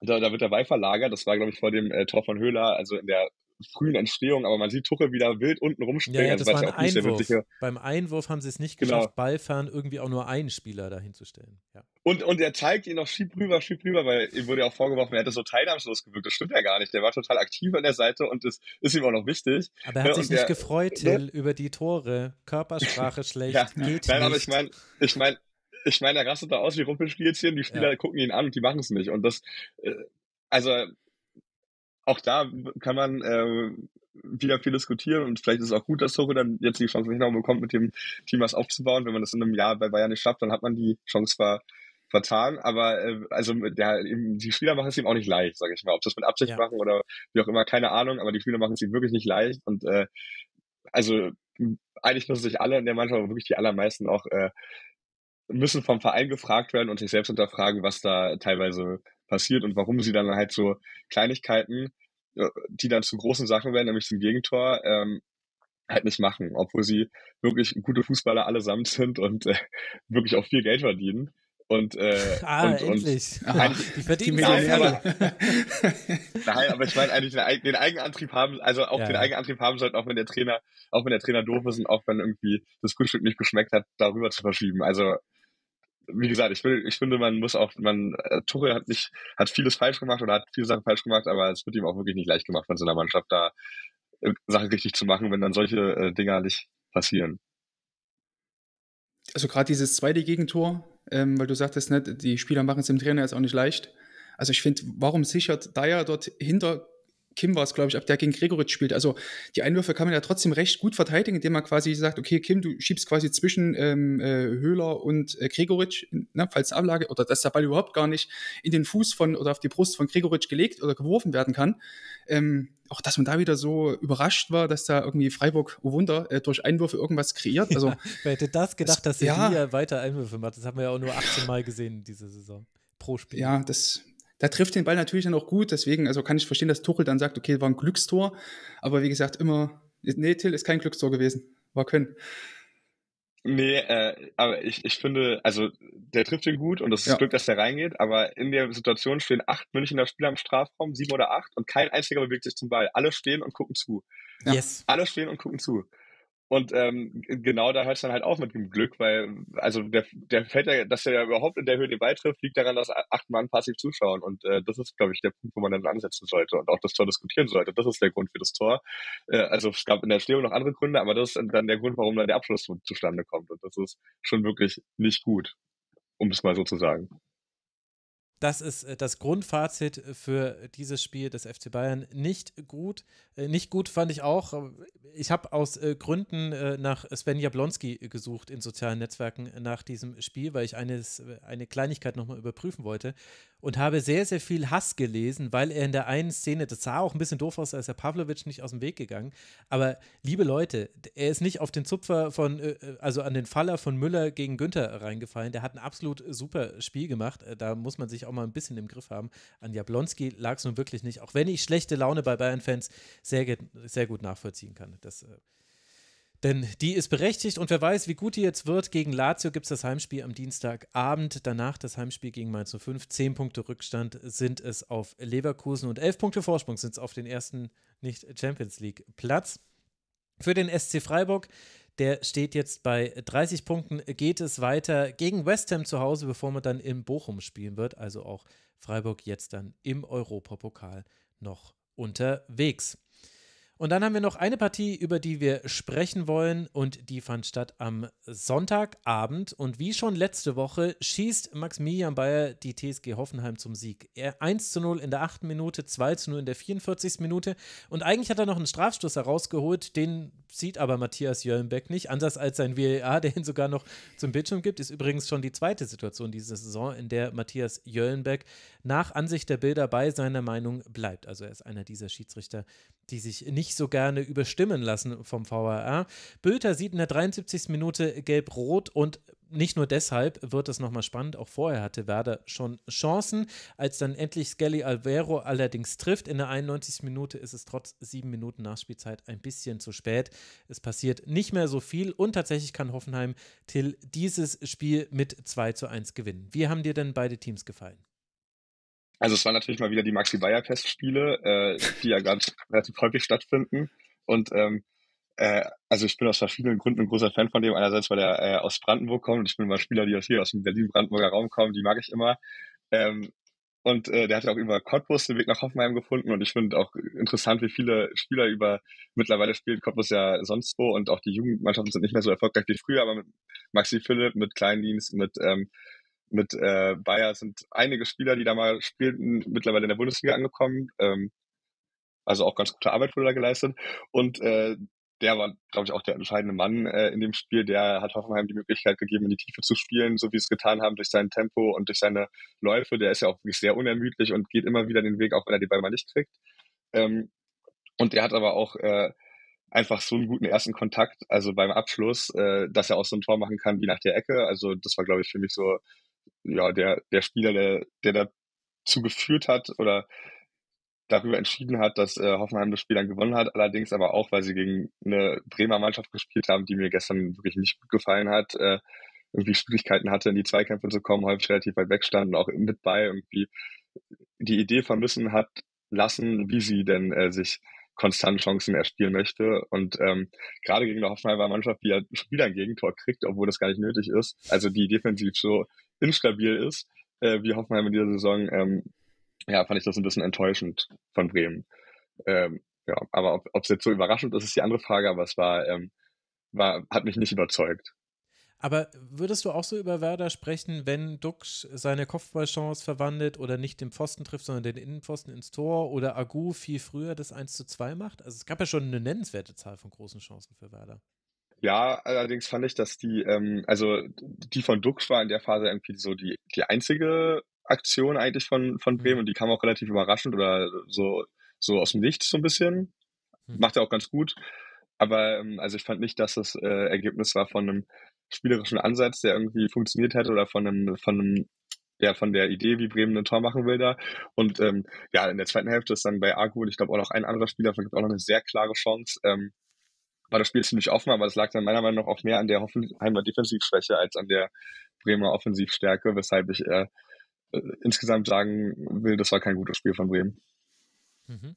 da, da wird der Ball verlagert, das war, glaube ich, vor dem äh, Tor von Höhler, also in der frühen Entstehung, aber man sieht Tuchel wieder wild unten rumspringen. Ja, ja, das also, war ein auch Einwurf. Nicht sehr Beim Einwurf haben sie es nicht geschafft, genau. Ballfahren irgendwie auch nur einen Spieler dahinzustellen. Ja. Und, und er zeigt ihn noch, schieb rüber, schieb rüber, weil ihm wurde ja auch vorgeworfen, er hätte so teilnahmslos gewirkt. Das stimmt ja gar nicht. Der war total aktiv an der Seite und das ist ihm auch noch wichtig. Aber er hat ja, sich nicht der, gefreut, Till, ne? über die Tore. Körpersprache schlecht, ja. geht Nein, nicht. aber ich meine, ich meine, ich meine, er rastet da aus wie Rumpelstilzchen, die Spieler ja. gucken ihn an und die machen es nicht. Und das, also auch da kann man äh, wieder viel diskutieren und vielleicht ist es auch gut, dass Tuchel dann jetzt die Chance nicht noch bekommt, mit dem Team was aufzubauen. Wenn man das in einem Jahr bei Bayern nicht schafft, dann hat man die Chance ver- vertan. Aber äh, also ja, die Spieler machen es ihm auch nicht leicht, sage ich mal. Ob das mit Absicht ja. machen oder wie auch immer, keine Ahnung. Aber die Spieler machen es ihm wirklich nicht leicht. Und äh, also eigentlich müssen sich alle in der Mannschaft, wirklich die allermeisten auch, äh, müssen vom Verein gefragt werden und sich selbst hinterfragen, was da teilweise passiert und warum sie dann halt so Kleinigkeiten, die dann zu großen Sachen werden, nämlich zum Gegentor, ähm, halt nicht machen, obwohl sie wirklich gute Fußballer allesamt sind und äh, wirklich auch viel Geld verdienen. Und, äh, ah, und, endlich. Und, Ach, die verdienen die nein, aber, nein, aber ich meine eigentlich den, den Eigenantrieb haben, also auch ja. den Eigenantrieb haben sollten, auch wenn der Trainer, auch wenn der Trainer doof ist und auch wenn irgendwie das Frühstück nicht geschmeckt hat, darüber zu verschieben. Also wie gesagt, ich, will, ich finde, man muss auch, man, Tuchel hat nicht, hat vieles falsch gemacht oder hat viele Sachen falsch gemacht, aber es wird ihm auch wirklich nicht leicht gemacht, von so einer Mannschaft da Sachen richtig zu machen, wenn dann solche äh, Dinger nicht passieren. Also gerade dieses zweite Gegentor, ähm, weil du sagtest, ne, die Spieler machen es dem Trainer jetzt auch nicht leicht. Also ich finde, warum sichert Dyer dort hinter Kim war es, glaube ich, ab der gegen Gregoritsch spielt. Also die Einwürfe kann man ja trotzdem recht gut verteidigen, indem man quasi sagt, okay, Kim, du schiebst quasi zwischen ähm, äh, Höhler und äh, Gregoritsch, ne, falls Ablage, oder dass der Ball überhaupt gar nicht in den Fuß von oder auf die Brust von Gregoritsch gelegt oder geworfen werden kann. Ähm, auch, dass man da wieder so überrascht war, dass da irgendwie Freiburg, oh Wunder, äh, durch Einwürfe irgendwas kreiert. Also, ja, wer hätte das gedacht, das, dass sie ja. hier weiter Einwürfe macht? Das haben wir ja auch nur achtzehn Mal gesehen diese Saison, pro Spiel. Ja, das... Da trifft den Ball natürlich dann auch gut, deswegen also kann ich verstehen, dass Tuchel dann sagt, okay, war ein Glückstor, aber wie gesagt, immer, nee, Till, ist kein Glückstor gewesen, war Können. Nee, äh, aber ich, ich finde, also der trifft ihn gut und das ist ja. Glück, dass der reingeht, aber in der Situation stehen acht Münchner Spieler im Strafraum, sieben oder acht und kein einziger bewegt sich zum Ball. Alle stehen und gucken zu. Ja. Yes. Alle stehen und gucken zu. Und ähm, genau da hört es dann halt auf mit dem Glück, weil also der, der fällt ja, dass der überhaupt in der Höhe den Ball trifft, liegt daran, dass acht Mann passiv zuschauen. Und äh, das ist, glaube ich, der Punkt, wo man dann ansetzen sollte und auch das Tor diskutieren sollte. Das ist der Grund für das Tor. Äh, also es gab in der Entstehung noch andere Gründe, aber das ist dann der Grund, warum dann der Abschluss zu, zustande kommt. Und das ist schon wirklich nicht gut, um es mal so zu sagen. Das ist das Grundfazit für dieses Spiel des F C Bayern. Nicht gut, nicht gut fand ich auch. Ich habe aus Gründen nach Sven Jablonski gesucht in sozialen Netzwerken nach diesem Spiel, weil ich eines, eine Kleinigkeit nochmal überprüfen wollte und habe sehr, sehr viel Hass gelesen, weil er in der einen Szene, das sah auch ein bisschen doof aus, als der Pavlović nicht aus dem Weg gegangen, aber liebe Leute, er ist nicht auf den Zupfer von, also an den Faller von Müller gegen Günther reingefallen. Der hat ein absolut super Spiel gemacht. Da muss man sich auch mal ein bisschen im Griff haben. An Jablonski lag es nun wirklich nicht, auch wenn ich schlechte Laune bei Bayern-Fans sehr, sehr gut nachvollziehen kann. Das, äh, denn die ist berechtigt und wer weiß, wie gut die jetzt wird. Gegen Lazio gibt es das Heimspiel am Dienstagabend, danach das Heimspiel gegen Mainz null fünf. Zehn Punkte Rückstand sind es auf Leverkusen und elf Punkte Vorsprung sind es auf den ersten Nicht-Champions-League-Platz. Für den S C Freiburg, der steht jetzt bei dreißig Punkten, geht es weiter gegen West Ham zu Hause, bevor man dann in Bochum spielen wird. Also auch Freiburg jetzt dann im Europapokal noch unterwegs. Und dann haben wir noch eine Partie, über die wir sprechen wollen und die fand statt am Sonntagabend. Und wie schon letzte Woche schießt Maximilian Bayer die T S G Hoffenheim zum Sieg. Er eins zu null in der achten Minute, zwei zu null in der vierundvierzigsten Minute und eigentlich hat er noch einen Strafstoß herausgeholt, den sieht aber Matthias Jöllenbeck nicht, anders als sein V A R, der ihn sogar noch zum Bildschirm gibt. Ist übrigens schon die zweite Situation diese Saison, in der Matthias Jöllenbeck nach Ansicht der Bilder bei seiner Meinung bleibt. Also er ist einer dieser Schiedsrichter, die sich nicht so gerne überstimmen lassen vom V A R. Bülter sieht in der dreiundsiebzigsten Minute gelb-rot und nicht nur deshalb wird es nochmal spannend. Auch vorher hatte Werder schon Chancen. Als dann endlich Skelly Alvaro allerdings trifft, in der einundneunzigsten Minute ist es trotz sieben Minuten Nachspielzeit ein bisschen zu spät. Es passiert nicht mehr so viel und tatsächlich kann Hoffenheim Till dieses Spiel mit zwei zu eins gewinnen. Wie haben dir denn beide Teams gefallen? Also es waren natürlich mal wieder die Maxi-Bayer-Testspiele, äh, die ja ganz relativ häufig stattfinden. Und ähm, äh, also ich bin aus verschiedenen Gründen ein großer Fan von dem. Einerseits, weil er äh, aus Brandenburg kommt. Und ich bin mal Spieler, die aus hier aus dem Berlin-Brandenburger Raum kommen. Die mag ich immer. Ähm, und äh, der hat ja auch über Cottbus den Weg nach Hoffenheim gefunden. Und ich finde auch interessant, wie viele Spieler über mittlerweile spielen. Cottbus ja sonst wo. Und auch die Jugendmannschaften sind nicht mehr so erfolgreich wie früher. Aber mit Maxi Philipp, mit Kleindienst, mit... Ähm, Mit äh, Bayer sind einige Spieler, die da mal spielten, mittlerweile in der Bundesliga angekommen. Ähm, also auch ganz gute Arbeit wurde da geleistet. Und äh, der war, glaube ich, auch der entscheidende Mann äh, in dem Spiel. Der hat Hoffenheim die Möglichkeit gegeben, in die Tiefe zu spielen, so wie sie es getan haben, durch sein Tempo und durch seine Läufe. Der ist ja auch wirklich sehr unermüdlich und geht immer wieder den Weg, auch wenn er die Ball mal nicht kriegt. Ähm, und der hat aber auch... Äh, einfach so einen guten ersten Kontakt, also beim Abschluss, äh, dass er auch so ein Tor machen kann wie nach der Ecke. Also das war, glaube ich, für mich so ja der der Spieler, der, der dazu geführt hat oder darüber entschieden hat, dass äh, Hoffenheim das Spiel dann gewonnen hat. Allerdings aber auch, weil sie gegen eine Bremer Mannschaft gespielt haben, die mir gestern wirklich nicht gut gefallen hat, äh, irgendwie Schwierigkeiten hatte, in die Zweikämpfe zu kommen, häufig relativ weit weg stand und auch mit bei irgendwie die Idee vermissen hat lassen, wie sie denn äh, sich konstant Chancen erspielen möchte und ähm, gerade gegen eine Hoffenheimer Mannschaft, die ja schon wieder ein Gegentor kriegt, obwohl das gar nicht nötig ist, also die defensiv so instabil ist, äh, wie Hoffenheim in dieser Saison, ähm, ja, fand ich das ein bisschen enttäuschend von Bremen. Ähm, ja, aber ob es jetzt so überraschend ist, ist die andere Frage, aber es war, ähm, war hat mich nicht überzeugt. Aber würdest du auch so über Werder sprechen, wenn Duxch seine Kopfballchance verwandelt oder nicht den Pfosten trifft, sondern den Innenpfosten ins Tor oder Agu viel früher das eins zu zwei macht? Also es gab ja schon eine nennenswerte Zahl von großen Chancen für Werder. Ja, allerdings fand ich, dass die, ähm, also die von Duxch war in der Phase irgendwie so die, die einzige Aktion eigentlich von, von Bremen und die kam auch relativ überraschend oder so, so aus dem Nichts so ein bisschen. Hm. Macht er auch ganz gut. Aber also ich fand nicht, dass das äh, Ergebnis war von einem spielerischen Ansatz, der irgendwie funktioniert hätte oder von einem, von einem, ja, von der Idee, wie Bremen ein Tor machen will da. Und ähm, ja, in der zweiten Hälfte ist dann bei Agu und ich glaube auch noch ein anderer Spieler, vielleicht auch noch eine sehr klare Chance. Ähm, war das Spiel ziemlich offen, aber es lag dann meiner Meinung nach auch mehr an der Hoffenheimer Defensivschwäche als an der Bremer Offensivstärke, weshalb ich äh, äh, insgesamt sagen will, das war kein gutes Spiel von Bremen. Mhm.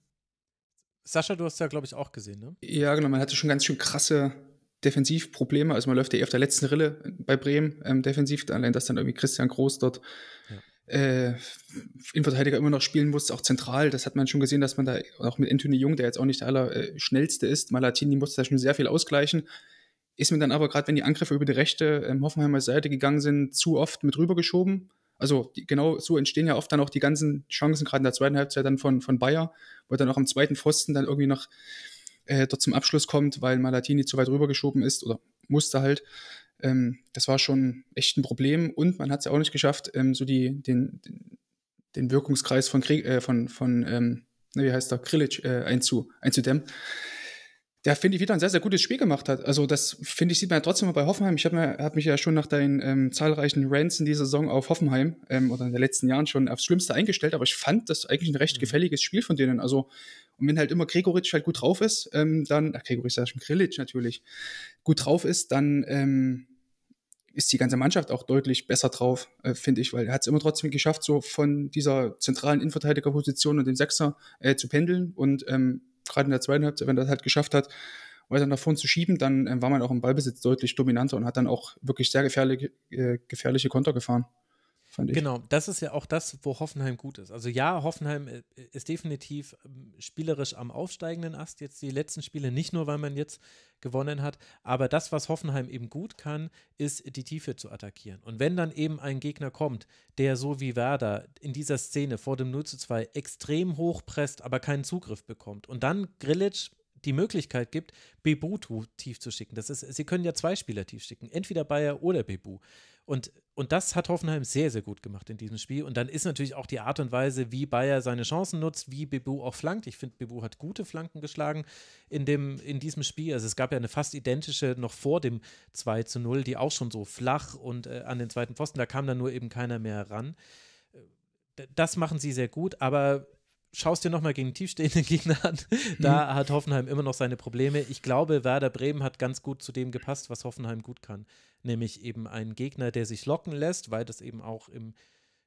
Sascha, du hast ja, glaube ich, auch gesehen, ne? Ja, genau, man hatte schon ganz schön krasse Defensivprobleme, also man läuft ja eh auf der letzten Rille bei Bremen ähm, defensiv, allein dass dann irgendwie Christian Groß dort ja. äh, Innenverteidiger immer noch spielen muss, auch zentral, das hat man schon gesehen, dass man da auch mit Anthony Jung, der jetzt auch nicht der allerschnellste äh, ist, Malatini musste da schon sehr viel ausgleichen, ist mir dann aber gerade, wenn die Angriffe über die rechte ähm, Hoffenheimer Seite gegangen sind, zu oft mit rübergeschoben, Also die, genau so entstehen ja oft dann auch die ganzen Chancen, gerade in der zweiten Halbzeit dann von, von Bayer, wo er dann auch am zweiten Pfosten dann irgendwie noch äh, dort zum Abschluss kommt, weil Malatini zu weit rübergeschoben ist oder musste halt. Ähm, das war schon echt ein Problem und man hat es ja auch nicht geschafft, ähm, so die, den, den, den Wirkungskreis von, Krieg, äh, von, von ähm, wie heißt der, Krilic äh, einzu, einzudämmen. Der, finde ich, wieder ein sehr, sehr gutes Spiel gemacht hat. Also das, finde ich, sieht man ja trotzdem mal bei Hoffenheim. Ich habe hab mich ja schon nach deinen ähm, zahlreichen Rants in dieser Saison auf Hoffenheim ähm, oder in den letzten Jahren schon aufs Schlimmste eingestellt, aber ich fand das eigentlich ein recht gefälliges Spiel von denen. Also, und wenn halt immer Gregoritsch halt gut drauf ist, ähm, dann, ach, Gregoritsch sag ich schon, Krilic natürlich, gut drauf ist, dann ähm, ist die ganze Mannschaft auch deutlich besser drauf, äh, finde ich, weil er hat es immer trotzdem geschafft, so von dieser zentralen Innenverteidigerposition und dem Sechser äh, zu pendeln und ähm, gerade in der zweiten Halbzeit, wenn er das halt geschafft hat, weiter nach vorn zu schieben, dann äh, war man auch im Ballbesitz deutlich dominanter und hat dann auch wirklich sehr gefährliche, äh, gefährliche Konter gefahren, fand ich. Genau, das ist ja auch das, wo Hoffenheim gut ist. Also ja, Hoffenheim ist definitiv spielerisch am aufsteigenden Ast, jetzt die letzten Spiele, nicht nur, weil man jetzt gewonnen hat, aber das, was Hoffenheim eben gut kann, ist, die Tiefe zu attackieren. Und wenn dann eben ein Gegner kommt, der so wie Werder in dieser Szene vor dem null zu zwei extrem hoch presst, aber keinen Zugriff bekommt und dann Grillitsch die Möglichkeit gibt, Bebu tief zu schicken. Das ist, sie können ja zwei Spieler tief schicken, entweder Bayer oder Bebu. Und, und das hat Hoffenheim sehr, sehr gut gemacht in diesem Spiel. Und dann ist natürlich auch die Art und Weise, wie Bayer seine Chancen nutzt, wie Bebu auch flankt. Ich finde, Bebu hat gute Flanken geschlagen in, dem, in diesem Spiel. Also es gab ja eine fast identische noch vor dem zwei zu null, die auch schon so flach und äh, an den zweiten Pfosten, da kam dann nur eben keiner mehr ran. Das machen sie sehr gut, aber schaust dir nochmal gegen tiefstehende Gegner an. Da mhm. hat Hoffenheim immer noch seine Probleme. Ich glaube, Werder Bremen hat ganz gut zu dem gepasst, was Hoffenheim gut kann. Nämlich eben einen Gegner, der sich locken lässt, weil das eben auch im,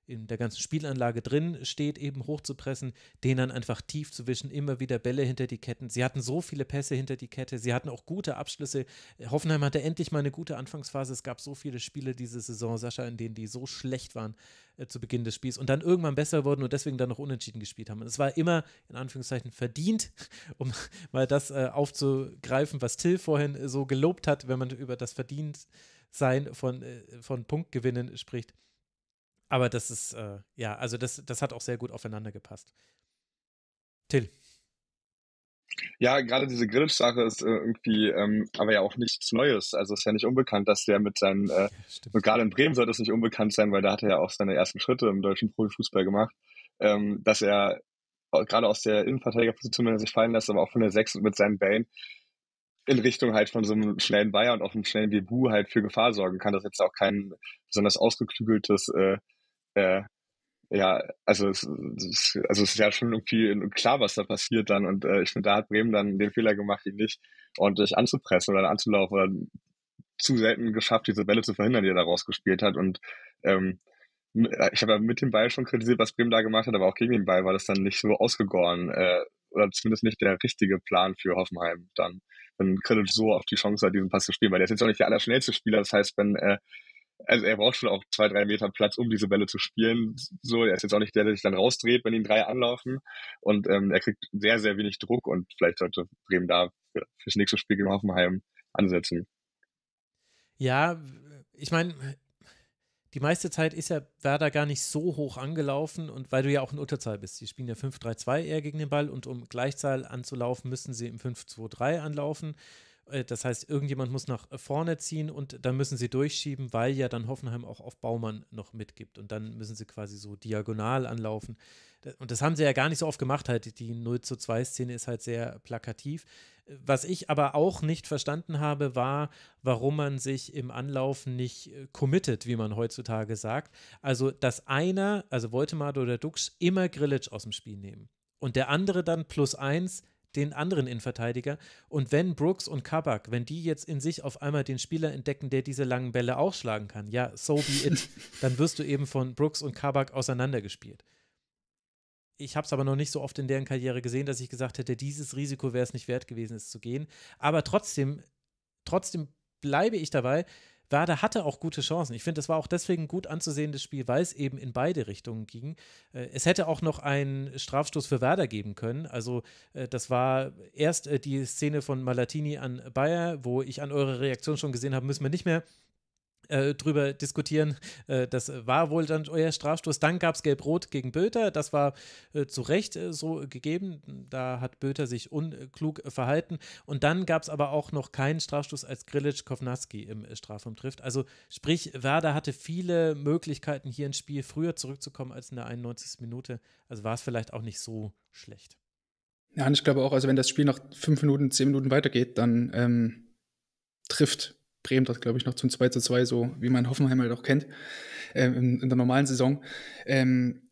in der ganzen Spielanlage drin steht, eben hochzupressen, den dann einfach tief zu wischen, immer wieder Bälle hinter die Ketten. Sie hatten so viele Pässe hinter die Kette, sie hatten auch gute Abschlüsse. Hoffenheim hatte endlich mal eine gute Anfangsphase. Es gab so viele Spiele diese Saison, Sascha, in denen die so schlecht waren zu Beginn des Spiels und dann irgendwann besser wurden und deswegen dann noch unentschieden gespielt haben. Und es war immer, in Anführungszeichen, verdient, um mal das äh, aufzugreifen, was Till vorhin äh, so gelobt hat, wenn man über das Verdientsein von, äh, von Punktgewinnen spricht. Aber das ist, äh, ja, also das, das hat auch sehr gut aufeinander gepasst. Till. Ja, gerade diese Grillitsch-Sache ist äh, irgendwie, ähm, aber ja auch nichts Neues. Also es ist ja nicht unbekannt, dass der mit seinen, äh, und gerade in Bremen sollte es nicht unbekannt sein, weil da hat er ja auch seine ersten Schritte im deutschen Profifußball gemacht, ähm, dass er gerade aus der Innenverteidigerposition, wenn er sich fallen lässt, aber auch von der Sechs und mit seinen Bällen in Richtung halt von so einem schnellen Bayer und auch einem schnellen Bebu halt für Gefahr sorgen kann. Das ist jetzt auch kein besonders ausgeklügeltes, äh, äh, ja, also es, es, also es ist ja schon irgendwie klar, was da passiert dann und äh, ich finde, da hat Bremen dann den Fehler gemacht, ihn nicht ordentlich anzupressen oder anzulaufen oder zu selten geschafft, diese Bälle zu verhindern, die er da rausgespielt hat und ähm, ich habe ja mit dem Ball schon kritisiert, was Bremen da gemacht hat, aber auch gegen den Ball war das dann nicht so ausgegoren äh, oder zumindest nicht der richtige Plan für Hoffenheim dann, wenn Kredic so auf die Chance hat, diesen Pass zu spielen, weil der ist jetzt auch nicht der allerschnellste Spieler, das heißt, wenn äh, also er braucht schon auch zwei, drei Meter Platz, um diese Bälle zu spielen. So, er ist jetzt auch nicht der, der sich dann rausdreht, wenn ihn drei anlaufen. Und ähm, er kriegt sehr, sehr wenig Druck und vielleicht sollte Bremen da fürs nächste Spiel gegen Hoffenheim ansetzen. Ja, ich meine, die meiste Zeit ist ja Werder gar nicht so hoch angelaufen und weil du ja auch in Unterzahl bist. Die spielen ja fünf drei zwei eher gegen den Ball und um Gleichzahl anzulaufen, müssen sie im fünf zwei drei anlaufen. Das heißt, irgendjemand muss nach vorne ziehen und dann müssen sie durchschieben, weil ja dann Hoffenheim auch auf Baumann noch mitgibt. Und dann müssen sie quasi so diagonal anlaufen. Und das haben sie ja gar nicht so oft gemacht. Halt. Die null zu zwei Szene ist halt sehr plakativ. Was ich aber auch nicht verstanden habe, war, warum man sich im Anlaufen nicht committet, wie man heutzutage sagt. Also, dass einer, also Woltemade oder Dux, immer Grillitsch aus dem Spiel nehmen. Und der andere dann plus eins den anderen Innenverteidiger. Und wenn Brooks und Kabak, wenn die jetzt in sich auf einmal den Spieler entdecken, der diese langen Bälle auch schlagen kann, ja, so be it, dann wirst du eben von Brooks und Kabak auseinandergespielt. Ich habe es aber noch nicht so oft in deren Karriere gesehen, dass ich gesagt hätte, dieses Risiko wäre es nicht wert gewesen, es zu gehen. Aber trotzdem, trotzdem bleibe ich dabei, Werder hatte auch gute Chancen. Ich finde, das war auch deswegen ein gut anzusehendes Spiel, weil es eben in beide Richtungen ging. Es hätte auch noch einen Strafstoß für Werder geben können. Also das war erst die Szene von Malatini an Bayer, wo ich an eurer Reaktion schon gesehen habe, müssen wir nicht mehr äh, drüber diskutieren. Äh, das war wohl dann euer Strafstoß. Dann gab es Gelb-Rot gegen Böter. Das war äh, zu Recht äh, so gegeben. Da hat Böter sich unklug äh, verhalten. Und dann gab es aber auch noch keinen Strafstoß, als Grilic Kovnatski im äh, Strafraum trifft. Also sprich, Werder hatte viele Möglichkeiten, hier ins Spiel früher zurückzukommen als in der einundneunzigsten Minute. Also war es vielleicht auch nicht so schlecht. Ja, und ich glaube auch, also wenn das Spiel nach fünf Minuten, zehn Minuten weitergeht, dann ähm, trifft Bremen dort, glaube ich, noch zum zwei zu zwei, so wie man Hoffenheim halt auch kennt, ähm, in, in der normalen Saison. Ähm,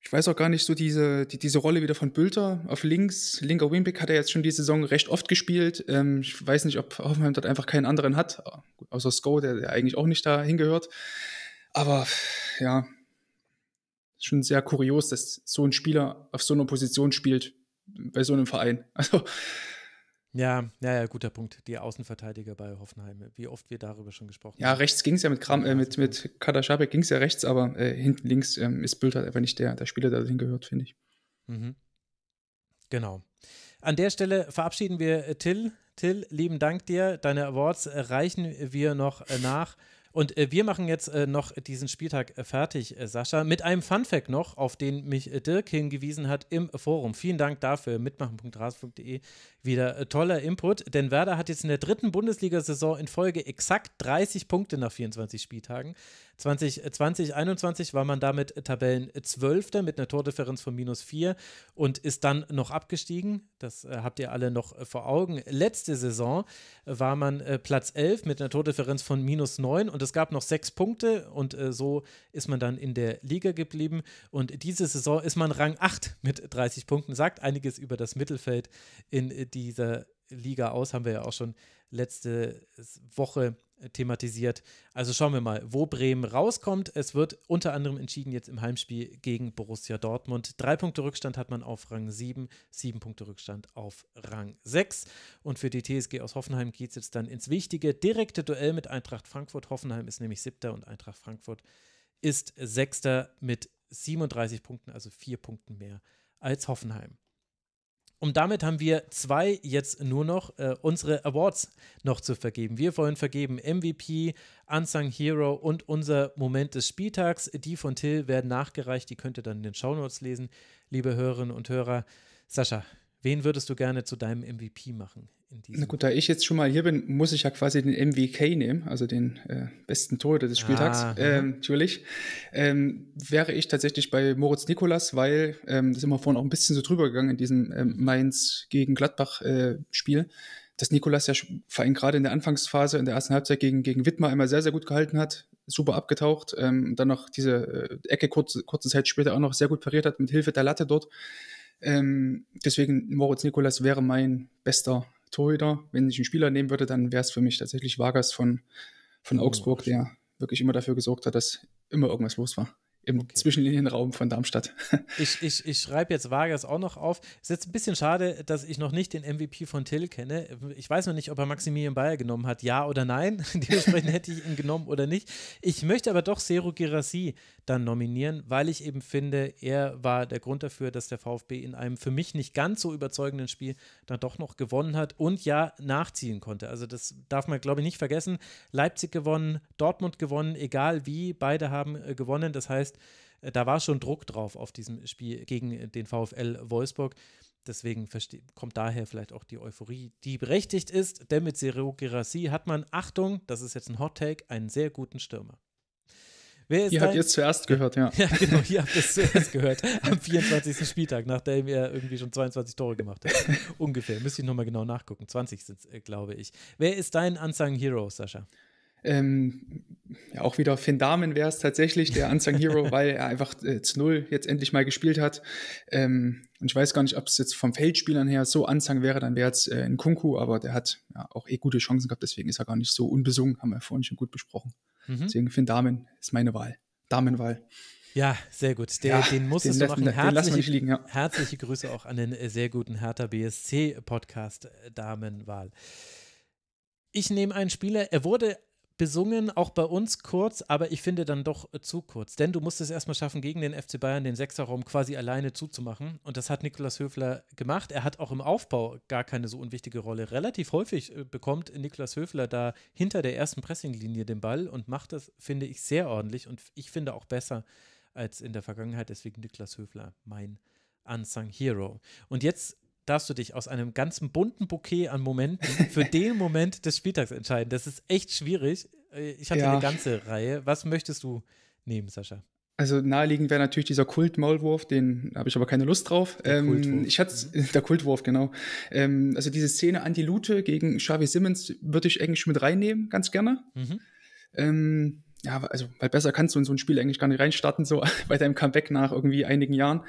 ich weiß auch gar nicht, so diese, die, diese Rolle wieder von Bülter auf links. Linker Wingback hat er jetzt schon die Saison recht oft gespielt. Ähm, ich weiß nicht, ob Hoffenheim dort einfach keinen anderen hat, außer Sko, der, der eigentlich auch nicht da hingehört. Aber ja, schon sehr kurios, dass so ein Spieler auf so einer Position spielt, bei so einem Verein. Also Ja, ja, ja, guter Punkt. Die Außenverteidiger bei Hoffenheim, wie oft wir darüber schon gesprochen ja, haben. Ja, rechts ging es ja mit Kram, äh, mit, mit Kadaschabek ging es ja rechts, aber äh, hinten links ähm, ist Bild halt einfach nicht der, der Spieler, der dahin gehört, finde ich. Mhm. Genau. An der Stelle verabschieden wir äh, Till. Till, lieben Dank dir. Deine Awards äh, reichen wir noch äh, nach. Und wir machen jetzt noch diesen Spieltag fertig, Sascha, mit einem Funfact noch, auf den mich Dirk hingewiesen hat im Forum. Vielen Dank dafür, mitmachen punkt rasen punkt de. Wieder toller Input, denn Werder hat jetzt in der dritten Bundesliga-Saison in Folge exakt dreißig Punkte nach vierundzwanzig Spieltagen. zwanzig zwanzig einundzwanzig war man damit Tabellenzwölfter mit einer Tordifferenz von minus vier und ist dann noch abgestiegen. Das äh, habt ihr alle noch äh, vor Augen. Letzte Saison war man äh, Platz elf mit einer Tordifferenz von minus neun und es gab noch sechs Punkte und äh, so ist man dann in der Liga geblieben. Und diese Saison ist man Rang acht mit dreißig Punkten. Sagt einiges über das Mittelfeld in äh, dieser Liga aus, haben wir ja auch schon letzte Woche thematisiert. Also schauen wir mal, wo Bremen rauskommt. Es wird unter anderem entschieden jetzt im Heimspiel gegen Borussia Dortmund. Drei Punkte Rückstand hat man auf Rang sieben, sieben Punkte Rückstand auf Rang sechs. Und für die T S G aus Hoffenheim geht es jetzt dann ins wichtige direkte Duell mit Eintracht Frankfurt. Hoffenheim ist nämlich Siebter und Eintracht Frankfurt ist Sechster mit siebenunddreißig Punkten, also vier Punkten mehr als Hoffenheim. Und damit haben wir zwei jetzt nur noch äh, unsere Awards noch zu vergeben. Wir wollen vergeben M V P, Unsung Hero und unser Moment des Spieltags. Die von Till werden nachgereicht, die könnt ihr dann in den Shownotes lesen, liebe Hörerinnen und Hörer. Sascha, wen würdest du gerne zu deinem M V P machen? In Na gut, da ich jetzt schon mal hier bin, muss ich ja quasi den M V K nehmen, also den äh, besten Torhüter des Spieltags, ah, ähm, ja. natürlich. Ähm, wäre ich tatsächlich bei Moritz Nicolas, weil, ähm, da sind wir vorhin auch ein bisschen so drüber gegangen in diesem ähm, Mainz gegen Gladbach äh, Spiel, dass Nicolas ja vor allem gerade in der Anfangsphase, in der ersten Halbzeit gegen, gegen Wittmer einmal sehr, sehr gut gehalten hat, super abgetaucht, ähm, dann noch diese äh, Ecke kurz, kurze Zeit später auch noch sehr gut pariert hat mit Hilfe der Latte dort. Ähm, deswegen Moritz Nicolas wäre mein bester Torhüter. Wenn ich einen Spieler nehmen würde, dann wäre es für mich tatsächlich Vargas von, von oh, Augsburg, der wirklich immer dafür gesorgt hat, dass immer irgendwas los war. Im okay. Zwischenlinienraum von Darmstadt. Ich, ich, ich schreibe jetzt Vargas auch noch auf. Ist jetzt ein bisschen schade, dass ich noch nicht den M V P von Till kenne. Ich weiß noch nicht, ob er Maximilian Bayer genommen hat, ja oder nein. Dementsprechend hätte ich ihn genommen oder nicht. Ich möchte aber doch Seru Guirassy dann nominieren, weil ich eben finde, er war der Grund dafür, dass der VfB in einem für mich nicht ganz so überzeugenden Spiel dann doch noch gewonnen hat und ja nachziehen konnte. Also das darf man, glaube ich, nicht vergessen. Leipzig gewonnen, Dortmund gewonnen, egal wie, beide haben äh, gewonnen. Das heißt, da war schon Druck drauf auf diesem Spiel gegen den VfL Wolfsburg. Deswegen kommt daher vielleicht auch die Euphorie, die berechtigt ist. Denn mit Seru Guirassy hat man, Achtung, das ist jetzt ein Hot Take, einen sehr guten Stürmer. Wer ist ihr dein? Habt ihr es zuerst gehört, ja. Ja, genau, ihr habt es zuerst gehört. Am vierundzwanzigsten Spieltag, nachdem er irgendwie schon zweiundzwanzig Tore gemacht hat. Ungefähr, müsste ich nochmal genau nachgucken. zwanzig sind es, glaube ich. Wer ist dein Unsung Hero, Sascha? Ähm, ja, auch wieder Finn Dahmen wäre es tatsächlich, der Unsung Hero, weil er einfach äh, zu Null jetzt endlich mal gespielt hat. Ähm, und ich weiß gar nicht, ob es jetzt vom Feldspielern her so Unsung wäre, dann wäre es äh, ein Kunku, aber der hat ja auch eh gute Chancen gehabt, deswegen ist er gar nicht so unbesungen, haben wir vorhin schon gut besprochen. Mhm. Deswegen Finn Dahmen ist meine Wahl. Damenwahl. Ja, sehr gut. Der, ja, den musstest den du machen. Herzliche, den lassen wir nicht liegen, ja. Herzliche Grüße auch an den sehr guten Hertha B S C Podcast Damenwahl. Ich nehme einen Spieler, er wurde besungen, auch bei uns kurz, aber ich finde dann doch zu kurz. Denn du musst es erstmal schaffen, gegen den F C Bayern den Sechserraum quasi alleine zuzumachen. Und das hat Nicolas Höfler gemacht. Er hat auch im Aufbau gar keine so unwichtige Rolle. Relativ häufig bekommt Nicolas Höfler da hinter der ersten Pressinglinie den Ball und macht das, finde ich, sehr ordentlich. Und ich finde auch besser als in der Vergangenheit. Deswegen Nicolas Höfler, mein Unsung Hero. Und jetzt darfst du dich aus einem ganzen bunten Bouquet an Momenten für den Moment des Spieltags entscheiden. Das ist echt schwierig. Ich hatte ja eine ganze Reihe. Was möchtest du nehmen, Sascha? Also naheliegend wäre natürlich dieser Kult-Maulwurf, den habe ich aber keine Lust drauf. Der ähm, Kultwurf. Ich hatte, der Kultwurf, genau. Ähm, also diese Szene an die Lute gegen Xavi Simmons würde ich eigentlich mit reinnehmen, ganz gerne. Mhm. Ähm, ja, also weil besser kannst du in so ein Spiel eigentlich gar nicht reinstarten, so bei deinem Comeback nach irgendwie einigen Jahren.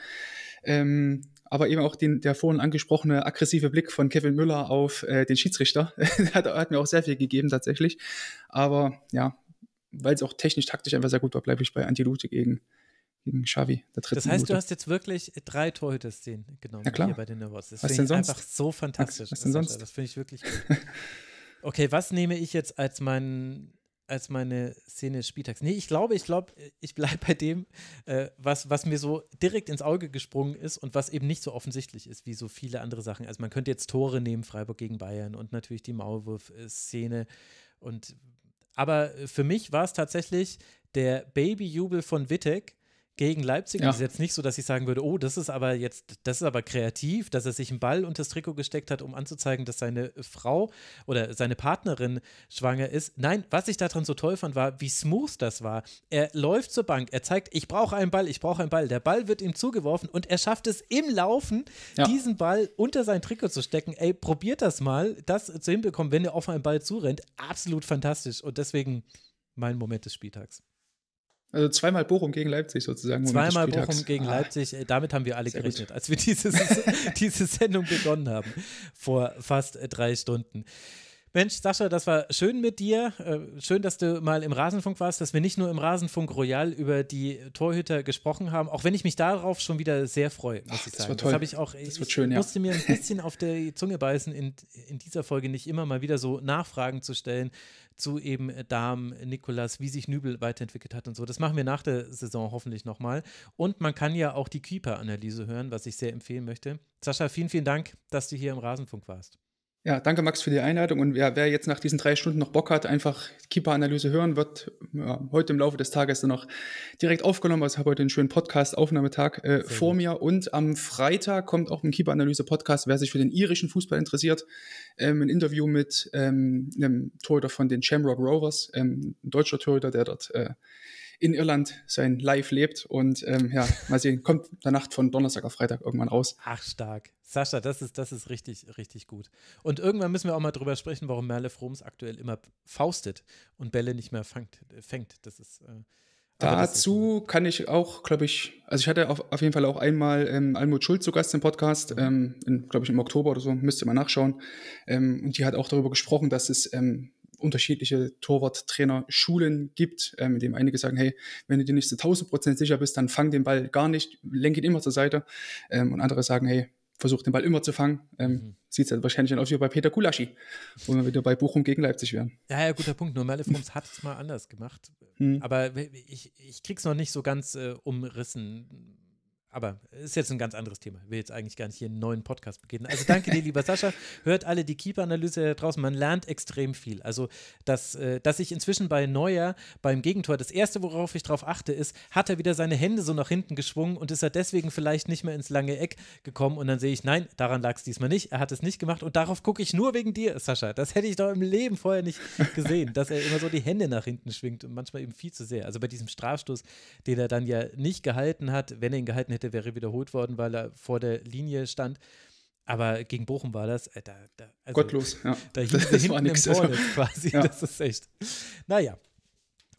Ähm, aber eben auch den, der vorhin angesprochene aggressive Blick von Kevin Müller auf äh, den Schiedsrichter hat, hat mir auch sehr viel gegeben tatsächlich. Aber ja, weil es auch technisch-taktisch einfach sehr gut war, bleibe ich bei Antilute gegen, gegen Xavi. Der dritten das heißt, Minute. Du hast jetzt wirklich drei Torhüter-Szenen genommen hier bei den Awards. Das finde ich einfach so fantastisch. Was denn sonst? Das finde ich wirklich gut. Okay, was nehme ich jetzt als meinen als meine Szene des Spieltags? Nee, ich glaube, ich glaube, ich bleibe bei dem, äh, was, was mir so direkt ins Auge gesprungen ist und was eben nicht so offensichtlich ist wie so viele andere Sachen. Also man könnte jetzt Tore nehmen, Freiburg gegen Bayern und natürlich die Maulwurf-Szene. Und, aber für mich war es tatsächlich der Babyjubel von Wittek gegen Leipzig. Ja. Das ist jetzt nicht so, dass ich sagen würde, oh, das ist aber jetzt, das ist aber kreativ, dass er sich einen Ball unter das Trikot gesteckt hat, um anzuzeigen, dass seine Frau oder seine Partnerin schwanger ist. Nein, was ich daran so toll fand, war, wie smooth das war. Er läuft zur Bank, er zeigt, ich brauche einen Ball, ich brauche einen Ball. Der Ball wird ihm zugeworfen und er schafft es im Laufen, ja, diesen Ball unter sein Trikot zu stecken. Ey, probiert das mal, das zu hinbekommen, wenn er auf einen Ball zurennt. Absolut fantastisch und deswegen mein Moment des Spieltags. Also zweimal Bochum gegen Leipzig sozusagen. Zweimal Bochum gegen ah. Leipzig, damit haben wir alle Sehr gerechnet, gut. als wir dieses, diese Sendung begonnen haben, vor fast drei Stunden. Mensch, Sascha, das war schön mit dir. Schön, dass du mal im Rasenfunk warst, dass wir nicht nur im Rasenfunk Royal über die Torhüter gesprochen haben, auch wenn ich mich darauf schon wieder sehr freue, muss Ach, ich das sagen. War toll. Das habe ich auch, das wird ich schön, musste ja. mir ein bisschen auf der Zunge beißen, in, in dieser Folge nicht immer mal wieder so Nachfragen zu stellen zu eben Dahmen, Nicolas, wie sich Nübel weiterentwickelt hat und so. Das machen wir nach der Saison hoffentlich nochmal. Und man kann ja auch die Keeper-Analyse hören, was ich sehr empfehlen möchte. Sascha, vielen, vielen Dank, dass du hier im Rasenfunk warst. Ja, danke Max für die Einladung und wer, wer jetzt nach diesen drei Stunden noch Bock hat, einfach Keeper-Analyse hören, wird ja, heute im Laufe des Tages dann noch direkt aufgenommen, also ich habe heute einen schönen Podcast-Aufnahmetag äh, vor gut. mir und am Freitag kommt auch ein Keeper-Analyse-Podcast, wer sich für den irischen Fußball interessiert, ähm, ein Interview mit ähm, einem Torhüter von den Shamrock Rovers, ähm, ein deutscher Torhüter, der dort äh, in Irland sein Live lebt und ähm, ja, mal sehen, kommt in der Nacht von Donnerstag auf Freitag irgendwann raus. Ach, stark. Sascha, das ist, das ist richtig, richtig gut. Und irgendwann müssen wir auch mal drüber sprechen, warum Merle Froms aktuell immer faustet und Bälle nicht mehr fangt, fängt. Das ist... Äh Dazu kann ich auch, glaube ich, also ich hatte auf, auf jeden Fall auch einmal ähm, Almut Schulz zu Gast im Podcast, ähm, glaube ich im Oktober oder so, müsst ihr mal nachschauen. Ähm, und die hat auch darüber gesprochen, dass es ähm, unterschiedliche Torwarttrainer-Schulen gibt, ähm, in dem einige sagen, hey, wenn du dir nicht zu tausend Prozent sicher bist, dann fang den Ball gar nicht, lenk ihn immer zur Seite. Ähm, und andere sagen, hey, versuch den Ball immer zu fangen. Ähm, mhm. Sieht es halt wahrscheinlich dann aus wie bei Peter Gulácsi, wo wir wieder bei Bochum gegen Leipzig wären. Ja, ja, guter Punkt. Nur Merle Froms hat es mal anders gemacht. Mhm. Aber ich, ich krieg's noch nicht so ganz äh, umrissen. Aber ist jetzt ein ganz anderes Thema. Ich will jetzt eigentlich gar nicht hier einen neuen Podcast beginnen. Also danke dir, lieber Sascha. Hört alle die Keeper-Analyse da draußen. Man lernt extrem viel. Also, dass, dass ich inzwischen bei Neuer beim Gegentor, das Erste, worauf ich drauf achte, ist, hat er wieder seine Hände so nach hinten geschwungen und ist er deswegen vielleicht nicht mehr ins lange Eck gekommen. Und dann sehe ich, nein, daran lag es diesmal nicht. Er hat es nicht gemacht. Und darauf gucke ich nur wegen dir, Sascha. Das hätte ich doch im Leben vorher nicht gesehen, dass er immer so die Hände nach hinten schwingt und manchmal eben viel zu sehr. Also bei diesem Strafstoß, den er dann ja nicht gehalten hat, wenn er ihn gehalten hätte, Hätte, wäre wiederholt worden, weil er vor der Linie stand. Aber gegen Bochum war das. Äh, da, da, also, gottlos, ja. Da hieß es hinten war im Tor quasi. Ja. Das ist echt. Naja.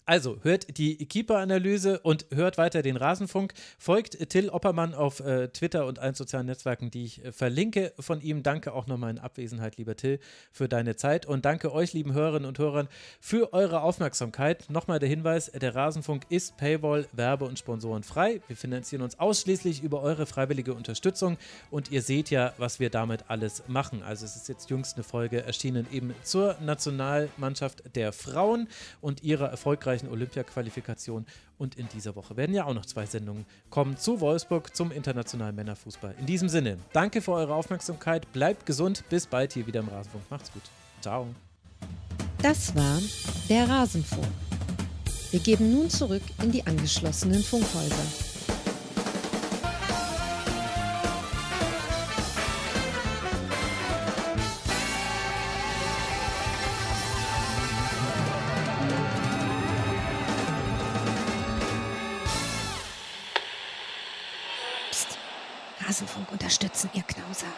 Also hört die Keeper-Analyse und hört weiter den Rasenfunk. Folgt Till Oppermann auf äh, Twitter und allen sozialen Netzwerken, die ich äh, verlinke von ihm. Danke auch nochmal in Abwesenheit, lieber Till, für deine Zeit. Und danke euch, lieben Hörerinnen und Hörern, für eure Aufmerksamkeit. Nochmal der Hinweis, der Rasenfunk ist Paywall-, Werbe- und Sponsorenfrei. Wir finanzieren uns ausschließlich über eure freiwillige Unterstützung. Und ihr seht ja, was wir damit alles machen. Also es ist jetzt jüngst eine Folge erschienen eben zur Nationalmannschaft der Frauen und ihrer erfolgreichen Olympia-Qualifikation, und in dieser Woche werden ja auch noch zwei Sendungen kommen zu Wolfsburg, zum internationalen Männerfußball. In diesem Sinne, danke für eure Aufmerksamkeit, bleibt gesund, bis bald hier wieder im Rasenfunk. Macht's gut. Ciao. Das war der Rasenfunk. Wir geben nun zurück in die angeschlossenen Funkhäuser. Unterstützen, ihr Knauser.